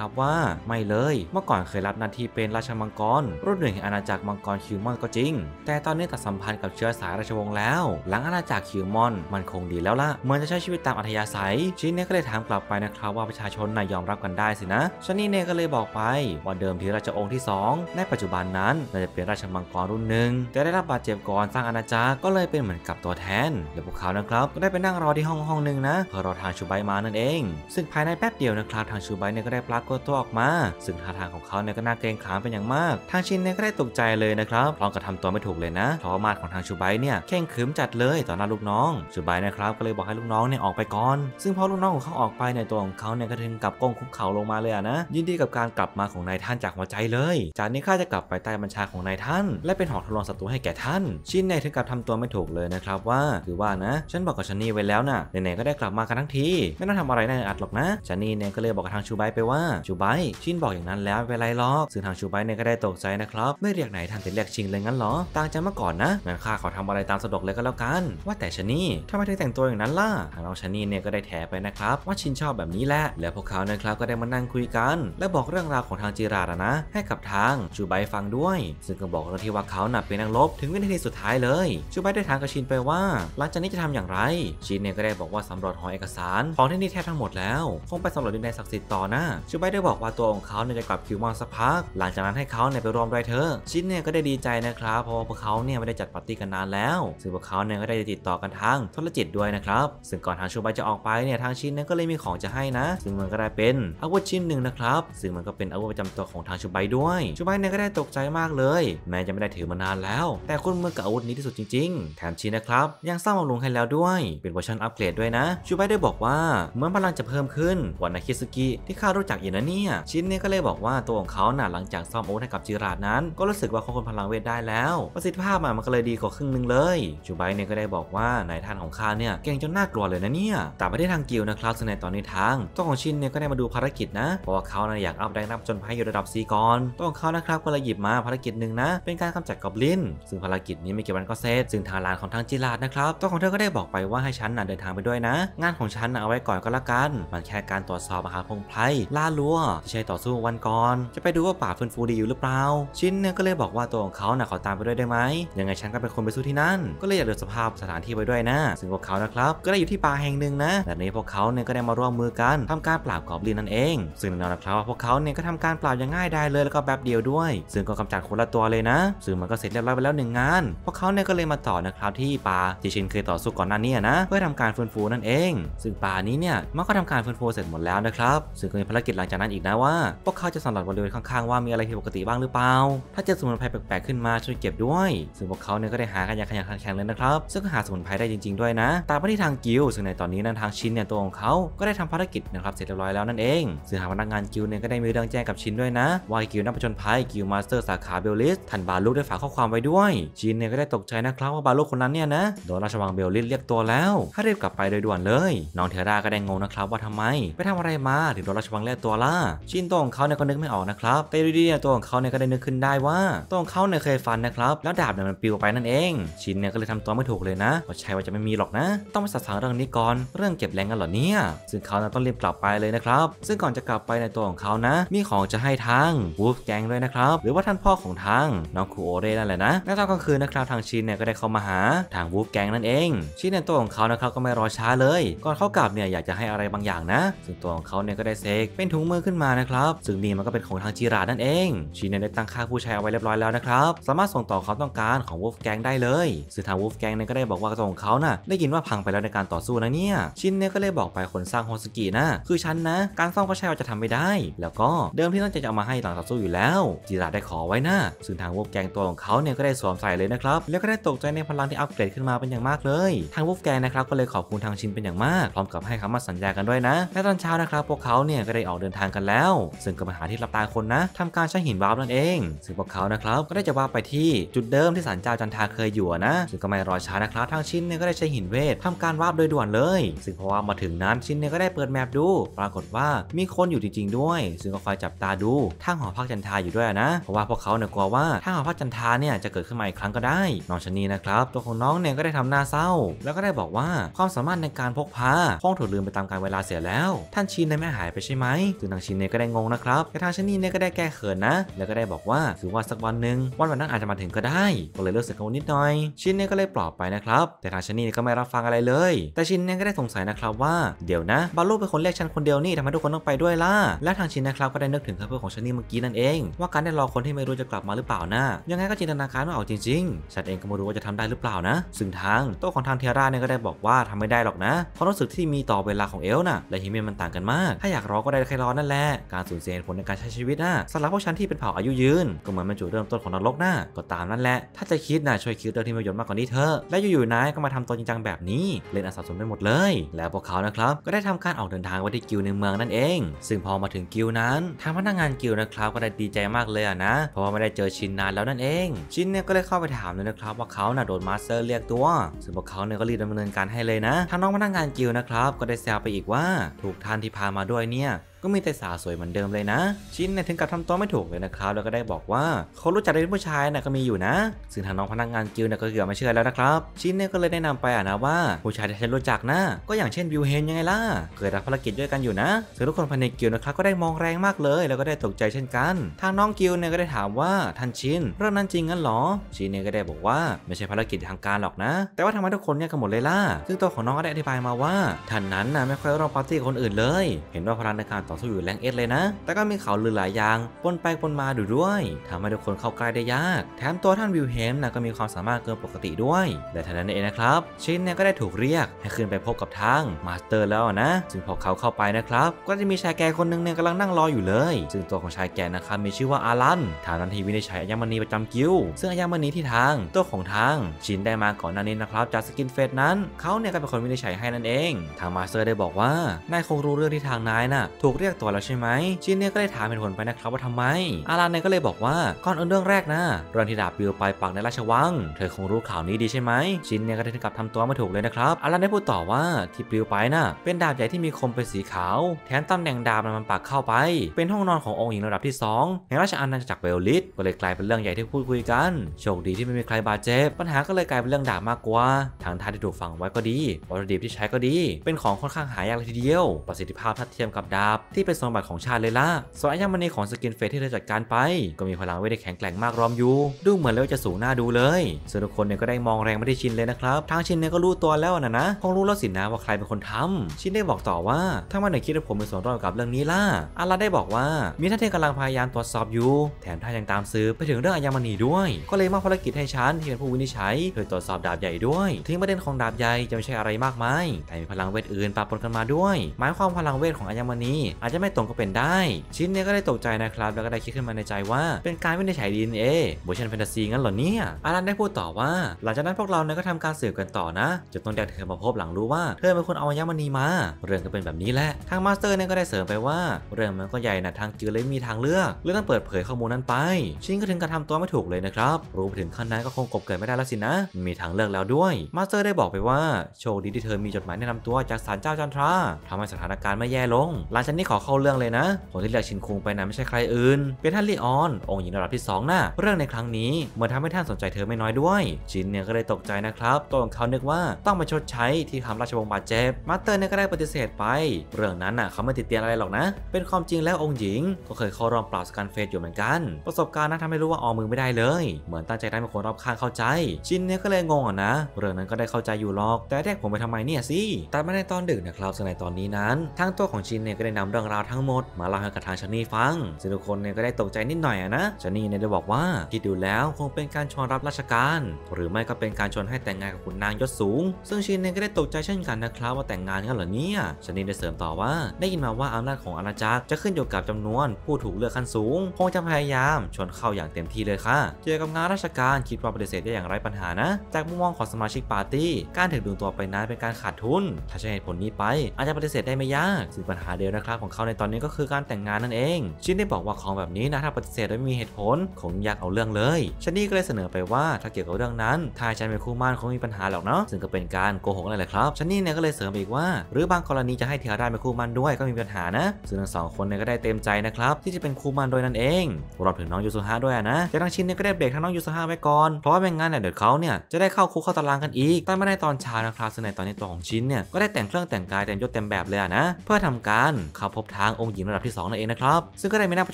ับว่าไม่เลยเมื่อก่อนเคยรับหน้าที่เป็นราชามังกรรุ่นหนึ่งแห่งอาณาจักรมังกรคิวมอนก็จริงแต่ตอนนี้ตัดสัมพันธ์กับเชื้อสายราชวงศ์แล้วหลังอาณาจักรคิวมอนมันคงดีแล้วล่ะเหมือนจะใช้ชีวิตตามอัธยาศัยชินเนี่ยก็เลยถามกลับไปนะครับว่าประชาชนน่ะยอมรับกันได้สินะชะนีเนี่ยก็เลยบอกไปว่าเดิมทีราชองค์ที่2ในปัจจุบันนั้นน่าจะเป็นราชมังกรรุ่นหนึ่งแต่ได้รับบาดเจ็บก่อนสร้างอาณาจักรก็เลยเป็นเหมือนกับตัวแทนและพวกเขานะครับก็ได้ไปนั่งรอที่ห้องหนึ่งนะเพื่อรอทางชูบายมานั่นเองซึ่งภายในแป๊บเดียวนะครับทางชูบายเนี่ยก็ได้ปรากฏตัวออกมาซึ่งท่าทางของเขาเนี่ยก็น่าเกรงขามเป็นอย่างมากทางชินเนี่ยก็ได้ตกใจเลยนะครับลองกระทำตัวไม่ถูกเลยนะเพราะมาดของทางชูบายเนี่ยเข่งขืมจัดเลยต่อหน้าลูกน้องชูบายนะครับก็เลยบอกให้ลูกน้องเนี่ยออกไปก่อนซึ่งพอลูกน้องของเขาออกไปในตัวของเขาเนี่ยก็ถึงกับก้มคุกเข่าลงมาเลยนะยินดีกับการกลับมาของนายท่านจากหัวใจเลยจากนี้ข้าจะกลับไปใต้บัญชาของนายท่านและเป็นหอกทดลองศัตรูให้แก่ท่านชินเนี่ยถึงกับทำตัวไม่ถูกเลยนะครับว่าคือว่านะฉันบอกกับชะนีไว้แล้วนะไหนๆก็ได้กลับมากันทั้งทีไม่ต้องทำอะไรน่าอัดหรอกนะชะนีเนี่ยก็เลยบอกกับทางชูบายไปว่าชูบายชินบอกอย่างนั้นแล้วไม่เป็นไรหรอกซึ่งทางชูบายเนี่ยก็ได้ตกใจนะครับไม่เรียกนายท่านแต่เรียกชินเลยงั้นหรอต่างจากเมื่อก่อนนะงั้นข้าขอทำอะไรตามสะดวกเลยก็แล้วกันว่าแต่ชะนีทำไมถึงแต่งตัวอย่างนั้นล่ะทางน้องชะนีเนี่ยก็ได้แถไปนะครับว่าชินชอบแบบนี้แหละแล้วพวกเขานะครับก็ได้มานั่งคุยกันและบอกเรื่องราวของทางจิราดนะให้กับทางชูบายฟังด้วยซึ่งก็บอกเราที่ว่าเขาน่ะเป็นนักรบถึงวินาทีสุดท้ายเลยชูบายได้ถามกับชินไปว่าหลังจากนี้จะทำอย่างไรชินเนี่ยก็ได้บอกว่าสำรวจหอเอกสารของที่นี่แทบทั้งหมดแล้วคงไปสำรวจดินแดนศักดิ์สิทธิ์ต่อนะชูบายได้บอกว่าตัวของเขาเนี่ยจะกลับคิวมอนสักพักหลังจากนั้นให้เขาเนี่ยไปรวมรายเธอชินเนี่ยก็ได้ดีใจนะครับเพราะพวกเขาเนี่ยไม่ได้จัดปาร์ตี้กันนานแล้วซึ่งพวกเขาเนี่ยก็ได้ติดต่อกันทางธุรกิจด้วยนะครับซึ่งก่อนทางชูบายจะออกไปเนี่ยทางชินเนี่ยก็เลยมีของจะให้นะซึ่งมันก็ได้เป็นอาวุธชิ้นหนึ่งนะครับซึ่งมันก็เป็นอาวุธประจำตัวของทางชูบายด้วยชูบายเนี่ยก็ได้ตกใจมากเลยแม้จะไม่ได้ถือมานานแล้วแต่คุ้นมือกับอาวุธนี้ที่สุดจริงๆแถมชินนะครับยังสร้างบำรุงให้แล้วด้วยเป็นเวอร์ชันอัปเกรดด้วยนะชูบายได้บอกว่าเมื่อพลังจะเพิ่มขึ้นกว่านาคิซุกิที่ข้ารู้จักอยู่นะเนี่ยชินเนี่ยก็เลยบอกว่าตัวของเขาหลังจากซ่อมอาวุธให้กับจิราดนั้นก็รู้สึกว่าเขาคนพลังเวทได้แล้วประสิทธิภาพมันก็เลยดีกว่าครึ่งนึงเลยชูบายเนี่ยก็ได้บอกว่านายท่านของข้าเนี่ยเก่งจนน่ากลัวเลยนะเนี่ยแต่ไม่ได้ทางกิลนะครับซึ่งในตอนนี้ทางตัวของชินเนี่ยก็ได้มาดูภารกิจนะเพราะว่าเขาอยากอัพแรงนับจนให้อยู่ระดับ4ก่อนตัวของเขานะครับก็เลยหยิบมาภารกิจหนึ่งนะเป็นการกำจัดกอบลินซึ่งภารกิจนี้ไม่กี่วันก็เสร็จซึ่งทางร้านของทางจิราดนะครับตัวของเธอก็ได้บอกไปว่าให้ฉันน่ะเดินทางไปด้วยนะงานของฉันน่ะเอาไว้ก่อนก็แล้วกันมันแค่การตรวจสอบอาหารพงไพรล่าลัวที่ใช้ต่อสู้วันก่อนจะไปดูว่าป่าฟื้นฟูดีอยู่หรือเปล่าชินเนี่ยก็เลยบอกว่าตัวของเขาน่ะขอตามไปด้วยได้ไหมยังไงฉันก็เป็นคนไปสู้ที่นั่นก็เลยอยากเดินสภาพสถานที่ไปด้วยนะซึ่งพวกเขานะครับก็ได้อยู่ที่ป่าแห่งหนึ่งนะแบบนี้พวกเขาเนี่ยก็ได้มาร่วมมือกันทำการปราบกอบลินนั่นเองซึ่งแน่นอนนะครับพวกเขาเนี่ยก็ทำการปราบอย่างง่ายได้เลยแล้วก็แบบเดียวด้วยซึ่งก็กำจัดคนละตัวเลยนะซึ่งมันก็เสร็จเรียบร้อยไปแล้ว1 งานพวกเขาเนี่ยก็เลยมาต่อนะครับที่ป่าที่ชินเคยต่อสู้ก่อนหน้านี้นะเพื่อทำการฟื้นฟูนั่นเองซึ่งป่านี้เนี่ยมันก็ทำการฟื้นฟูเสร็จหมดแล้วนะครับซึ่งก็มีภารกิจหลังจากนั้นอีกนะว่าพวกเขาจะสำรวจบริเวณข้างๆว่ามีอะไรผิดปกติบ้างหรือเปล่าถ้าเจอสมุนไพรแปลกๆขึ้นมาช่วยเก็บด้วยซึ่งพวกเขาเนี่ยก็ได้หากันอย่างขยันขันแข็งเลยนะครับซึ่งหาสมุนไพรได้จริงๆด้วยนะตามที่ทางกิลซึ่งในตอนนี้นั้นทางชินเนี่ยตัวของเขาก็ได้ทำภารกิจนะครับเสร็จเรียบร้อยแล้วนั่นเองซึ่งทางพนักงานกิลเนี่ยก็ได้มีเรื่องแจ้งกับชินด้วยนะว่ากิลนักผจญภัยกิลมาสเตอร์สาขาเบลลิสท่านบาลูกได้ฝากข้อความไว้ด้วยชินเนี่ยก็ได้ตกใจนะครับว่าบาลูกคนนั้นเนี่ยนะโดนราชวังเบลลิสเรียกตัวแล้วให้รีบกลับไปโดยด่วนเลยน้องเทราก็ได้งงนะครับว่าทำไมไปทำอะไรมาถึงโดนราชวังเรียกตัวล่ะชินตัวของเขาเนี่ยก็นึกไม่ออกนะครับแต่ดีๆเนี่ยตัวของเขาเนี่ยก็ได้นึกขึ้นได้ว่าตัวของเขาเนี่ยเคยฟันนะครับแล้วดาบเนี่ยมันปลิวไปนั่นเองชินเนี่ยก็เลยทำตัวไม่ถูกเลยนะว่าใช่ว่าจะไม่มีหรอกนะต้องมาสัตย์สางเรื่องนี้ก่อนเรื่องเก็บแรงกันเหรอเนี่ยซึ่งเขาต้องรีบกลับไปเลยนะครับซึ่งก่อนจะกลับไปในตัวของเขานะมีของจะให้ทางวูฟแกงด้วยนะครับหรือว่าท่านพ่อของทางน้องคูโอเร่นั่นแหละนะในตอนกลางคืนนะครับทางชินเนี่ยก็ได้เข้ามาหาทางวูฟแกงนั่นเองชินในตัวของเขานะครับก็ไม่รอช้าเลยก่อนเข้ากลับเนี่ยอยากจะให้อะไรบางอย่างนะซึ่งตัวของเขาเนี่ยก็ได้เซกเป็นถุงมือขึ้นมานะครับซึ่งนี่มันก็เป็นของทางจิราดนั่นเองชินเนี่ยได้ตั้งค่าผู้ใช้เอาไว้เรียบร้อยแล้วนะครับสามารถส่งต่อความต้องการของวูฟแกงได้เลยซึ่งทางวูฟแกงเนี่ยก็ได้บอกว่าตัวของเขาน่ะได้ยินว่าพังไปแล้วในการต่อสู้นะเนี่ยชินเนี่ยก็เลยบอกไปคนสร้างโฮสกินะคือฉันนะการซ่อมก็ใช่ว่าจะทำไม่ได้แล้วก็เดิมที่ตั้งใจจะเอามาให้หลังต่อสู้อยู่แล้วจิราดได้ขอไว้นะซึ่งทางวูฟแกงตัว ของเขาเนี่ยก็ได้สวมใส่เลยนะครับแล้วก็ได้ตกใจในพลังที่อัปเกรดขึ้นมาเป็นอย่างมากเลยทางวูฟแกงนะครับก็เลยขอบคุณทางชินเป็นอย่างมากพร้อมกับให้คำมั่นสัญญากันด้วยนะและตอนเช้านะครับพวกเขาเนี่ยก็ได้ออกเดินทางกันแล้วซึ่งก็มาหาที่ลับตาคนนะทำการใช้หินวาร์ปนั่นเองซึ่งพวกเขานะครับก็ได้จะวาร์ปไปที่จุดเดิมที่ศาลเจ้าจันทาเคยอยู่นะซึ่งก็ไม่รอช้านะครับทางชินเนี่ยก็ได้ใช้หินเวททำการวาร์ปโดยด่วนเลยซึ่งพอว่ามาถึงนั้นชินเนี่ยก็ได้เปิดแมปดูปรากฏว่ามีคนอยู่จริงๆด้วยซึ่งก็คอยจับตาดูทางหอพักจันทาอยู่ด้วยนะเพราะว่าพวกเขาเนี่ยกลัวว่าทางหอพักจันทาเนี่ยจะเกิดขึ้นมาอีกครั้งก็ได้น้องชะนีนะครับตัวของน้องเนี่ยก็ได้ทำหน้าเศร้าแล้วก็ได้บอกว่าความสามารถในการพกพาคงถูกลืมไปตามกาลเวลาเสียแล้วท่านชินได้ไม่หายไปใช่ไหมซึ่งทางชินเนี่ยก็ได้งงนะครับแต่ทางชะนีเนี่ยก็ได้แก้เขินนะแล้วก็ได้บอกว่าคือว่าสักวันหนึ่งวันนั้นอาจจะมาถึงก็ได้ก็เลยเลิกเสียกันนิดหน่อยชินเนี่ยก็เลยปลอบไปนะครับแต่ทางชะนีก็ไม่รับฟังอะไรเลยแต่ชินเนี่ยก็ได้สงสัยนะครับว่าเดี๋ยวนะบาลูเป็นคนเรียกฉันคนเดียวนี่ทำไมทุกคนต้องไปด้วยล่ะและทางชินนะครับก็ได้นึกถึงคำพูดของชะนีเมื่อกี้นั่นเองว่าการได้รอคนที่ไม่รู้จะกลับมาหรือเปล่านะยังไงก็จินตนาการไม่ออกจริงๆฉันเองก็ไม่รู้ว่าจะทำได้หรือเปล่านะซึ่งทางโต๊ะของทางเทียร่าเนี่ยก็ได้บอกว่าทำไม่ได้หรอกนะเพราะรู้สึกที่มีต่อเวลาของเอลน่ะและฮิเมนมันต่างกันมากถ้าอยากรอก็ได้แค่รอนั่นแหละการสูญเสียเหตุผลในการใช้ชีวิตนะสำหรับพวกฉันที่เป็นเผ่าอายุยืนก็เหมือนเป็นจุดเริ่มต้นของนรกนะก็ตามนั่นแหละถ้าจะคิดนะช่วยคิดเรื่องที่มีประโยชน์มากกว่านี้เถอะและอยู่ๆนายก็มาทำตัวจริงจังแบบนี้เล่นอาสาสมไปหมดเลยแล้วพวกเขานะครับก็ได้ทำการออกเดินทางไปที่กิวในเมืองนั่นเองซึ่งพอมาถึงกิวนั้นทางพนักงานกิวนะครับก็ได้ดีใจมากเลยนะเพราะว่าไม่ได้เจอชินนานแล้วนั่นเองชินเนี่ยก็เลยเข้าไปถามเลยนะครับว่าเขาโดนมาสเตอร์เรียกตัวซึ่งพวกเขาเนี่ยก็รีบดำเนินการให้เลยนะทางน้องพนักงานกิวนะครับก็ได้แซวไปอีกว่าถูกท่านที่พามาด้วยเนี่ยก็มีแต่สาวสวยเหมือนเดิมเลยนะชินเนี่ยถึงกับทำตัวไม่ถูกเลยนะครับแล้วก็ได้บอกว่าเขารู้จักได้ผู้ชายนะก็มีอยู่นะซึ่งทางน้องพนักงานกิวเนี่ยก็เกือบไม่เชื่อแล้วนะครับชินเนี่ยก็เลยแนะนำไปนะว่าผู้ชายที่ฉันรู้จักนะก็อย่างเช่นวิวเฮนยังไงล่ะเกิดรับภารกิจด้วยกันอยู่นะซึ่งทุกคนภายในกิวนะครับก็ได้มองแรงมากเลยแล้วก็ได้ตกใจเช่นกันทางน้องกิวเนี่ยก็ได้ถามว่าท่านชินเรื่องนั้นจริงงั้นหรอชินเนี่ยก็ได้บอกว่าไม่ใช่ภารกิจทางการหรอกนะแต่ว่าทำให้ทุกคนเนี่ยกังวลเลยล่ะซึ่งตัวของน้องก็ได้อธิบายมาว่าท่านนั้นนะไม่ค่อยร่วมปาร์ตี้กับคนอื่นเลยเห็นว่าพลังในการต่อสู้อยู่แรงเอสเลยนะแต่ก็มีข่าวลือหลายอย่างปนไปปนมาดูด้วยทำให้ทุกคนเข้าใกล้ได้ยากแถมตัวท่านวิลเฮมนะก็มีความสามารถเกินปกติด้วยแต่ทันนั้นเองนะครับชินเนี่ยก็ได้ถูกเรียกให้ขึ้นไปพบกับทางมาสเตอร์แล้วนะซึ่งพอเขาเข้าไปนะครับก็จะมีชายแก่คนหนึ่งเนี่ยกำลังนั่งรออยู่เลยซึ่งตัวของชายแก่นะครับมีชื่อว่าอารันฐานทันทีวินิจฉัยอัญมณีประจำกิลด์ซึ่งอัญมณีที่ทางตัวของทางชินได้มาก่อนหน้านี้นะครับจากสกินเฟสนั้นเขาเนี่ยก็เป็นคนวินิจฉัยให้นั่นเองทางมาสเตอร์ได้บอกว่านายคงรู้เรื่องที่ทางนายน่ะถูกเรียกตัวแล้วใช่ไหมชินเนี่ยก็ได้ถามเหตุผลไปนะครับว่าทำไมอารันเนี่ยก็เลยบอกว่าก่อนอื่นเรื่องแรกนะเรื่องที่ดาบบิวไปปักในราชวังเธอคงรู้ข่าวนี้ดีใช่ไหมชินเนี่ยก็ได้ถึงกับทำตัวไม่ถูกเลยนะครับอารันได้พูดต่อว่าที่บิวไปน่ะเป็นดาบใหญ่ที่มีคมเป็นสีขาวแถมตำแหน่งดาบมันปักเข้าไปเป็นห้องนอนขององค์หญิงระดับที่2ในราชอาณาจักรเวลลิสก็เลยกลายเป็นเรื่องใหญ่ที่พูดคุยกันโชคดีที่ไม่มีใครบาดเจ็บปัญหาก็เลยกลายเป็นเรื่องดาบมากกว่าทางท่าที่ถูกฝังไว้ก็ดีวัตถุดิบที่ใช้ก็ดีเป็นของค่อนข้างหายากเลยทีเดียวประสิทธิภาพถ้าเทียมกับดาบที่เป็นสมบัติของชาติเลยล่ะส่วนอัญมณีของสกินเฟสที่เธอจัดการไปก็มีพลังเวทแข็งแกร่งมากรอมอยู่ดูเหมือนแล้วจะสูงหน้าดูเลยส่วนทุกคนเนี่ยก็ได้มองแรงไม่ได้ชินเลยนะครับทางชินเนี่ยก็รู้ตัวแล้วนะคงรู้แล้วสินะว่าใครเป็นคนทำชินได้บอกต่อว่าถ้ามันไหนคิดว่าผมเป็นส่วนร่วมกับเรื่องนี้ล่ะอารันได้บอกว่ามีท่านที่กำลังพยายามตรวจสอบอยู่แถมท่านยังตามสืบไปถึงเรื่องอัญมณีด้วยก็เลยมอบภารกิจให้ฉันที่เป็นผู้วินิจฉัยโดยตรวจสอบดาบใหญ่ด้วยถึงประเด็นของดาบใหญ่จะไม่ใช่อะไรมากมายแต่มีพลังเวทอื่นปะปนกันมาด้วยหมายความพลังเวทของอัญมณีอาจจะไม่ตรงก็เป็นได้ชินเนี่ยก็ได้ตกใจนะครับแล้วก็ได้คิดขึ้นมาในใจว่าเป็นการวินิจฉัย DNA เวอร์ชันแฟนตาซีงั้นเหรอเนี่ยอารันได้พูดต่อว่าหลังจากนั้นพวกเราเนี่ยก็ทำการสืบกันต่อนะจนต้นแดงเธอมาพบหลังรู้ว่าเธอเป็นคนเอาอัญมณีมาเรื่องก็เป็นแบบนี้แหละทางมาสเตอร์เนี่ยก็ได้เสริมไปว่าเรื่องมันก็ใหญ่นะทางกิลด์เลยมีทางเลือกเรื่องต้องเปิดเผยข้อมูลนั้นไปชินก็ถึงกระทำตัวไม่ถูกเลยนะครับรู้ไปถึงขั้นนั้นก็คงกบเกิดไม่ได้แล้วสินะมีทางเลือกแล้วด้วยมาสเตอร์ได้บอกไปว่าโชคดีที่เธอมีจดหมายแนะนำตัวจากศาลเจ้าจันทราทำให้สถานการณ์ไม่แย่ลงหลังจากนี้ขอเข้าเรื่องเลยนะคนที่เลือกชินคุงไปนะไม่ใช่ใครอื่นเป็นท่านลีออนองค์หญิงระดับที่2น่ะเรื่องในครั้งนี้เหมือนทำให้ท่านสนใจเธอไม่น้อยด้วยชินเนี่ยก็เลยตกใจนะครับตัวของเขานึกว่าต้องมาชดใช้ที่ทำราชวงศ์บาดเจ็บมาสเตอร์เนี่ยก็ได้ปฏิเสธไปเรื่องนั้นน่ะเขาไม่ติดเตียนอะไรหรอกนะเป็นความจริงแล้วองค์หญิงก็เคยเข้ารอบปราบสกันเฟสอยู่เหมือนกันประสบการณ์นั้นทำให้รู้ว่าออมมือไม่ได้เลยเหมือนตั้งใจได้เป็นคนรอบข้างเข้าใจชินเนี่ยก็เลยงงนะเรื่องนั้นก็ได้เข้าใจอยู่หรอกแต่แรกผมไปทำไมเนี่ยสิแต่มาในตอนดึกนะครับในตอนนี้นั้นทางตัวของชินเนี่ยก็ได้นำ เรื่องราวทั้งหมดมาเล่าให้กับทางชนีฟังซึ่งทุกคนเนี่ยก็ได้ตกใจนิดหน่อยนะชนีเนี่ยได้บอกว่าที่ดูแล้วคงเป็นการชวนรับราชการหรือไม่ก็เป็นการชวนให้แต่งงานกับขุนนางยศสูงซึ่งชินเนี่ยก็ได้ตกใจเช่นกันนะครับว่าแต่งงานกันเหรอเนี่ยชนีได้เสริมต่อว่าได้ยินมาว่าอำนาจของอาณาจักรจะขึ้นอยู่กับจำนวนผู้ถูกเลือกขั้นสูงคงจะพยายามชวนเข้าอย่างเต็มที่เลยค่ะเกี่ยวกับงานราชการคิดว่าปฏิเสธได้อย่างไร้ปัญหานะจากมุมมองของสมาชิกปาร์ตี้การถึงดึงตัวไปนั้นเป็นการขาดทุนถ้าใช้เหตุผลนี้ไปอาจจะปฏิเสธได้ไม่ยากซึ่งปัญหาเดียวนะครับของเขาในตอนนี้ก็คือการแต่งงานนั่นเองชินได้บอกว่าของแบบนี้นะถ้าปฏิเสธโดยไม่มีเหตุผลคงอยากเอาเรื่องเลยชนีก็เลยเสนอไปว่าถ้าเกี่ยวกับเรื่องนั้นถ้าฉันเป็นคู่มั่นคงมีปัญหาหรอกเนาะซึ่งก็เป็นการโกหกนั่นแหละครับชนีเนี่ยก็เลยเสริมอีกว่าหรือบางกรณีจะให้เธอได้เป็นคู่มั่นด้วยก็มีปัญหานะซึ่งทั้งสองคนเนี่ยก็ได้เต็มใจนะครับที่จะเป็นคู่มั่นโดยนั่นเองรวมถึงน้องยูซุฮะด้วยนะแต่ทั้งชินเนี่ยก็ได้เบรกทั้งน้องยูซุฮะไว้ก่อนเพราะไม่งั้นเนี่ยเดี๋ยวเขาเนี่ยจะได้เข้าคุกเข้าตารางกันอีกแต่ไม่ได้ตอนเช้านะครับซึ่งในตอนนี้ตัวของชินเนี่ยก็ได้แต่งเครื่องแต่งกายเต็มยศเต็มแบบเลยนะเพื่อทำการเข้าพบทางองค์หญิงระดับที่2นั่นเองนะครับซึ่งก็ได้มีนักผ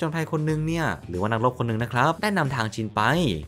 จญภัยคนหนึ่งเนี่ยหรือว่านักรบคนหนึ่งนะครับได้นำทางชินไป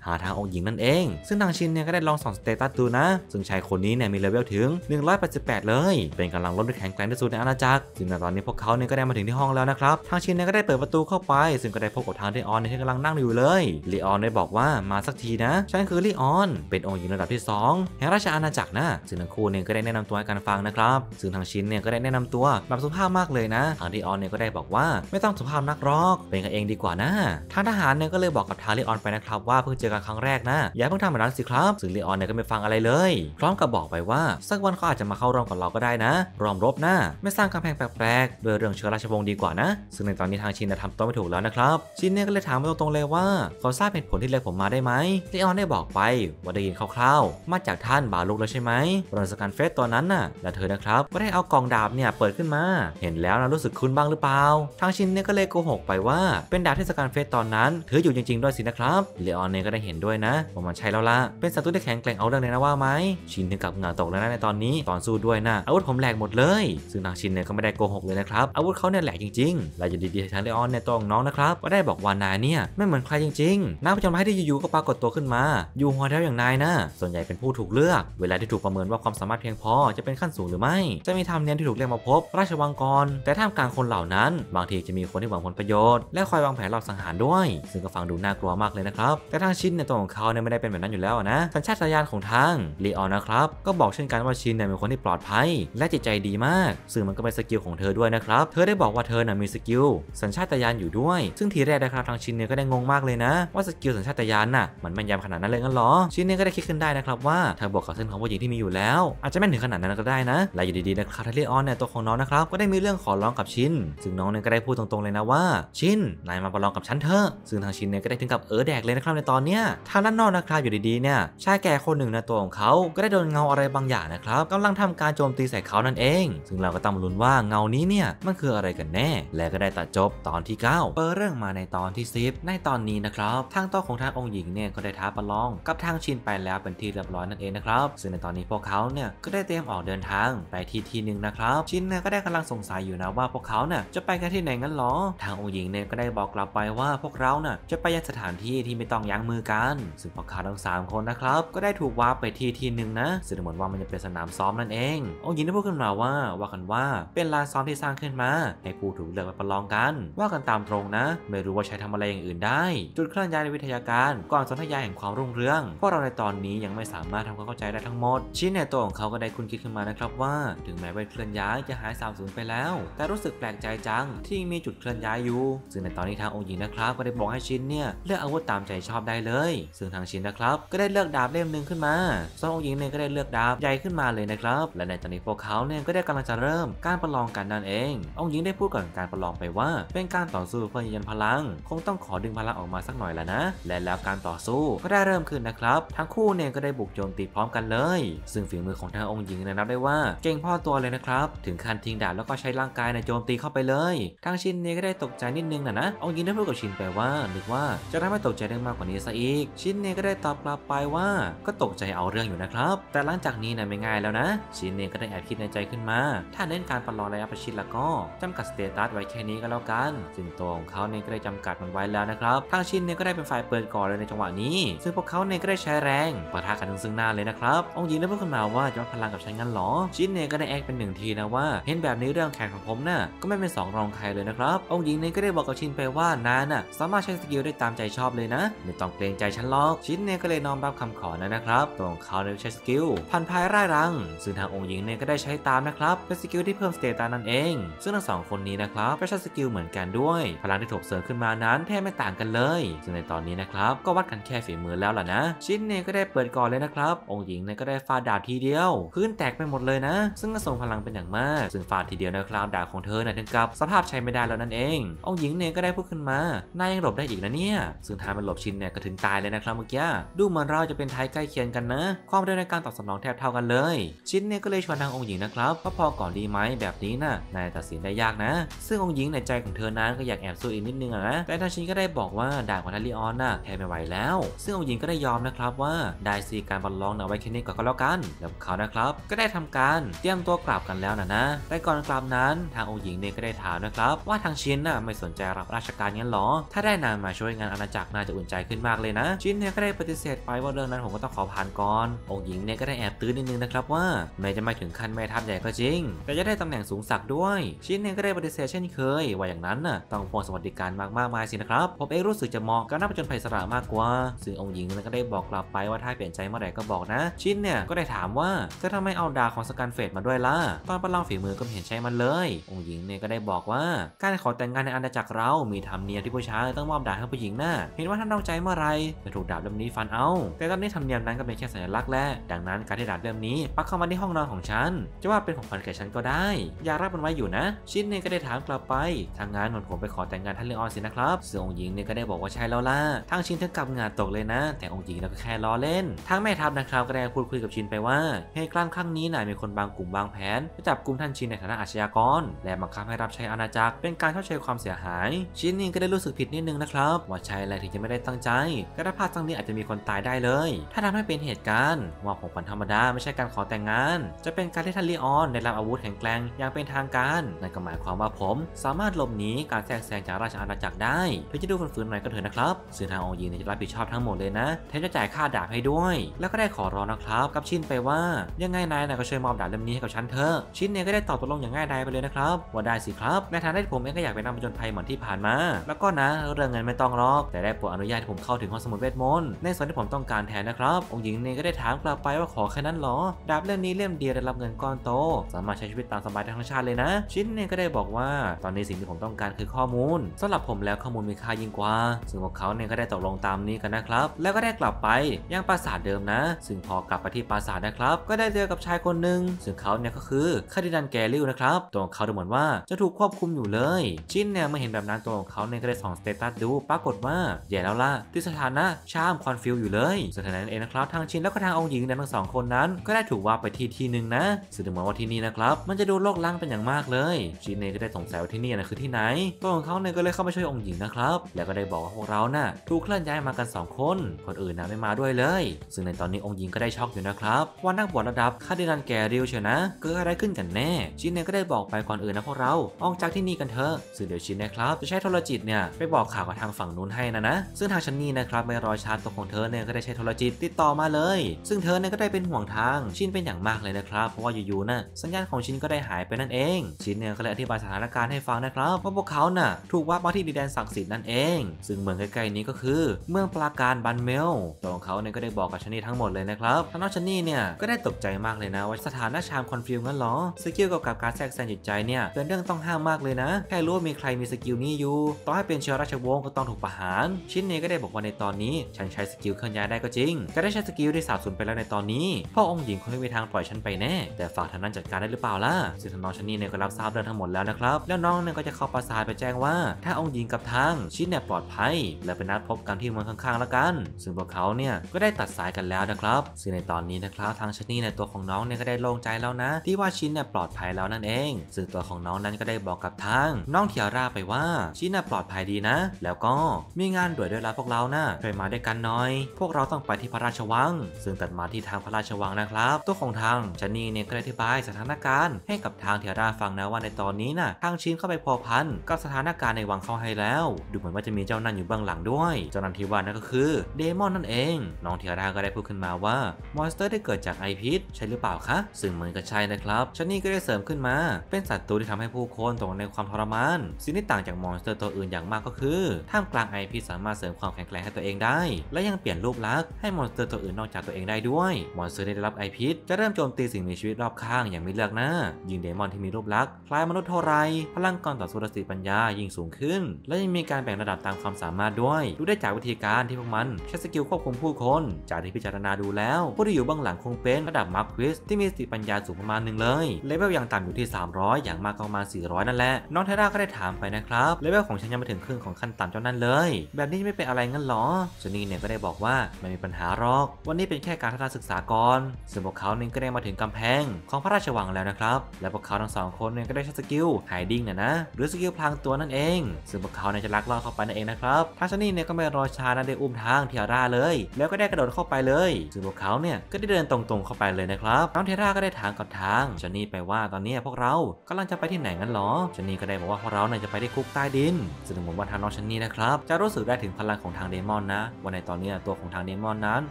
หาทางองค์หญิงนั่นเองซึ่งทางชินเนี่ยก็ได้ลองส่องสเตตัสดูนะซึ่งชายคนนี้เนี่ยมีเลเวลถึง188เลยเป็นกำลังรบที่แข็งแกร่งที่สุดในอาณาจักรซึ่งในตอนนี้พวกเขาเนี่ยก็ได้มาถึงที่ห้องแล้วนะครับทางชินเนี่ยก็ได้เปิดประตูเข้าไปซึ่งก็ได้พบกับทางลีออนที่กำลังนั่งอยู่เลยลีออนได้บอกว่ามาสักทีนะฉันคือลีออนเป็นองค์หญิงระดับที่2แห่งราชอาณาจักรนะซึ่งทั้งคู่เนี่ยก็ได้แนะนำตัวให้กันฟังนะครับซึ่งทางชินเนี่ยก็ได้แนะนำตัวแบบสุภาพมากเลยนะทางลีออนเนี่ยก็ได้บอกว่าไม่ต้องสุภาพนักหรอกเป็นกันเองดีกว่านะทางทหารเนี่ยก็เลยบอกกับทางลีออนไปนะครับว่าเพิ่งเจอกันครั้งแรกนะอย่าเพิ่งทำแบบนั้นสิครับซึ่งลีออนเนี่ยก็ไม่ฟังอะไรเลยพร้อมกับบอกไปว่าสักวันเขาอาจจะมาเข้าร่วมกับเราก็ได้นะร่วมรบนะไม่สร้างกำแพงแปลกๆโดยเรื่องเชื้อราชวงศ์ดีกว่านะซึ่งในตอนนี้ทางชินเนี่ยทำตัวไม่ถูกแล้วนะครับชินเนี่ยก็เลยถามตรงๆเลยว่าขอทราบเหตุผลที่เรียกผมมาได้ไหมลีออนได้บอกไปว่าได้ยินคร่าวๆมาจากท่านบาลุกแล้วใช่ไหมบริษัทการเฟสตอนนั้นน่ะและเธอนะครับก็ได้เอากองดาบเนี่ยเปิดขึ้นมาเห็นแล้วนะรู้สึกคุ้นบ้างหรือเปล่าทางชินเนี่ยก็เลยโกหกไปว่าเป็นดาบเทศกาลเฟสตอนนั้นถืออยู่จริงๆด้วยสินะครับลีออนเนี่ยก็ได้เห็นด้วยนะว่ามันใช่แล้วล่ะเป็นศัตรูที่แข็งแกร่งเอาเรื่องเลยนะว่าไหมชินถึงกับเหงื่อตกแล้วนะในตอนนี้ตอนสู้ด้วยนะอาวุธผมแหลกหมดเลยซึ่งทางชินเนี่ยก็ไม่ได้โกหกเลยนะครับอาวุธเขาเนี่ยแหลกจริงๆและอยู่ดีๆทางลีออนเนี่ยต้องน้องนะครับก็ได้บอกว่านายเนี่ยไม่เหมือนใครจริงๆนักผจญภัยที่อยู่ๆก็ปรากฏตัวขึ้นมาอยู่หัวแถวอย่างนายนะส่วนใหญ่เป็นผู้ถูกเลือกเวลาที่ถูกประเมินว่าความสามารถเพียงพอจะเป็นขั้นสูงหรือไม่จะมีธรรมเนียมที่ถูกเรียกมาพบราชวังกรแต่ท่ามกลางคนเหล่านั้นบางทีจะมีคนที่หวังผลประโยชน์และคอยวางแผนรอบสังหารด้วยซึ่งก็ฟังดูน่ากลัวมากเลยนะครับแต่ทางชินในตัวของเขาเนี่ยไม่ได้เป็นแบบนั้นอยู่แล้วนะสัญชาตญาณของทางลีออนนะครับก็บอกเช่นกันว่าชินเนี่ยเป็นคนที่ปลอดภัยและจิตใจดีมากซึ่งมันก็เป็นสกิลของเธอด้วยนะครับเธอได้บอกว่าเธอเนี่ยมีสกิลสัญชาตญาณอยู่ด้วยซึ่งทีแรกนะครับทางชินเนี่ยก็ได้งงมากเลยนะว่าสกิลสัญชาตญาณน่ะมันแม่นยำขนาดนั้นเลยงั้นหรอชินเนี่ยก็ได้คิดขึ้นได้นะครับว่าเธอบวกกับเส้นของผู้หญิงที่มีอยู่แล้วอาจจะไม่ถึงขนาดนั้นก็ได้นะและอยู่ดีๆนะครับลีออนเนี่ยตัวของน้องนะครับก็ได้มีเรื่องขอร้องกับชินซึ่งน้องเนี่ยก็ได้พูดตรงๆเลยนะว่าชินนายมาประลองกับฉันเถอะซึ่งทางชินเนี่ยก็ได้ถึงกับแดกเลยนะครับในตอนเนี้ยทางด้านนอกนะครับอยู่ดีๆเนี่ยชายแก่คนหนึ่งในตัวของเขาก็ได้โดนเงาอะไรบางอย่างนะครับกำลังทำการโจมตีใส่เขานั่นเองซึ่งเราก็ต้องลุ้นว่าเงานี้เนี่ยมันคืออะไรกันแน่และก็ได้ตัดจบตอนที่9เปิดเรื่องมาในตอนที่10ในตอนนี้นะครับทางโต๊ะของทางองค์หญิงเนี่ยก็ได้ท้าประลองกับทางชินไปแล้วเป็นที่เรียบร้อยนั่นเองนะครับซึ่งในตอนนี้พวกเขาเนี่ยก็ได้เตรียมออกเดินทางไปที่หนึ่งนะครับชินเนี่ยก็ได้กำลังสงสัยอยู่นะว่าพวกเขาเนี่ยจะไปกันที่ไหนงั้นหรอทางองค์หญิงเนี่ยก็ได้บอกกลับไปว่าพวกเราเนี่ยจะไปยังสถานที่ที่ไม่ต้องยั้งมือกันซึ่งพวกเขาทั้ง3คนนะครับก็ได้ถูกวาร์ปไปที่หนึ่งนะซึ่งเหมือนว่ามันจะเป็นสนามซ้อมนั่นเององค์หญิงได้พูดขึ้นมาว่ากันว่าเป็นลานซ้อมที่สร้างขึ้นมาให้ผู้ถูกเลือกมาประลองกันว่ากันตามตรงนะไม่รู้ว่าใช้ทำอะไรอย่างอื่นได้จุดเคลื่อนย้ายในวิทยาการก่อนสนธยาแห่งความรุ่งเรืองพวกเราในตอนนี้ยังไม่สามารถทำความเข้าใจได้ทั้งหมดชิ้นในตัวของเขาก็ได้คุ้นคิดขึ้นมานะครับว่าถึงแม้เวทเคลื่อนย้ายจะหายสาบสูญไปแล้วแต่รู้สึกแปลกใจจังที่มีจุดเคลื่อนย้ายอยู่ซึ่งในตอนนี้ทางองค์หญิงนะครับก็ได้บอกให้ชิ้นเนี่ยเลือกอาวุธตามใจชอบได้เลยซึ่งทางชินนะครับก็ได้เลือกดาบเล่มหนึ่งขึ้นมาส่วนองค์หญิงเนี่ยก็ได้เลือกดาบใหญ่ขึ้นมาเลยนะครับและในตอนนี้พวกเขาเนี่ยก็ได้กำลังจะเริ่มการประลองกันนั่นเององค์หญิงได้พูดก่อนการประลองไปว่าเป็นการต่อสู้เพื่อยืนยันพลังคงต้องขอดึงพลังออกมาสักหน่อยแล้วนะและแล้วการต่อสู้ก็ได้เริ่มขึ้นนะครับทั้งคู่เนี่ยก็ได้บุกโจมตีพร้อมกันเลยซึ่งฝีมือของทางองค์หญิงเนี่ยนับได้ว่าเก่งพอตัวเลยนะครับถึงขั้นทิ้งดาบแล้วก็ใช้ร่างกายในโจมตีเข้าไปเลยทางชินเนี่ยก็ได้ตกใจนิดนึงนะองค์หญิงได้พูดกับชินไปว่านึกว่าจะทำให้ตกใจได้มากกว่านี้ซะอีกชินเนี่ยก็ได้ตอบกลับไปว่าก็ตกใจเอาเรื่องอยู่นะครับแต่หลังจากนี้เนี่ยไม่ง่ายแล้วนะชินเนี่ยก็ได้แอบคิดในใจขึ้นมาถ้าเน้นการประลองระยะประชิดแล้วก็จำกัดสเตตัสไว้แค่นี้ก็แล้วกันซึ่งตัวของเขาเนี่ยก็ได้จำกัดมันไว้แล้วนะครับทางชินเนี่ยก็ได้เป็นฝ่ายเปิดก่อนเลยในจังหวะนี้ซึ่งพวกเขาเนี่ยก็ได้ใช้แรงปะทะกันซึ่งหน้าเลยนะครับองค์หญิงได้พูดขึ้นมาว่าจะวัดพลังกับฉันงั้นหรอชินเนี่ยก็ได้แอคเป็นหนึ่งทีนะว่าเห็นแบบนี้เรื่องแข่งของผมน่ะ ก็ไม่เป็นสองรองใครเลยนะครับองค์หญิงเนี่ยก็ได้บอกกับชินไปว่านางน่ะสามารถใช้สกิลได้ตามใจชอบเลยนะไม่ต้องเกรงใจฉันหรอกชินเนี่ยก็เลยน้อมรับคำขอนะครับตัวของเขาเนี่ยใช้สกิลพันพายร่ายรังซึ่งทางองค์หญิงเนี่ยก็ได้ใช้ตามนะครับเป็นสกิลที่เพิ่มสเตตัสนั่นเองซึ่งทั้งสองคนนี้นะครับก็ใช้สกิลเหมือนกันด้วยพลังที่ถูกเสริมขึ้นมานั้นแทบไม่ต่างกันเลยซึ่งในตอนนี้นะครับก็วัดกันแค่ฝีมือแล้วล่ะนะชินเนี่ยก็ได้เปิดก่อนเลยนะครับองค์หญิงเนี่ยก็ได้ฟาดดาบทีเดียวพื้นแตกไปหมดเลยนะซึ่งก็ส่งพลังเป็นอย่างมากซึ่งฟาดทีเดียวนะครับดาบของเธอเนี่ยถึงกับสภาพใช้ไม่ได้แล้วนั่นเององค์หญิงเนี่ยก็ได้พูดขึ้นมานายยังหลบได้อีกนะเนี่ยซึ่งทางมันหลบชินเนี่ยก็ถึงตายเลยนะครับเมื่อกี้ดูเหมือนเราจะเป็นท้ายใกล้เคียงกันนะความเร็วในการตอบสนองแทบเท่ากันเลยชินเนี่ยก็เลยชวนทางองค์หญิงนะครับว่าพอก่อนดีไหมแบบนี้นะนายตัดสินได้ยากนะซึ่งองค์หญิงในใจของเธอนั้นก็อยากแอบสู้อีกนิดนึงนะแต่ทางชินก็ได้บอกว่าดาบของทาริออนน่ะแทบไม่ไหวแล้วซึ่งองค์หญิงก็ได้ยอมนะครับว่าได้ซีการบอลลองเอาไว้แค่นี้ก่อนก็แล้วกันแล้วเขานะครับก็ได้ทำการเตรียมตัวกลับกันแล้วนะแต่ก่อนกลับนั้นทางองค์หญิงเนี่ยก็ได้ถามนะครับว่าทางชินน่ะไม่สนใจรับราชการงั้นหรอถ้าได้นางมาช่วยงานอาณาจักรน่าจะอุ่นใจขึ้นมากเลยนะชินเนี่ยก็ได้ปฏิเสธไปว่าเรื่องนั้นผมก็ต้องขอผ่านก่อนองค์หญิงเนี่ยก็ได้แอบตื้นนิดนึงนะครับว่าแม้จะไม่ถึงขั้นแม่ทัพใหญ่ก็จริงแต่จะได้ตำแหน่งสูงสักด้วยชินเนี่ยก็ได้ปฏิเสธเช่นเคยว่าอย่างนั้นน่ะต้องพวงสวัสดิการมากๆสินะครับผมเองรู้สึกจะเหมาะกับนักผจญภัยสระมากกว่าซึ่งองค์หญิงก็ได้บอกกลับไปว่าถ้าเปลี่ยนใจเมื่อไหร่ก็บอกนะชินเนี่ยก็ได้ถามว่าเธอทำไมเอาดาบของสกันเฟดมาด้วยล่ะตอนประลองฝีมือก็เห็นใช้มันเลยองค์หญิงเนี่ยก็ได้บอกว่าการขอแต่งงานในอาณาจักรเรามีธรรมเนียมที่ผู้ชายต้องมอบดาบให้ผู้หญิงน่ะเห็นว่าท่านนอกใจเมื่อไรจะถูกดาบเล่มนี้ฟันเอาแต่ตอนนี้ธรรมเนียมนั้นก็เป็นแค่สัญลักษณ์และดังนั้นการที่ดาบเล่มนี้ปักเข้ามาในห้องนอนของฉันจะว่าเป็นของขวัญแก่ฉันก็ได้อยากรับมันไว้อยู่นะชินเนี่ยก็ได้ถามกลับไปทางงานผมไปขอแต่งงานท่านเลออนสินะครับซึ่งองค์หญิงเนี่ยก็ได้บอกว่าใช่แล้วล่ะทางชินถึงกับงานตกเลยนะแต่องค์หญิงก็แค่ล้อเล่นทางแม่ทัพนะครับก็ได้พูดคุยกับชินไปว่าเหตุการณ์ครั้งนี้มีคนบางกลุ่มบางแผนจับกลุ่มท่านชินในฐานะอาชญากรและบังคับให้รับใช้อาณาจักรเป็นการชดเชยความเสียหายชินนี่ก็ได้รู้สึกผิดนิดนึงนะครับว่าใช่อะไรถึงจะไม่ได้ตั้งใจกระทั่งพลาดครั้งนี้อาจจะมีคนตายได้เลยถ้าทำให้เป็นเหตุการณ์ว่าของขวัญธรรมดาไม่ใช่การขอแต่งงานจะเป็นการที่ท่านเลออนได้รับอาวุธแข็งแกร่งอย่างเป็นทางการนั่นก็หมายความว่าผมสามารถหลบหนีการแทรกแซงจากราชอาณาจักรได้ถึงจะดูฝืนๆหน่อยก็เถอะนะครับซึ่งทางองค์หญิงจะรับผิดชอบทั้งหมดเลยนะแถมจะจ่ายค่าดาบให้ด้วยแล้วก็ได้ขอร้องนะครับกับชินไปว่ายังไงนายก็ช่วยมอบดาบเล่มนี้ให้กับฉันเถอะชินเนี่ยก็ได้ตอบตกลงอย่างง่ายดายไปเลยนะครับว่าได้สิครับในฐานะที่ผมเองก็อยากเป็นนักผจญภัยเหมือนที่ผ่านมาแล้วก็นะเรื่องเงินไม่ต้องรอกแต่ได้โปรดอนุญาตให้ผมเข้าถึงห้องสมุดเวทมนต์ในส่วนที่ผมต้องการแทนนะครับองค์หญิงเนี่ยก็ได้ถามกลับไปว่าขอแค่นั้นหรอดาบเล่มนี้เล่มเดียวได้รับเงินก้อนโตสามารถใช้ชีวิตตามสบายได้ทั้งชาติเลยนะชินเนี่ยก็ได้บอกว่าตอนนี้สิ่งที่ผมต้องการคือข้อมูลสำหรับผมแล้วข้อมูลมีค่ายิ่งกว่าซึ่งพวกเขาเนี่ยก็ได้ตกลงตามนี้กันนะครับแล้วก็ได้กลับไปยังปราสาทเดิมนะซึ่งพอกลับไปที่ปราสาทนะครับก็ได้เจอกับชายคนหนึ่งซึ่งเขาเนี่ยก็คือคาดินันแกริลนะครับตัวของเขาดูเหมือนว่าจะถูกควบคุมอยู่เลยชินเนี่ยเมื่อเห็นแบบนั้นตัวของเขาเนี่ยก็ได้ส่องสเตตัสดูปรากฏว่าแย่แล้วล่ะที่สถานะชามคอนฟิวอยู่เลยสถานะนั้นเองนะครับทางชินแล้วก็ทางองค์หญิงทั้งสองคนนั้นก็ได้ถูกว่าไปที่หนึ่งนะซึ่งดูเหมือนว่าที่นี่นะครับมันจะดูโลกล้างเป็นอย่างมากเลยชินเนี่ยก็ได้สงสัยว่าที่นี่นะคือที่ไหนตัวของเขาเนี่ยก็เลยเข้ามาช่วยองค์หญิงนะครับแล้วก็ได้บอกว่าพวกเราน่ะถูกเคลื่อนย้ายมากัน2คนคนอื่นนะไม่มาด้วยเลยซึ่งในตอนนี้องค์หญิงก็ได้ช็อกอยู่นะครับว่านักบวชระดับคาดินันแกริลเชียวนะเกิดอะไรขึ้นกันแน่ชินเนี่ยก็ได้บอกไปก่อนอื่นนะพวกเราออกจากที่นี่กันเถอะซึ่งเดี๋ยวชินนะครับจะใช้โทรจิตเนี่ยไปบอกข่าวกับทางฝั่งนู้นให้นะซึ่งทางชันนี่นะครับไม่รอช้าตัวของเธอเนี่ยก็ได้ใช้โทรจิตติดต่อมาเลยซึ่งเธอเนี่ยก็ได้เป็นห่วงทางชินเป็นอย่างมากเลยนะครับเพราะว่าอยู่ๆน่ะสัญญาณของชินก็ได้หายไปนั่นเองชินเนี่ยก็เลยอธิบายสถานการณ์ให้ฟังนะครับว่าพวกเขาน่ะถูกวาดมาที่ดินแดนศักดิ์สิทธิ์นั่นเองซึ่งเมืองใกล้ๆนี้ก็คือเมืองปราการบันเมลตัวของเขาเนี่ยก็ได้บอกกับชันนี่ทั้งหมดเลยนะครับทางน้องชันนี่เนี่ยก็ได้ตกใจมากเลยนะว่าสถานะชามคอนฟิวงั้นหรอสกิลเกี่ยวกับการแทรกแซงจิตใจเนี่ยเป็นเรื่องต้องห้ามมากเลยนะแค่รู้ว่ามีใครมีสกิลนี้อยู่ต่อให้เป็นเชื้อราชวงศ์ก็ต้องถูกประหารชินนี่ก็ได้บอกว่าในตอนนี้ฉันใช้สกิลเคลื่อนย้ายได้ก็จริงก็ได้ใช้สกิลที่สาบสูญไปแล้วในตอนนี้พ่อองค์หญิงคงไม่มีทางปล่อยฉันไปแน่แต่ฝากทางนั้นจัดการได้หรือเปล่าล่ะซึ่งน้องชันนี่เนี่ยก็รับทราบเรื่องทั้งหมดแล้วนะครับแล้วน้องเนี่ยก็จะเข้าปราสาทไปแจ้งว่าถ้าองค์หญิงกับทางชินเนี่ยปลอดภัยและไปนัดพบกันที่เมืองข้างๆแล้วกันซึ่งพวกเขาเนี่ยก็ได้ตัดสายกันแล้วนะครับซึ่งในตอนนี้นะครับทางชันนี่ในตัวของน้องเนี่ยก็ได้โล่งใจแล้วนะที่ว่าชินเนี่ยปลอดภัยแล้วนั่นเองซึ่งตัวของน้องนั้นก็ได้บอกกับทางน้องเทียร่าไปว่าชินเนี่ยปลอดภัยดีนะแล้วก็มีงานด่วนด้วยละพวกเรานะช่วยมาด้วยกันหน่อยพวกเราต้องไปที่พระราชวังซึ่งตัดมาที่ทางพระราชวังนะครับตัวของทางชันนี่เนี่ยก็ได้อธิบายสถานการณ์ให้กับทางเทียร่าฟังนะว่าในตอนนี้นะทางชินเข้าไปพอพันกับสถานการณ์ในวังเข้าให้แล้วดูเหมือนว่าจะมีเจ้านั่นอยู่เบื้องหลังด้วยเจ้านั่นที่ว่านั่นก็คือเดมอนนั่นเองน้องเทียร่าก็ได้พูดขึ้นมาว่ามอนสเตอร์ได้เกิดจากไอพิษใช่หรือเปล่าคะซึ่งเหมือนกับใช่นะครับชันนี่ก็ได้เสริมขึ้นมาเป็นศัตรูที่ทำให้ ผู้คนตกในความทรมานสิ่งที่ต่างจากมอนสเตอร์ตัวอื่นอย่างมากก็คือท่ามกลางไอพีสามารถเสริมความแข็งแกร่งให้ตัวเองได้และยังเปลี่ยนรูปลักษณ์ให้มอนสเตอร์ตัวอื่นนอกจากตัวเองได้ด้วยมอนสเตอร์ที่ได้รับไอพีจะเริ่มโจมตีสิ่งมีชีวิตรอบข้างอย่างไม่เลือกหน้ายิ่งเดมอนที่มีรูปลักษณ์คล้ายมนุษย์เท่าไรพลังการต่อสู้และสติปัญญายิ่งสูงขึ้นและยังมีการแบ่งระดับตามความสามารถด้วยดูได้จากวิธีการที่พวกมันใช้สกิลควบคุมผู้คนจากที่พิจารณาดูแล้วผู้ที่อยู่เบื้องหลังคงเป็นระดับมาร์ควิสที่มีสติปัญญาสูงประมาณหนึ่งเลยเลเวลยังต่ำอยู่ที่300อย่างมากประมาณ400นั่นแหละน้องเทราก็ได้ถามไปนะครับเลเวลของฉันยังไม่ถึงครึ่งของขั้นต่ำเจ้านั่นเลยแบบนี้ไม่เป็นอะไรงั้นหรอจนนี่เนี่ยก็ได้บอกว่าไม่มีปัญหาหรอกวันนี้เป็นแค่การทัศนศึกษาก่อนซึ่งพวกเขาเนี่ยก็ได้มาถึงกำแพงของพระราชวังแล้วนะครับและพวกเขาทั้ง2คนเนี่ยก็ได้ใช้สกิลไฮดิ้งนะหรือสกิลพลางตัวนั่นเองซึ่งพวกเขาเนี่ยจะลักลอบเข้าไปนั่นเองนะครับทัชนี่เนี่ยก็ไม่รอช้านะได้อุ้มทางเทียร่าเลยแล้วก็ได้กระโดดเข้าไปเลยซึ่งพวกเขาเนี่ยก็ได้เดินตรงๆเข้าไปเลยนะครับน้องเทราก็ได้ถามกับทางจอนนี่ไปว่าตอนนี้พวกเรากำลังจะไปที่ไหนงั้นหรอจอนนี่ก็ได้บอกว่าพวกเราเนี่ยจะไปที่คุกใต้ดินซึ่งผมว่าทางน้องจอนนี่นะครับจะรู้สึกได้ถึงพลังของทางเดมอนนะว่าในตอนนี้ตัวของทางเดมอนนั้น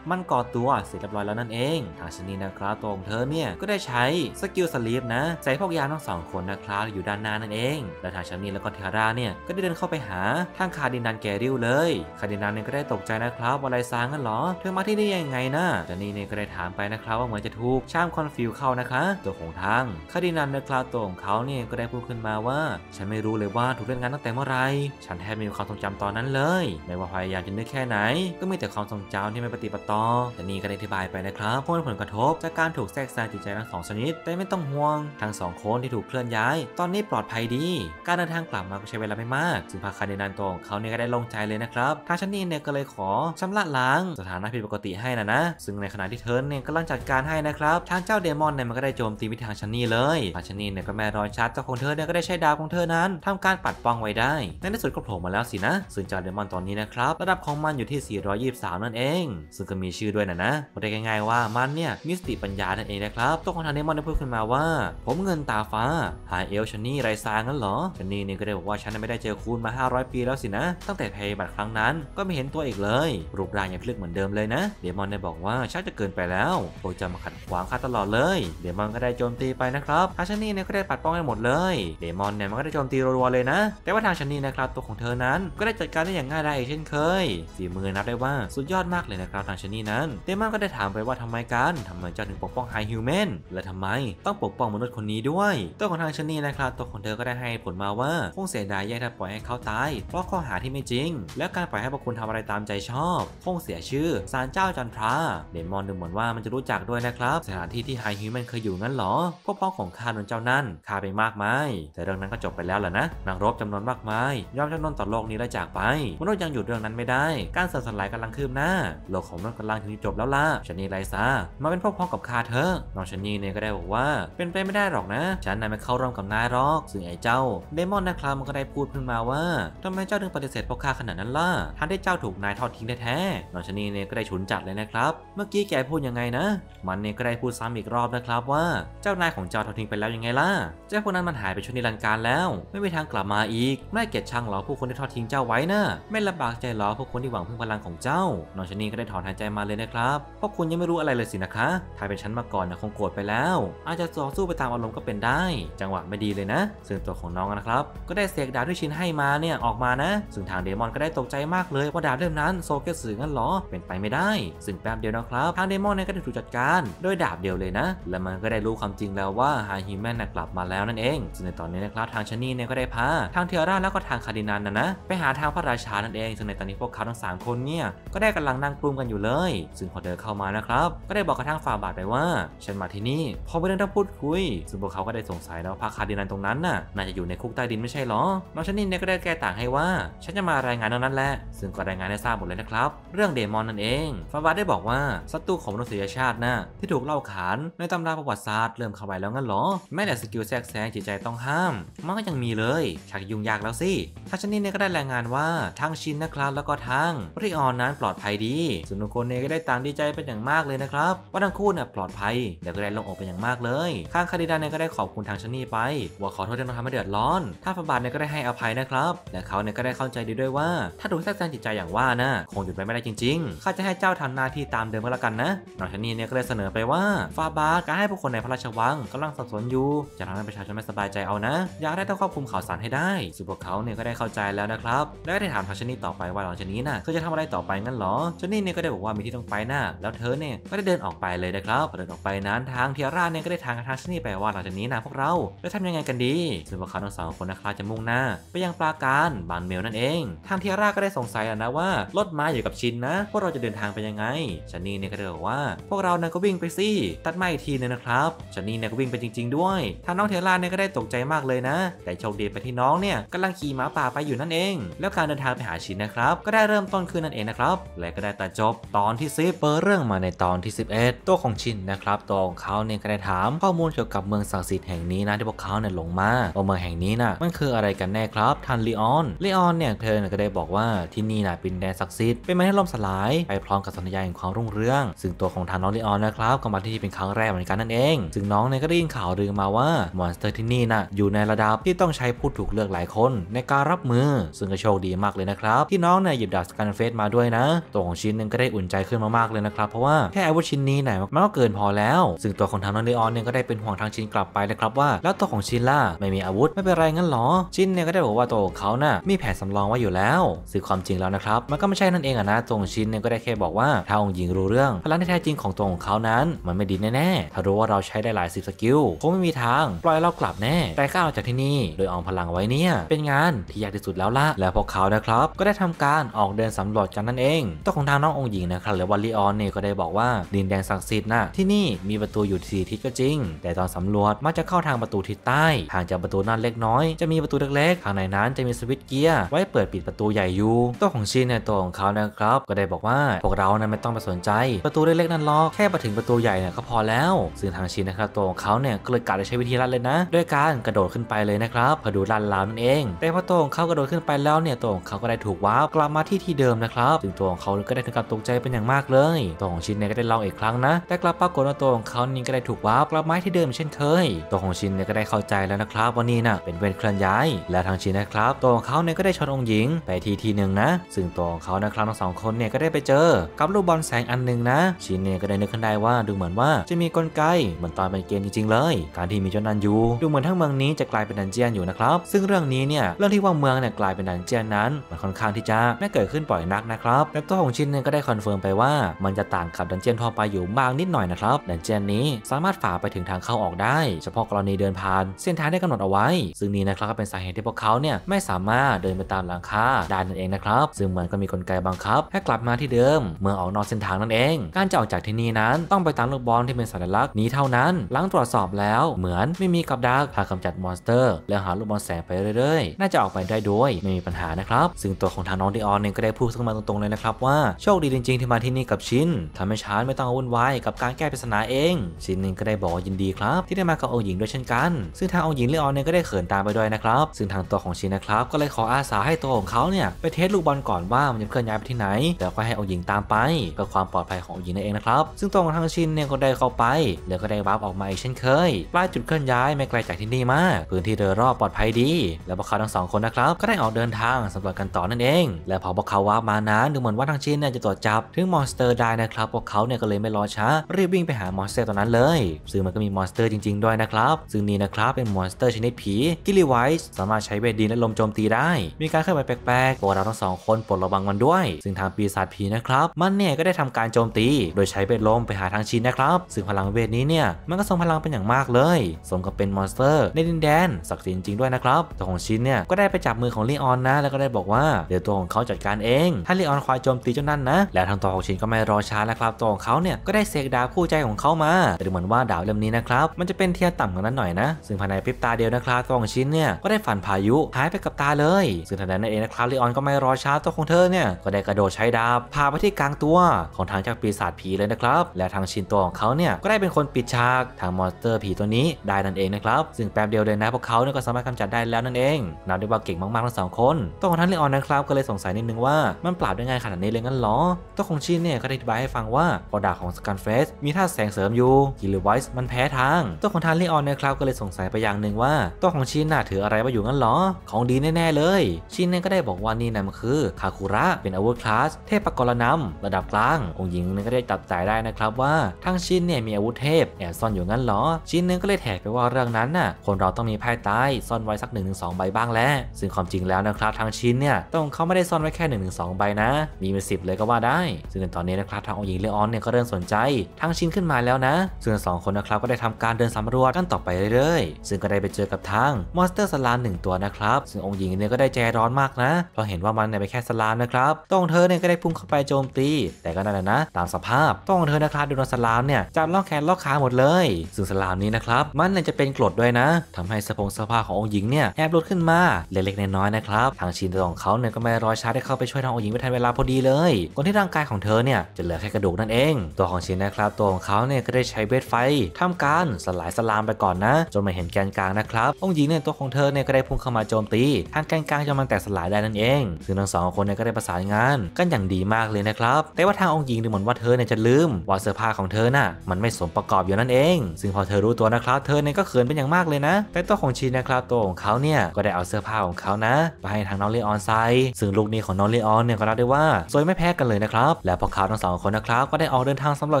มันก่อตัวเสร็จเรียบร้อยแล้วนั่นเองทางจอนนี่นะครับตัวของเธอเนี่ยก็ได้ใช้สกิลสลีปนะใส่พวกยาทั้ง2คนนะครับอยู่ด้านหน้านั่นเองและทางจอนนี่แล้วก็เทราเนี่ยก็ได้เดินเข้าไปหาทางคาดินันแกริลเลยคาดินันเนี่ยก็ได้ตกใจนะครับอะไรซางั้นหรอเธอมาที่นี่ยังไงนะจอนนี่เนี่ยก็ได้ถามไปนะครับว่าเหมือนจะถูกช่างคอนฟิวเข้านะคะตัวของทางคาดินันในคลาตัวของเขาเนี่ยก็ได้พูดขึ้นมาว่าฉันไม่รู้เลยว่าถูกเล่นงานตั้งแต่เมื่อไรฉันแทบไม่มีความทรงจำตอนนั้นเลยไม่ว่าพยายามจะนึกแค่ไหนก็มีแต่ความทรงจำที่ไม่ปฏิปต่อจอนนี่ก็ได้อธิบายไปนะครับเพราะผลกระทบจากการถูกแทรกแซงจิตใจทั้ง2ชนิดแต่ไม่ต้องห่วงทั้ง2คนที่ถูกเคลื่อนย้ายตอนนี้ปลอดภัยดีการเดินทางกลับมาก็ใช้เวลาไม่มากซึ่งพาคาดินันตัวของเขาเนี่ยก็ได้ลงใจเลยนะครับทางชนีเนี่ยก็เลยขอชำระล้างสถานะผิดปกติให้นะซึ่งในขณะที่เธอเนี่ยกำลังจัดการให้นะครับทางเจ้าเดมอนเนี่ยมันก็ได้โจมตีไปทางชนีเลยทางชนีเนี่ยก็แม่รอยชัดเจ้าของเธอเนี่ยก็ได้ใช้ดาวของเธอนั้นทำการปัดป้องไว้ได้ในที่สุดก็โผล่มาแล้วสินะซึ่งเจ้าเดมอนตอนนี้นะครับระดับของมันอยู่ที่423นั่นเองซึ่งก็มีชื่อด้วยนะพูดได้ง่ายๆว่ามันเนี่ยมีสติปัญญานั่นเองนะครับตัวของทางเดมอนได้พูดขึ้นมาว่าผมเงินตาฟ้าหาเอลชนีไรซางั้นเหรอชนีเนี่ยก็ได้บอกว่าฉันไม่ได้เจอคุณมา500ปีแล้วสินะตั้งแต่ภัยบัตรครั้งนั้นก็ไม่เห็นตัวอีกเลยรูปร่างยังคลึกเหมือนเดิมเลยนะเดมอนได้บอกว่าชักจะเกินไปแล้วโปรจะมาขัดขวางข้าตลอดเลยเดมอนก็ได้โจมตีไปนะครับทางชนีเนี่ยก็ได้ปัดป้องให้หมดเลยเดมอนเนี่ยมันก็ได้โจมตีรัวๆเลยนะแต่ว่าทางชนีนะครับตัวของเธอนั้นก็ได้จัดการได้อย่างง่ายดายเช่นเคยฝีมือนับได้ว่าสุดยอดมากเลยนะครับทางชนีนั้นเดมอนก็ได้ถามไปว่าทำไมกันทำไมเจ้าถึงปกป้องไฮฮิวแมนและทำไมต้องปกป้องมนุษย์คนนี้ด้วยตัวของทางชนีนะครับตัวของเธอก็ได้ให้ผลมาว่าคงเสียดายแย่ถ้าปล่อยให้เขาตายเพราะข้อหาที่ไม่จริงและการปล่อยให้พวกคุณทำอะไรตามใจชอบคงเสียชื่อศาลเจ้าจันทราเดมอนดูเหมือนว่ามันจะรู้จักด้วยนะครับสถานที่ที่ไฮฮิวแมนเคยอยู่งั้นหรอพวกพ้องของข้าโดนเจ้านั่นข้าไปมากมายแต่เรื่องนั้นก็จบไปแล้วแหละนะนักรบจำนวนมากมายยอมจำนนต่อโลกนี้และจากไปมนุษย์ยังหยุดเรื่องนั้นไม่ได้การสั่นสลายกำลังคืบหน้าโลกของมนุษย์กำลังถึงจบแล้วล่ะชนีไรซามาเป็นพวกพ้องกับข้าเถอะน้องชนีเนี่ยก็ได้บอกว่าเป็นไปไม่ได้หรอกนะฉันไม่เข้าร่วมกับนายหรอกซึ่งไอ้เจ้าเดมอนนะครับมันก็ได้พูดขึ้นมาว่าทำไมเจ้าถึงปฏิเสธพวกข้าขนาดนั้นล่ะท่านได้เจ้าถูกนายทอดทิ้งแท้ๆน้องชนีเนี่ยก็ได้ฉุนจัดเลยนะครับเมื่อกี้แกพูดยังไงนะมันเนี่ยก็ได้พูดซ้ำอีกรอบนะครับว่าเจ้านายของเจ้าทอดทิ้งไปแล้วยังไงล่ะเจ้าพวกนั้นมันหายไปชนิรันดร์การแล้วไม่มีทางกลับมาอีกไม่เกลียดชังหรอผู้คนที่ทอดทิ้งเจ้าไว้นะไม่ลำบากใจหรอพวกคนที่หวังพึ่งพลังของเจ้าน้องชนีก็ได้ถอนหายใจมาเลยนะครับพวกคุณยังไม่รู้อะไรเลยสินะคะถ้าเป็นฉันมาก่อนนะคงโกรธไปแล้วอาจจะต่อสู้ไปตามอารมณ์ก็เป็นได้จังหวะไม่ดีเลยนะซึ่งตัวของน้องนะครับก็ได้เสกดาบที่ชินให้มาเนี่ยออกมานะซึ่งทางเดมอนก็ได้ตกใจมากเลยว่าดาบเล่มนั้นโซเกสึงั้นหรอเป็นไปไม่ได้ซึ่งแป๊บเดียวนะครับทางเดมอนเนี่ยก็ได้ถูกจัดการด้วยดาบเดียวเลยนะและมันก็ได้รู้ความจริงแล้วว่าไฮฮิวแมนกลับมาแล้วนั่นเองซึ่งในตอนนี้นะครับทางชนีเนี่ยก็ได้พาทางเทียร่าแล้วก็ทางคาดินันนะไปหาทางพระราชานั่นเองซึ่งในตอนนี้พวกเขาทั้ง3คนเนี่ยก็ได้กำลังนั่งกลุ่มกันอยู่เลยซึ่งพอเดินเข้ามานะครับก็ได้บอกกับทางฝ่าบาทไปว่าฉันมาที่นี่พอไปเรื่องต้องพูดคุยซึ่งพวกเขาก็ได้สงสัยแล้วพาคาดินันตรงนั้นน่าจะอยู่ในคุกใต้ดินไม่ใช่หรอน้องชนีเนี่ยก็ได้แก้ต่างให้ว่าฉันจะมารายงานนั่นแหละซึ่งก็รายงานได้ทราบหมดเลยนะครับเรื่องเดมอนนั่นเองฝ่าบาทได้บอกว่าศัตรูของมนุษยชาติน่ะที่ถูกเล่าขานในตำราประวัติศาสตร์เริ่มเข้าไปแล้วงั้นหรอแม้แต่สกิลแทรกแซงจิตใจต้องห้ามมันก็ยังมีเลยชักยุ่งยากแล้วสิทางชนีเนี่ยก็ได้รายงานว่าทางชินนะครับแล้วก็ทางริออนนั้นปลอดภัยดีส่วนทุกคนเนี่ยก็ได้ต่างดีใจเป็นอย่างมากเลยนะครับว่าทั้งคู่เนี่ยปลอดภัยและก็ได้ลงอกเป็นอย่างมากเลยข้างคาดินันเนี่ยก็ได้ขอบคุณทางชนีไปว่าขอโทษที่ทำให้เดือดร้อนท่านพระบาทเนี่ยก็ได้ให้อภัยนะครับและเขาเนี่ยก็ได้เข้าใจดีด้วยว่าถ้าถูกแทรกแซงจิตใจอย่างว่านะคงหยุดไปไม่ได้จริงๆข้าจะให้เจ้าทำหน้าที่ตามเดิมก็แล้วกันนะน้องชนีเนี่ยก็เลยเสนอไปว่าฟาบาสการให้ผู้คนในพระราชวังกำลังสับสนอยู่จะทำให้ประชาชนไม่ส บายใจเอานะอยากได้ต้องควบคุมข่าวสารให้ได้ซึ่งพวกเขาเนี่ยก็ได้เข้าใจแล้วนะครับและได้ถามทางชนีต่อไปว่าหลังจากนี้นะเธอจะทำอะไรต่อไปงั้นหรอชนีเนี่ยก็ได้บอกว่ามีที่ต้องไปนะแล้วเธอเนี่ยก็ได้เดินออกไปเลยนะครับเดินออกไปนั้นทางเทียร่าเนี่ยก็ได้ถามทางชนีไปว่าหลังจากนี้นะพวกเราจะทำยังไงกันดีซึ่งพวกเขาทั้งสองคนนะครับจะมุ่งหน้าไปยังปราการบานเมลนั่นเองทางเทียร่าก็ได้สงสัยนะว่ารถม้าอยู่กับชินนะพวกเราจะเดินทางไปยังไงชนีเนี่ยก็ได้บอกว่าพวกเราเนี่ยก็วิ่งไปสิตัดไม้ทีนึงนะครับชนีเนี่ยก็วิ่งไปจริงๆด้วยทางน้องเทียร่าเนี่ยก็ได้ตกใจมากเลยนะแต่โชคดีไปที่น้องเนี่ยกำลังขี่ม้าป่าไปอยู่นั่นเองแล้วการเดินทางไปหาชินนะครับก็ได้เริ่มต้นขึ้นนั่นเองนะครับและก็ได้ตัดจบตอนที่10เปิดเรื่องมาในตอนที่11ตัวของชินนะครับตัวของเขาเนี่ยก็ได้ถามข้อมูลเกี่ยวกับเมืองศักดิ์สิทธิ์แห่งนี้นะที่พวกเขาเนี่ยหลงมาว่าเมืองแห่งนี้นะมันคืออะไรกันแน่ครับท่านลีออนเนี่ยเธอก็ได้บอกว่าที่นี่นะเป็นแดนศักดิ์สิทธิ์เป็นไม้ที่ล่มสลายไปพร้อมกับสัญญาณแห่งความรุ่งเรืองซึ่งตัวของท่านน้องลีออนนะครับก็มาที่นี่เป็นครั้งแรกเหมือนกันนั่นเองซึ่งน้องเนี่ยก็ได้ยินข่าวลือมาว่ามอนสเตอร์ที่นี่นะอยู่ในระดับที่ต้องใช้ผู้ถูกเลือกหลายคนในการรับมือซึ่งก็โชคดีมากเลยนะครับที่น้องเนี่ยหยิบดาบสกันเฟสมาด้วยนะตัวของชินนึงก็ได้อุ่นใจขึ้นมากๆเลยนะครับเพราะว่าแค่อาวุธชิ้นนี้เนี่ยมันก็เกินพอแล้วซึ่งตัวของท่านน้องลีออนเนี่ยก็ได้เป็นห่วงทางชินกลับไปนะครับว่าแล้วตัวของชินล่ะไม่มีอาวุธไม่เป็นไรงั้นหรอชินเนี่ยก็ได้บอกว่าตัวของเขาน่ะมีแผนสำรองไว้อยู่แล้วซึ่งความจริงแล้วนะครับมันก็ไม่ใช่นั่นเองอะนะตัวของชินเนี่ยก็ได้แค่บอกว่าถ้าองค์หญิงรู้เรื่องพลังที่แท้จริงของตัวของเขานั้นมันไม่ดีแน่ๆถ้ารู้ว่าเราใช้ได้หลาย10สกิลคงไม่มีทางปล่อยเรากลับแน่แต่ก้าวจากที่นี่โดยออมพลังไว้เนี่ยเป็นงานที่ยากที่สุดแล้วละและพวกเขานะครับก็ได้ทำการออกเดินสำรวจกันนั่นเองตัวของทางน้ององค์หญิงนะครับหรือว่าลีออนเนี่ยก็ได้บอกว่าดินแดงศักดิ์สิทธิ์นะที่นี่มีประตูอยู่4ทิศก็จริงแต่ตอนสำรวจมักจะเข้าทางประตูทิศใต้ห่างจากประตูนั่นเล็กน้อยจะมีประตูเล็กๆข้างในนั้นจะมีสวิตช์เกียร์ไว้เปิดปิดประตูใหญ่อยู่ตัวของชินเนี่ยตัวของเขานะครับก็ได้บอกว่าพวกเราเนี่ยไม่ต้องไปสนใจประตูเล็กๆนั่นหรอกแค่มาถึงประตูใหญ่เนี่ยก็พอแล้วซึ่งทางชินนะครับตัวของเขาเนี่ยก็เลยกะจะใช้วิธีลัดเลยนะด้วยการกระโดดขึ้นไปเลยนะครับเพื่อดูลันลาวนั่นเองแต่พอตัวของเขากระโดดขึ้นไปแล้วเนี่ยตัวของเขาก็ได้ถูกว้าวกลับมาที่เดิมนะครับซึ่งตัวของเขาก็ได้ถึงกับตกใจเป็นอย่างมากเลยตัวของชินเนี่ยก็ได้ลองอีกครั้งนะแต่กลับปรากฏว่าตัวของเขานี่ก็ได้ถูกว้าวกลับมาที่เดิมเช่นเคยตัวของชินเนี่ยก็ได้เข้าใจแล้วนะครับว่านี่น่ะเป็นเวทเคลื่อนย้ายและทางชินนะครับตัวของเขาเนี่ยก็ได้ชนองค์หญิงไปทีหนึ่งนะซึ่งตัวของเขานะครับทั้งสองคนเนี่ยก็ได้ไปเจอกับลูกบอลแสงอันนึงนะชินเนี่ยก็ได้นึกขึ้นได้ว่าดูเหมือนว่าจะมีกลไกเหมือนตอนเป็นเกมจริงๆเลยการที่มีเจ้านั่นอยู่ดูเหมือนทั้งเมืองนี้จะกลายเป็นดันเจียนอยู่นะครับซึ่งเรื่องนี้เนี่ยเรื่องที่ว่าเมืองเนี่ยกลายเป็นดันเจียนนั้นมันค่อนข้างที่จะไม่เกิดขึ้นบ่อยนักนะครับและตัวของชินเนี่ยก็ได้คอนเฟิร์มไปว่ามันจะต่างกับดันเจียนทั่วไปอยู่บ้างนิดหน่อยนะครับดันเจียนนี้สามารถฝ่าไปถึงทางเข้าออกได้เฉพาะกรณีเดินผ่านเส้นทางได้กำหนดเอาไว้ซึ่งนี้นะครับก็เป็นสาเหตุที่พวกเขาเนี่ยไม่สามารถเดินไปตามหลังคาได้นั่นเองนะครับซึ่งมันก็มีกลไกบังคับให้กลับมาที่เดิมเมื่อออกนอกเส้นทางนั่นเองการจะออกจากที่นี่นั้นต้องไปตามลูกบอลที่เป็นสัญลักษณ์นี้เท่านั้นหลังตรวจสอบแล้วเหมือนไม่มีกับดักพากำจัดมอนสเตอร์แล้วหาลูกบอลแสงไปเรื่อยๆน่าจะออกไปได้ด้วยไม่มีปัญหานะครับซึ่งตัวของทางน้องดิออนเองก็ได้พูดขึ้นมาตรงๆเลยนะครับว่าโชคดีจริงๆที่มาที่นี่กับชินทำให้ชานไม่ต้องวุ่นวายกับการแก้ปริศนาเองชินเองก็ได้บอกยินดีครับที่ได้มากับองค์หญิงด้วยเช่นกันซึ่งทางองค์หญิงดิออนเองก็ได้เขินตามไปด้วยนะครับซึ่งทางตัวของชินนะครับก็เลยขออาสาให้ตัวของเขาเนี่ยไปเทสลูกบอลก่อนว่ามันจะเคลื่อนย้ายไปที่ไหนแล้วก็ให้องค์หญิงตามไปเพื่อความปลอดภัยขององค์หญิงนั่นเองนะครับซึ่งตัวของทางชินเนี่ยก็ได้เข้าไปแล้วก็ได้วาร์ปออกมาอีกเช่นเคยปลายจุดเคลื่อนย้ายไม่ไกลจากที่นี่มากพื้นที่โดยรอบปลอดภัยดีและพวกเขาทั้งสองคนนะครับก็ได้ออกเดินทางสำรวจกันต่อนั่นเองและพอพวกเขาวาร์ปมานั้นดูเหมือนว่าทางชินเนี่ยจะตรวจจับถึงมอนสเตอร์ได้นะครับพวกเขาเนี่ยก็เลยไม่รอช้ารีบวิ่งไปหามอนสเตอร์ตัวนั้นเลยซึ่งมันก็มีมอนสเตอร์จริงๆด้วยนะครับซึ่งนี่นะครับเป็นมอนสเตอร์ชนิดผีกิลลี่ไวส์สามารถใช้เวทดินและลมโจมตีได้มีการเคลื่อนไหวแปลกๆพวกเราทั้งสองคนปลดระวังมันด้วยซึ่งทางปีศาจผีนะครับมันเนี่ยก็ได้ทำการโจมตีโดยใช้เวทลมไปหาทางชินนะครับซึ่งพลังเวทนี้เนี่ยมันก็ทรงพลังเป็นอย่างมากเลยสมกับเป็นมอนสเตอร์ในดินแดนศักดิ์สิทธิ์จริงๆด้วยนะครับตัวของชินเนี่ยก็ได้ไปจับมือของลีออนนะแล้วก็ได้บอกว่าเดี๋ยวตัวของเขาจัดการเองถ้าลีออนคอยโจมตีเจ้านั่นนะแล้วทางตัวของชินก็ไม่รอช้านะครับตัวของเขาเนี่ยก็ได้เสกดาบคู่ใจของเขามาแต่ดูเหมือนว่าดาบเล่มนี้นะครับมันจะเป็นเทียร์ต่ำกว่านั้นหน่อยนะซึ่งภายในพริบตาเดียวนะครับตัวของชินเนี่ยก็ได้ฝันพายุหายไปกับตาเลยซึ่งทันใดนั้นเองนะครับลีออนก็ไม่รอช้าตัวของเธอเนี่ยก็ได้กระโดดใช้ดาบพาไปที่กลางตัวของทางเจ้าปีศาจผีเลยนะครับและทางชินตัวของเขาเนี่ยก็ได้เป็นคนปิดฉากทางมอนสเตอร์ผีตัวนี้ได้นั่นเองนะครับซึ่งแป๊บเดียวเลยนะพวกเขาเนี่ยก็สามารถกำจัดได้แล้วนั่นเองนับได้ว่าเก่งมากๆทั้งสองคนตัวของท่านลีออนนะครับก็เลยสงสัยนิดนึงว่ามันปราบได้ง่ายขนาดนี้เลยงั้นหรอตัวของชินเนี่ยก็ได้อธิบายให้ฟังว่าพอดาบของสกันเฟสมีธาตุแสงเสริมอยู่กิลลิไวส์มันแพ้ทางตัวของท่านลีออนนะครับก็เลยสงสัยไปอย่างหนึ่งว่าตัวของชินน่ะถืออะไรมาอยู่งั้นหรอของดีแน่ๆเลยชินเนี่ยก็ได้บอกว่านี่นะมันคือคาคุระเป็นอาวุธคลาสเทพกรนำระดับกลางองค์หญิงเนี่ยก็ได้จับใจได้นะครับว่าทางชินเนี่ยมีอาวุธเทพแอบซ่อนอยู่งั้นหรอชินเนี่ยก็เลยแถไปว่าเรื่องนั้นน่ะ คนเราต้องมีไพ่ตายซ่อนไว้สัก 1-2 ใบบ้างแล้วซึ่งความจริงแล้วนะครับทางชินเนี่ยต้องเขาไม่ได้ซ่อนไว้แค่ 1-2 ใบนะมีเป็น10เลยก็ว่าได้ซึ่งในตอนนี้นะครับทางองค์หญิงเลออนเนี่ยก็เริ่มสนใจทางชินขึ้นมาแล้วนะซึ่งทั้งสองคนนะครับก็ได้ทำการเดินสำรวจกันต่อไปเรื่อยๆซึ่งก็ได้ไปเจอกับทางมอนสเตอร์สลาน1ตัวนะครับซึ่งองค์หญิงเนี่ยก็ได้ใจร้อนมากนะเพราะเห็นว่ามันเนี่ยเป็นแค่สลานนะครับต้องเธอเนี่ยก็ได้พุ่งเข้าไปโจมตีแต่ก็นั่นแหละนะตามสภาพต้องเธอนะครับโดนสลามเนี่ยจับล็อกแขนล็อกขาหมดเลยซึ่งสลามนี้นะครับมันเนี่ยจะเป็นกรดด้วยนะทำให้สะพงสภาพขององค์หญิงเนี่ยแอบลดขึ้นมาเล็กๆน้อยๆนะครับทางชินตัวของเขาเนี่ยก็ไม่รอช้าได้เข้าไปช่วยทางองค์หญิงไม่ทันเวลาพอดีเลยก่อนที่ร่างกายของเธอเนี่ยจะเหลือแค่กระดูกนั่นเองตัวของชินนะครับตัวของเขาเนี่ยก็ได้ใช้เวทไฟทำการสลายสลามไปก่อนนะจนมาเห็นแกนกลางนะครับองค์หญิงเนี่ยตัวของเธอเนี่ยก็ได้พุ่งเข้ามาโจมตีทางแกนกลางจนมันแตกสลายได้นั่นเองซึ่งทั้งสองคนเนี่ยก็ได้ประสานงานกันอย่างดีมากเลยนะครับแต่ว่าทางองค์หญิงดูเหมือนว่าเธอเนี่ยจะลืมว่าเสื้อผ้าของเธอน่ะมันไม่สมประกอบอยู่นั่นเองซึ่งพอเธอรู้ตัวนะครับเธอเนี่ยก็เขินเป็นอย่างมากเลยนะแต่ตัวของชินนะครับตัวของเขาเนี่ยก็ได้เอาเสื้อผ้าของเขานะไปให้ทางน้องเลออนใส่ซึ่งลูกนี้ของน้องเลออนเนี่ยก็รับได้ว่าสวยไม่แพ้กันเลยนะครับและพวกเขาทั้งสองคนนะครับก็ได้ออกเดินทางสำรว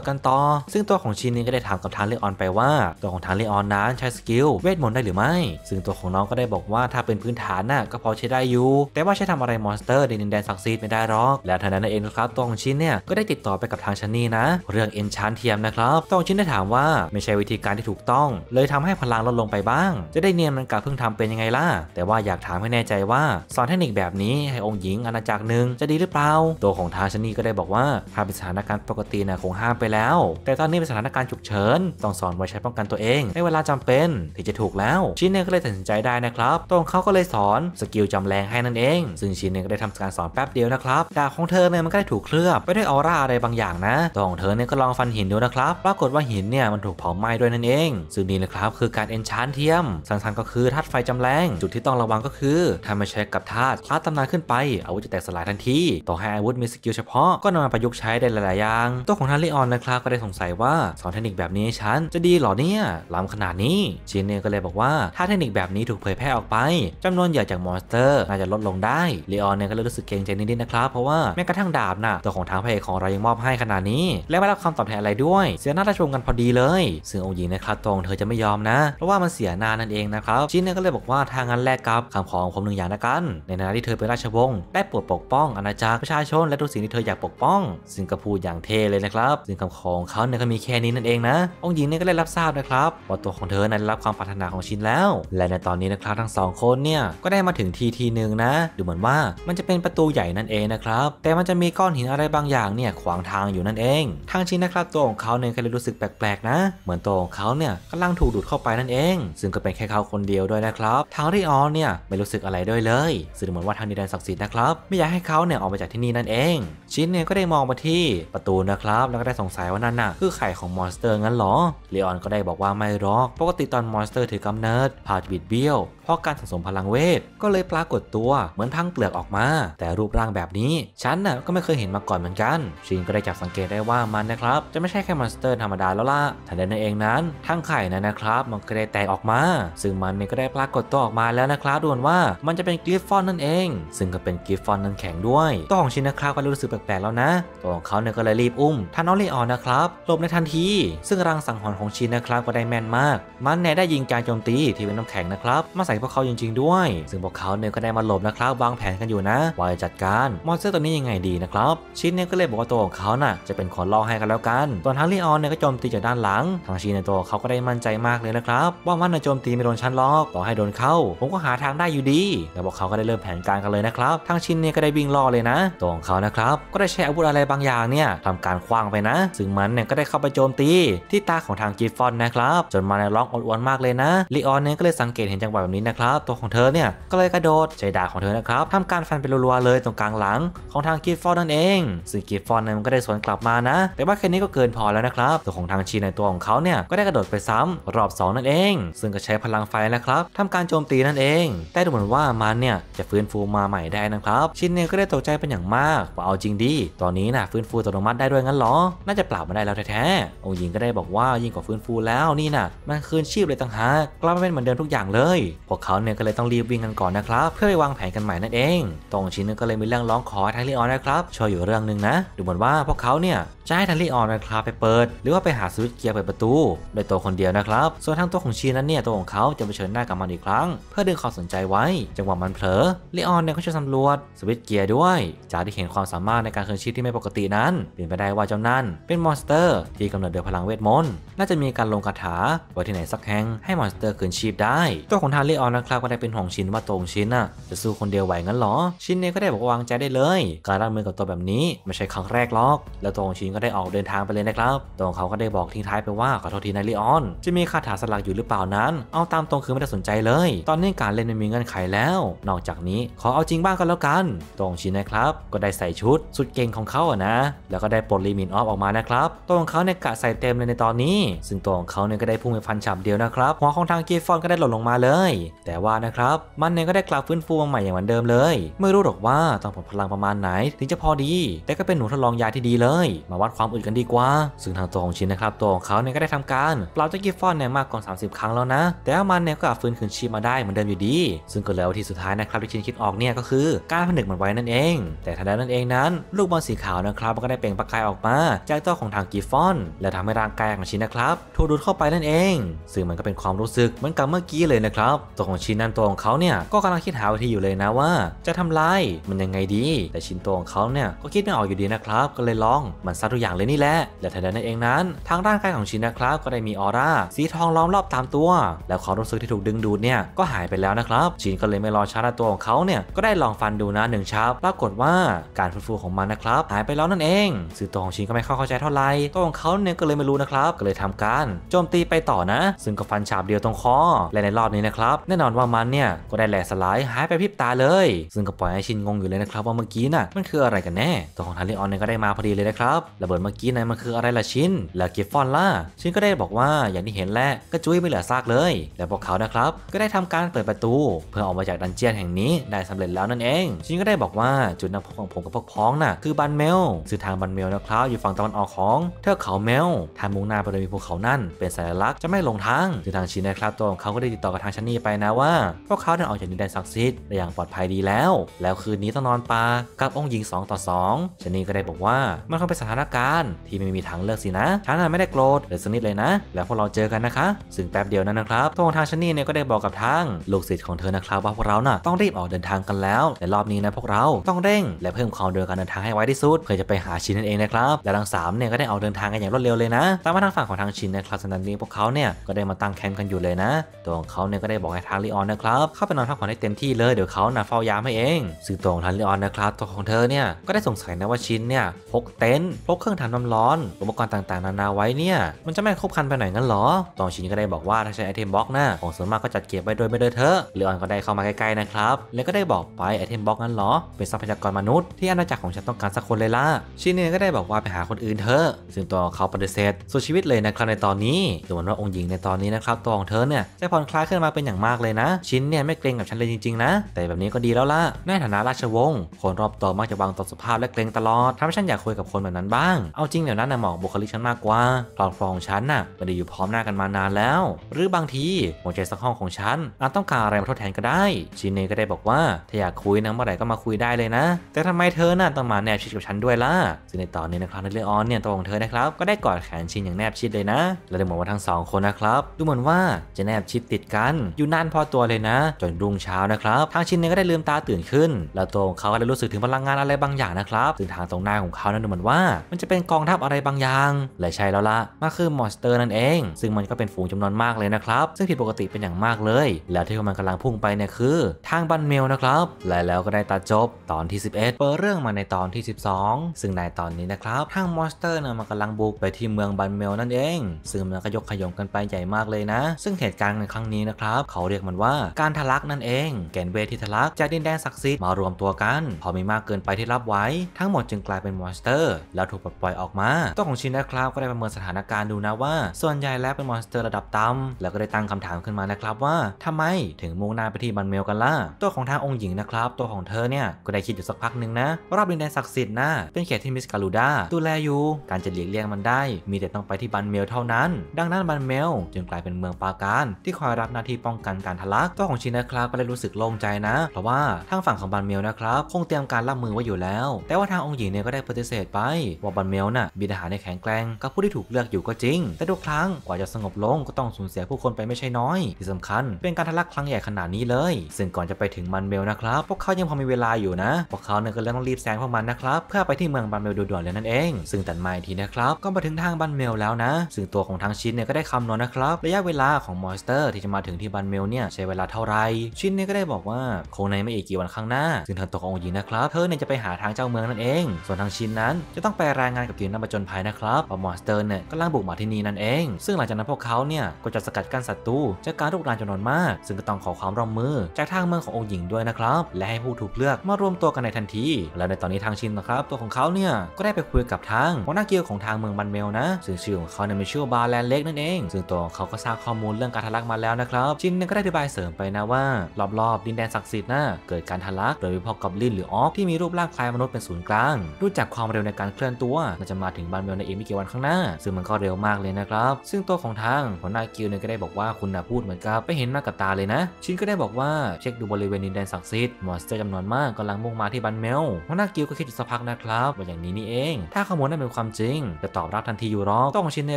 จกันต่อซึ่งตัวของชินนี่ก็ได้ถามกับทางเลออนไปว่าตัวของทางเลออนนั้นใช้สกิลเวทมนต์ได้หรือไม่ซึ่งตัวของน้องก็ได้บอกว่าถ้าเป็นพื้นฐานน่ะก็พอใช้ได้อยู่แต่ว่าใช้ทำอะไรมอนสเตอร์ในดินแดนศักดิ์สิทธิ์ไม่ได้หรอกและทันนั้นเองนะครับตัวของชินเนี่ยก็ได้ติดต่อไปกับทางชนีนะเรื่องเอนชานเทียมนะครับตัวของชินได้ถามว่าไม่ใช่วิธีการที่ถูกต้องเลยทำให้พลังลดลงไปบ้างจะได้เนียนมันกับเพิ่งทำเป็นยังไงล่ะแต่ว่าอยากถามให้แน่ใจว่าสอนเทคนิคแบบนี้ให้องค์หญิงอาณาจักรหนึ่งจะดีหรือเปล่าตัวของทางชนีก็ได้บอกว่าถ้าเป็นสถานการณ์ปกตินะคงห้ามไปแล้วแต่ตอนนี้เป็นสถานการณ์ฉุกเฉินต้องสอนไว้ใช้ป้องกันตัวเองในเวลาจำเป็นถึงจะถูกแล้วชินเนี่ยก็เลยตัดสินใจได้นะครับตัวของเขาก็เลยสอนสกิลจำแรงให้นั่นเองซึ่งชินเนี่ยก็ได้ทำการสอนแป๊บเดียวนะครับดาบของเธอเนี่ยมันก็ได้ถูกเคลือบไปด้วยออร่าอะไรบางอย่างนะตัวของเธอเนี่ยก็ลองฟันหินดูนะครับปรากฏว่าหินเนี่ยมันถูกเผาไหม้ด้วยนั่นเองซึ่งนี่นะครับคือการเอนชานเทียมสั้นๆก็คือธาตุไฟจำแรงจุดที่ต้องระวังก็คือถ้ามาใช้กับธาตุคลาสตำนานขึ้นไปอาวุธจะแตกสลายทันทีต่อให้อาวุธมีสกิลเฉพาะก็นำมาประยุกต์ใช้ได้หลายๆอย่างตัวของทาริออนนะครับก็ได้สงสัยว่าสอนเทคนิคแบบนี้ฉันจะดีหรอเนี่ยล้ำขนาดนี้ชินเนี่ยก็เลยบอกว่าถ้าเทคนิคแบบนี้ถูกเผยแพร่ออกไปจำนวนเหยื่อจากมอนสเตอร์น่าจะลดลงได้เลออนเนี่ยก็เลยรู้สึกเกรงใจนิดๆนะครับเพราะว่าแม้กระทั่งดาบน่ะตัวของทางพระเอกของเรายังมอบให้ขนาดนี้และไม่รับคำตอบแทนอะไรด้วยเสียหน้าชมกันพอดีเลยซึ่งองค์หญิงนะครับตรงเธอจะไม่ยอมนะเพราะว่ามันเสียหน้านั่นเองนะครับชินเนี่ยก็เลยบอกว่าทางนั้นแลกกับคำขอของผมหนึ่งอย่างละกันในฐานะที่เธอเป็นราชวงศ์ได้โปรดปกป้องอาณาจักรประชาชนและทุกสิ่งที่เธออยากปกป้องซึ่งก็พูดอย่างเท่เลยนะครับซึ่งคำขอของเขาเนี่ยก็มีแค่นี้นั่นเองนะองค์หญิงเนี่ยก็ได้รับทราบนะครับว่าตัวของเธอนั้นรับความปรารถนาของชินแล้วและในตอนนี้นะครับทั้งสองคนเนี่ยก็ได้มาถึงทีหนึ่งนะดูเหมือนว่ามันจะเป็นประตูใหญ่นั่นเองนะครับแต่มันจะมีก้อนหินอะไรบางอย่างเนี่ยขวางทางอยู่นั่นเองทางชินนะครับตัวของเขาเนี่ยก็เลยรู้สึกแปลกๆนะเหมือนตัวของเขาเนี่ยกำลังถูกดูดเข้าไปนั่นเองซึ่งก็เป็นแค่เขาคนเดียวด้วยนะครับทางริออนเนี่ยไม่รู้สึกอะไรด้วยเลยซึ่งเหมือนว่าทางดินแดนศักดิ์สิทธิ์นะครับไม่อยากให้เขาเนี่ยออกไปจากที่นี่นั่นเองชินเนี่ยก็ได้มองมาที่ประตูนะครับแล้วก็ได้สงสัยว่านั่นน่ะคือไข่ของมอนสเตอร์งั้นหรอริออนก็ได้บอกว่าไม่หรอกปกติตอนมอนสเตอร์ถือกำเนิดผ่าบิดเบี้ยวเพราะการสะสมพลังเวทก็เลยปรากฏตัวเหมือนพังเปลือกออกมาแต่รูปร่างแบบนี้ฉันน่ะก็ไม่เคยเห็นมาก่อนเหมือนกันชินก็ได้จับสังเกตได้ว่ามันนะครับจะไม่ใช่แค่มอนสเตอร์ธรรมดาแล้วล่ะแต่ในเองนั้นทั้งไข่นะครับมันก็ได้แตกออกมาซึ่งมันเนี่ยก็ได้ปรากฏตัวออกมาแล้วนะครับด่วนว่ามันจะเป็นกริฟฟอนนั่นเองซึ่งก็เป็นกริฟฟอนนั่นแข็งด้วยตัวของชินนะครับก็รู้สึกแปลกๆแล้วนะตัวของเขาเนี่ยก็เลยรีบอุ้มท่านน้องเลออนนะครับหลบในทันทีซึ่งรังสังหรณ์ของชินนะครับก็ได้แม่นมากมันเนี่ยได้ยิงการโจมตีที่เป็นน้ำแข็งนะครับมาใส่พวกเขาจริงๆด้วยซึ่งพวกเขาเนี่ยก็ได้มาหลบนะครับวางแผนกันอยู่นะว่าจะจัดการมอนสเตอร์ตัวนี้ยังไงดีนะครับชินเนี่ยก็เลยบอกว่าตัวของเขาน่ะจะเป็นคนล่อให้กันแล้วกันตอนทางเลออนเนี่ยก็โจมตีจากด้านหลังทางชินในตัวเขาก็ได้มั่นใจมากเลยนะครับว่ามันจะโจมตีไม่โดนชั้นล็อกต่อให้โดนเข้าผมก็หาทางได้อยู่ดีแต่พวกเขาก็ได้เริ่มแผนการกันเลยนะครับทางชินเนี่ยก็ได้วิ่งล่อเลยนะตัวของเขานะครับก็ได้ใช้อาวุธอะไรบางอย่างเนี่ยทำการขว้างไปนะซึ่งมันเนี่ยก็ได้เข้าไปโจมตีที่ตาของทางกิฟฟอนนะครับจนมันร้องอ้วนมากเลยนะเลออนเนี่ยก็เลยสังเกตเห็นจังหวะแบบนี้นะครับตัวของเธอเนี่ยก็เลยกระโดดใช้ดาบของเธอนะครับทำการฟันเป็นรัวๆเลยตรงกลางหลังของทางกิฟฟอนนั่นเองซึ่งกิฟฟอนเนี่ยมันก็ได้สวนกลับมานะแต่ว่าแค่นี้ก็เกินพอแล้วนะครับตัวของทางชินในตัวของเขาเนี่ยก็ได้กระโดดไปซ้ำรอบ2นั่นเองซึ่งก็ใช้พลังไฟนะครับทำการโจมตีนั่นเองแต่ดูเหมือนว่ามันเนี่ยจะฟื้นฟูมาใหม่ได้นะครับชินเนี่ยก็ได้ตกใจเป็นอย่างมากว่าเอาจริงดีตอนนี้นะฟื้นฟูอัตโนมัติได้ด้วยงั้นหรอน่าจะปราบมาได้แล้วแท้ๆองค์หญิงก็ได้บอกว่ายิ่งกว่าฟื้นฟูแล้วนี่นะมันคืนชีพเลยต่างหากกลับมาเป็นเหมือนเดิมทุกอย่างเลยพวกเขาเนี่ยก็เลยต้องรีบวิ่งกันก่อนนะครับเพื่อไปวางแผนกันใหม่นั่นเองตรงชินก็เลยมีเรื่องร้องขอทางเลออนนะครับช่วยอยู่เรื่องนึงนะดูเหมือนว่าพวกเขาเนี่ย จะให้ทางรีออนนะครับไปเปิดหรือว่าไปหาสวิตช์เกียร์เปิดประตูโดยตัวคนเดียวนะครับส่วนทางตัวของชีนั้นเนี่ยตัวของเขาจะเผชิญหน้ากับมันอีกครั้งเพื่อดึงความสนใจไว้จังหวะมันเผลอรีออนเนี่ยก็ช่วยสำรวจสวิตช์เกียร์ด้วยจากที่เห็นความสามารถในการเคลื่อนชีพที่ไม่ปกตินั้นเป็นไปได้ว่าเจ้านั่นเป็นมอนสเตอร์ที่กำเนิดโดยพลังเวทมนต์น่าจะมีการลงคาถาไว้ที่ไหนสักแห่งให้มอนสเตอร์คืนชีพได้ตัวของทางรีออนนะครับก็ได้เป็นห่วงชินว่าตรงชินน่ะจะสู้คนเดียวไหวงั้นหรอชินเนี่ยก็ได้บอกวางใจได้เลยการรับมือกับตัวแบบนี้ไม่ใช่ครั้งแรกหรอกแล้วตัวของชินก็ได้ออกเดินทางไปเลยนะครับตัวของเขาก็ได้บอกทิ้งท้ายไปว่าขอโทษทีนายรีออนจะมีคาถาสลักอยู่หรือเปล่านั้นเอาตามตรงคือไม่ได้สนใจเลยตอนนี้การเล่นมันมีเงื่อนไขแล้วนอกจากนี้ขอเอาจริงบ้างก็แล้วกันตัวของชินนะครับก็ได้ใส่ชุดสุดเก่งของเขาอะนะแล้วก็ได้ปลดลิมิตออฟออกมานะครับตัวของเขาเนี่ยกะใส่เต็มเลยในตอนนี้ซึ่งตัวของเขาเนี่ยก็ได้พุ่งไปฟันฉับเดียวนะครับหัวของทางเกฟอนก็ได้หล่นลงมาเลยแต่ว่านะครับมันเนี่ยก็ได้กลับฟื้นฟูมาใหม่อย่างเหมือนเดิมเลยไม่รู้หรอกว่าต้องผลพลังประมาณไหนถึงจะพอดีแต่ก็เป็นหนูทดลองยาที่ดีเลยมาวัดความอึดกันดีกว่าซึ่งทางตัวของชินนะครับตัวของเขาเนี่ยก็ได้ทำการปราบเจ้ากิฟฟอนเนี่ยมากกว่า30 ครั้งแล้วนะแต่ว่ามันเนี่ยก็ฟื้นคืนชีพมาได้เหมือนเดิมอยู่ดีซึ่งก็แล้วที่สุดท้ายนะครับที่ชินคิดออกเนี่ยก็คือการผนึกมันไว้นั่นเองแต่ทันใดนั่นเองนั้นลูกบอลสีขาวนะครับมันก็ได้เปล่งประกายออกมาจากตัวของทางกิฟฟอนและทำให้ร่างกายของชินนะครับถูกดูดเข้าไปนั่นเองซึ่งมันก็เป็นความรู้สึกเหมือนกับเมื่อกี้เลยนะครับตัวของชินนั่นตัวของเขาเนี่ยก็กำลังคิดหาวิธีอยู่เลยนะว่าจะทำลายมันยังไงดีแต่ชินตัวของเขาเนี่ยก็คิดไม่ออกอยู่ดีนะครับก็เลยลองมันซัดทุกอย่างเลยนี่แหละและทันใดนั้นเองนั้นทางร่างกายของชินนะครับก็ได้มีออร่าสีทองล้อมรอบตามตัวแล้วความรู้สึกที่ถูกดึงดูดเนี่ยก็หายไปแล้วนะครับชินก็เลยไม่รอช้าตัวของเขาเนี่ยก็ได้ลองฟันดูนะ1ชับปรากฏว่าการฟื้นฟูของมันนะครับหายไปแล้วนั่นเองซึ่งตัวของชินก็ไม่เข้าใจเท่าไหร่ตัวของเขาเนี่ยก็เลยไม่รู้นะครับก็เลยทำการโจมตีไปต่อนะซึ่งก็ฟันฉาบเดียวตรงคอและในรอบนี้นะครับแน่นอนว่ามันเนี่ยก็ได้แหลกสลายหายไปพริบตาเลยซึ่งก็ปล่อยให้ชินงงอยู่เลยนะครับว่าเมื่อกี้น่ะมันคืออะไรกันแน่ตัวของทาริออนเนี่ยก็ได้มาพอดีเลยนะครับระเบิดเมื่อกี้นั้นมันคืออะไรล่ะชินและกิฟฟอนล่ะชินก็ได้บอกว่าอย่างที่เห็นแหละก็จุ้ยไม่เหลือซากเลยและพวกเขานะครับก็ได้ทำการเปิดประตูเพื่อออกมาจากดันเจียนแห่งนี้ได้สำเร็จแล้วนั่นเองชินก็ได้บอกว่าจุดนัดพบของผมกับพวกพ้องน่ะคือบันเมลซึ่งทางบันเมลนะครับอยู่ฝั่งตะวันออกของเทือกเขาเมลทางมุ่งหน้าไปโดยมีภูเขานั่นเป็นสัญลักษณ์จะไม่หลงทางซึ่งทางชินนะครับตัวของเขาก็ได้ติดต่อกับทางชันนี่ไปนะว่าพวกเขาได้ออกจากดินแดนศักดิ์สิทธิ์ได้อย่างปลอดภัยดีแล้วแล้วคืนนี้ต้องนอนป่ากับองค์หญิง2 ต่อ 2ชันนี่ก็ได้บอกว่ามันคงเป็นสถานการณ์ที่ไม่มีทางเลือกสินะฉันไม่ได้โกรธเลยสักนิดเลยนะแล้วพวกเราเจอกันนะคะซึ่งแป๊บเดียวนั้นนะครับตัวของทางชันนี่เนี่ยก็ได้บอกกับทางลูกศิษย์ของเธอนะครับว่าพวกเราน่ะต้องรีบออกเดินทางกันแล้วในรอบนี้นะพวกเราต้องเร่งและเพิ่มความเร็วการเดินทางให้ไวที่สุดเพื่อจะไปหาชินนั่นเองนะครับและทั้ง3เนี่ยก็ได้ออกเดินทางกันอย่างรวดเร็วเลยนะตามมาทางฝั่งของทางชินนะครับสันนี้พวกเขาเนี่ยก็ได้มาตั้งแคมป์กันอยู่เลยนะตัวของเขาเนี่ยก็ได้บอกให้ทางรีออนนะครับเข้าไปนอนพักผ่อนให้เต็มที่เลยเดี๋ยวเขาน่ะเฝ้ายามให้เองซึ่งตัวของทางรีออนนะครับตัวของเธอเนี่ยก็ได้สงสัยนะว่าชินเนี่ยพกเต็นท์พกเครื่องทำน้ำร้อนอุปกรณ์ต่างๆนานาไว้เนี่ยมันจะไม่ครบคันไปหน่อยงั้นหรอตองชินก็ได้บอกว่าถ้าใช้ไอเทมบล็อกนะของส่วนมากก็จัดเก็บไว้โดยไม่ได้เถอะรีออนก็ได้เข้ามาใกล้ๆนะครับแล้วก็ได้บอกไปไอเทมบล็อกนั้นหรอเป็นทรัพยากรมนุษย์ที่อาณาจักรของฉันต้องการสักคนเลยล่ะชินเนี่ยก็ได้บอกว่าไปหาคนอื่นเถอะซึ่งตัวเขาปฏิเสธสู้ชีวิตเลยนะครับในตอนนี้ดูเหมือนว่าองค์หญิงในตอนนี้นะครับตัวของเธอเนี่ยจะผ่อนคลายขึ้นมาเป็นอย่างมากเลยนะชินเนี่ยไม่เกรงกับฉันเลยจริงๆนะแต่แบบนี้ก็ดีแล้วล่ะในฐานะราชวงศ์คนรอบตัวมักจะวางต่อสภาพและเกรงตลอดทำให้ฉันอยากคุยกับคนแบบนั้นบ้างเอาจริงเดี๋ยวนั้นนะเหมาะบุคลิกฉันมากกว่าครอบครองฉันน่ะไม่ได้อยู่พร้อมหน้ากันมานานแล้วหรือบางทีหัวใจสักห้องของฉันอาจต้องการอะไรมาทดแทนก็ได้ชินเนี่ยก็ได้บอกว่าถ้าอยากคุยนะเมื่อไหร่ก็มาคุยได้เลยนะแต่ทำไมเธอน่ะต้องมาแนบชิดกับฉันด้วยล่ะซึ่งในตอนนี้นะครับเรออนเนี่ยตัวของเธอนะครับก็ได้กอดแขนชินอย่างแนบชิดเลยนะและดูเหมือนว่าทั้ง2คนนะครับดูเหมือนว่าจะแนบชิดติดกันอยู่นานพอตัวเลยนะจนรุ่งเช้านะครับทางชินเนี่ยก็ได้ลืมตาตื่นขึ้นแล้วตัวของเขาก็ได้รู้สึกถึงพลังงานอะไรบางอย่างนะครับซึ่งทางตรงหน้าของเขานั้นดูเหมือนว่ามันจะเป็นกองทัพอะไรบางอย่างและใช่แล้วล่ะมันคือมอนสเตอร์นั่นเองซึ่งมันก็เป็นฝูงจำนวนมากเลยนะครับซึ่งผิดปกติเป็นอย่างมากเลยแล้วที่มันกำลังพุ่งไปเนี่ยคือทางบันเมลนะครับและแล้วก็ได้ตัดจบตอนที่11เปิดเรื่องมาในตอนที่12ซึ่งในตอนนี้นะครับทางมอนสเตอร์เนี่ยมันกำลังบุกไปที่เมืองบันเมลนั่นเองซึ่งมันก็ยกขยงกันไปใหญ่มากเลยนะซึ่งเหตุการณ์ในครั้งนี้นะครับเขาเรียกมันว่าการทะลักนั่นเองแกนเวทที่ทะลักจากดินแดนศักดิ์สิทธิ์มารวมตัวกันพอมีมากเกินไปที่รับไว้ทั้งหมดจึงกลายเป็นมอนสเตอร์แล้วถูกปลดปล่อยออกมาตัวของชินนะครับก็ได้ประเมินสถานการณ์ดูนะว่าส่วนใหญ่แล้วเป็นมอนสเตอร์ระดับต่ำแล้วก็ได้ตั้งคำถามขึ้นมานะครับว่าทำไมถึงมุ่งหน้าไปที่บันเมลกันล่ะตัวของทางองค์หญิงนะครับตัวของเธอเนี่ยก็ได้คิดอยู่สักพักนึงนะรอบดินแดนศักดิ์สิทธิ์นะเป็นเขตที่มิสกาลูดาดูแลอยู่การจะหลีกเลี่ยงมันได้มีแต่ต้องไปที่บันเมลเท่านั้นดังนั้นบันเมลจึงกลายเป็นเมืองปราการที่คอยรับหน้าที่ป้องกันการทะลักตัวของชินนะครับก็ได้รู้สึกโล่งใจนะเพราะว่าทางฝั่งของบันเมลนะครับคงเตรียมการรับมือไว้อยู่แล้วแต่ว่าทางองค์หญิงเนี่ยก็ได้ปฏิเสธไปว่า บันเมลน่ะมีทหารในแข็งแกร่งกับผู้ที่ถูกเลือกอยู่ก็จริงแต่ทุกครั้งกว่าจะสงบลงก็ต้องสูญเสียผู้คนไปไม่ใช่น้อยที่สำคัญเป็นการทะลักครั้งใหญ่ขนาดนี้เลยซึ่งก่อนจะไปถึงบันเมลนะครับพวกเขายังพอมีเวลาอยู่นะพวกเขาเนี่ยก็เลยต้องรีบแซงพวกมันนะครับเพื่อไปที่เมืองบันเมลด่วนๆเลยนั่นเองซึ่งตัดมาอีกทีนะครับก็มาถึงทางบันเมลแล้วนะซึ่งตัวของทางชินเนี่ยก็ได้คำนวณนะครับระยะเวลาของมอนสเตอร์ที่จะมาถึงที่บันเมลเนี่ยใช้เวลาเท่าไรชินเนี่ยก็ได้บอกว่าคงในไม่อีกกี่วันข้างหน้าซึ่งทางตัวขององค์หญิงนะครับเธอเนี่ยจะไปหาทางเจ้าเมืองนั่นเองส่วนทางชินนั้นจะต้องไปรายงานกับทีมนักผจญภัยนะครับว่ามอนสเตอร์เนี่ยกำลังบุกมาที่นี่นั่นเองซึ่งหลังจากนั้นพวกเขาเนี่ยก็จะสกัดกั้นศัตรูจากการรุกรานจำนวนมากซึ่งก็ต้องขอความร่วมมือจากทางเมืองขององค์หญิงด้วยนะครับและให้ผู้ถูกเลือกมารวมตัวกันในทันทีและในตอนนี้ทางชินนะครับตัวของเขาเนี่ยก็ได้ไปคุยกับทางหัวหน้าเกียวของทางเมืองบันเมลนะซึ่งชื่อของเขาเนี่ยมีชื่อว่าบาแลนเล็กนั่นเองซึ่งตัวของเขาก็ทราบข้อมูลเรื่องการทะลักมาแล้วนะครับชินก็ได้อธิบายเสริมไปนะว่ารอบๆดินแดนศักดิ์สิทธิ์น่ะเกิดการทะลักโดยมีพวกกอบลินหรือออฟที่มีรูปร่างคล้ายมนุษย์เป็นศูนย์กลางรู้จักความเร็วในการเคลื่อนตัวและจะมาถึงบันเมลในอีกไม่กี่วันข้างหน้าซึ่งมันก็เร็วมากเลยนะครับซึ่งตัวของทางหัวหน้าเกียวเนี่ยก็ได้บอกว่าคุณน่ะพูดเหมือนกับไปเห็นมากับตาเลยนะชินก็ได้บอกว่าเช็คดูบริเวณดินแดนศักดิ์สิทธิ์มอนสเตอร์จำนวนมากกำลังมุ่งมาที่บันเมลหัวหน้าเกียวก็คิดอยู่สักพักนะครับว่าอย่างนี้นี่เองถ้าข้อมูลนั้นเป็นความจริงจะตอบรับทันทีอยู่หรอกตัวของชินเนี่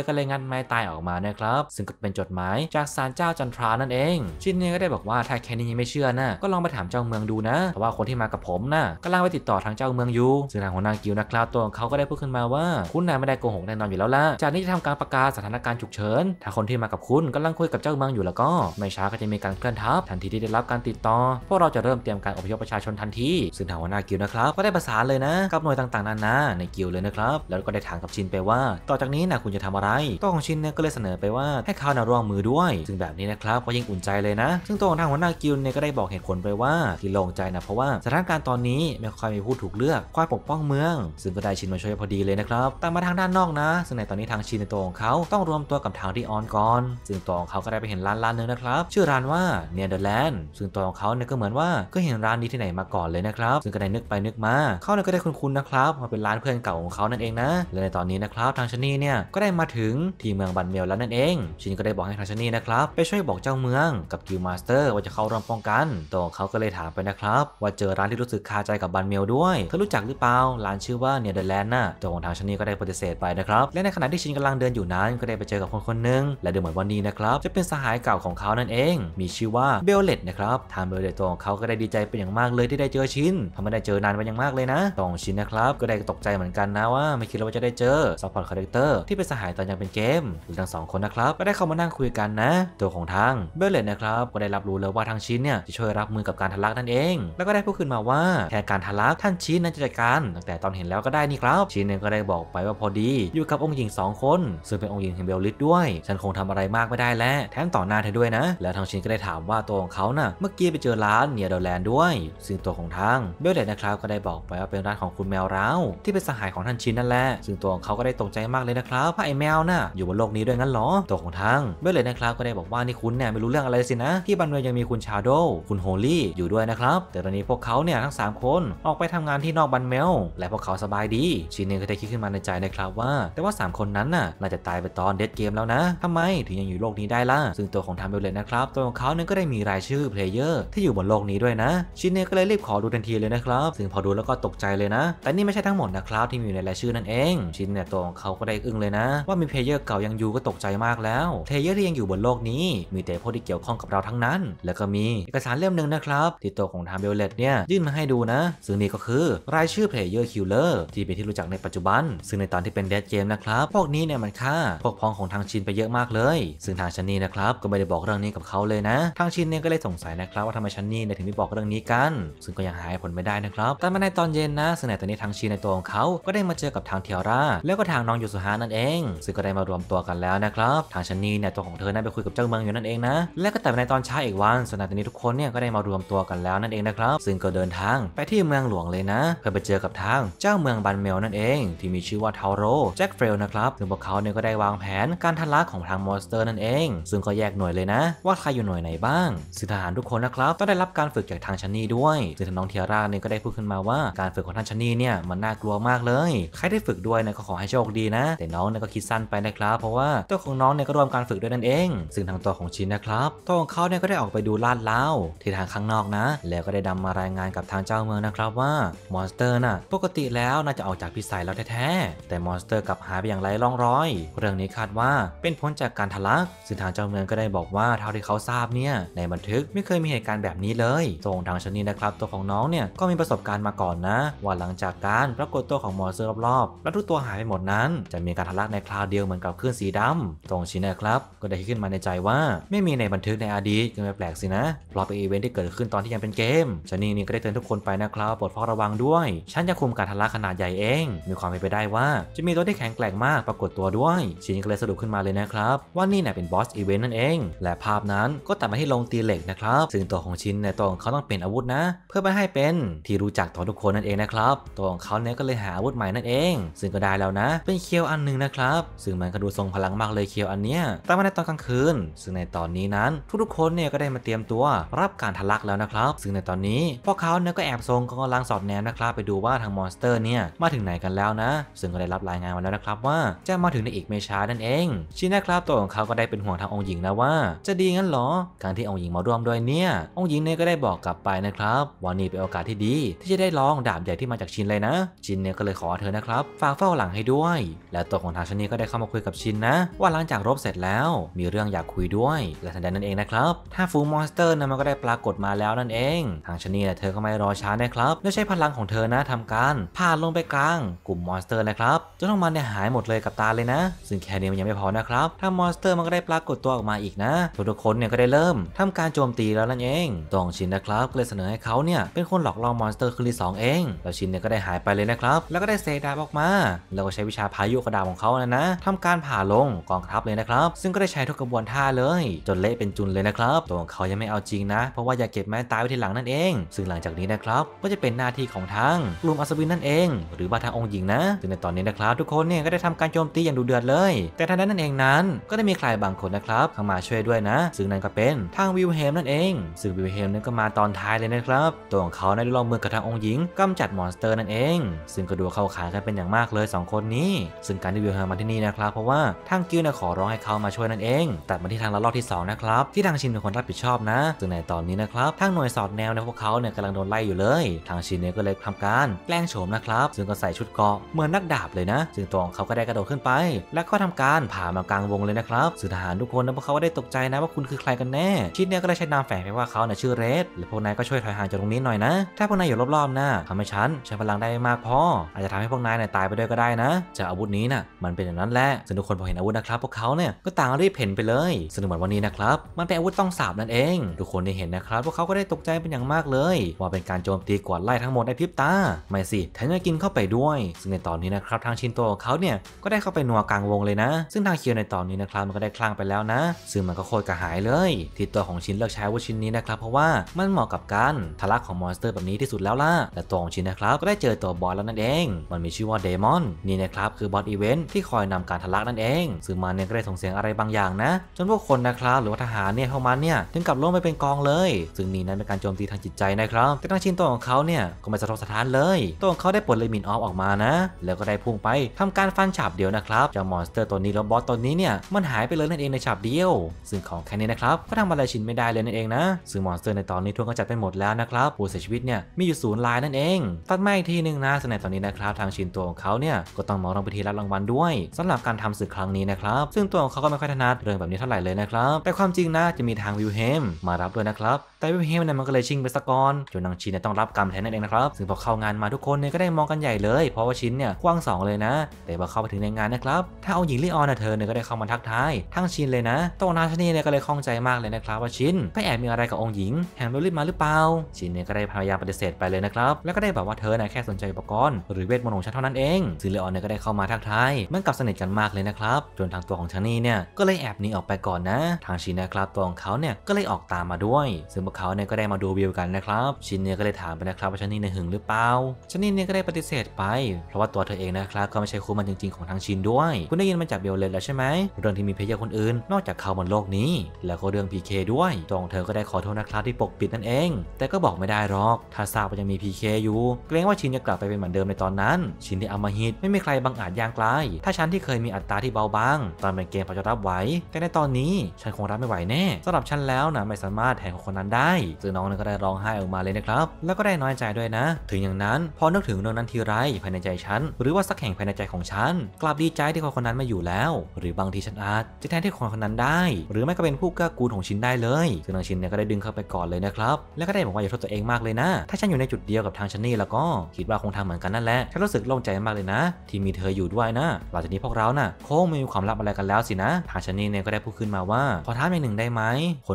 ยก็เลยงัดไม้ตายออกมานะครับซึ่งก็เป็นจดหมายจากศาลเจ้าจันทรานั่นเองชินเนี่ยก็ได้บอกว่าถ้าแค่นี้ยังไม่เชื่อนะก็ลองไปถามเจ้าเมืองดูนะเพราะว่าคนที่มากับผมนะกำลังไปติดต่อทางเจ้าเมืองอยู่ซึ่งทางหัวหน้าเกียวนะครับตัวของเขาก็ได้พูดขึ้นมาว่าคุณนายไม่ได้โกหกแน่นอนอยู่แล้วล่ะจากนี้จะทำการประกาศสถานการณ์ฉุกเฉินถ้าคนที่มากับคุณกำลังคุยกับเจ้าเมืองอยู่แล้วก็ไม่ช้าก็จะมีการเคลื่อนทัพทันทีที่ได้รับการติดต่อพวกเราจะเริ่มเตรียมการอพยพประชาชนทันทีซึ่งทางหัวหน้าเกียวนะครับก็ได้ประสานเลยนะกับหน่วยต่างๆนานาในเกียวเลยนะครับแล้วก็ได้ถามกับชินไปว่าต่อจากนี้นะคุณจะทำอะไรตัวของชินเนี่ยก็เลยเสนอไปว่าให้เขาร่วมมือด้วยซึ่งแบบนี้นะครับก็ยิ่งอุ่นใจเลยนะซึ่งตัวของทางหัวหน้าเกียวเนี่ยก็ได้บอกเหตุผลไปว่าที่โล่งใจนะเพราะว่าสถานการณ์ตอนนี้ไม่ค่อยมีผู้ถูกเลือกคอยปกป้องเมืองซึ่งก็ได้ชินมาช่วยพอดีเลยนะครับแต่มาทางด้านนอกนะซึ่งในตอนนี้ทางชินในตัวของเขาต้องรวมตัวกับทางที่ออนก่อนซึ่งตัวของเขาก็ได้ไปเห็นร้านนึงนะครับชื่อร้านว่าเนเธอร์แลนด์ซึ่งตัวของเขาเนี่ยก็เหมือนว่าก็เห็นร้านนี้ที่ไหนมาก่อนเลยนะครับซึ่งก็ได้นึกไปนึกมาเขาเนี่ยก็ได้คุ้นๆนะครับมาเป็นร้านเพื่อนเก่าของเขานั่นเองนะและในตอนนี้นะครับทางชนีเนี่ยก็ได้มาถึงที่เมืองบันเมลแล้วนั่นเองชินก็ได้บอกให้ทางชนีนะครับไปช่วยบอกเจ้าเมืองกับกิลด์มาสเตอร์ว่าจะเข้าร่วมป้องกันตัวเขาก็เลยถามไปนะครับว่าเจอร้านที่รู้สึกคาใจกับบันเมลด้วยเธอรู้จักหรือเปล่าร้านชื่อว่าเนเธอร์แลนด์น่ะตัวของทางชนีก็ได้ปฏิเสธไปนะครับและในขณะที่ชินกำลังเดินอยู่นั้นก็ได้ไปเจอกับคนคนหนึ่งและดูเหมือนวันนี้นะครับจะเป็นสหายเก่าของเขานั่นเองมีชื่อว่าเบลเลตนะครับทางเบลเลตตัวของเขาก็ได้ดีใจเป็นอย่างมากเลยที่ได้เจอชินทำไม่ได้เจอนานไปอย่างมากเลยนะตัวของชินนะครับก็ได้ตกใจเหมือนกันนะว่าไม่คิดว่าจะได้เจอซัพพอร์ตคาแรคเตอร์ที่เป็นสหายตอนยังเป็นเกมหรือทั้งสองคนนะครับก็ได้เข้ามานั่งคุยกันนะตัวของทางเบลเลตนะครับก็ได้รับรู้แล้วว่าทางชินเนี่ยจะช่วยรับมือกับการทะลักนั่นเองแล้วก็ได้พูดขึ้นมาว่าแทนการทะลักท่านชินนั้นจะจัดการตั้งแต่ตอนเห็นแล้วก็ได้นี่ครับชินเนี่ยก็ได้บอกไปว่าพอดีอยู่กับองค์หญิง2คนซึ่งเป็นองค์หญิงแห่งเบลลิสด้วยฉันคงทำอะไรมากไม่ได้และแถมต่อหน้าเธอด้วยนะแล้วทางชินก็ได้ถามว่าตัวของเขาน่ะเมื่อกี้ไปเจอร้านเนียร์เดลแลนด์ด้วยซึ่งตัวของทางเบลเลตนะครับก็ได้บอกไปว่าเป็นร้านของคุณแมวร้าวที่เป็นสหายของท่านชินนั่นแหละซึ่งตัวของเขาก็ได้ตกใจมากเลยนะครับว่าไอ้แมวน่ะอยู่บนโลกนี้ด้วยงั้นหรอตัวของทางเบลเลตนะครับก็ได้บอกว่านี่คุณเนี่ยไม่รู้เรื่องอะไรสินะที่บันเมลยังมีคุณชาโดว์คุณโฮลี่อยู่ด้วยนะครับแต่ตอนนี้พวกเขาเนี่ยทั้ง3คนออกไปทำงานที่นอกบันเมลและพวกเขาสบายดีชินเนี่ยก็ได้คิดขึ้นมาในใจนะครับว่าแต่ว่า3คนนั้นน่ะน่าจะตายไปตอนเดดเกมแล้วนะทำไมถึงยังอยู่โลกนี้ได้ล่ะซึ่งตัวของทางเบลเลตนะครับตัวของเขาเนี่ยก็ได้มีรายชื่อเพลเยอร์ที่อยู่บนโลกนี้ด้วยนะชินเนี่ยก็เลยรีบขอดูทันทีเลยนะครับซึ่งพอดูแล้วก็ตกใจเลยนะแต่นี่ไม่ใช่ทั้งหมดนะครับที่มีอยู่ในรายชื่อนั่นเองชินเนี่ยตัวของเขาก็ได้อึ้งเลยนะว่ามีเพลเยอร์เก่ายังอยู่ก็ตกใจมากแล้วเพลเยอร์ที่ยังอยู่บนโลกนี้มีแต่พวกที่เกี่ยวข้องกับเราทั้งนั้นแล้วก็มีเอกสารเล่มนึงนะครับที่ตัวของทางเบลเลตเนี่ยยื่นมาให้ดูนะซึ่งนี่ก็คือรายชื่อเพลเยอร์คิลเลอร์ที่เป็นที่รู้จักในปัจจุบันซึ่งในตอนที่เป็นเดดเกมนะครับพวกนี้เนี่ยมันฆ่าพวกพ้องของทางชินไปเยอะมากเลยซึ่งทางชันนี่นะครับก็ไม่ได้บอกเรื่องนี้กับเขาเลยนะทางชินเนี่ยก็เลยสงสัยนะครับว่าทำไมชันนี่เนี่ยถึงไม่บอกเรื่องนี้กันซึ่งก็ยังหาผลไม่ได้นะครับแต่มาในตอนเย็นนะซึ่งในตอนนี้ทางชินในตัวของเขาก็ได้มาเจอกับทางเทียร่าแล้วก็ทางน้องยูสุฮานั่นเองซึ่งก็ได้มารวมตัวกันแล้วนะครับทางชันนี่เนี่ยตัวของเธอได้ไปคุยกับเจ้าเมืองอยู่นั่นเองนะและก็แต่ในตอนเช้าอีกวันส่วนในตอนนี้ทุกคนเนี่ยก็ได้มารวมตัวกันแล้วนั่นเองนะครับซึ่งก็เดินทางไปที่เมืองหลวงเลยนะเพื่อไปเจอกับทางเจ้าเมืองบันเมลนั่นเองที่มีชื่อว่าทาโร่แจ็คเฟลนะครับซึ่งพวกเขาเนี่ยก็ได้วางแผนการทะลักของทางมอนสเตอร์นั่นเองซึ่งก็แยกหน่วยเลยนะว่าใครอยู่หน่วยไหนบ้างซึ่งทหารทุกคนนะครับต้องได้รับการฝึกจากทางชันนี่ด้วยซึ่งน้องเทียร่าเนี่ยก็ได้พูดขึ้นมาว่าการฝึกของท่านชันนี่เนี่ยมันน่ากลัวมากเลยใครได้ฝึกด้วยนะก็ขอให้โชคดีนะแต่น้องเนี่ยก็คิดสั้นไปนะครับเพราะว่าตัวของน้องเนี่ยก็ร่วมการฝึกด้วยนั่นเองซึ่งทางตัวของชินนะครับตัวของเขาเนี่ยก็ได้ออกไปดูลาดเล้าที่ทางข้างนอกนะแล้วก็ได้นำมารายงานกับทางเจ้าเมืองนะครับว่ามอนสเตอร์น่ะปกติแล้วน่าจะออกจากพิสัย แล้วแท้ๆแต่มอนสเตอร์กลับหายไปอย่างไร้ร่องรอยเรื่องนี้คาดว่าเป็นผลจากการทะลักซึ่งทางเจ้าเมืองก็ได้บอกว่าเท่าที่เขาทราบเนี่ยในบันทึกไม่เคยมีเหตุการณ์แบบนี้เลยส่วนทางชนีนะครับตัวของน้องเนี่ยก็มีประสบการณ์มาก่อนนะว่าหลังจากการปรากฏตัวของมอนสเตอร์รอบๆและทุกตัวหายไปหมดนั้นจะมีการทะลักในคราวเดียวเหมือนกับคลื่นสีดำตรงชินนะครับก็ได้ขึ้นมาในใจว่าไม่มีในบันทึกในอดีตก็ไม่แปลกสินะเพราะเป็นอีเวนท์ที่เกิดขึ้นตอนที่ยังเป็นเกมชนีนี่ก็ได้เตือนทุกคนไปนะครับโปรดเฝ้าระวังด้วยฉันจะคุมการทะลักขนาดใหญ่เองมีความเป็นไปได้ว่าจะมีตัวที่แข็งแกร่งมากปรากฏตัวด้วยชินก็เลยสรุปขึ้นมาเลยนะครับว่านี่เนี่ยเป็นบอสอีเวนท์นั่นเองและภาพนั้นก็ตัดมาที่โรงตีเหล็กนะครับซึ่งตัวของชินในตัวของเขาต้องเป็นอาวุธนะเพื่อไปให้เป็นที่รู้จักต่อทุกคนนั่นเองนะครับตัวของเขาเนี่ยก็เลยหาอาวุธใหม่นั่นเองซึ่งก็ได้แล้วนะเป็นเคียวอันนึงนะครับซึ่งมันก็ดูทรงพลังมากเลยเคียวอันเนี้ยตั้งมาในตอนกลางคืนซึ่งในตอนนี้นั้นทุกๆคนเนี่ยก็ได้มาเตรียมตัวรับการทะลักแล้วนะครับซึ่งในตอนนี้พวกเขาเนี่ยก็แอบทรงกำลังสอดแนมนะครับไปดูว่าทางมอนสเตอร์เนี่ยมาถึงไหนกันแล้วนะซึ่งก็ได้รับรายงานมาแล้วนะครับว่าจะมาถึงในอีกไม่ช้านั่นเองชินนะครับตัวของเขาก็ได้เป็นห่วงทางองค์หญิงนะว่าจะดีงั้นหรอการที่องค์หญิงมาร่วมด้วยเนี่ยองค์หญิงเนี่ยก็ได้บอกกลับไปนะครับว่านี่เป็นโอกาสที่ดีที่จะได้ลองดาบใหญ่ที่มาจากชินเลยนะชินเนี่ยก็เลยขอเธอนะครับฝากเฝ้าหลังให้ด้วยและตัวของทางชนีก็ได้เข้ามาคุยกับชินนะว่าหลังจากรบเสร็จแล้วมีเรื่องอยากคุยด้วยและทันใดนั้นเองนะครับถ้าฟูมอนสเตอร์นะมันก็ได้ปรากฏมาแล้วนั่นเองทางชนีและเธอก็ไม่รอช้านะครับและใช้พลังของเธอนะทำการผ่านลงไปกลางกลุ่มมอนสเตอร์นะครับจนทั้งมันเนี่ยหายหมดเลยกับตาเลยนะซึ่งแค่นี้มันยังไม่พอนะครับถ้ามอนสเตอร์มันก็ได้ปรากฏตัวออกมาอีกนะทุกคนเนี่ยก็ได้เริ่มทำการโจมตีแล้วนั่นเองตองชินนะครับเลยเสนอให้เขาเนี่ยเป็นคนหลอกล่อมอนสเตอร์คืนที่2เองแล้วชินเนี่ยก็ได้หายไปเลยนะครับแล้วก็ได้เซดาบออกมาแล้วก็ใช้วิชาพายุกระดาบของเขานะทำการผ่าลงกองทัพเลยนะครับซึ่งก็ได้ใช้ทุกกระบวนท่าเลยจนเละเป็นจุนเลยนะครับตัวของเขายังไม่เอาจริงนะเพราะว่าอยากเก็บแม้ตายไว้ทีหลังนั่นเองซึ่งหลังจากนี้นะครับก็จะเป็นหน้าที่ของทางกลุ่มอัศวินนั่นเองหรือว่าทางองค์หญิงนะซึ่งในตอนนี้นะครับทุกคนเนี่ยก็ได้ทำการโจมตีอย่างดุเดือดเลยแต่ทางนั้นเองนั้นก็ได้มีใครบางคนนะครับเข้ามาช่วยด้วยนะซึ่งนั่นก็เป็นทางวิลเฮมนั่นเองซึ่งวิลเฮมนั้นก็มาตอนท้ายเลยนะครับตัวของเขาได้ร่วมมือกับทางองค์หญิงกำจัดมอนสเตอร์นั่นเองซึ่งก็ดูเข้าขากันเป็นอย่างมากเลย2คนนี้ซึ่งการที่วิลเฮมมาที่นี่นะครับเพราะว่าทางกิลเนี่ยขอร้องให้เขามาช่วยนั่นเองตัดมาที่ทางรอบที่2นะครับที่ทางชินเป็นคนรับผิดชอบนะซึ่งในตอนนี้นะครับทางหน่วยสอดแนวในพวกเขาเนี่ยกำลังโดนไล่อยู่เลยทางชินเนี่ยก็เลยทำการแกล้งโฉมนะครับซึ่งก็ใส่ชุดเกราะเหมือนนักดาบเลยนะซึ่งตัวของเขาก็ได้กระโดดขึ้นไปแล้วก็ทำการผ่ามากลางวงเลยนะครับสื่อทหารทุกคนนะพวกเขาได้ตกใจนะว่าคุณคือใครกันแน่ชินเนี่ยก็เลยใช้นามแฝงไปว่าเขาเนี่ยชื่อเรดและพวกนายก็ช่วยถอยห่างจากตรงนี้หน่อยนะถ้าพวกนายอยู่รอบๆนะทำให้ฉันใช้พลังได้ไม่มากพออาจจะทำให้พวกนายเนี่ยตายไปด้วยก็ได้นะจากอาวุธนี้นะมันเป็นอย่างนั้นแหละซึ่งทุกคนพอเห็นอาวุธนะครับพวกเขาเนี่ยก็ต่างรีบเพ่นไปเลยซึ่งเหมือนวันนี้นะครับมันเป็นอาวุธต้องสาบนั่นเองทุกคนได้เห็นนะครับพวกเขาก็ได้ตกใจเป็นอย่างมากเลยว่าเป็นการโจมตีกวาดไล่ทั้งหมดในพริบตาไม่สิแถมยังกินเข้าไปด้วยซึ่งในตอนนี้นะครับทางชินโตของเขาเนี่ยก็ได้เข้าไปนัวกลางวงเลยนะซึ่งทางเคียวในตอนนี้นะครับมันก็ได้คลั่งไปแล้วนะซึ่งมันก็โคตรกระหายเลยที่ตัวของชินเลือกใช้อาวุธชิ้นนี้นะครับเพราะว่ามันเหมาะกับการทะลักของมอนสเตอร์แบบนี้ที่สุดแล้วล่ะและตัวของชินนะครับก็ได้เจอตัวบอสแล้วนั่นเองมันมีชื่อว่าเดมอนนี่นะครับคือบอสอีเวนท์ที่คอยนำการทะลักนั่นเองซึ่งมันเนี่ยก็ได้ส่งเสียงอะไรบางอย่างนะจนพวกคนนะครับหรือว่าทหารเนี่ยเข้ามาเนี่ยถึงกับล้มไปเป็นกองเลยซึ่งนี่นั้นเป็นการโจมตีทางจิตใจนะครับแต่ทางชินตัวของเขาเนี่ยก็ไม่สะทกสะท้านเลยตัวของเขาได้ปลดเลมินออฟออกมานะแล้วก็ได้พุ่งไปทำการฟันฉาบเดียวนะครับจากมอนสเตอร์ตัวนี้แล้วบอสตัวนี้เนี่ยมันหายไปเลยนั่นเองในฉาบเดียวซึ่งของแค่นี้นะครับก็ทำอะไรชินไม่ได้เลยนั่นเองนะซึ่งมอนสเตอร์ในตอนนี้ทั่วก็จัดไปหมดแล้วนะครับผู้เสียชีวิตเนี่ยมีอยู่0รายนั่นเองตัดมาอีกทีหนึ่งนะสำหรับตอนนี้นะครับทางชินตัวของเขาเนี่ยก็ต้องมองลงไปทีรับรางวัลด้วยสำหรับการทำศึกครั้งนี้นะครับซึ่งตัวของเขาก็ไม่ค่อยถนัดเรื่องแบบนี้เท่าไหร่เลยนะครับแต่ความจริงนะจะมีทางวิลเฮมมารับด้วยนะครับแต่วิลเฮมเนี่ยมันก็เลยชิงไปซะก่อนจนนางชินต้องรับกรรมแทนนั่นเองนะครับซึ่งพอเข้างานมาทุกคนเนี่ยก็ได้มองกันใหญ่เลยเพราะว่าชินเนี่ยกว้าง2เลยนะแต่พอเข้าไปถึงในงานนะครับถ้าเอาหญิงลี่ออนนะเธอเนี่ยก็ได้เข้ามาทักทายทั้งชินเลยนะโตนาชนีเนี่ยก็เลยคล่องใจมากเลยนะครับว่าชินไปแอบมีอะไรกับองค์หญิงแห่งโรลิมาหรือเปล่าชินเนี่ยก็ได้พยายามปฏิเสธไปเลยนะครับแล้วก็ได้บอกว่าเธอเนี่ยแค่สนใจอุปกรณ์หรือเวทมนต์ของฉันเท่านั้นเองซึ่งลี่ออนเนี่ยก็ได้เข้ามาทักทายเหมือนกับสนิทกันมากเลยนะครับจนทางตัวของชนีเนี่ยก็เลยแอบหนีออกไปก่อนนะทางชินนะครับตัวของเขาเนี่ยก็เลยออกตามมาด้วยซึ่งพวกเขาเนี่ยก็ได้มาดูวิวกันนะครับชินเนี่ยก็เลยถามไปนะครับว่าชนีเนี่ยหึงหรือเปล่าชนีเนี่ยก็ได้ปฏิเสธไปเพราะว่าตัวเธอเองนะครับก็ไม่ใช่คู่มันจริงๆของทางชินด้วยคุณได้ยินมาจากเบลเลนแล้วใช่ไหมเรื่องที่มีเพลเยอร์คนอื่นนอกจากเขาบนโลกนี้แล้วก็เรื่อง PK ด้วยตรงเธอก็ได้ขอโทษนะครับที่ปกปิดนั่นเองแต่ก็บอกไม่ได้หรอกถ้าทราบว่ายังมี PK อยู่เกรงว่าชินจะกลับไปเป็นเหมือนเดิมในตอนนั้นชินที่อำมหิตไม่มีใครบังอาจย่างไกลถ้าฉันที่เคยมีอัตราที่เบาบางตอนเป็นเกมพอจะรับไหวแต่ในตอนนี้ฉันคงรับไม่ไหวแน่สำหรับฉันแล้วนะไม่สามารถแทนคนนั้นได้ซึ่งน้องนั้นก็ได้ร้องไห้ออกมาเลยนะครับแล้วก็ได้น้อยใจด้วยนะถึงอย่างนั้นพอนึกถึงเรื่องนั้นทีไรภายในใจ ฉันหรือว่าสักแห่งภายในใจของฉันกลับดีใจที่คนคนนั้นมาอยู่แล้วหรือบางทีฉันอาจจะแทนที่คนคนนั้นได้หรือไม่ก็เป็นผู้กล้ากูลของชินได้เลยซึ่งทางชินเนี่ยก็ได้ดึงเข้าไปก่อนเลยนะครับและก็ได้บอกว่าอย่าโทษตัวเองมากเลยนะถ้าฉันอยู่ในจุดเดียวกับทางชันนี่แล้วก็คิดว่าคงทำเหมือนกันนั่นแหละฉันรู้สึกโล่งใจมากเลยนะที่มีเธออยู่ด้วยนะหลังจากนี้พวกเราน่ะคงไม่มีความลับอะไรกันแล้วสินะทางชันนี่เนี่ยก็ได้พูดขึ้นมาว่าขอท้าหนึ่งได้ไหม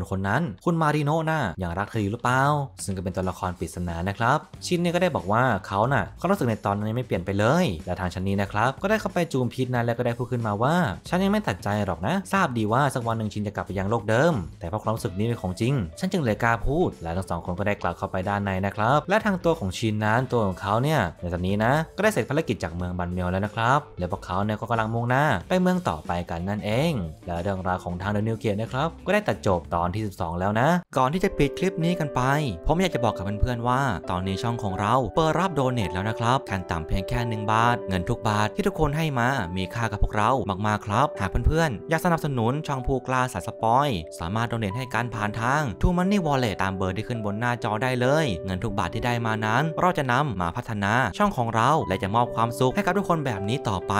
คนนั้นคุณมาริโนะน่ะยังรักเธออยู่หรือเปล่าซึ่งก็เป็นตัวละครปริศนานะครับชินเนี่ยก็ได้บอกว่าเขาน่ะความรู้สึกในตอนนี้ไม่เปลี่ยนไปเลยและทางชันนี่นะครับก็ได้เข้าไปจูมพิษนั้นแล้วก็ได้พูดขึ้นมาว่าฉันยังไม่ตัดใจหรอกนะทราบดีว่าสักวันหนึ่งชินจะกลับไปยังโลกเดิมแต่เพราะความรู้สึกนี้เป็นของจริงฉันจึงเลยกล้าพูดและทั้งสองคนก็ได้กล่าวเข้าไปด้านในนะครับและทางตัวของชินนั้นตัวของเขาเนี่ยในตอนนี้นะก็ได้เสร็จภารกิจจากเมืองบันเมียวแล้วนะครับและพวกเขาเนี่ยก็กำลังมุ่งหน้าไปเมืองต่อไปกันนั่นเองและเรื่องราวของทาง The New Gate นะครับก็ได้ตัดจบตอนที่ 12 แล้วนะก่อนที่จะปิดคลิปนี้กันไปผมอยากจะบอกกับเพื่อนๆว่าตอนนี้ช่องของเราเปิดรับโดเนทแล้วนะครับขั้นต่ำเพียงแค่1 บาทเงินทุกบาทที่ทุกคนให้มามีค่ากับพวกเรามากๆครับหากเพื่อนๆอยากสนับสนุนช่องผู้กล้าสายสปอยสามารถโดเนทให้การผ่านทาง True Money Wallet ตามเบอร์ที่ขึ้นบนหน้าจอได้เลยเงินทุกบาทที่ได้มานั้นเราจะนำมาพัฒนาช่องของเราและจะมอบความสุขให้กับทุกคนแบบนี้ต่อไป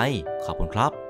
ขอบคุณครับ